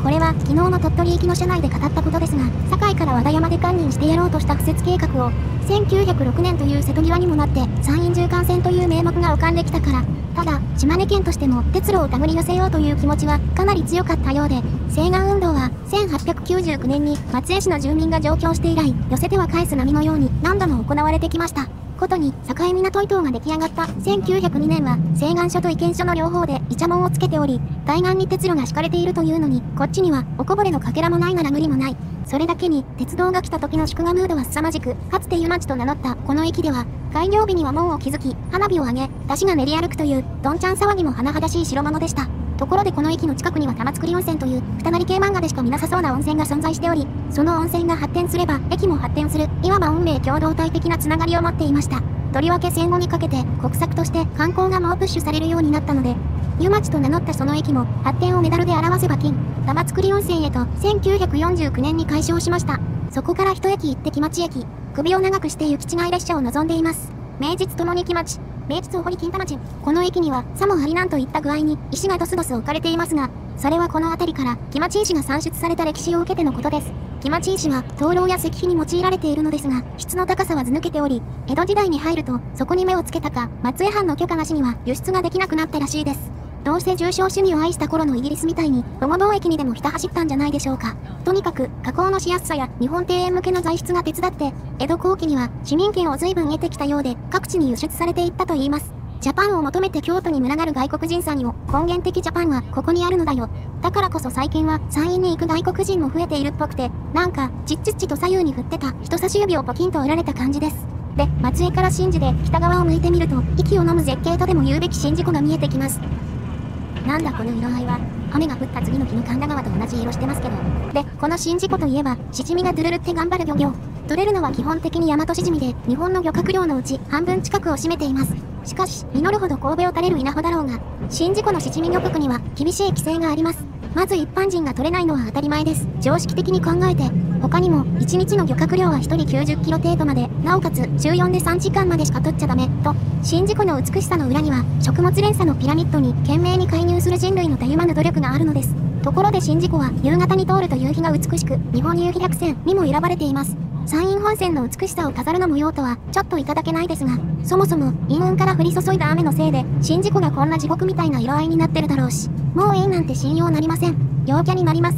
これは昨日の鳥取行きの車内で語ったことですが、堺から和田山で堪忍してやろうとした敷設計画を、1906年という瀬戸際にもなって、山陰縦貫線という名目が浮かんできたから、ただ、島根県としても鉄路を手繰り寄せようという気持ちはかなり強かったようで、西岸運動は1899年に松江市の住民が上京して以来、寄せては返す波のように何度も行われてきました。ことに、境港伊東が出来上がった1902年は、西岸署と意見署の両方でイチャモンをつけており、対岸に鉄路が敷かれているというのに、こっちにはおこぼれのかけらもないなら無理もない。それだけに、鉄道が来た時の祝賀ムードは凄まじく、かつて湯町と名乗ったこの駅では、開業日には門を築き、花火を上げ、出汁が練り歩くという、どんちゃん騒ぎも甚だしい代物でした。ところでこの駅の近くには玉造温泉という、二成系漫画でしか見なさそうな温泉が存在しており、その温泉が発展すれば、駅も発展する、いわば運命共同体的なつながりを持っていました。とりわけ戦後にかけて、国策として観光が猛プッシュされるようになったので、湯町と名乗ったその駅も、発展をメダルで表せば金、玉造温泉へと、1949年に改称しました。そこから一駅行って木町駅、首を長くして行き違い列車を望んでいます。名実ともに木町。名実を堀金玉鎮。この駅には、さもありなんといった具合に、石がドスドス置かれていますが、それはこの辺りから、木町石が産出された歴史を受けてのことです。木町石は、灯籠や石碑に用いられているのですが、質の高さはず抜けており、江戸時代に入ると、そこに目をつけたか、松江藩の許可なしには、輸出ができなくなったらしいです。どうせ重商主義を愛した頃のイギリスみたいに、保護貿易にでもひた走ったんじゃないでしょうか。とにかく、加工のしやすさや日本庭園向けの材質が手伝って、江戸後期には市民権を随分得てきたようで、各地に輸出されていったと言います。ジャパンを求めて京都に群がる外国人さんよ、根源的ジャパンはここにあるのだよ。だからこそ最近は山陰に行く外国人も増えているっぽくて、なんか、ちっちっちと左右に振ってた人差し指をポキンと折られた感じです。で、松江から宍道で北側を向いてみると、息を飲む絶景とでも言うべき宍道湖が見えてきます。なんだこの色合いは、雨が降った次の日の神田川と同じ色してますけど。で、この宍道湖といえば、しじみがドゥルルって頑張る漁業。取れるのは基本的にヤマトシジミで、日本の漁獲量のうち半分近くを占めています。しかし、実るほど神戸を垂れる稲穂だろうが、宍道湖のシジミ漁獲には厳しい規制があります。まず一般人が取れないのは当たり前です。常識的に考えて、他にも、1日の漁獲量は1人90キロ程度まで、なおかつ、週4で3時間までしか取っちゃダメ、と、宍道湖の美しさの裏には、食物連鎖のピラミッドに懸命に介入する人類のたゆまぬ努力があるのです。ところで宍道湖は、夕方に通ると夕日が美しく、日本夕日百選にも選ばれています。山陰本線の美しさを飾るの模様とは、ちょっといただけないですが、そもそも、陰雲から降り注いだ雨のせいで、宍道湖がこんな地獄みたいな色合いになってるだろうし、もういいなんて信用なりません。陽キャになります。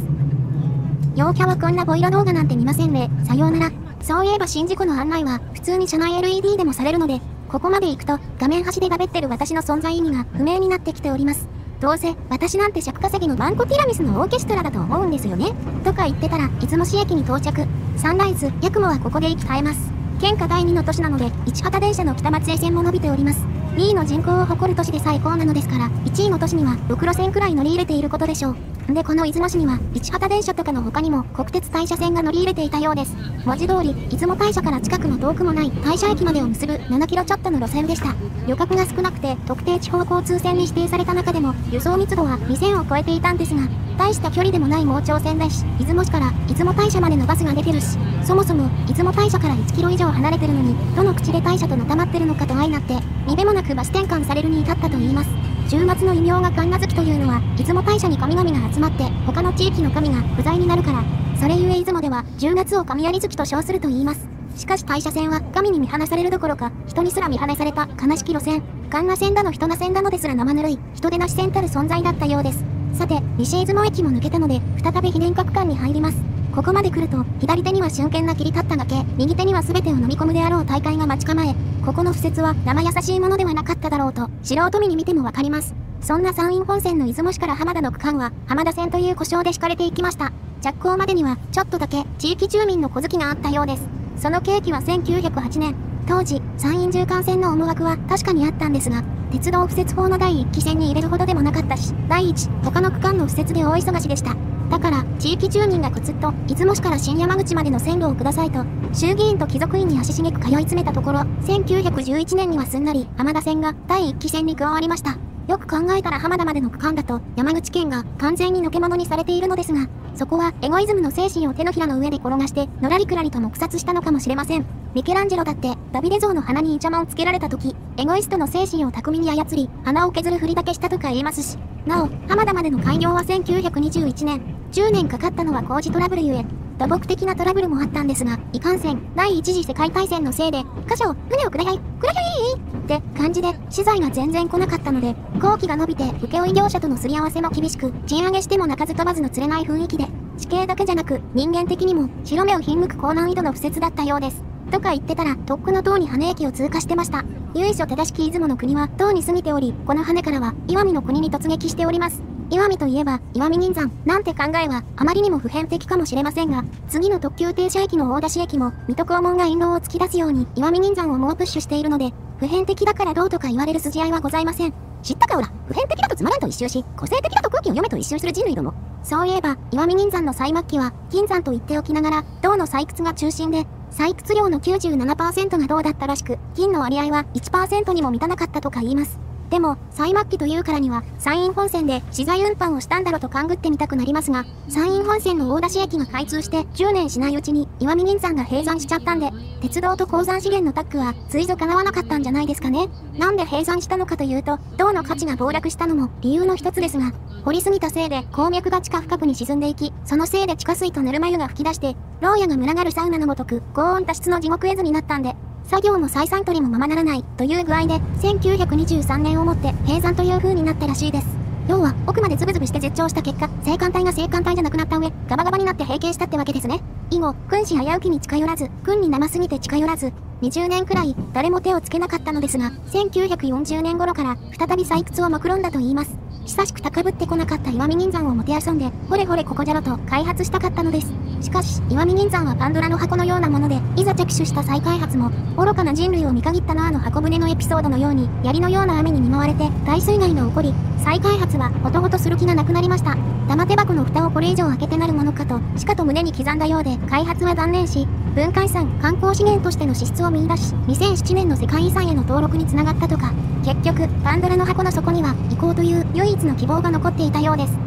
陽キャはこんなボイラ動画なんて見ませんね。さようなら。そういえば宍道湖の案内は、普通に車内 LED でもされるので、ここまで行くと、画面端でがべってる私の存在意味が不明になってきております。どうせ、私なんて尺稼ぎのバンコティラミスのオーケストラだと思うんですよね。とか言ってたら、出雲市駅に到着。サンライズ、ヤクモはここで息絶えます。県下第2の都市なので、一畑電車の北松江線も伸びております。2位の人口を誇る都市で最高なのですから、1位の都市には6路線くらい乗り入れていることでしょう。んでこの出雲市には、一畑電車とかの他にも国鉄大社線が乗り入れていたようです。文字通り、出雲大社から近くも遠くもない大社駅までを結ぶ7キロちょっとの路線でした。旅客が少なくて、特定地方交通線に指定された中でも、輸送密度は2000を超えていたんですが、大した距離でもない盲腸線だし、出雲市から出雲大社までのバスが出てるし、そもそも出雲大社から1キロ以上離れてるのに、どの口で大社と仲間ってるのかと相なって、にべもなくバス転換されるに至ったと言います。週末の異名が神無月というのは、出雲大社に神々が集まって、他の地域の神が不在になるから、それゆえ出雲では、10月を神有月と称すると言います。しかし大社線は、神に見放されるどころか、人にすら見放された悲しき路線、神無線だの人無線だのですら生ぬるい、人手なし線たる存在だったようです。さて、西出雲駅も抜けたので、再び非電閣間に入ります。ここまで来ると、左手には瞬間な切り立った崖、右手には全てを飲み込むであろう大海が待ち構え、ここの敷設は生優しいものではなかっただろうと、素人目に見てもわかります。そんな山陰本線の出雲市から浜田の区間は、浜田線という呼称で敷かれていきました。着工までには、ちょっとだけ、地域住民の小突きがあったようです。その契機は1908年。当時、山陰縦貫線の思惑は確かにあったんですが、鉄道敷設法の第1期線に入れるほどでもなかったし、第一、他の区間の敷設で大忙しでした。だから、地域住民がコツッと、出雲市から新山口までの線路をくださいと、衆議院と貴族院に足しげく通い詰めたところ、1911年にはすんなり、浜田線が第1期線に加わりました。よく考えたら浜田までの区間だと、山口県が完全にのけものにされているのですが、そこはエゴイズムの精神を手のひらの上で転がして、のらりくらりと黙殺したのかもしれません。ミケランジェロだって、ダビデ像の鼻にイチャモンつけられた時、エゴイストの精神を巧みに操り、鼻を削るふりだけしたとか言いますし。なお、浜田までの開業は1921年、10年かかったのは工事トラブルゆえ、土木的なトラブルもあったんですが、いかんせん、第一次世界大戦のせいで、貨車を、船をください、くださいって感じで、資材が全然来なかったので、工期が伸びて、請負業者とのすり合わせも厳しく、賃上げしても鳴かず飛ばずの釣れない雰囲気で、地形だけじゃなく、人間的にも、白目をひんむく高難易度の敷設だったようです。とか言ってたら、とっくの塔に羽駅を通過してました。由緒正しき出雲の国は塔に過ぎており、この羽からは、石見の国に突撃しております。石見といえば、石見銀山、なんて考えは、あまりにも普遍的かもしれませんが、次の特急停車駅の大田市駅も、水戸黄門が印籠を突き出すように、石見銀山を猛プッシュしているので、普遍的だからどうとか言われる筋合いはございません。知ったかおら、普遍的だとつまらんと一周し、個性的だと空気を読めと一周する人類ども。そういえば、石見銀山の最末期は、銀山と言っておきながら、銅の採掘が中心で、採掘量の 97% が銅だったらしく、金の割合は 1% にも満たなかったとか言います。でも、最末期というからには、山陰本線で資材運搬をしたんだろと勘ぐってみたくなりますが、山陰本線の大田市駅が開通して10年しないうちに石見銀山が閉山しちゃったんで、鉄道と鉱山資源のタッグはついぞかなわなかったんじゃないですかね。なんで閉山したのかというと、銅の価値が暴落したのも理由の一つですが、掘りすぎたせいで鉱脈が地下深くに沈んでいき、そのせいで地下水とぬるま湯が噴き出して、牢屋が群がるサウナのごとく高温多湿の地獄絵図になったんで、作業も採算取りもままならないという具合で、1923年をもって閉山という風になったらしいです。要は、奥までズブズブして絶頂した結果、青函帯が青函帯じゃなくなった上、ガバガバになって閉経したってわけですね。以後、君子危うきに近寄らず、君に生すぎて近寄らず、20年くらい、誰も手をつけなかったのですが、1940年頃から、再び採掘を目論んだと言います。久しく高ぶってこなかった石見銀山をもてあそんで、ほれほれここじゃろと開発したかったのです。しかし、石見銀山はパンドラの箱のようなもので、いざ着手した再開発も、愚かな人類を見限ったなあの箱舟のエピソードのように、槍のような雨に見舞われて、大水害が起こり、再開発はほとほとする気がなくなりました。玉手箱の蓋をこれ以上開けてなるものかと、しかと胸に刻んだようで、開発は断念し、文化遺産観光資源としての資質を見出し、2007年の世界遺産への登録につながったとか。結局パンドラの箱の底には移行という唯一の希望が残っていたようです。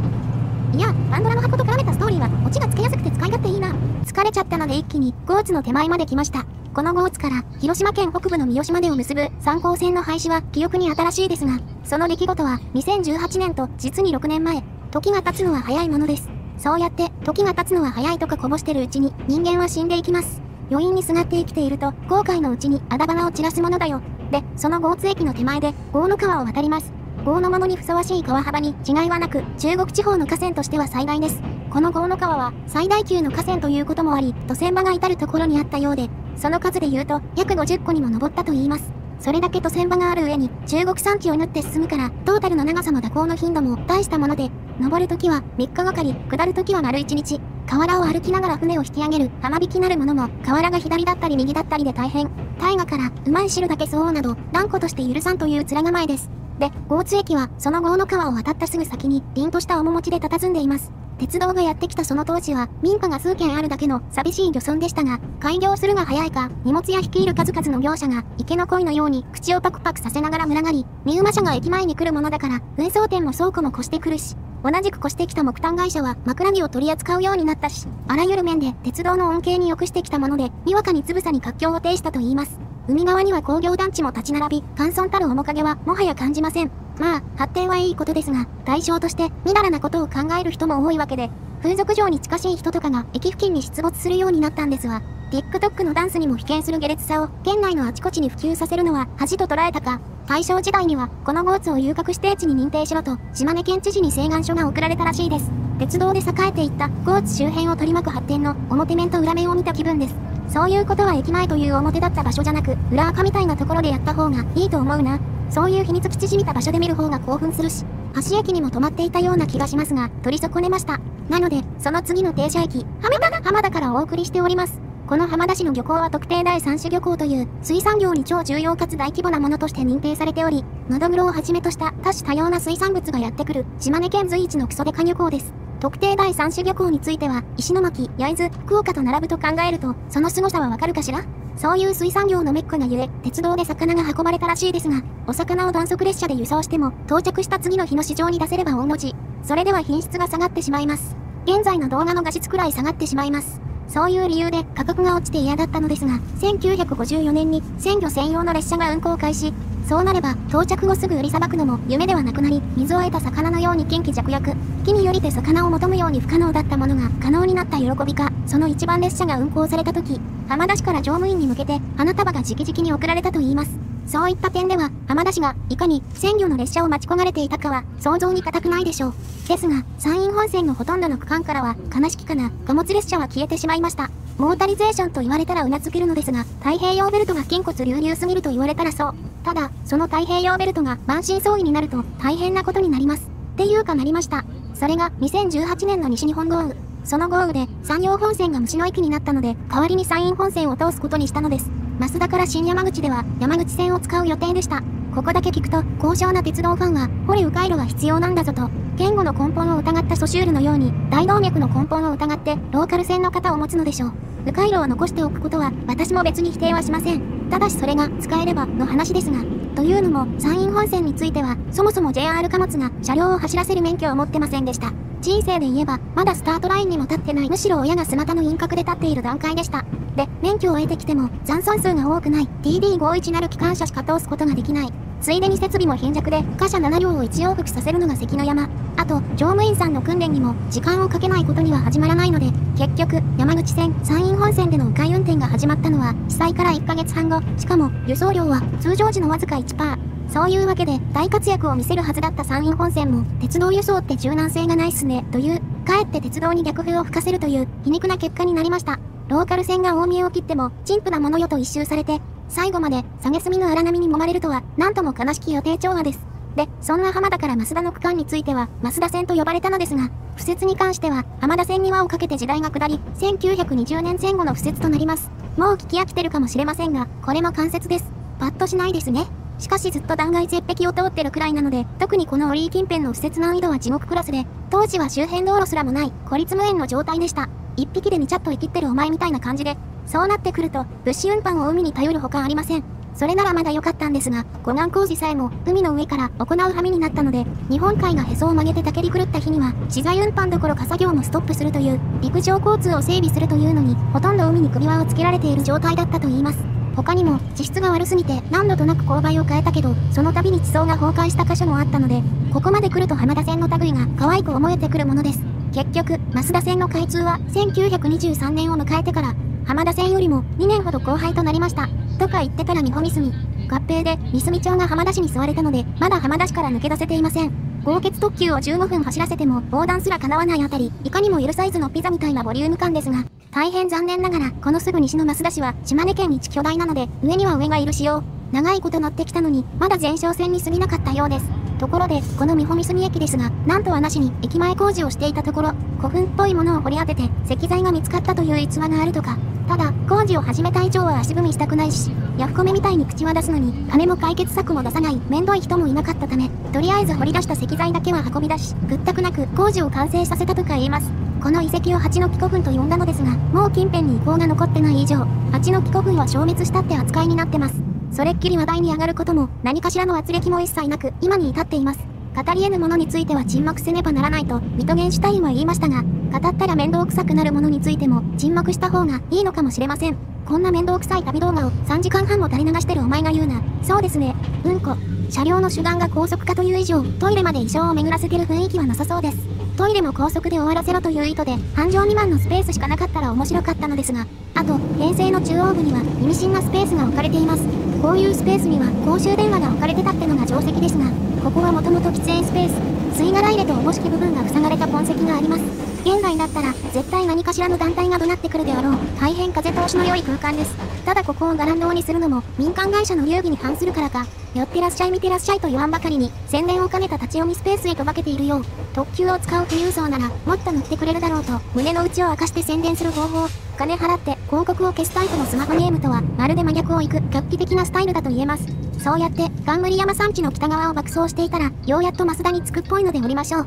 いや、パンドラの箱と絡めたストーリーはオチがつけやすくて使い勝手いいな。疲れちゃったので一気にゴーツの手前まで来ました。このゴーツから広島県北部の三好までを結ぶ3号線の廃止は記憶に新しいですが、その出来事は2018年と実に6年前。時が経つのは早いものです。そうやって時が経つのは早いとかこぼしてるうちに人間は死んでいきます。余韻にすがって生きていると後悔のうちにあだ花を散らすものだよ。で、そのゴーツ駅の手前でゴーの川を渡ります。ゴーのものにふさわしい川幅に違いはなく、中国地方の河川としては最大です。このゴーの川は最大級の河川ということもあり、渡船場が至るところにあったようで、その数で言うと約50個にも上ったと言います。それだけ渡船場がある上に中国山地を縫って進むから、トータルの長さも蛇行の頻度も大したもので、登るときは3日がかり、下るときは丸1日。河原を歩きながら船を引き上げる浜引きなるものも、河原が左だったり右だったりで大変。大河からうまい汁だけ吸おうなど、断固として許さんという面構えです。で、江津駅はその江の川を渡ったすぐ先に凛とした面持ちで佇んでいます。鉄道がやってきたその当時は民家が数軒あるだけの寂しい漁村でしたが、開業するが早いか荷物屋率いる数々の業者が池の鯉のように口をパクパクさせながら群がり、荷馬車が駅前に来るものだから運送店も倉庫も越してくるし、同じく越してきた木炭会社は枕木を取り扱うようになったし、あらゆる面で鉄道の恩恵に良くしてきたもので、にわかにつぶさに活況を呈したといいます。海側には工業団地も立ち並び、閑散たる面影はもはや感じません。まあ、発展はいいことですが、対象として、みだらなことを考える人も多いわけで、風俗嬢に近しい人とかが駅付近に出没するようになったんですわ。TikTok のダンスにも被験する下劣さを、県内のあちこちに普及させるのは恥と捉えたか。大正時代には、このゴーツを遊郭指定地に認定しろと、島根県知事に請願書が送られたらしいです。鉄道で栄えていった、ゴーツ周辺を取り巻く発展の、表面と裏面を見た気分です。そういうことは駅前という表だった場所じゃなく、裏垢みたいなところでやった方がいいと思うな。そういう秘密基地じみた場所で見る方が興奮するし、橋駅にも止まっていたような気がしますが、取り損ねました。なので、その次の停車駅、浜田からお送りしております。この浜田市の漁港は特定第三種漁港という、水産業に超重要かつ大規模なものとして認定されており、のどぐろをはじめとした多種多様な水産物がやってくる、島根県随一のクソデカ漁港です。特定第三種漁港については、石巻、焼津、福岡と並ぶと考えると、その凄さはわかるかしら？そういう水産業のメッカがゆえ、鉄道で魚が運ばれたらしいですが、お魚を断速列車で輸送しても、到着した次の日の市場に出せれば大文字。それでは品質が下がってしまいます。現在の動画の画質くらい下がってしまいます。そういう理由で価格が落ちて嫌だったのですが、1954年に鮮魚専用の列車が運行開始。そうなれば、到着後すぐ売りさばくのも夢ではなくなり、水を得た魚のように近畿弱薬。木によりて魚を求むように不可能だったものが可能になった喜びか、その一番列車が運行された時、浜田市から乗務員に向けて花束が直々に贈られたといいます。そういった点では、浜田市がいかに鮮魚の列車を待ち焦がれていたかは想像に難くないでしょう。ですが、山陰本線のほとんどの区間からは悲しきかな貨物列車は消えてしまいました。モータリゼーションと言われたらうなずけるのですが、太平洋ベルトが筋骨隆々すぎると言われたらそう。ただ、その太平洋ベルトが満身創痍になると大変なことになります。っていうかなりました。それが2018年の西日本豪雨。その豪雨で山陽本線が虫の息になったので、代わりに山陰本線を通すことにしたのです。増田から新山口では山口線を使う予定でした。ここだけ聞くと、高尚な鉄道ファンは、掘れ迂回路が必要なんだぞと、言語の根本を疑ったソシュールのように、大動脈の根本を疑って、ローカル線の型を持つのでしょう。迂回路を残しておくことは、私も別に否定はしません。ただしそれが使えればの話ですが。というのも、山陰本線については、そもそも JR 貨物が車両を走らせる免許を持ってませんでした。人生で言えば、まだスタートラインにも立ってない、むしろ親が姿の輪郭で立っている段階でした。で、免許を得てきても、残存数が多くない、TD51 なる機関車しか通すことができない。ついでに設備も貧弱で、貨車7両を1往復させるのが関の山。あと、乗務員さんの訓練にも、時間をかけないことには始まらないので、結局、山口線、山陰本線での迂回運転が始まったのは、被災から1ヶ月半後、しかも、輸送量は、通常時のわずか 1%。そういうわけで、大活躍を見せるはずだった山陰本線も、鉄道輸送って柔軟性がないっすね、という、かえって鉄道に逆風を吹かせるという、皮肉な結果になりました。ローカル線が大見えを切っても、陳腐なものよと一蹴されて、最後まで、蔑みの荒波に揉まれるとは、なんとも悲しき予定調和です。で、そんな浜田から増田の区間については、増田線と呼ばれたのですが、敷設に関しては、浜田線に輪をかけて時代が下り、1920年前後の敷設となります。もう聞き飽きてるかもしれませんが、これも関節です。パッとしないですね。しかしずっと断崖絶壁を通ってるくらいなので、特にこの折井近辺の敷設難易度は地獄クラスで、当時は周辺道路すらもない、孤立無援の状態でした。一匹でにちゃっと生きってるお前みたいな感じで、そうなってくると、物資運搬を海に頼るほかありません。それならまだ良かったんですが、護岸工事さえも海の上から行う羽目になったので、日本海がへそを曲げて竹り狂った日には、資材運搬どころか作業もストップするという、陸上交通を整備するというのに、ほとんど海に首輪をつけられている状態だったといいます。他にも、地質が悪すぎて何度となく勾配を変えたけど、その度に地層が崩壊した箇所もあったので、ここまで来ると浜田線の類が可愛く思えてくるものです。結局、増田線の開通は1923年を迎えてから、浜田線よりも2年ほど後輩となりました。とか言ってたら美保三角。合併で三角町が浜田市に吸われたので、まだ浜田市から抜け出せていません。豪傑特急を15分走らせても横断すら叶わないあたり、いかにも L サイズのピザみたいなボリューム感ですが、大変残念ながらこのすぐ西の増田市は島根県一巨大なので、上には上がいる仕様。長いこと乗ってきたのに、まだ前哨戦に過ぎなかったようです。ところで、この美保三角駅ですが、なんとはなしに駅前工事をしていたところ、古墳っぽいものを掘り当てて石材が見つかったという逸話があるとか。ただ、工事を始めた以上は足踏みしたくないし、ヤフコメみたいに口は出すのに金も解決策も出さないめんどい人もいなかったため、とりあえず掘り出した石材だけは運び出し、屈託なく工事を完成させたとか言います。この遺跡を八の木古墳と呼んだのですが、もう近辺に遺構が残ってない以上、八の木古墳は消滅したって扱いになってます。それっきり話題に上がることも、何かしらの軋轢も一切なく、今に至っています。語り得ぬものについては沈黙せねばならないと、ミトゲンシュタインは言いましたが、語ったら面倒くさくなるものについても、沈黙した方がいいのかもしれません。こんな面倒くさい旅動画を3時間半も垂れ流してるお前が言うな。そうですね。うんこ。車両の主眼が高速化という以上、トイレまで意匠を巡らせてる雰囲気はなさそうです。トイレも高速で終わらせろという意図で、半畳未満のスペースしかなかったら面白かったのですが、あと、編成の中央部には意味深なスペースが置かれています。こういうスペースには公衆電話が置かれてたってのが定石ですが、ここはもともと喫煙スペース、吸い殻入れとおぼしき部分が塞がれた痕跡があります。現代だったら絶対何かしらの団体が怒鳴ってくるであろう、大変風通しの良い空間です。ただここを伽藍堂にするのも民間会社の流儀に反するからか、寄ってらっしゃい見てらっしゃいと言わんばかりに、宣伝を兼ねた立ち読みスペースへと化けているよう、特急を使う富裕層ならもっと乗ってくれるだろうと胸の内を明かして宣伝する方法、金払って広告を消すタイプのスマホゲームとはまるで真逆をいく画期的なスタイルだと言えます。そうやって冠山山地の北側を爆走していたら、ようやっと増田に着くっぽいので降りましょう。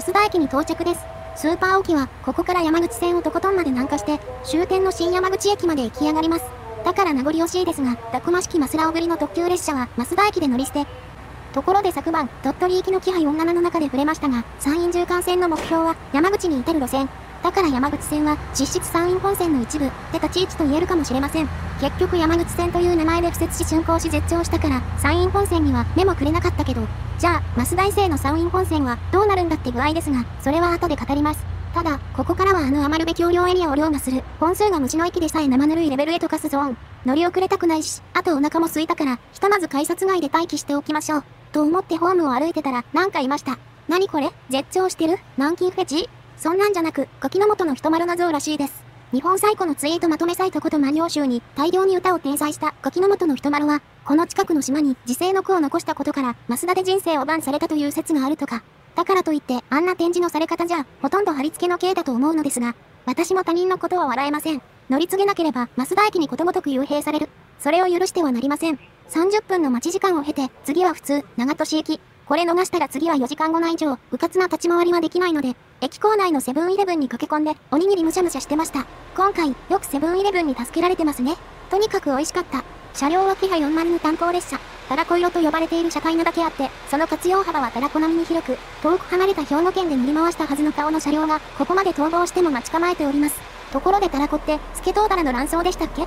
増田駅に到着です。スーパーオキはここから山口線をとことんまで南下して、終点の新山口駅まで行き上がります。だから名残惜しいですが、たくましき増田小栗の特急列車は増田駅で乗り捨て。ところで昨晩、鳥取行きのキハイ47の中で触れましたが、山陰縦貫線の目標は山口に至る路線。だから山口線は実質山陰本線の一部って立ち位置と言えるかもしれません。結局山口線という名前で敷設し竣工し絶頂したから、山陰本線には目もくれなかったけど、じゃあ増田以西の山陰本線はどうなるんだって具合ですが、それは後で語ります。ただ、ここからは余部橋梁エリアを凌駕する、本数が虫の息でさえ生ぬるいレベルへ溶かすゾーン。乗り遅れたくないし、あとお腹も空いたから、ひとまず改札外で待機しておきましょうと思ってホームを歩いてたら、なんかいました。何これ、絶頂してる南京フェチ。そんなんじゃなく、ガキの元の人丸な像らしいです。日本最古のツイートまとめサイトこと万葉集に大量に歌を掲載したガキの元の人丸は、この近くの島に自生の句を残したことから、増田で人生を挽されたという説があるとか。だからといって、あんな展示のされ方じゃ、ほとんど貼り付けの刑だと思うのですが、私も他人のことは笑えません。乗り継げなければ、増田駅にことごとく幽閉される。それを許してはなりません。30分の待ち時間を経て、次は普通、長門市行き。これ逃したら次は4時間後の以上、迂闊な立ち回りはできないので、駅構内のセブンイレブンに駆け込んで、おにぎりむしゃむしゃしてました。今回、よくセブンイレブンに助けられてますね。とにかく美味しかった。車両はキハ40の炭鉱列車。たらこ色と呼ばれている車体なだけあって、その活用幅はたらこ並みに広く、遠く離れた兵庫県で乗り回したはずの顔の車両が、ここまで逃亡しても待ち構えております。ところでたらこって、スケトウダラの卵巣でしたっけ？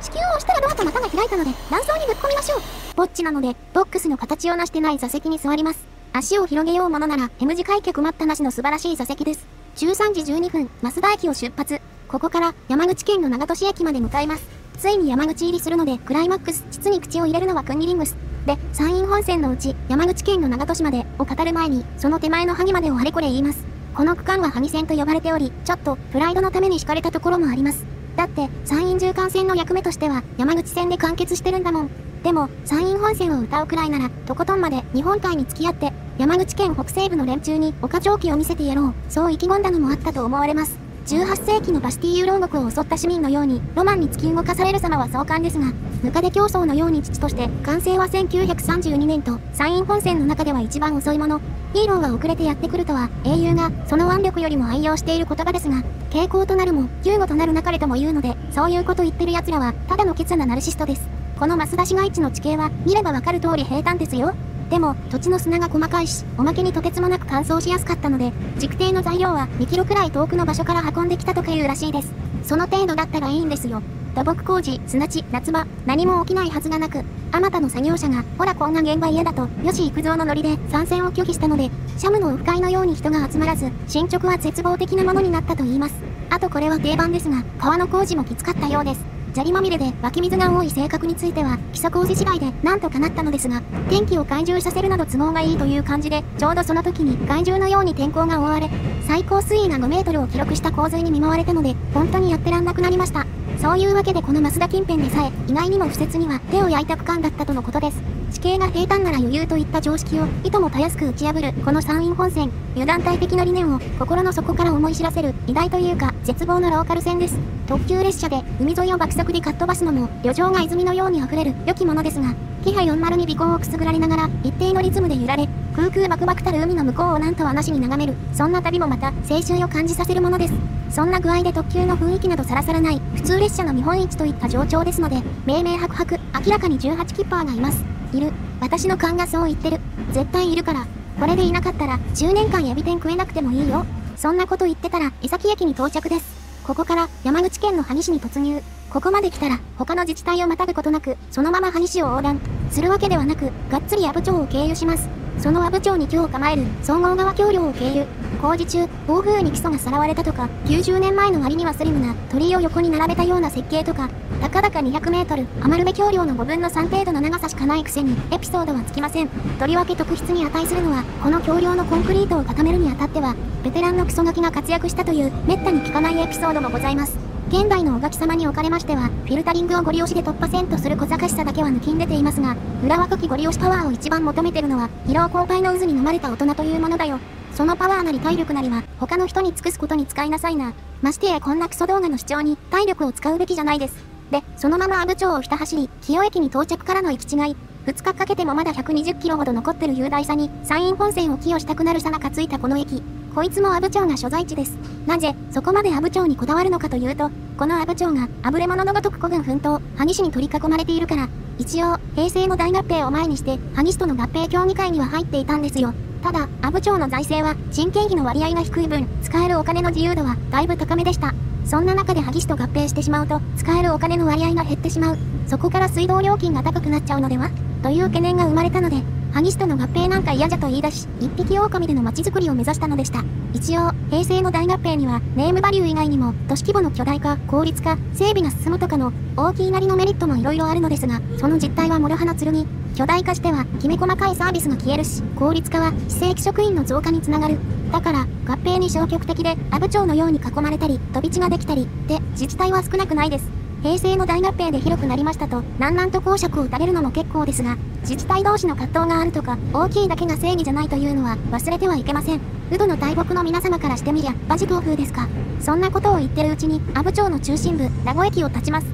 子宮を押したらドアと股が開いたので、卵巣にぶっ込みましょう。ぼっちなので、ボックスの形をなしてない座席に座ります。足を広げようものなら、M 字開脚待ったなしの素晴らしい座席です。13時12分、増田駅を出発。ここから、山口県の長門市駅まで向かいます。ついに山口入りするので、クライマックス、膣に口を入れるのはクンニリングス。で、山陰本線のうち、山口県の長門市まで、を語る前に、その手前の萩までをあれこれ言います。この区間は萩線と呼ばれており、ちょっと、プライドのために敷かれたところもあります。だって、山陰縦貫線の役目としては、山口線で完結してるんだもん。でも、山陰本線を歌うくらいなら、とことんまで日本海に付き合って、山口県北西部の連中に、岡長期を見せてやろう、そう意気込んだのもあったと思われます。18世紀のバスティーユ牢獄を襲った市民のようにロマンに突き動かされる様は壮観ですが、ムカデ競争のように父として完成は1932年と山陰本線の中では一番遅いもの。ヒーローは遅れてやってくるとは英雄がその腕力よりも愛用している言葉ですが、傾向となるも救護となるなかれとも言うので、そういうこと言ってる奴らはただのケツなナルシストです。この増田市街地の地形は見ればわかる通り平坦ですよ。でも土地の砂が細かいし、おまけにとてつもなく乾燥しやすかったので、築堤の材料は2キロくらい遠くの場所から運んできたとかいうらしいです。その程度だったらいいんですよ。土木工事、砂地、夏場、何も起きないはずがなく、あまたの作業者が、ほらこんな現場嫌だと、吉幾三のノリで参戦を拒否したので、シャムのオフ会のように人が集まらず、進捗は絶望的なものになったといいます。あとこれは定番ですが、川の工事もきつかったようです。砂利まみれで湧き水が多い性格については基礎工事次第でなんとかなったのですが、天気を懐柔させるなど都合がいいという感じで、ちょうどその時に懐柔のように天候が覆われ、最高水位が5メートルを記録した洪水に見舞われたので、本当にやってらんなくなりました。そういうわけでこの増田近辺でさえ意外にも不設には手を焼いた区間だったとのことです。地形が平坦なら余裕といった常識をいともたやすく打ち破るこの山陰本線、油断大敵の理念を心の底から思い知らせる偉大というか絶望のローカル線です。特急列車で海沿いを爆速でかっ飛ばすのも旅情が泉のようにあふれる良きものですが、キハ40に尾行をくすぐられながら一定のリズムで揺られ、空空バクバクたる海の向こうをなんとはなしに眺める、そんな旅もまた青春を感じさせるものです。そんな具合で特急の雰囲気などさらさらない普通列車の見本市といった情緒ですので、明々白々明らかに18キッパーがいます。いる、私の勘がそう言ってる、絶対いるから、これでいなかったら10年間エビ天食えなくてもいいよ。そんなこと言ってたら江崎駅に到着です。ここから山口県の萩市に突入。ここまで来たら他の自治体をまたぐことなくそのまま萩市を横断するわけではなく、がっつり阿武町を経由します。その阿武町に居を構える総合川橋梁を経由。工事中暴風雨に基礎がさらわれたとか、90年前の割にはスリムな鳥居を横に並べたような設計とか、たかだか 200m 余部橋梁の5分の3程度の長さしかないくせにエピソードはつきません。とりわけ特筆に値するのはこの橋梁のコンクリートを固めるにあたってはベテランのクソガキが活躍したという滅多に聞かないエピソードもございます。現代のおがき様におかれましてはフィルタリングをご利用しで突破せんとする小賢しさだけは抜きんでていますが、裏若きご利用しパワーを一番求めてるのは疲労困憊の渦に飲まれた大人というものだよ。そのパワーなり体力なりは他の人に尽くすことに使いなさいな。ましてやこんなクソ動画の主張に体力を使うべきじゃないです。でそのまま阿武町をひた走り、紀尾駅に到着からの行き違い、2日かけてもまだ120キロほど残ってる雄大さに山陰本線を寄与したくなるさなかついたこの駅、こいつも阿武町が所在地です。なぜ、そこまで阿武町にこだわるのかというと、この阿武町が、あぶれ者のごとく孤軍奮闘、萩市に取り囲まれているから、一応、平成の大合併を前にして、萩市との合併協議会には入っていたんですよ。ただ、阿武町の財政は、人件費の割合が低い分、使えるお金の自由度は、だいぶ高めでした。そんな中で萩市と合併してしまうと、使えるお金の割合が減ってしまう。そこから水道料金が高くなっちゃうのではという懸念が生まれたので、萩市との合併なんか嫌じゃと言い出し、一匹狼での街づくりを目指したのでした。一応、平成の大合併には、ネームバリュー以外にも、都市規模の巨大化、効率化、整備が進むとかの、大きいなりのメリットもいろいろあるのですが、その実態は諸刃の剣。巨大化しては、きめ細かいサービスが消えるし、効率化は、非正規職員の増加につながる。だから、合併に消極的で、阿武町のように囲まれたり、飛び地ができたり、で、自治体は少なくないです。平成の大合併で広くなりましたと、南南と公爵を打たれるのも結構ですが、自治体同士の葛藤があるとか、大きいだけが正義じゃないというのは忘れてはいけません。ウドの大木の皆様からしてみりゃ、馬事興風ですか。そんなことを言ってるうちに、阿武町の中心部、名護駅を立ちます。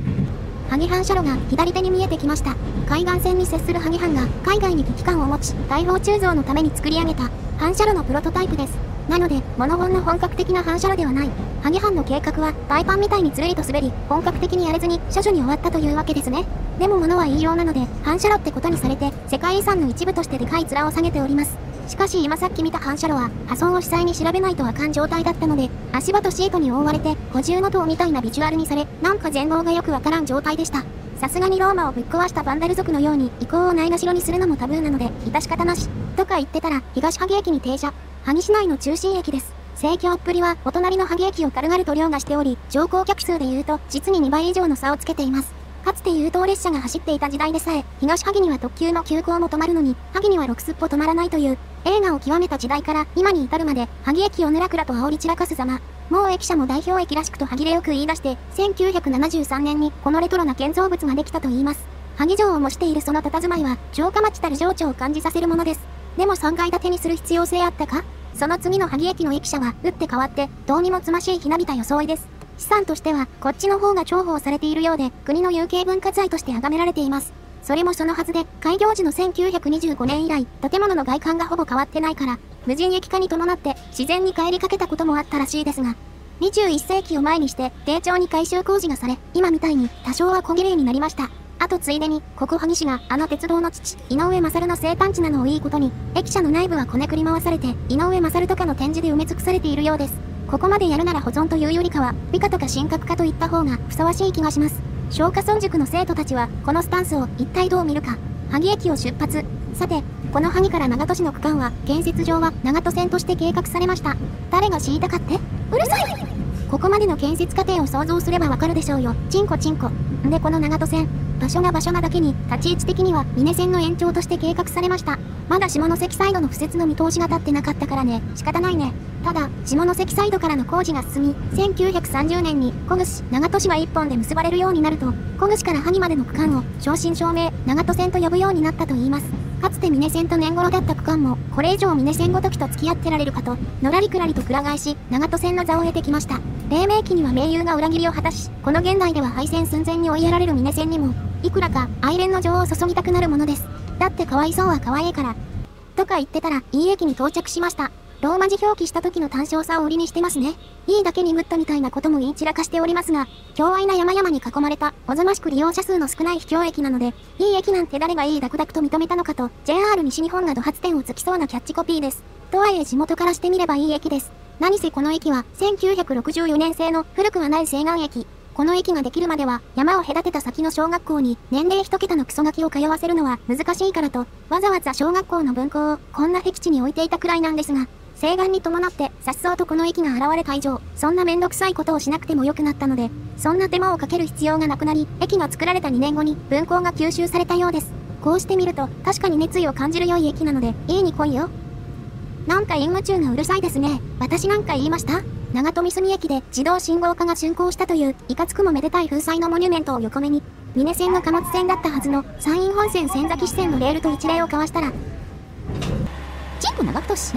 萩阪車路が左手に見えてきました。海岸線に接する萩阪が、海外に危機感を持ち、大砲鋳造のために作り上げた、阪車路のプロトタイプです。なので、モノホンの本格的な反射炉ではない。萩藩の計画は、パイパンみたいにつるりと滑り、本格的にやれずに、処女に終わったというわけですね。でも物は言いようなので、反射炉ってことにされて、世界遺産の一部としてでかい面を下げております。しかし今さっき見た反射炉は、破損を主催に調べないとあかん状態だったので、足場とシートに覆われて、五重の塔みたいなビジュアルにされ、なんか全貌がよくわからん状態でした。さすがにローマをぶっ壊したバンダル族のように、遺構をないがしろにするのもタブーなので、致し方なし。とか言ってたら、東萩駅に停車。萩市内の中心駅です。盛況っぷりはお隣の萩駅を軽々と凌駕しており、乗降客数でいうと実に2倍以上の差をつけています。かつて優等列車が走っていた時代でさえ、東萩には特急も急行も止まるのに、萩には6すっぽ止まらないという、映画を極めた時代から今に至るまで、萩駅をぬらくらと煽り散らかす様。もう駅舎も代表駅らしくと歯切れよく言い出して、1973年にこのレトロな建造物ができたといいます。萩城を模しているその佇まいは、城下町たる情緒を感じさせるものです。でも3階建てにする必要性あったか？その次の萩駅の駅舎は打って変わってどうにもつましいひなびた装いです。資産としてはこっちの方が重宝されているようで、国の有形文化財として崇められています。それもそのはずで、開業時の1925年以来建物の外観がほぼ変わってないから、無人駅化に伴って自然に帰りかけたこともあったらしいですが、21世紀を前にして丁重に改修工事がされ、今みたいに多少は小綺麗になりました。あとついでに、ここ萩市があの鉄道の父、井上勝の生誕地なのをいいことに、駅舎の内部はこねくり回されて、井上勝とかの展示で埋め尽くされているようです。ここまでやるなら保存というよりかは、美化とか神格化といった方がふさわしい気がします。松下村塾の生徒たちは、このスタンスを一体どう見るか。萩駅を出発。さて、この萩から長門市の区間は、建設上は長門線として計画されました。誰が知りたかって？うるさい！ここまでの建設過程を想像すればわかるでしょうよ。チンコチンコ。んでこの長門線、場所がだけに、立ち位置的には峰線の延長として計画されました。まだ下関サイドの敷設の見通しが立ってなかったからね、仕方ないね。ただ、下関サイドからの工事が進み、1930年に小串、長門市は一本で結ばれるようになると、小串から萩までの区間を正真正銘、長門線と呼ぶようになったといいます。かつて峰線と年頃だった区間も、これ以上峰線ごときと付き合ってられるかと、のらりくらりとくら替えし、長門線の座を得てきました。黎明期には盟友が裏切りを果たし、この現代では廃線寸前に追いやられる峰線にも、いくらか愛恋の情を注ぎたくなるものです。だってかわいそうはかわいいから。とか言ってたら、いい駅に到着しました。ローマ字表記した時の単調さを売りにしてますね。いいだけにグッドみたいなことも言い散らかしておりますが、強愛な山々に囲まれた、おぞましく利用者数の少ない秘境駅なので、いい駅なんて誰がいいダクダクと認めたのかと、JR 西日本が怒発点をつきそうなキャッチコピーです。とはいえ地元からしてみればいい駅です。何せこの駅は、1964年製の古くはない西岸駅。この駅ができるまでは、山を隔てた先の小学校に、年齢一桁のクソガキを通わせるのは難しいからと、わざわざ小学校の分校を、こんな僻地に置いていたくらいなんですが、西岸に伴って、さっそうとこの駅が現れた以上、そんなめんどくさいことをしなくてもよくなったので、そんな手間をかける必要がなくなり、駅が作られた2年後に、分校が吸収されたようです。こうしてみると、確かに熱意を感じる良い駅なので、いいに来いよ。なんか陰夢中がうるさいですね。私なんか言いました？長門三角駅で自動信号化が竣工したという、いかつくもめでたい風采のモニュメントを横目に、峰線の貨物線だったはずの、山陰本線仙崎支線のレールと一礼を交わしたら、長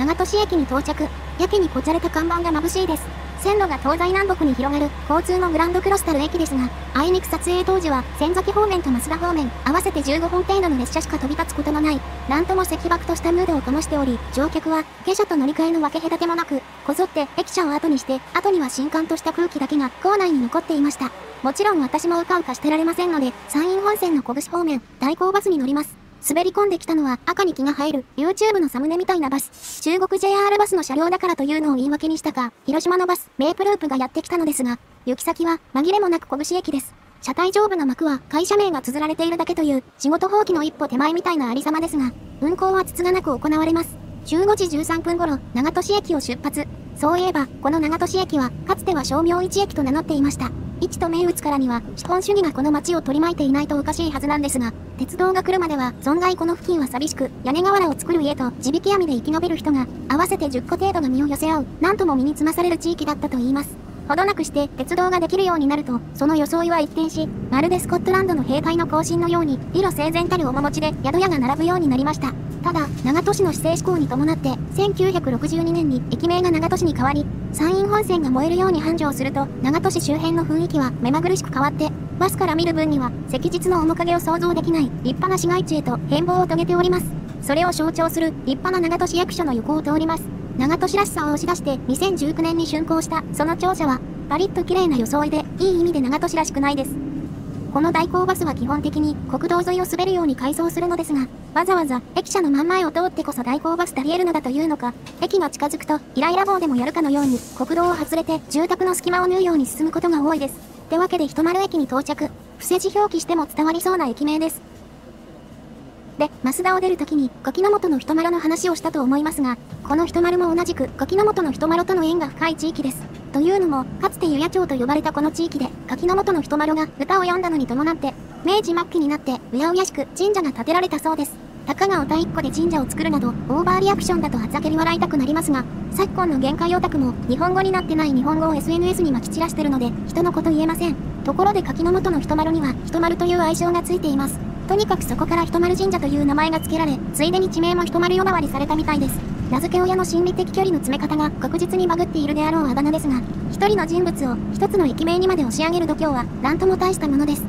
門市駅に到着。やけにこじゃれた看板が眩しいです。線路が東西南北に広がる交通のグランドクロスタル駅ですが、あいにく撮影当時は仙崎方面と益田方面、合わせて15本程度の列車しか飛び立つことのない、なんとも石爆としたムードを醸しており、乗客は下車と乗り換えの分け隔てもなく、こぞって駅舎を後にして、後には新刊とした空気だけが構内に残っていました。もちろん私もうかうかしてられませんので、山陰本線の小串方面、代行バスに乗ります。滑り込んできたのは赤に気が入る YouTube のサムネみたいなバス。中国 JR バスの車両だからというのを言い訳にしたか、広島のバス、メイプループがやってきたのですが、行き先は紛れもなく小串駅です。車体上部の幕は会社名が綴られているだけという、仕事放棄の一歩手前みたいなありさまですが、運行はつつがなく行われます。15時13分頃、長門市駅を出発。そういえば、この長門市駅は、かつては商名一駅と名乗っていました。一と銘打つからには、資本主義がこの街を取り巻いていないとおかしいはずなんですが、鉄道が来るまでは、存外この付近は寂しく、屋根瓦を作る家と、地引き網で生き延びる人が、合わせて10個程度の身を寄せ合う、なんとも身につまされる地域だったといいます。ほどなくして、鉄道ができるようになると、その装いは一転し、まるでスコットランドの兵隊の行進のように、理路整然たる面持ちで、宿屋が並ぶようになりました。ただ、長門市の市制施行に伴って、1962年に駅名が長門市に変わり、山陰本線が燃えるように繁盛すると、長門市周辺の雰囲気は目まぐるしく変わって、バスから見る分には、昔日の面影を想像できない立派な市街地へと変貌を遂げております。それを象徴する立派な長門市役所の横を通ります。長門市らしさを押し出して2019年に竣工した、その庁舎は、パリッと綺麗な装いで、いい意味で長門市らしくないです。この代行バスは基本的に国道沿いを滑るように改装するのですが、わざわざ駅舎の真ん前を通ってこそ代行バス足りえるのだというのか、駅が近づくとイライラ棒でもやるかのように国道を外れて住宅の隙間を縫うように進むことが多いです。ってわけで一丸駅に到着。伏せ字表記しても伝わりそうな駅名です。で、益田を出るときに、五木の本の人丸の話をしたと思いますが、この人丸も同じく五木の本の人丸との縁が深い地域です。というのも、かつて湯屋町と呼ばれたこの地域で、柿の本の人丸が歌を詠んだのに伴って、明治末期になって、うやうやしく神社が建てられたそうです。たかがおた1個で神社を作るなど、オーバーリアクションだとあざけり笑いたくなりますが、昨今の限界オタクも、日本語になってない日本語を SNS に撒き散らしてるので、人のこと言えません。ところで柿の本の人丸には、人丸という愛称がついています。とにかくそこから人丸神社という名前が付けられ、ついでに地名も人丸呼ばわりされたみたいです。名付け親の心理的距離の詰め方が確実にバグっているであろうあだ名ですが、一人の人物を一つの駅名にまで押し上げる度胸は何とも大したものです。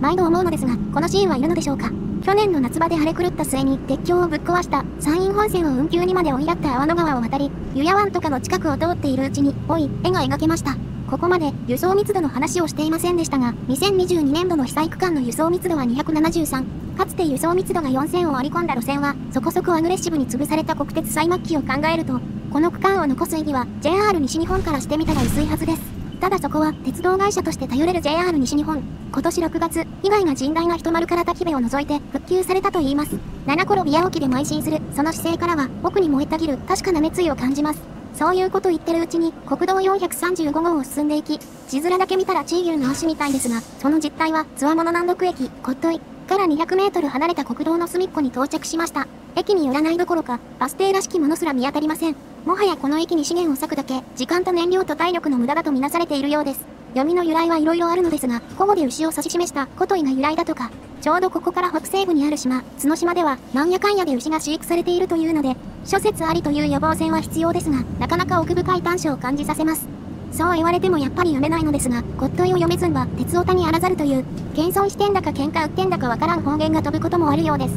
毎度思うのですが、このシーンはいるのでしょうか。去年の夏場で荒れ狂った末に鉄橋をぶっ壊した山陰本線を運休にまで追いやった阿波野川を渡り、湯屋湾とかの近くを通っているうちに、おい、絵が描けました。ここまで輸送密度の話をしていませんでしたが、2022年度の被災区間の輸送密度は273。かつて輸送密度が4000を割り込んだ路線は、そこそこアグレッシブに潰された国鉄最末期を考えると、この区間を残す意義は JR 西日本からしてみたら薄いはずです。ただそこは鉄道会社として頼れる JR 西日本。今年6月、被害が甚大な人丸から滝部を除いて復旧されたといいます。七転び八起きで邁進する、その姿勢からは、奥に燃えたぎる確かな熱意を感じます。そういうこと言ってるうちに、国道435号を進んでいき、地面だけ見たらチー牛の足みたいですが、その実態は、つわもの南国駅、骨董から200メートル離れた国道の隅っこに到着しました。駅に寄らないどころか、バス停らしきものすら見当たりません。もはやこの駅に資源を割くだけ、時間と燃料と体力の無駄だとみなされているようです。読みの由来はいろいろあるのですが、古語で牛を指し示した古都医が由来だとか、ちょうどここから北西部にある島、角島では、なんやかんやで牛が飼育されているというので、諸説ありという予防線は必要ですが、なかなか奥深い短所を感じさせます。そう言われてもやっぱり読めないのですが、骨董を読めずんは、鉄オタにあらざるという、謙遜してんだか喧嘩売ってんだかわからん方言が飛ぶこともあるようです。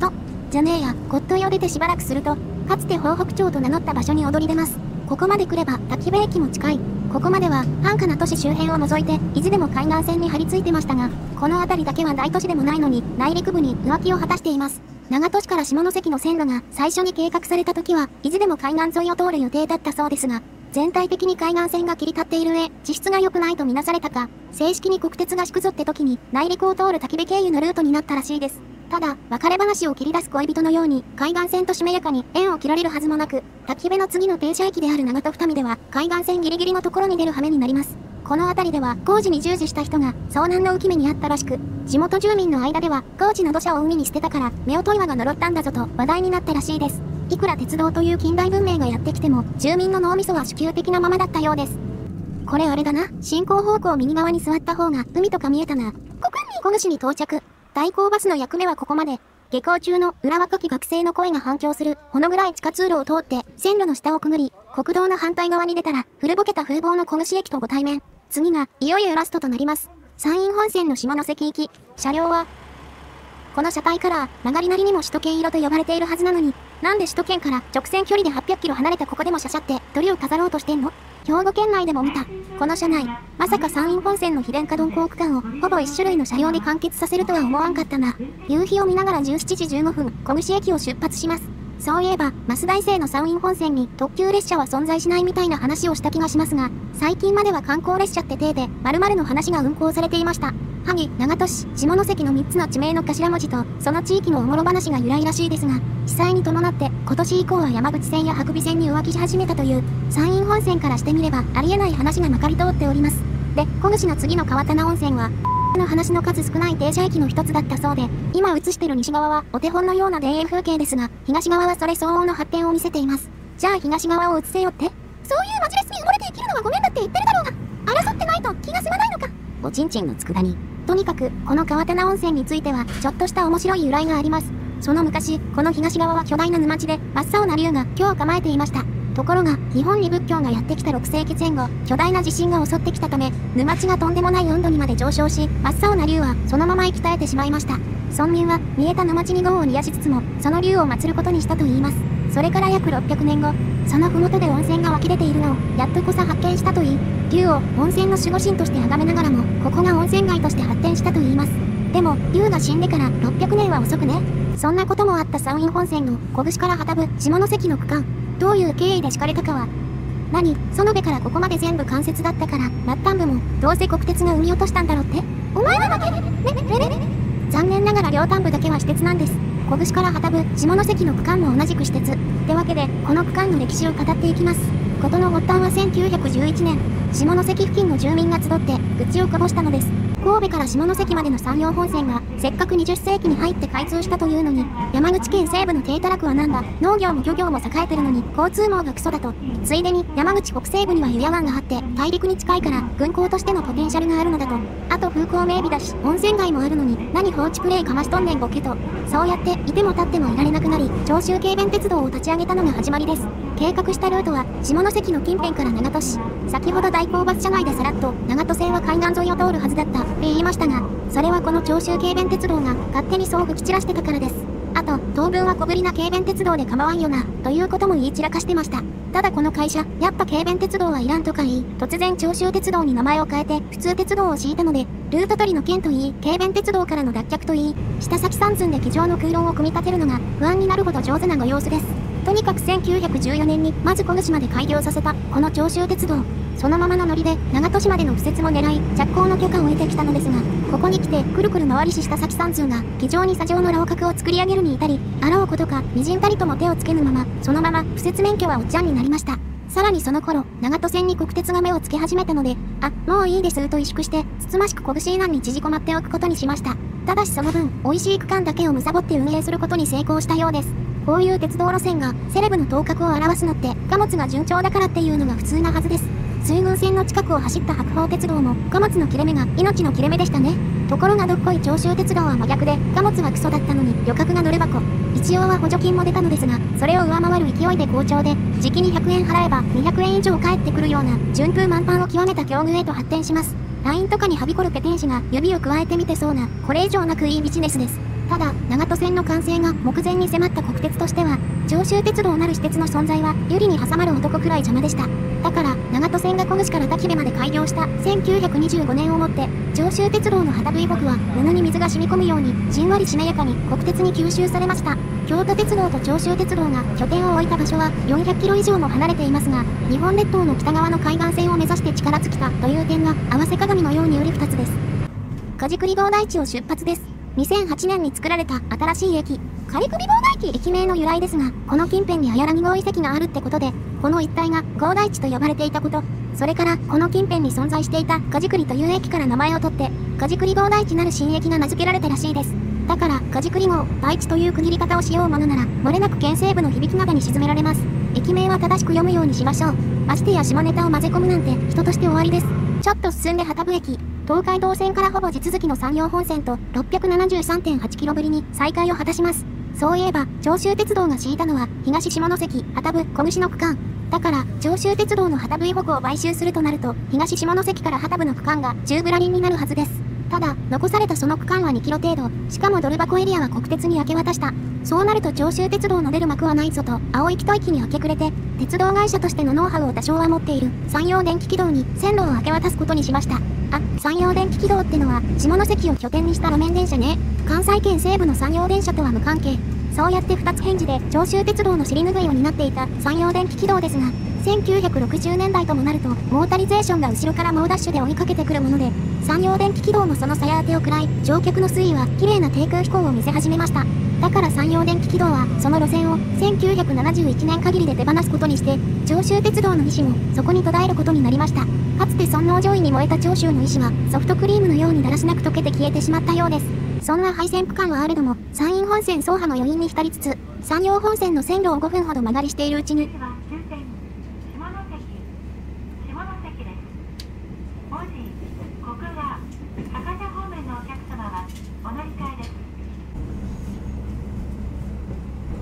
と、じゃねえや、骨董を出てしばらくすると、かつて豊北町と名乗った場所に踊り出ます。ここまで来れば、滝部駅も近い。ここまでは、繁華な都市周辺を除いて、伊豆でも海岸線に張り付いてましたが、この辺りだけは大都市でもないのに、内陸部に浮気を果たしています。長門市から下関の線路が最初に計画された時は、伊豆でも海岸沿いを通る予定だったそうですが、全体的に海岸線が切り立っている上、地質が良くないとみなされたか、正式に国鉄が敷くぞって時に、内陸を通る滝部経由のルートになったらしいです。ただ、別れ話を切り出す恋人のように、海岸線としめやかに縁を切られるはずもなく、滝部の次の停車駅である長門二見では、海岸線ギリギリのところに出る羽目になります。この辺りでは、工事に従事した人が、遭難の浮き目にあったらしく、地元住民の間では、工事の土砂を海に捨てたから、夫婦岩が呪ったんだぞと話題になったらしいです。いくら鉄道という近代文明がやってきても、住民の脳みそは守旧的なままだったようです。これあれだな、進行方向右側に座った方が、海とか見えたな。小主に到着。代行バスの役目はここまで。下校中の浦和学生の声が反響する、ほの暗い地下通路を通って、線路の下をくぐり、国道の反対側に出たら、古ぼけた風貌の小串駅とご対面。次が、いよいよラストとなります。山陰本線の下関行き、車両は、この車体カラー、曲がりなりにも首都圏色と呼ばれているはずなのに、なんで首都圏から直線距離で800キロ離れたここでも車って、鳥を飾ろうとしてんの？兵庫県内でも見た。この車内、まさか山陰本線の非電化鈍行区間をほぼ一種類の車両で完結させるとは思わんかったな。夕日を見ながら17時15分、小串駅を出発します。そういえば、増大生の山陰本線に特急列車は存在しないみたいな話をした気がしますが、最近までは観光列車って体で、〇〇の話が運行されていました。萩、長門市、下関の3つの地名の頭文字と、その地域のおもろ話が由来らしいですが、被災に伴って、今年以降は山口線や白尾線に浮気し始めたという、山陰本線からしてみれば、ありえない話がまかり通っております。で、小串の次の川棚温泉は、の話の数少ない停車駅の一つだったそうで、今映してる西側は、お手本のような田園風景ですが、東側はそれ相応の発展を見せています。じゃあ東側を映せよって？そういうマジレスに埋もれて生きるのはごめんだって言ってるだろうが、争ってないと気が済まないのか。おちんちんの佃煮。とにかく、この川棚温泉については、ちょっとした面白い由来があります。その昔、この東側は巨大な沼地で、真っ青な竜が居を構えていました。ところが、日本に仏教がやってきた6世紀前後、巨大な地震が襲ってきたため、沼地がとんでもない温度にまで上昇し、真っ青な竜は、そのまま生き絶えてしまいました。村民は、煮えた沼地に業を煮やしつつも、その竜を祀ることにしたといいます。それから約600年後、その麓で温泉が湧き出ているのを、やっとこさ発見したといい、竜を温泉の守護神として崇めながらも、ここが温泉街として発展したといいます。でも、竜が死んでから600年は遅くね。そんなこともあった山陰本線の、小串から旗部、下関の区間。どういう経緯で敷かれたかは、園部からここまで全部関節だったから、末端部も、どうせ国鉄が産み落としたんだろって？お前は負け、残念ながら両端部だけは私鉄なんです。小串から旗部、下関の区間も同じく私鉄。ってわけで、この区間の歴史を語っていきます。事の発端は1911年、下関付近の住民が集って、愚痴をこぼしたのです。神戸から下関までの山陽本線が、せっかく20世紀に入って開通したというのに、山口県西部の低たらくはなんだ、農業も漁業も栄えてるのに交通網がクソだと。ついでに山口北西部には油谷湾があって大陸に近いから軍港としてのポテンシャルがあるのだと。あと風光明媚だし温泉街もあるのに何放置プレイかましとんねんボケと。そうやっていても立ってもいられなくなり、長州軽便鉄道を立ち上げたのが始まりです。計画したルートは下関の近辺から長門市、先ほど大甲橋社内でさらっと長門線は海岸沿いを通るはずだったって言いましたが、それはこの長州軽便鉄道が勝手にそう吹き散らしてたからです。あと当分は小ぶりな軽便鉄道で構わんよなということも言い散らかしてました。ただこの会社やっぱ軽便鉄道はいらんとか言い、突然長州鉄道に名前を変えて普通鉄道を敷いたので、ルート取りの件といい軽便鉄道からの脱却といい、下先三寸で机上の空論を組み立てるのが不安になるほど上手なご様子です。とにかく1914年にまず小串まで開業させたこの長州鉄道、そのままのノリで長門市までの敷設も狙い着工の許可を得てきたのですが、ここに来てくるくる回りし下先三寸が議場に砂上の楼閣を作り上げるに至り、あろうことかみじんたりとも手をつけぬままそのまま敷設免許はおっちゃんになりました。さらにその頃長門線に国鉄が目をつけ始めたので、あ、もういいですと萎縮してつつましく小串以南に縮こまっておくことにしました。ただしその分美味しい区間だけを貪って運営することに成功したようです。こういう鉄道路線がセレブの頭角を表すのって貨物が順調だからっていうのが普通なはずです。水郡線の近くを走った白鳳鉄道も貨物の切れ目が命の切れ目でしたね。ところがどっこい長州鉄道は真逆で貨物はクソだったのに旅客が乗れ箱。一応は補助金も出たのですが、それを上回る勢いで好調で、時期に100円払えば200円以上返ってくるような順風満帆を極めた境遇へと発展します。 LINE とかにはびこるペテン師が指を加えてみてそうな、これ以上なくいいビジネスです。ただ長門線の完成が目前に迫った国鉄としては、長州鉄道なる私鉄の存在は百合に挟まる男くらい邪魔でした。だから長門線が小串から滝部まで開業した1925年をもって、長州鉄道の旗振り僕は布に水が染み込むようにじんわりしなやかに国鉄に吸収されました。京都鉄道と長州鉄道が拠点を置いた場所は400キロ以上も離れていますが、日本列島の北側の海岸線を目指して力尽きたという点が合わせ鏡のようにうり二つです。梶栗郷台地を出発です。2008年に作られた新しい駅、梶栗郷台地、駅名の由来ですが、この近辺に綾波郷遺跡があるってことで、この一帯が郷台地と呼ばれていたこと、それからこの近辺に存在していた梶栗という駅から名前を取って、梶栗郷台地なる新駅が名付けられたらしいです。だから梶栗郷台地という区切り方をしようものなら、もれなく県西部の響き灘に沈められます。駅名は正しく読むようにしましょう。ましてや下ネタを混ぜ込むなんて人として終わりです。ちょっと進んで旗部駅。東海道線からほぼ地続きの山陽本線と 673.8 キロぶりに再開を果たします。そういえば、長州鉄道が敷いたのは東下関、旗部、小串の区間。だから、長州鉄道の旗部以北を買収するとなると、東下関から旗部の区間が宙ぶらりんになるはずです。ただ、残されたその区間は2キロ程度、しかもドル箱エリアは国鉄に明け渡した。そうなると長州鉄道の出る幕はないぞと、青い木と息に明け暮れて、鉄道会社としてのノウハウを多少は持っている、山陽電気軌道に線路を明け渡すことにしました。あ、山陽電気軌道ってのは下関を拠点にした路面電車ね。関西圏西部の山陽電車とは無関係。そうやって二つ返事で長州鉄道の尻拭いを担っていた山陽電気軌道ですが、1960年代ともなるとモータリゼーションが後ろから猛ダッシュで追いかけてくるもので、山陽電気軌道もその鞘当てを食らい、乗客の推移は綺麗な低空飛行を見せ始めました。だから山陽電気軌道はその路線を1971年限りで手放すことにして、長州鉄道の意志もそこに途絶えることになりました。かつて尊王攘夷に燃えた長州の意志はソフトクリームのようにだらしなく溶けて消えてしまったようです。そんな廃線区間はあれども、山陰本線走破の余韻に浸りつつ、山陽本線の線路を5分ほど曲がりしているうちに、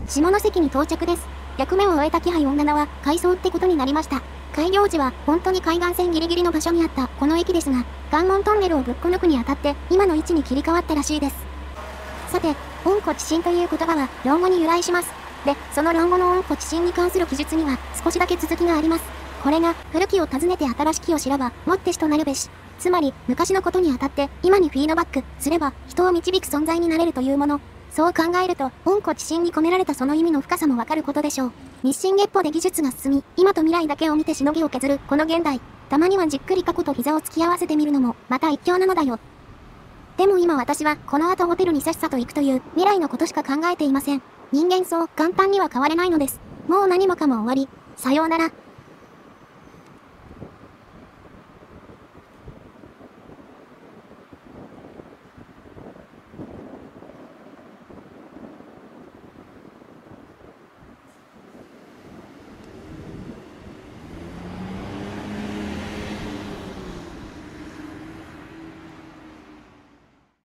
下関に到着です。役目を終えたキハ47は改装ってことになりました。開業時は本当に海岸線ギリギリの場所にあったこの駅ですが、関門トンネルをぶっこ抜くにあたって今の位置に切り替わったらしいです。さて、温故知新という言葉は論語に由来します。で、その論語の温故知新に関する記述には少しだけ続きがあります。これが、古きを訪ねて新しきを知らばもってしとなるべし、つまり昔のことにあたって今にフィードバックすれば人を導く存在になれるというもの。そう考えると、温故知新に込められたその意味の深さもわかることでしょう。日進月歩で技術が進み、今と未来だけを見てしのぎを削る、この現代。たまにはじっくり過去と膝を突き合わせてみるのも、また一興なのだよ。でも今私は、この後ホテルにさっさと行くという、未来のことしか考えていません。人間そう、簡単には変われないのです。もう何もかも終わり。さようなら。